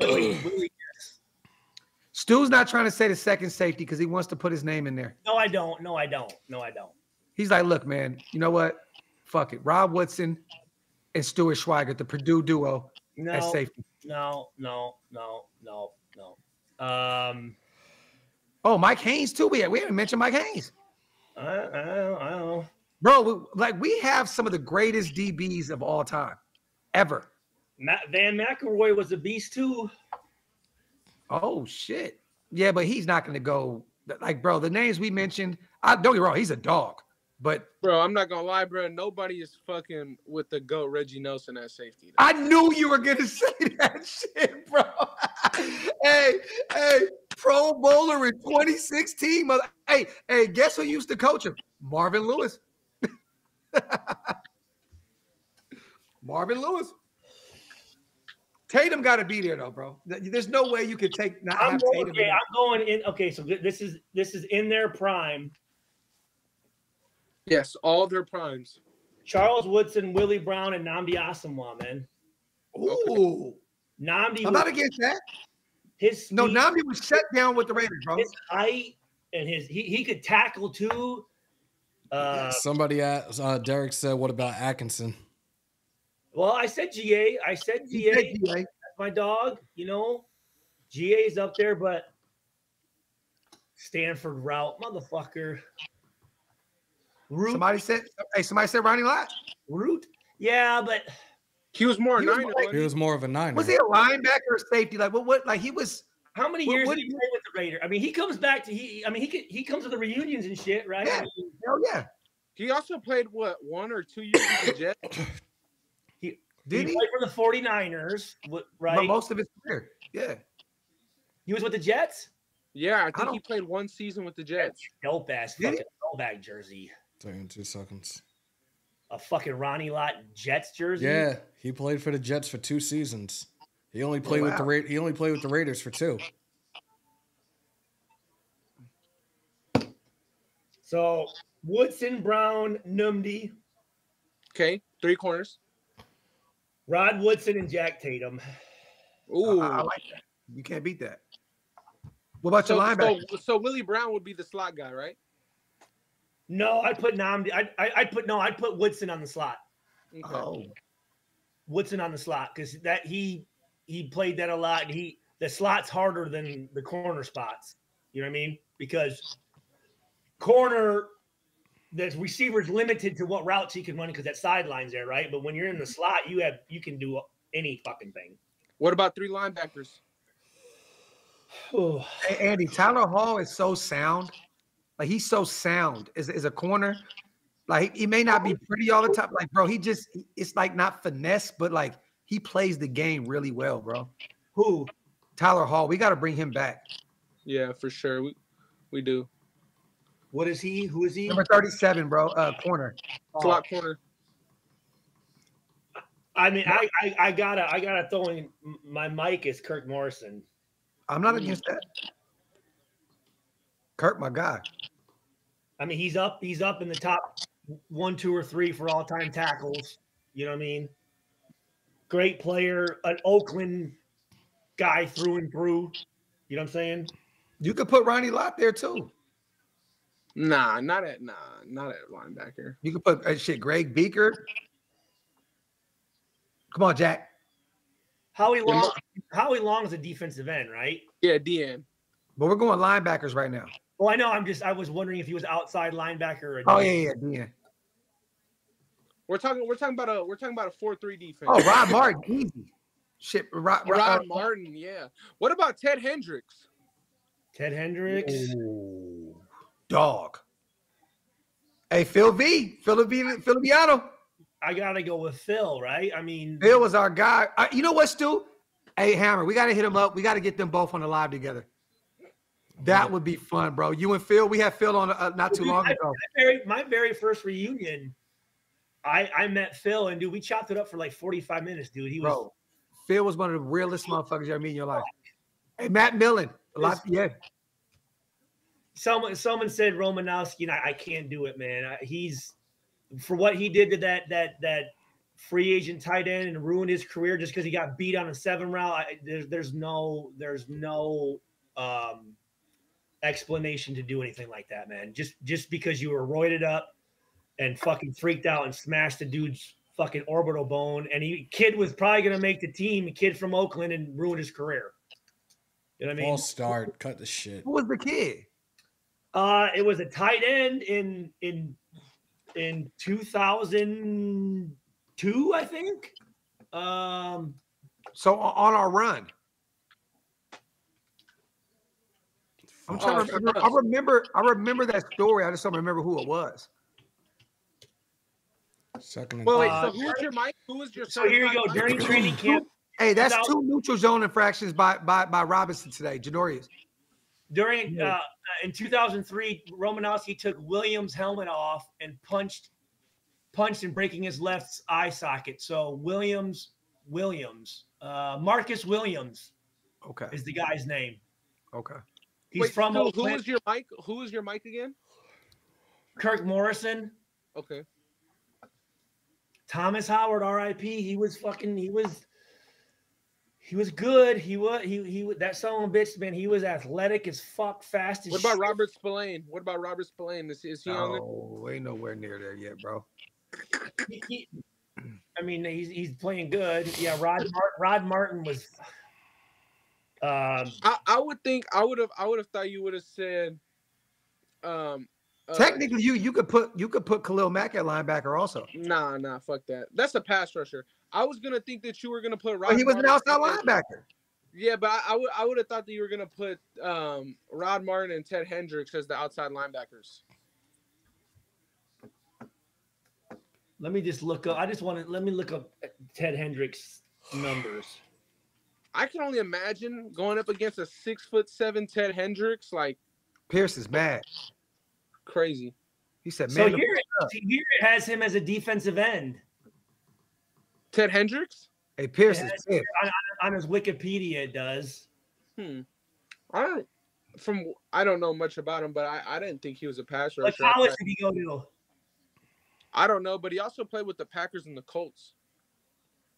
Willie, Willie, yes. Stu's not trying to say the second safety because he wants to put his name in there. No, I don't. No, I don't. No, I don't. He's like, look, man, you know what? Fuck it. Rod Woodson and Stuart Schweigert, the Purdue duo, no, as safety. No, no, no, no, no. Um. Oh, Mike Haynes too. We we haven't mentioned Mike Haynes. I I don't, I don't know. Bro, like we have some of the greatest D Bs of all time, ever. Matt Van McElroy was a beast too. Oh shit! Yeah, but he's not going to go. Like, bro, the names we mentioned. I don't get wrong, he's a dog. But bro, I'm not gonna lie, bro. Nobody is fucking with the goat Reggie Nelson at safety. Though. I knew you were gonna say that shit, bro. hey, hey, Pro Bowler in twenty sixteen. Mother hey, hey, guess who used to coach him? Marvin Lewis. Marvin Lewis. Tatum got to be there though, bro. There's no way you could take. Not I'm, have going, Tatum okay, I'm going in. Okay, so this is this is in their prime. Yes, all their primes. Charles Woodson, Willie Brown, and Nnamdi Asamoah, man. Ooh, Namdi. I'm was, not against that. His speed, no, Namdi was shut down with the Raiders, bro. His height and his he he could tackle too. Uh, Somebody asked, uh, Derek said, what about Atkinson? Well, I said G A. I said G A. Said G A. That's my dog. You know, G A is up there, but Stanford route, motherfucker. Root. Somebody said, hey, somebody said Ronnie Lott. Root? Yeah, but he was more a niner. He was more of a niner. Was he a linebacker or safety? Like, what, what, like he was. How many years what, what, did he play with the Raiders? I mean, he comes back to he. I mean, he could, he comes to the reunions and shit, right? Yeah. Hell yeah. He also played what one or two years with the Jets. He did he, he played for the forty-niners, right? But most of his career, yeah. He was with the Jets? Yeah, I think I he played one season with the Jets. Dope ass fucking throwback jersey. Taking two seconds. A fucking Ronnie Lott Jets jersey. Yeah, he played for the Jets for two seasons. He only played oh, wow. with the Ra- he only played with the Raiders for two. So Woodson, Brown, Numdi. Okay, three corners. Rod Woodson and Jack Tatum. Ooh, I, I like that. You can't beat that. What about so, your linebacker? So, so Willie Brown would be the slot guy, right? No, I'd put Namdi. I I I'd put no, I'd put Woodson on the slot. Okay. Oh, Woodson on the slot because that he he played that a lot. And he the slot's harder than the corner spots. You know what I mean? Because corner, the receiver's limited to what routes he can run because that sideline's there, right? But when you're in the slot, you have you can do any fucking thing. What about three linebackers? Oh. Hey, Andy, Tyler Hall is so sound. Like, he's so sound as, as a corner. Like, he may not be pretty all the time. Like, bro, he just – it's, like, not finesse, but, like, he plays the game really well, bro. Who? Tyler Hall. We got to bring him back. Yeah, for sure. We we do. What is he? Who is he? Number thirty-seven, bro. Uh, corner. Slot oh. corner. I mean, I, I, I got to I gotta throw in – my mic is Kirk Morrison. I'm not against that. Kirk, my guy. I mean, he's up. He's up in the top one, two, or three for all-time tackles. You know what I mean? Great player, an Oakland guy through and through. You know what I'm saying? You could put Ronnie Lott there too. Nah, not at nah, not at linebacker. You could put uh, shit, Greg Beaker. Come on, Jack. Howie Long. Howie Long is a defensive end, right? Yeah, D N. But we're going linebackers right now. Well, I know. I'm just. I was wondering if he was outside linebacker. Or oh yeah, yeah, D N. We're talking. We're talking about a. We're talking about a four-three defense. Oh, Rod Martin, easy. Shit, Rod, Rod, Rod Martin. Yeah. What about Ted Hendricks? Ted Hendricks. Ooh. Dog. Hey, Phil V. Phil V. Phil Viano. I gotta go with Phil, right? I mean, Phil was our guy. Uh, you know what, Stu? Hey, Hammer, we gotta hit him up. We gotta get them both on the live together. That would be fun, bro. You and Phil. We had Phil on uh, not too long ago. My very, my very first reunion, I I met Phil, and dude, we chopped it up for like forty-five minutes, dude. He was bro, Phil was one of the realest motherfuckers you ever meet in your life. Hey, Matt Millen, a lot. Yeah. Someone someone said Romanowski, and I, I can't do it, man. I, he's for what he did to that that that free agent tight end and ruined his career just because he got beat on a seven route. I, there's there's no there's no. Um, explanation to do anything like that, man. Just just because you were roided up and fucking freaked out and smashed the dude's fucking orbital bone, and he kid was probably gonna make the team, a kid from Oakland, and ruin his career. You know what I mean? All start, cut the shit. Who was the kid? Uh it was a tight end in in in two thousand two, I think. Um so on our run. I'm trying oh, to remember, I remember. I remember that story. I just don't remember who it was. Second. Well, wait, so uh, who's your mic? Who was your? So here you go. During training camp. Hey, that's two neutral zone infractions by by by Robinson today. Janorius. During uh, in two thousand three, Romanowski took Williams' helmet off and punched, punched and breaking his left eye socket. So Williams, Williams, uh, Marcus Williams. Okay. Is the guy's name. Okay. He's Wait, from so who is your mic? Who is your mic again? Kirk Morrison. Okay. Thomas Howard, R I P. He was fucking. He was. He was good. He was. He he. That son of a bitch, man. He was athletic as fuck, fast as. What about shit. Robert Spillane? What about Robert Spillane? Is, is he oh, on there? Oh, ain't nowhere near there yet, bro. He, he, I mean, he's he's playing good. Yeah, Rod Rod Martin was. Um, I, I would think I would have I would have thought you would have said. Um, uh, technically, you you could put you could put Khalil Mack at linebacker also. Nah, nah, fuck that. That's a pass rusher. I was gonna think that you were gonna put. Rod but he was Martin an outside linebacker. Yeah, but I, I would I would have thought that you were gonna put um, Rod Martin and Ted Hendricks as the outside linebackers. Let me just look up. I just want to let me look up Ted Hendricks' numbers. I can only imagine going up against a six foot seven Ted Hendricks. Like, Pierce is bad. Crazy. He said, man, so here it, here it has him as a defensive end. Ted Hendricks? Hey, Pierce is bad. On, on his Wikipedia, it does. Hmm. I don't, from, I don't know much about him, but I, I didn't think he was a pass rusher. What college did he go to? I don't know, but he also played with the Packers and the Colts.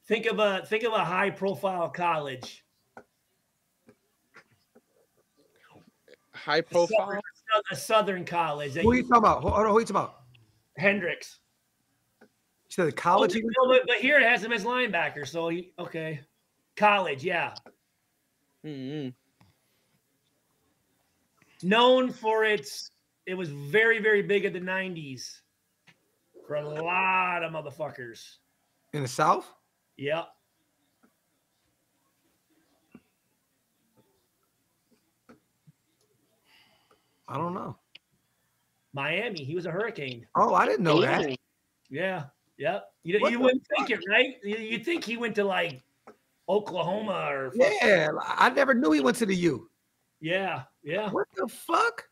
Think of a think of a high profile college. High profile, a southern, a southern college. Who are you talking about? Hold on, who are you talking about? Hendricks. So the college. Oh, no, but, but here it has him as linebacker. So he, okay, college, yeah. Mm-hmm. Known for its, it was very very big in the nineties for a lot of motherfuckers in the South. Yep. I don't know. Miami. He was a Hurricane. Oh, I didn't know that. Yeah. Yep. You, you wouldn't fuck? think it, right? You, you'd think he went to, like, Oklahoma or fucking. Yeah. I never knew he went to the U. Yeah. Yeah. What the fuck?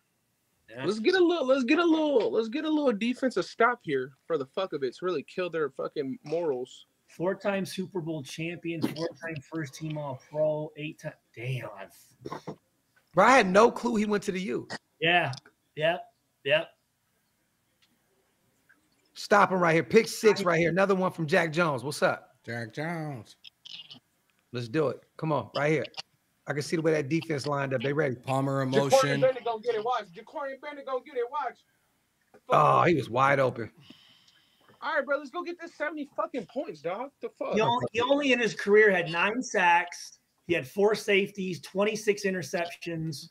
Yeah. Let's get a little, let's get a little, let's get a little defensive stop here for the fuck of it. It's really killed their fucking morals. Four-time Super Bowl champions, four-time first-team All-Pro, eight-time. Damn. Bro, I had no clue he went to the U. Yeah. Yep. Yep. Stop him right here. Pick six right here. Another one from Jack Jones. What's up? Jack Jones. Let's do it. Come on. Right here. I can see the way that defense lined up. They ready. Palmer emotion. Jacory Bennett gonna get it. Watch. Jacory Bennett gonna get it. Watch. Oh, he was wide open. All right, bro, let's go get this seventy fucking points, dog. The fuck? He only, he only in his career had nine sacks. He had four safeties, twenty-six interceptions,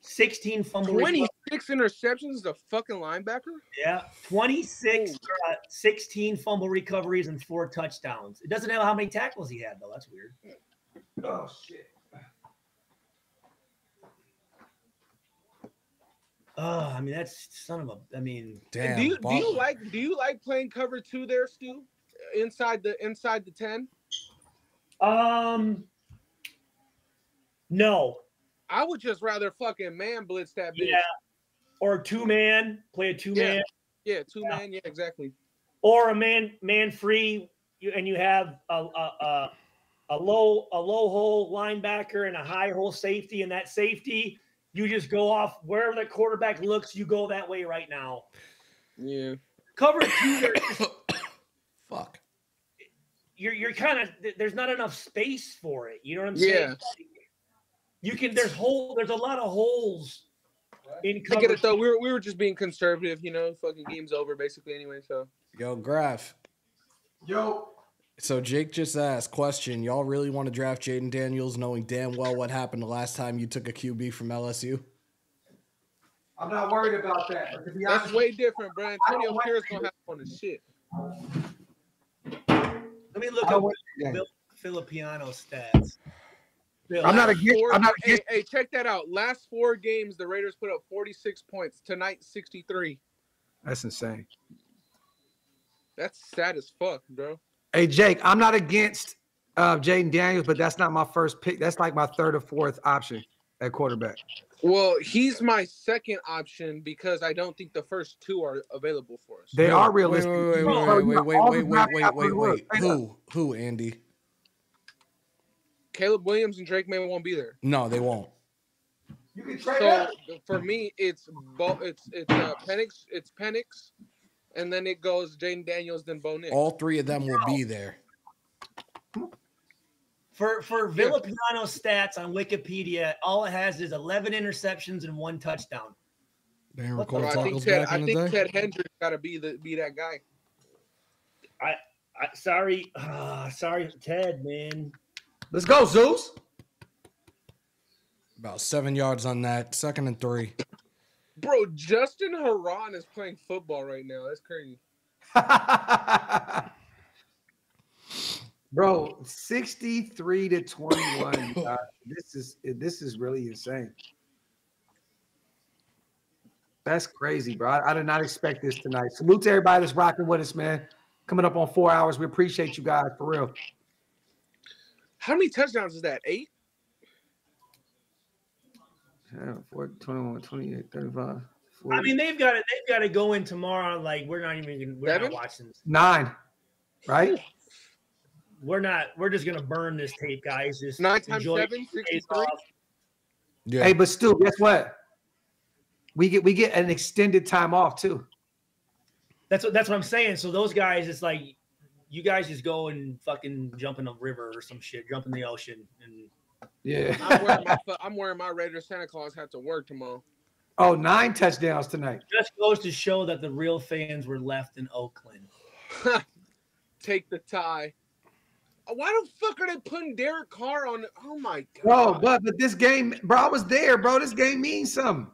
sixteen fumbles. twenty-six interceptions, the fucking linebacker? Yeah, twenty-six, uh, sixteen fumble recoveries, and four touchdowns. It doesn't know how many tackles he had, though. That's weird. Oh, shit. Oh, I mean, that's son of a. I mean, damn. Do you do you like do you like playing cover two there, Stu? Inside the inside the ten. Um. No, I would just rather fucking man blitz that bitch. Yeah. Or two man, play a two man. Yeah, yeah two yeah. man. Yeah, exactly. Or a man man free, and you have a a a, a low a low hole linebacker and a high hole safety, and that safety. You just go off wherever the quarterback looks. You go that way right now. Yeah. Cover two. Fuck. You're you're kind of there's not enough space for it. You know what I'm saying? Yeah. You can there's hole there's a lot of holes. In cover I get it though. We were we were just being conservative. You know, fucking game's over basically anyway. So. Yo, Graf. Yo. So Jake just asked, question, y'all really want to draft Jaden Daniels knowing damn well what happened the last time you took a Q B from L S U? I'm not worried about that. To be honest, that's way different, bro. Antonio Pierce is going to have on the shit. Let me look at Bill Filipiano stats. Bill, I'm not against – I'm not against – hey, hey, check that out. Last four games, the Raiders put up forty-six points. Tonight, sixty-three. That's insane. That's sad as fuck, bro. Hey, Jake, I'm not against uh, Jaden Daniels, but that's not my first pick. That's like my third or fourth option at quarterback. Well, he's my second option because I don't think the first two are available for us. They no, are realistic. Wait, wait, wait, wait, wait, wait, wait, wait, wait, wait, wait. Who? Who, Andy? Caleb Williams and Drake May won't be there. No, they won't. You can trade so, that. For me, it's Bo, it's it's uh, Penix, it's Penix. And then it goes Jaden Daniels, then Bo Nix. All three of them will be there. For for Villapiano's stats on Wikipedia, all it has is eleven interceptions and one touchdown. Damn, I think Ted, I think Ted Hendricks gotta be the be that guy. I, I sorry, uh, sorry, Ted, man. Let's go, Zeus. About seven yards on that, second and three. Bro, Justin Heron is playing football right now. That's crazy. Bro, sixty-three to twenty-one. Uh, this is this is really insane. That's crazy, bro. I, I did not expect this tonight. Salute to everybody that's rocking with us, man. Coming up on four hours. We appreciate you guys for real. How many touchdowns is that? Eight? twenty-one, twenty-eight, thirty-five, forty. I mean, they've got to they've got to go in tomorrow. Like, we're not even we're Seven? not watching this. Nine, right? We're not. We're just gonna burn this tape, guys. Just nine times seven, sixty-three. Yeah. Hey, but still, guess what? We get we get an extended time off too. That's what that's what I'm saying. So those guys, it's like you guys just go and fucking jump in the river or some shit, jump in the ocean, and yeah. I'm wearing my I'm wearing my Raider Santa Claus hat to work tomorrow. Oh, nine touchdowns tonight. Just goes to show that the real fans were left in Oakland. Take the tie. Why the fuck are they putting Derek Carr on? Oh, my God. Bro, but, but this game, bro, I was there, bro. This game means something.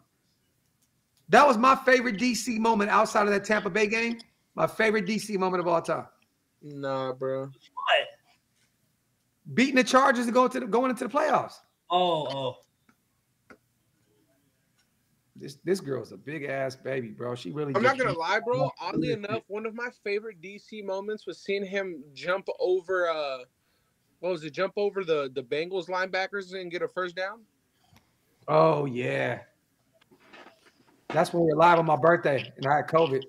That was my favorite D C moment outside of that Tampa Bay game. My favorite D C moment of all time. Nah, bro. What? Beating the Chargers and going, to the, going into the playoffs. Oh, oh. This this girl's a big-ass baby, bro. She really. I'm not going to lie, bro. Oddly enough, one of my favorite D C moments was seeing him jump over uh, – what was it? Jump over the, the Bengals linebackers and get a first down? Oh, yeah. That's when we were live on my birthday, and I had COVID.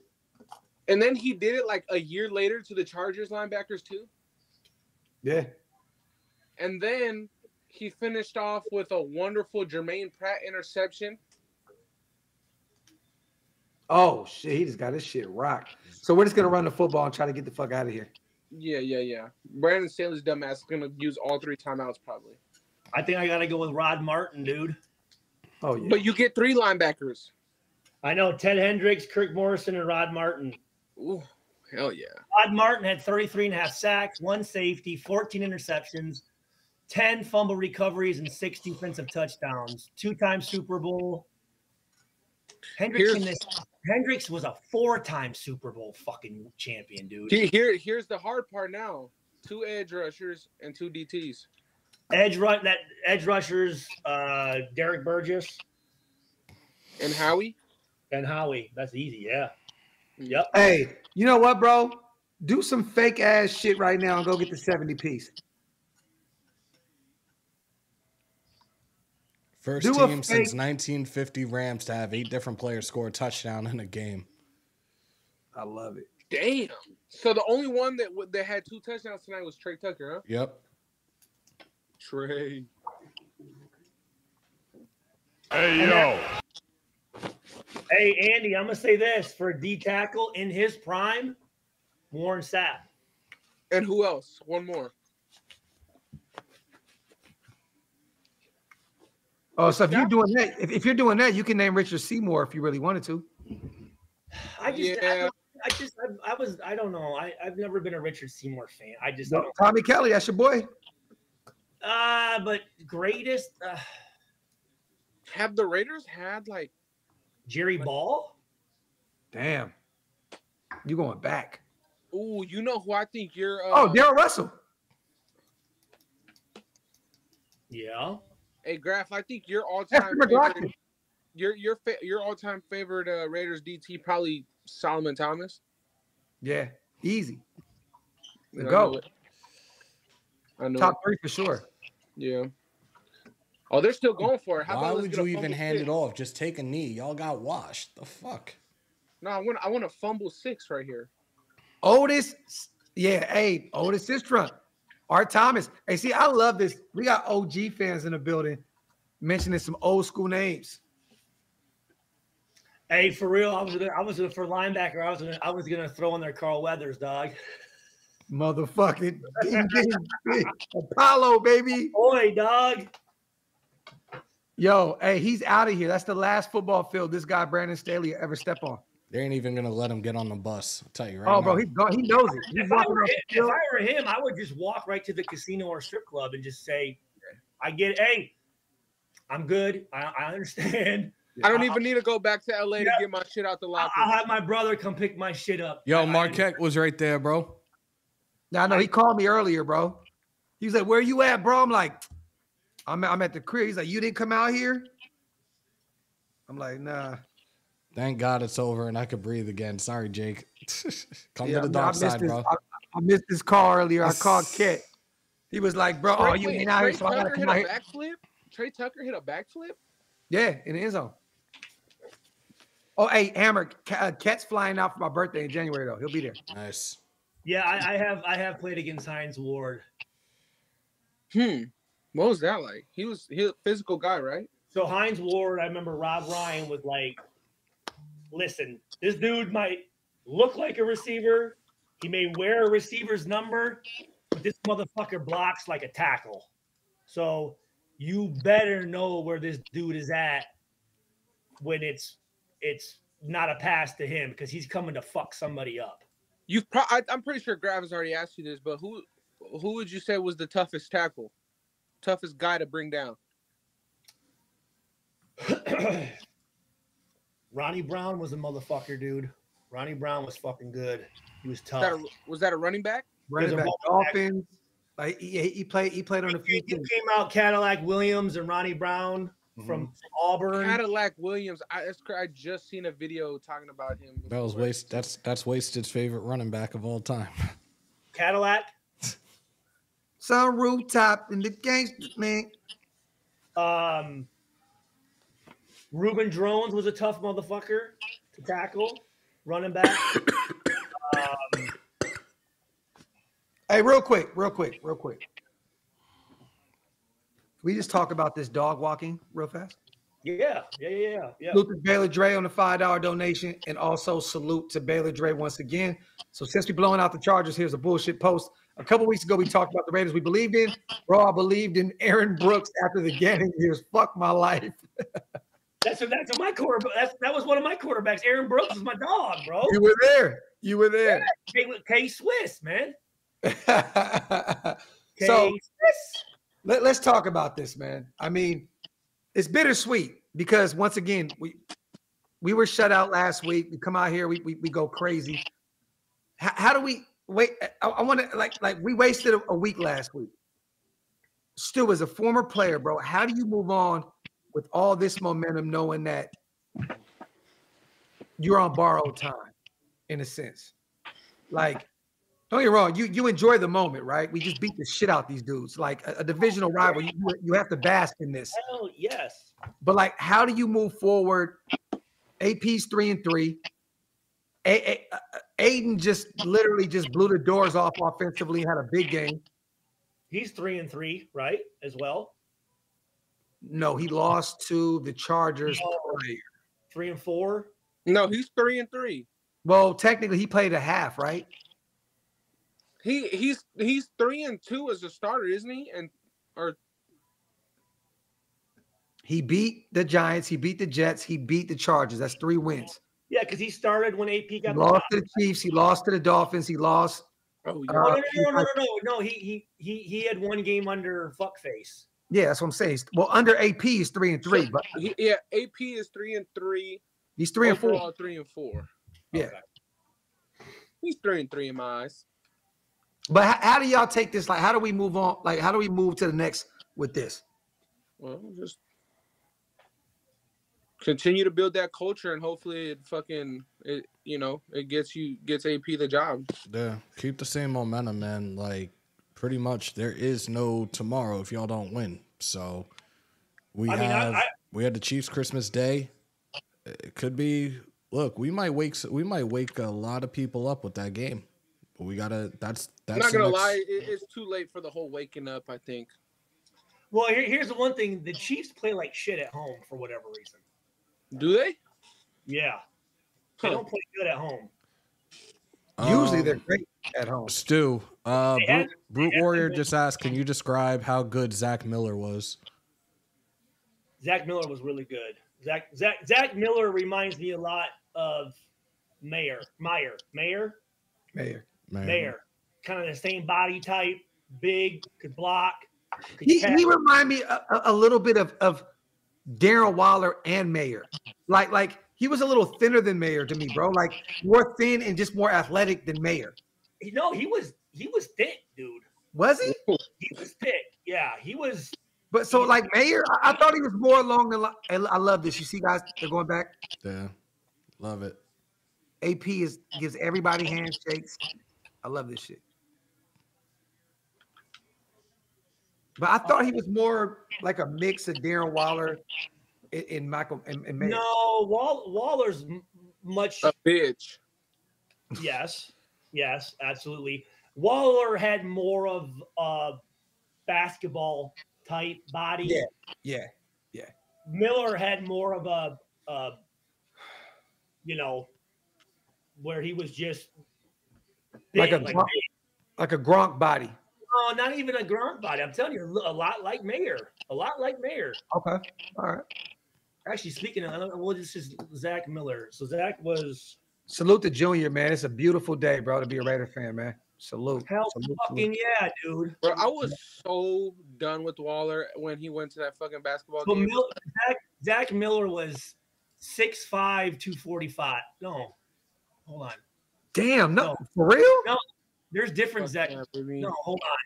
And then he did it like a year later to the Chargers linebackers too? Yeah. And then he finished off with a wonderful Jermaine Pratt interception. Oh, shit, he just got his shit rocked. So we're just going to run the football and try to get the fuck out of here. Yeah, yeah, yeah. Brandon Staley's dumbass is going to use all three timeouts probably. I think I got to go with Rod Martin, dude. Oh, yeah. But you get three linebackers. I know, Ted Hendricks, Kirk Morrison, and Rod Martin. Ooh, hell yeah. Rod Martin had thirty-three and a half sacks, one safety, fourteen interceptions, ten fumble recoveries, and six defensive touchdowns. Two-time Super Bowl. Hendricks in this Hendricks was a four-time Super Bowl fucking champion, dude. Here, here's the hard part now. Two edge rushers and two D Ts. Edge run that edge rushers, uh, Derek Burgess. And Howie. And Howie. That's easy, yeah. Yep. Hey, you know what, bro? Do some fake ass shit right now and go get the seventy piece. First Do team since nineteen fifty Rams to have eight different players score a touchdown in a game. I love it. Damn. So the only one that that had two touchdowns tonight was Trey Tucker, huh? Yep. Trey. Hey, yo. Hey, Andy, I'm going to say this. For a D tackle in his prime, Warren Sapp. And who else? One more. Oh, so if you're doing that, if, if you're doing that, you can name Richard Seymour if you really wanted to. I just, yeah. I, I just, I, I was, I don't know. I, I've never been a Richard Seymour fan. I just, no, don't. Tommy Kelly, that's your boy. Uh, but greatest. Uh, Have the Raiders had like Jerry like, Ball? Damn, you going back? Oh, you know who I think you're. Uh, oh, Darrell Russell. Yeah. Hey, Graf, I think your all-time favorite, your your fa your all-time favorite uh, Raiders D T probably Solomon Thomas. Yeah, easy. Let's go. I know, I know top three for sure. Yeah. Oh, they're still going for it. How Why would you even hand six? it off? Just take a knee. Y'all got washed. The fuck. No, I want I want a fumble six right here. Otis, yeah. Hey, Otis is drunk. Art Thomas. Hey, see, I love this. We got O G fans in the building mentioning some old school names. Hey, for real, I was gonna, I was gonna, for linebacker, I was gonna, I was gonna throw in there Carl Weathers, dog. Motherfucking ding, ding, ding. Apollo, baby. Boy, dog. Yo, hey, he's out of here. That's the last football field this guy Brandon Staley ever step on. They ain't even going to let him get on the bus. I'll tell you right now. Oh, bro, he, he knows it. If I, were, if I were him, I would just walk right to the casino or strip club and just say, I get it. Hey, I'm good. I, I understand. I don't even I'll, need to go back to L A yeah, to get my shit out the locker. I'll have my brother come pick my shit up. Yo, Marquette was right there, bro. No, no, he called me earlier, bro. He was like, where you at, bro? I'm like, I'm, I'm at the crib. He's like, you didn't come out here? I'm like, nah. Thank God it's over and I could breathe again. Sorry, Jake. Come yeah, to the dark I side, this, bro. I, I missed this call earlier. I called Kit. He was like, bro, are you in out here? So I gotta come out here. Trey Tucker hit a backflip? Yeah, in the end zone. Oh, hey, Hammer, uh, Cat's flying out for my birthday in January, though. He'll be there. Nice. Yeah, I, I have I have played against Hines Ward. Hmm. What was that like? He was, he was a physical guy, right? So Hines Ward, I remember Rob Ryan was like, listen, this dude might look like a receiver. He may wear a receiver's number, but this motherfucker blocks like a tackle. So you better know where this dude is at when it's it's not a pass to him, because he's coming to fuck somebody up. You've pro I, I'm pretty sure Gravis already asked you this, but who who would you say was the toughest tackle? Toughest guy to bring down? Ronnie Brown was a motherfucker, dude. Ronnie Brown was fucking good. He was tough. Was that a, was that a running back? Running back. Dolphins. Like, he, he played. He played on a few. He came out Cadillac Williams and Ronnie Brown mm-hmm. from Auburn. Cadillac Williams. I, I just seen a video talking about him. Before. That was waste. That's that's Wasted's favorite running back of all time. Cadillac. Some rooftop in the gangster man. Um. Ruben Drones was a tough motherfucker to tackle. Running back. um, hey, real quick, real quick, real quick. Can we just talk about this dog walking real fast? Yeah, yeah, yeah, yeah. Salute to Baylor Dre on the five dollar donation, and also salute to Baylor Dre once again. So since we're blowing out the Chargers, here's a bullshit post. A couple weeks ago, we talked about the Raiders we believed in. We all believed in Aaron Brooks after the Gannon years. Fuck my life. That's a, that's a my quarter. That's that was one of my quarterbacks. Aaron Brooks was my dog, bro. You were there. You were there. Yeah, K Swiss, man. K so Swiss. Let, let's talk about this, man. I mean, it's bittersweet because once again, we we were shut out last week. We come out here, we we, we go crazy. How, how do we wait? I, I want to like like we wasted a, a week last week. Stu, as a former player, bro, how do you move on with all this momentum, knowing that you're on borrowed time, in a sense? Like, don't get me wrong, you you enjoy the moment, right? We just beat the shit out these dudes. Like a, a divisional rival, you you have to bask in this. Hell yes. But like, how do you move forward? A P's three and three. A A Aiden just literally just blew the doors off offensively. Had a big game. He's three and three, right? As well. No, he lost to the Chargers oh, player. Three and four? No, he's three and three. Well, technically he played a half, right? He he's he's three and two as a starter, isn't he? And or he beat the Giants, he beat the Jets, he beat the Chargers. That's three wins. Yeah, because he started when A P got he lost to the Chiefs, he lost to the Dolphins, he lost. Oh, yeah. uh, no, no, no, no, no, no, no. He he he he had one game under fuckface. Yeah, that's what I'm saying. Well, under A P is three and three, but yeah, A P is three and three. He's three overall, and four. Three and four. Yeah, okay. He's three and three in my eyes. But how, how do y'all take this? Like, how do we move on? Like, how do we move to the next with this? Well, just continue to build that culture, and hopefully, it fucking it. You know, it gets you gets A P the job. Yeah, keep the same momentum, man. Like. Pretty much, there is no tomorrow if y'all don't win. So we I mean, have I, I, we had the Chiefs Christmas Day. It could be look. We might wake we might wake a lot of people up with that game. But we gotta. That's that's. I'm not gonna lie. It, it's too late for the whole waking up. I think. Well, here, here's the one thing: the Chiefs play like shit at home for whatever reason. Do they? Yeah, huh. They don't play good at home. Usually um, they're great at home. Stu, uh, Brute, Brute Warrior just asked, can you describe how good Zach Miller was? Zach Miller was really good. Zach Zach Zach Miller reminds me a lot of Mayer. Mayer. Mayer. Mayer. Mayer. Mayer. Kind of the same body type, big, could block. Could he he reminds me a, a little bit of of Darren Waller and Mayer. Like like. He was a little thinner than Mayer to me, bro. Like more thin and just more athletic than Mayer. You know, he was he was thick, dude. Was he? He was thick. Yeah, he was. But so like Mayer, I, I thought he was more along the line. I love this. You see, guys, they're going back. Yeah, love it. A P is gives everybody handshakes. I love this shit. But I thought he was more like a mix of Darren Waller and, and Michael and, and Mayer. No, Wall, Waller's much a bitch. Yes, yes, absolutely. Waller had more of a basketball type body. Yeah, yeah, yeah. Miller had more of a, a you know, where he was just big, like a like, Gronk, like a Gronk body. Oh, not even a Gronk body. I'm telling you, a lot like Mayer. A lot like Mayer. Okay, all right. Actually, speaking of, I don't, well, this is Zach Miller. So Zach was. Salute to Junior, man. It's a beautiful day, bro, to be a Raider fan, man. Salute. Hell salute, fucking salute. Yeah, dude. Bro, I was so done with Waller when he went to that fucking basketball but game. Miller, Zach, Zach Miller was six five, two forty-five. No. Hold on. Damn, no, no. For real? No. There's different Zach. No, hold on.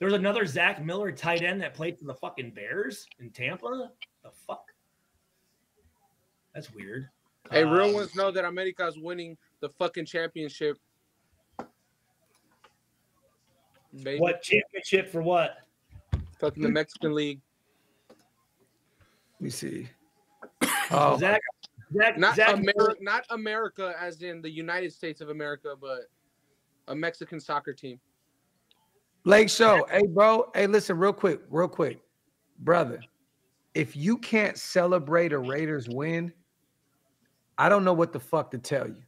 There's another Zach Miller tight end that played for the fucking Bears in Tampa. The fuck? That's weird. Hey, um, real ones know that America's winning the fucking championship. Baby. What championship for what? Fucking the Mexican League. Let me see. Oh, Zach, Zach, not, Zach America, not America as in the United States of America, but a Mexican soccer team. Lake Show. Hey, bro. Hey, listen, real quick, real quick. Brother, if you can't celebrate a Raiders win, I don't know what the fuck to tell you.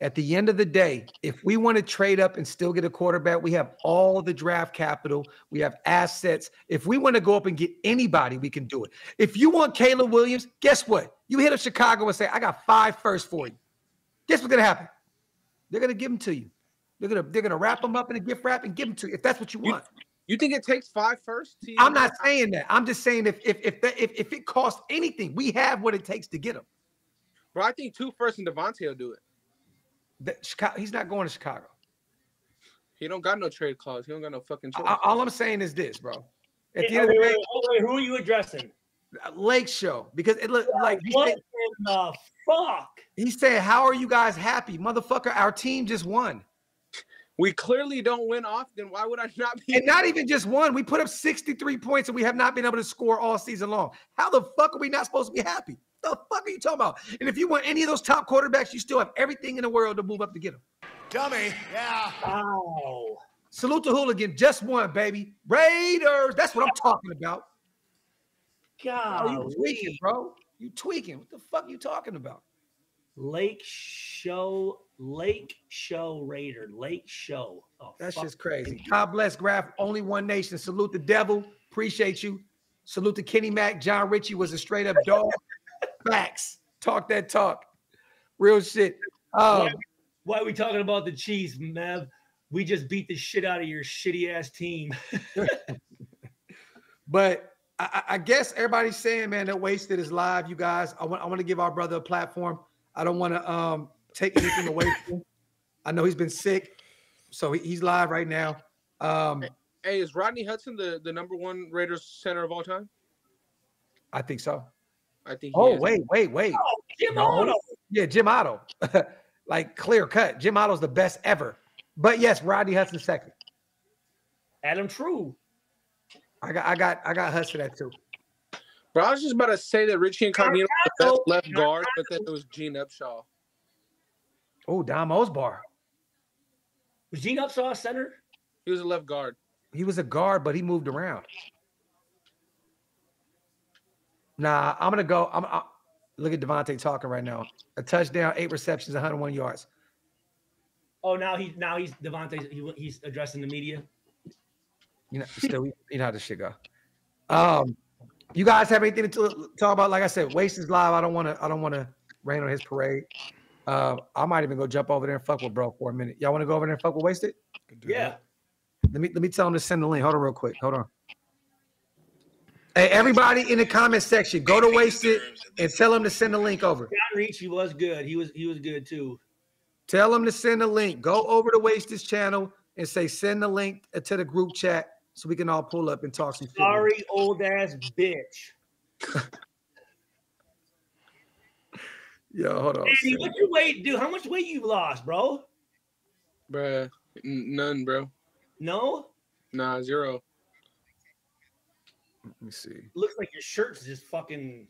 At the end of the day, if we want to trade up and still get a quarterback, we have all the draft capital. We have assets. If we want to go up and get anybody, we can do it. If you want Caleb Williams, guess what? You hit up Chicago and say, I got five firsts for you. Guess what's going to happen? They're going to give them to you. They're gonna they're gonna wrap them up in a gift wrap and give them to you if that's what you want. You, you think it takes five firsts? To I'm not saying that. I'm just saying if if if that, if if it costs anything, we have what it takes to get them. Bro, I think two firsts and Devontae will do it. That Chicago, he's not going to Chicago. He don't got no trade clause. He don't got no fucking. Choice. I, all I'm saying is this, bro. At hey, the end wait, of the day, wait, wait, who are you addressing? Lake Show, because it looked like he what said, in the fuck? He said, "How are you guys happy, motherfucker? Our team just won." We clearly don't win often. Why would I not be? And not even just one. We put up sixty-three points and we have not been able to score all season long. How the fuck are we not supposed to be happy? The fuck are you talking about? And if you want any of those top quarterbacks, you still have everything in the world to move up to get them. Dummy. Yeah. Oh. Salute to Hooligan. Just one, baby. Raiders. That's what I'm talking about. God. Oh, you tweaking, bro. You tweaking. What the fuck are you talking about? Lake Show. Lake Show Raider, Lake Show. Oh, that's just crazy. Me. God bless Graf. Only one nation. Salute the devil. Appreciate you. Salute to Kenny Mack. John Ritchie was a straight up dog. Facts. Talk that talk. Real shit. Um, why, why are we talking about the Chiefs, Mev? We just beat the shit out of your shitty ass team. But I, I guess everybody's saying, man, that Wasted is live. You guys, I want I want to give our brother a platform. I don't want to. Um, take anything away from him. I know he's been sick, so he, he's live right now. Um, hey, is Rodney Hudson the, the number one Raiders center of all time? I think so. I think. Oh, wait, wait, wait. Oh, Jim no. Otto. Yeah, Jim Otto. Like, clear cut. Jim Otto's the best ever. But yes, Rodney Hudson second. Adam True. I got I got I got Hudson at two. Bro, I was just about to say that Richie Incognito was the best left guard, but that it was Gene Upshaw. Oh, Dom Osbar. Was Gene Upshaw center? He was a left guard. He was a guard, but he moved around. Nah, I'm gonna go. I'm I, look at Devontae talking right now. A touchdown, eight receptions, one hundred one yards. Oh, now he's now he's Devontae. He, he's addressing the media. You know, still, you know how this shit go. Um, you guys have anything to talk about? Like I said, Waste is live. I don't want to. I don't want to rain on his parade. Uh, I might even go jump over there and fuck with bro for a minute. Y'all want to go over there and fuck with Wasted? Yeah. Let me let me tell him to send the link. Hold on, real quick. Hold on. Hey, everybody in the comment section, go to Wasted and tell him to send the link over. John Ricci was good. He was he was good too. Tell him to send the link. Go over to Wasted's channel and say send the link to the group chat so we can all pull up and talk some. Sorry, shit. Old ass bitch. Yo, hold on. Andy, what your weight, dude? How much weight you lost, bro? Bruh, none, bro. No? Nah, zero. Let me see. Looks like your shirt's just fucking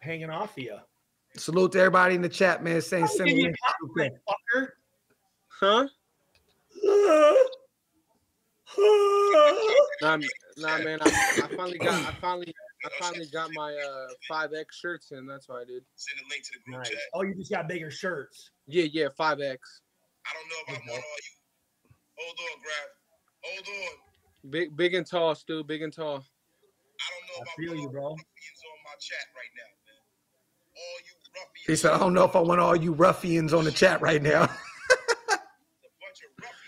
hanging off of you. Salute to everybody in the chat, man. Saying, send me a compliment, fucker. Huh? nah, nah, man. I, I finally got. I finally. I finally got my uh five X shirts in. That's what I did. Send a link to the group nice. chat. Oh, you just got bigger shirts. Yeah, yeah, five X. I don't know if I want all you. Hold on, Graf. Hold on. Big, big and tall, Stu. Big and tall. I don't know if I, I feel you, bro. On my chat right now, man. All you ruffians. He said, I don't know if I want all you ruffians on the chat right now. A bunch of ruffians.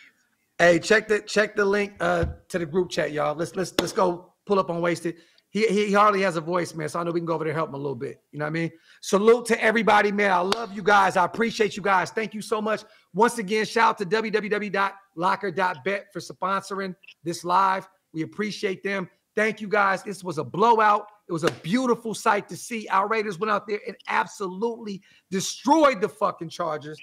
Hey, check the check the link uh to the group chat, y'all. Let's let's let's go pull up on Wasted. He he hardly has a voice, man. So I know we can go over there and help him a little bit. You know what I mean? Salute to everybody, man. I love you guys. I appreciate you guys. Thank you so much. Once again, shout out to w w w dot locker dot bet for sponsoring this live. We appreciate them. Thank you guys. This was a blowout. It was a beautiful sight to see. Our Raiders went out there and absolutely destroyed the fucking Chargers.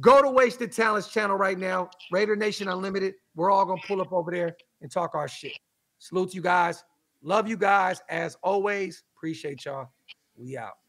Go to Wasted Talents channel right now. Raider Nation Unlimited. We're all going to pull up over there and talk our shit. Salute to you guys. Love you guys as always. Appreciate y'all. We out.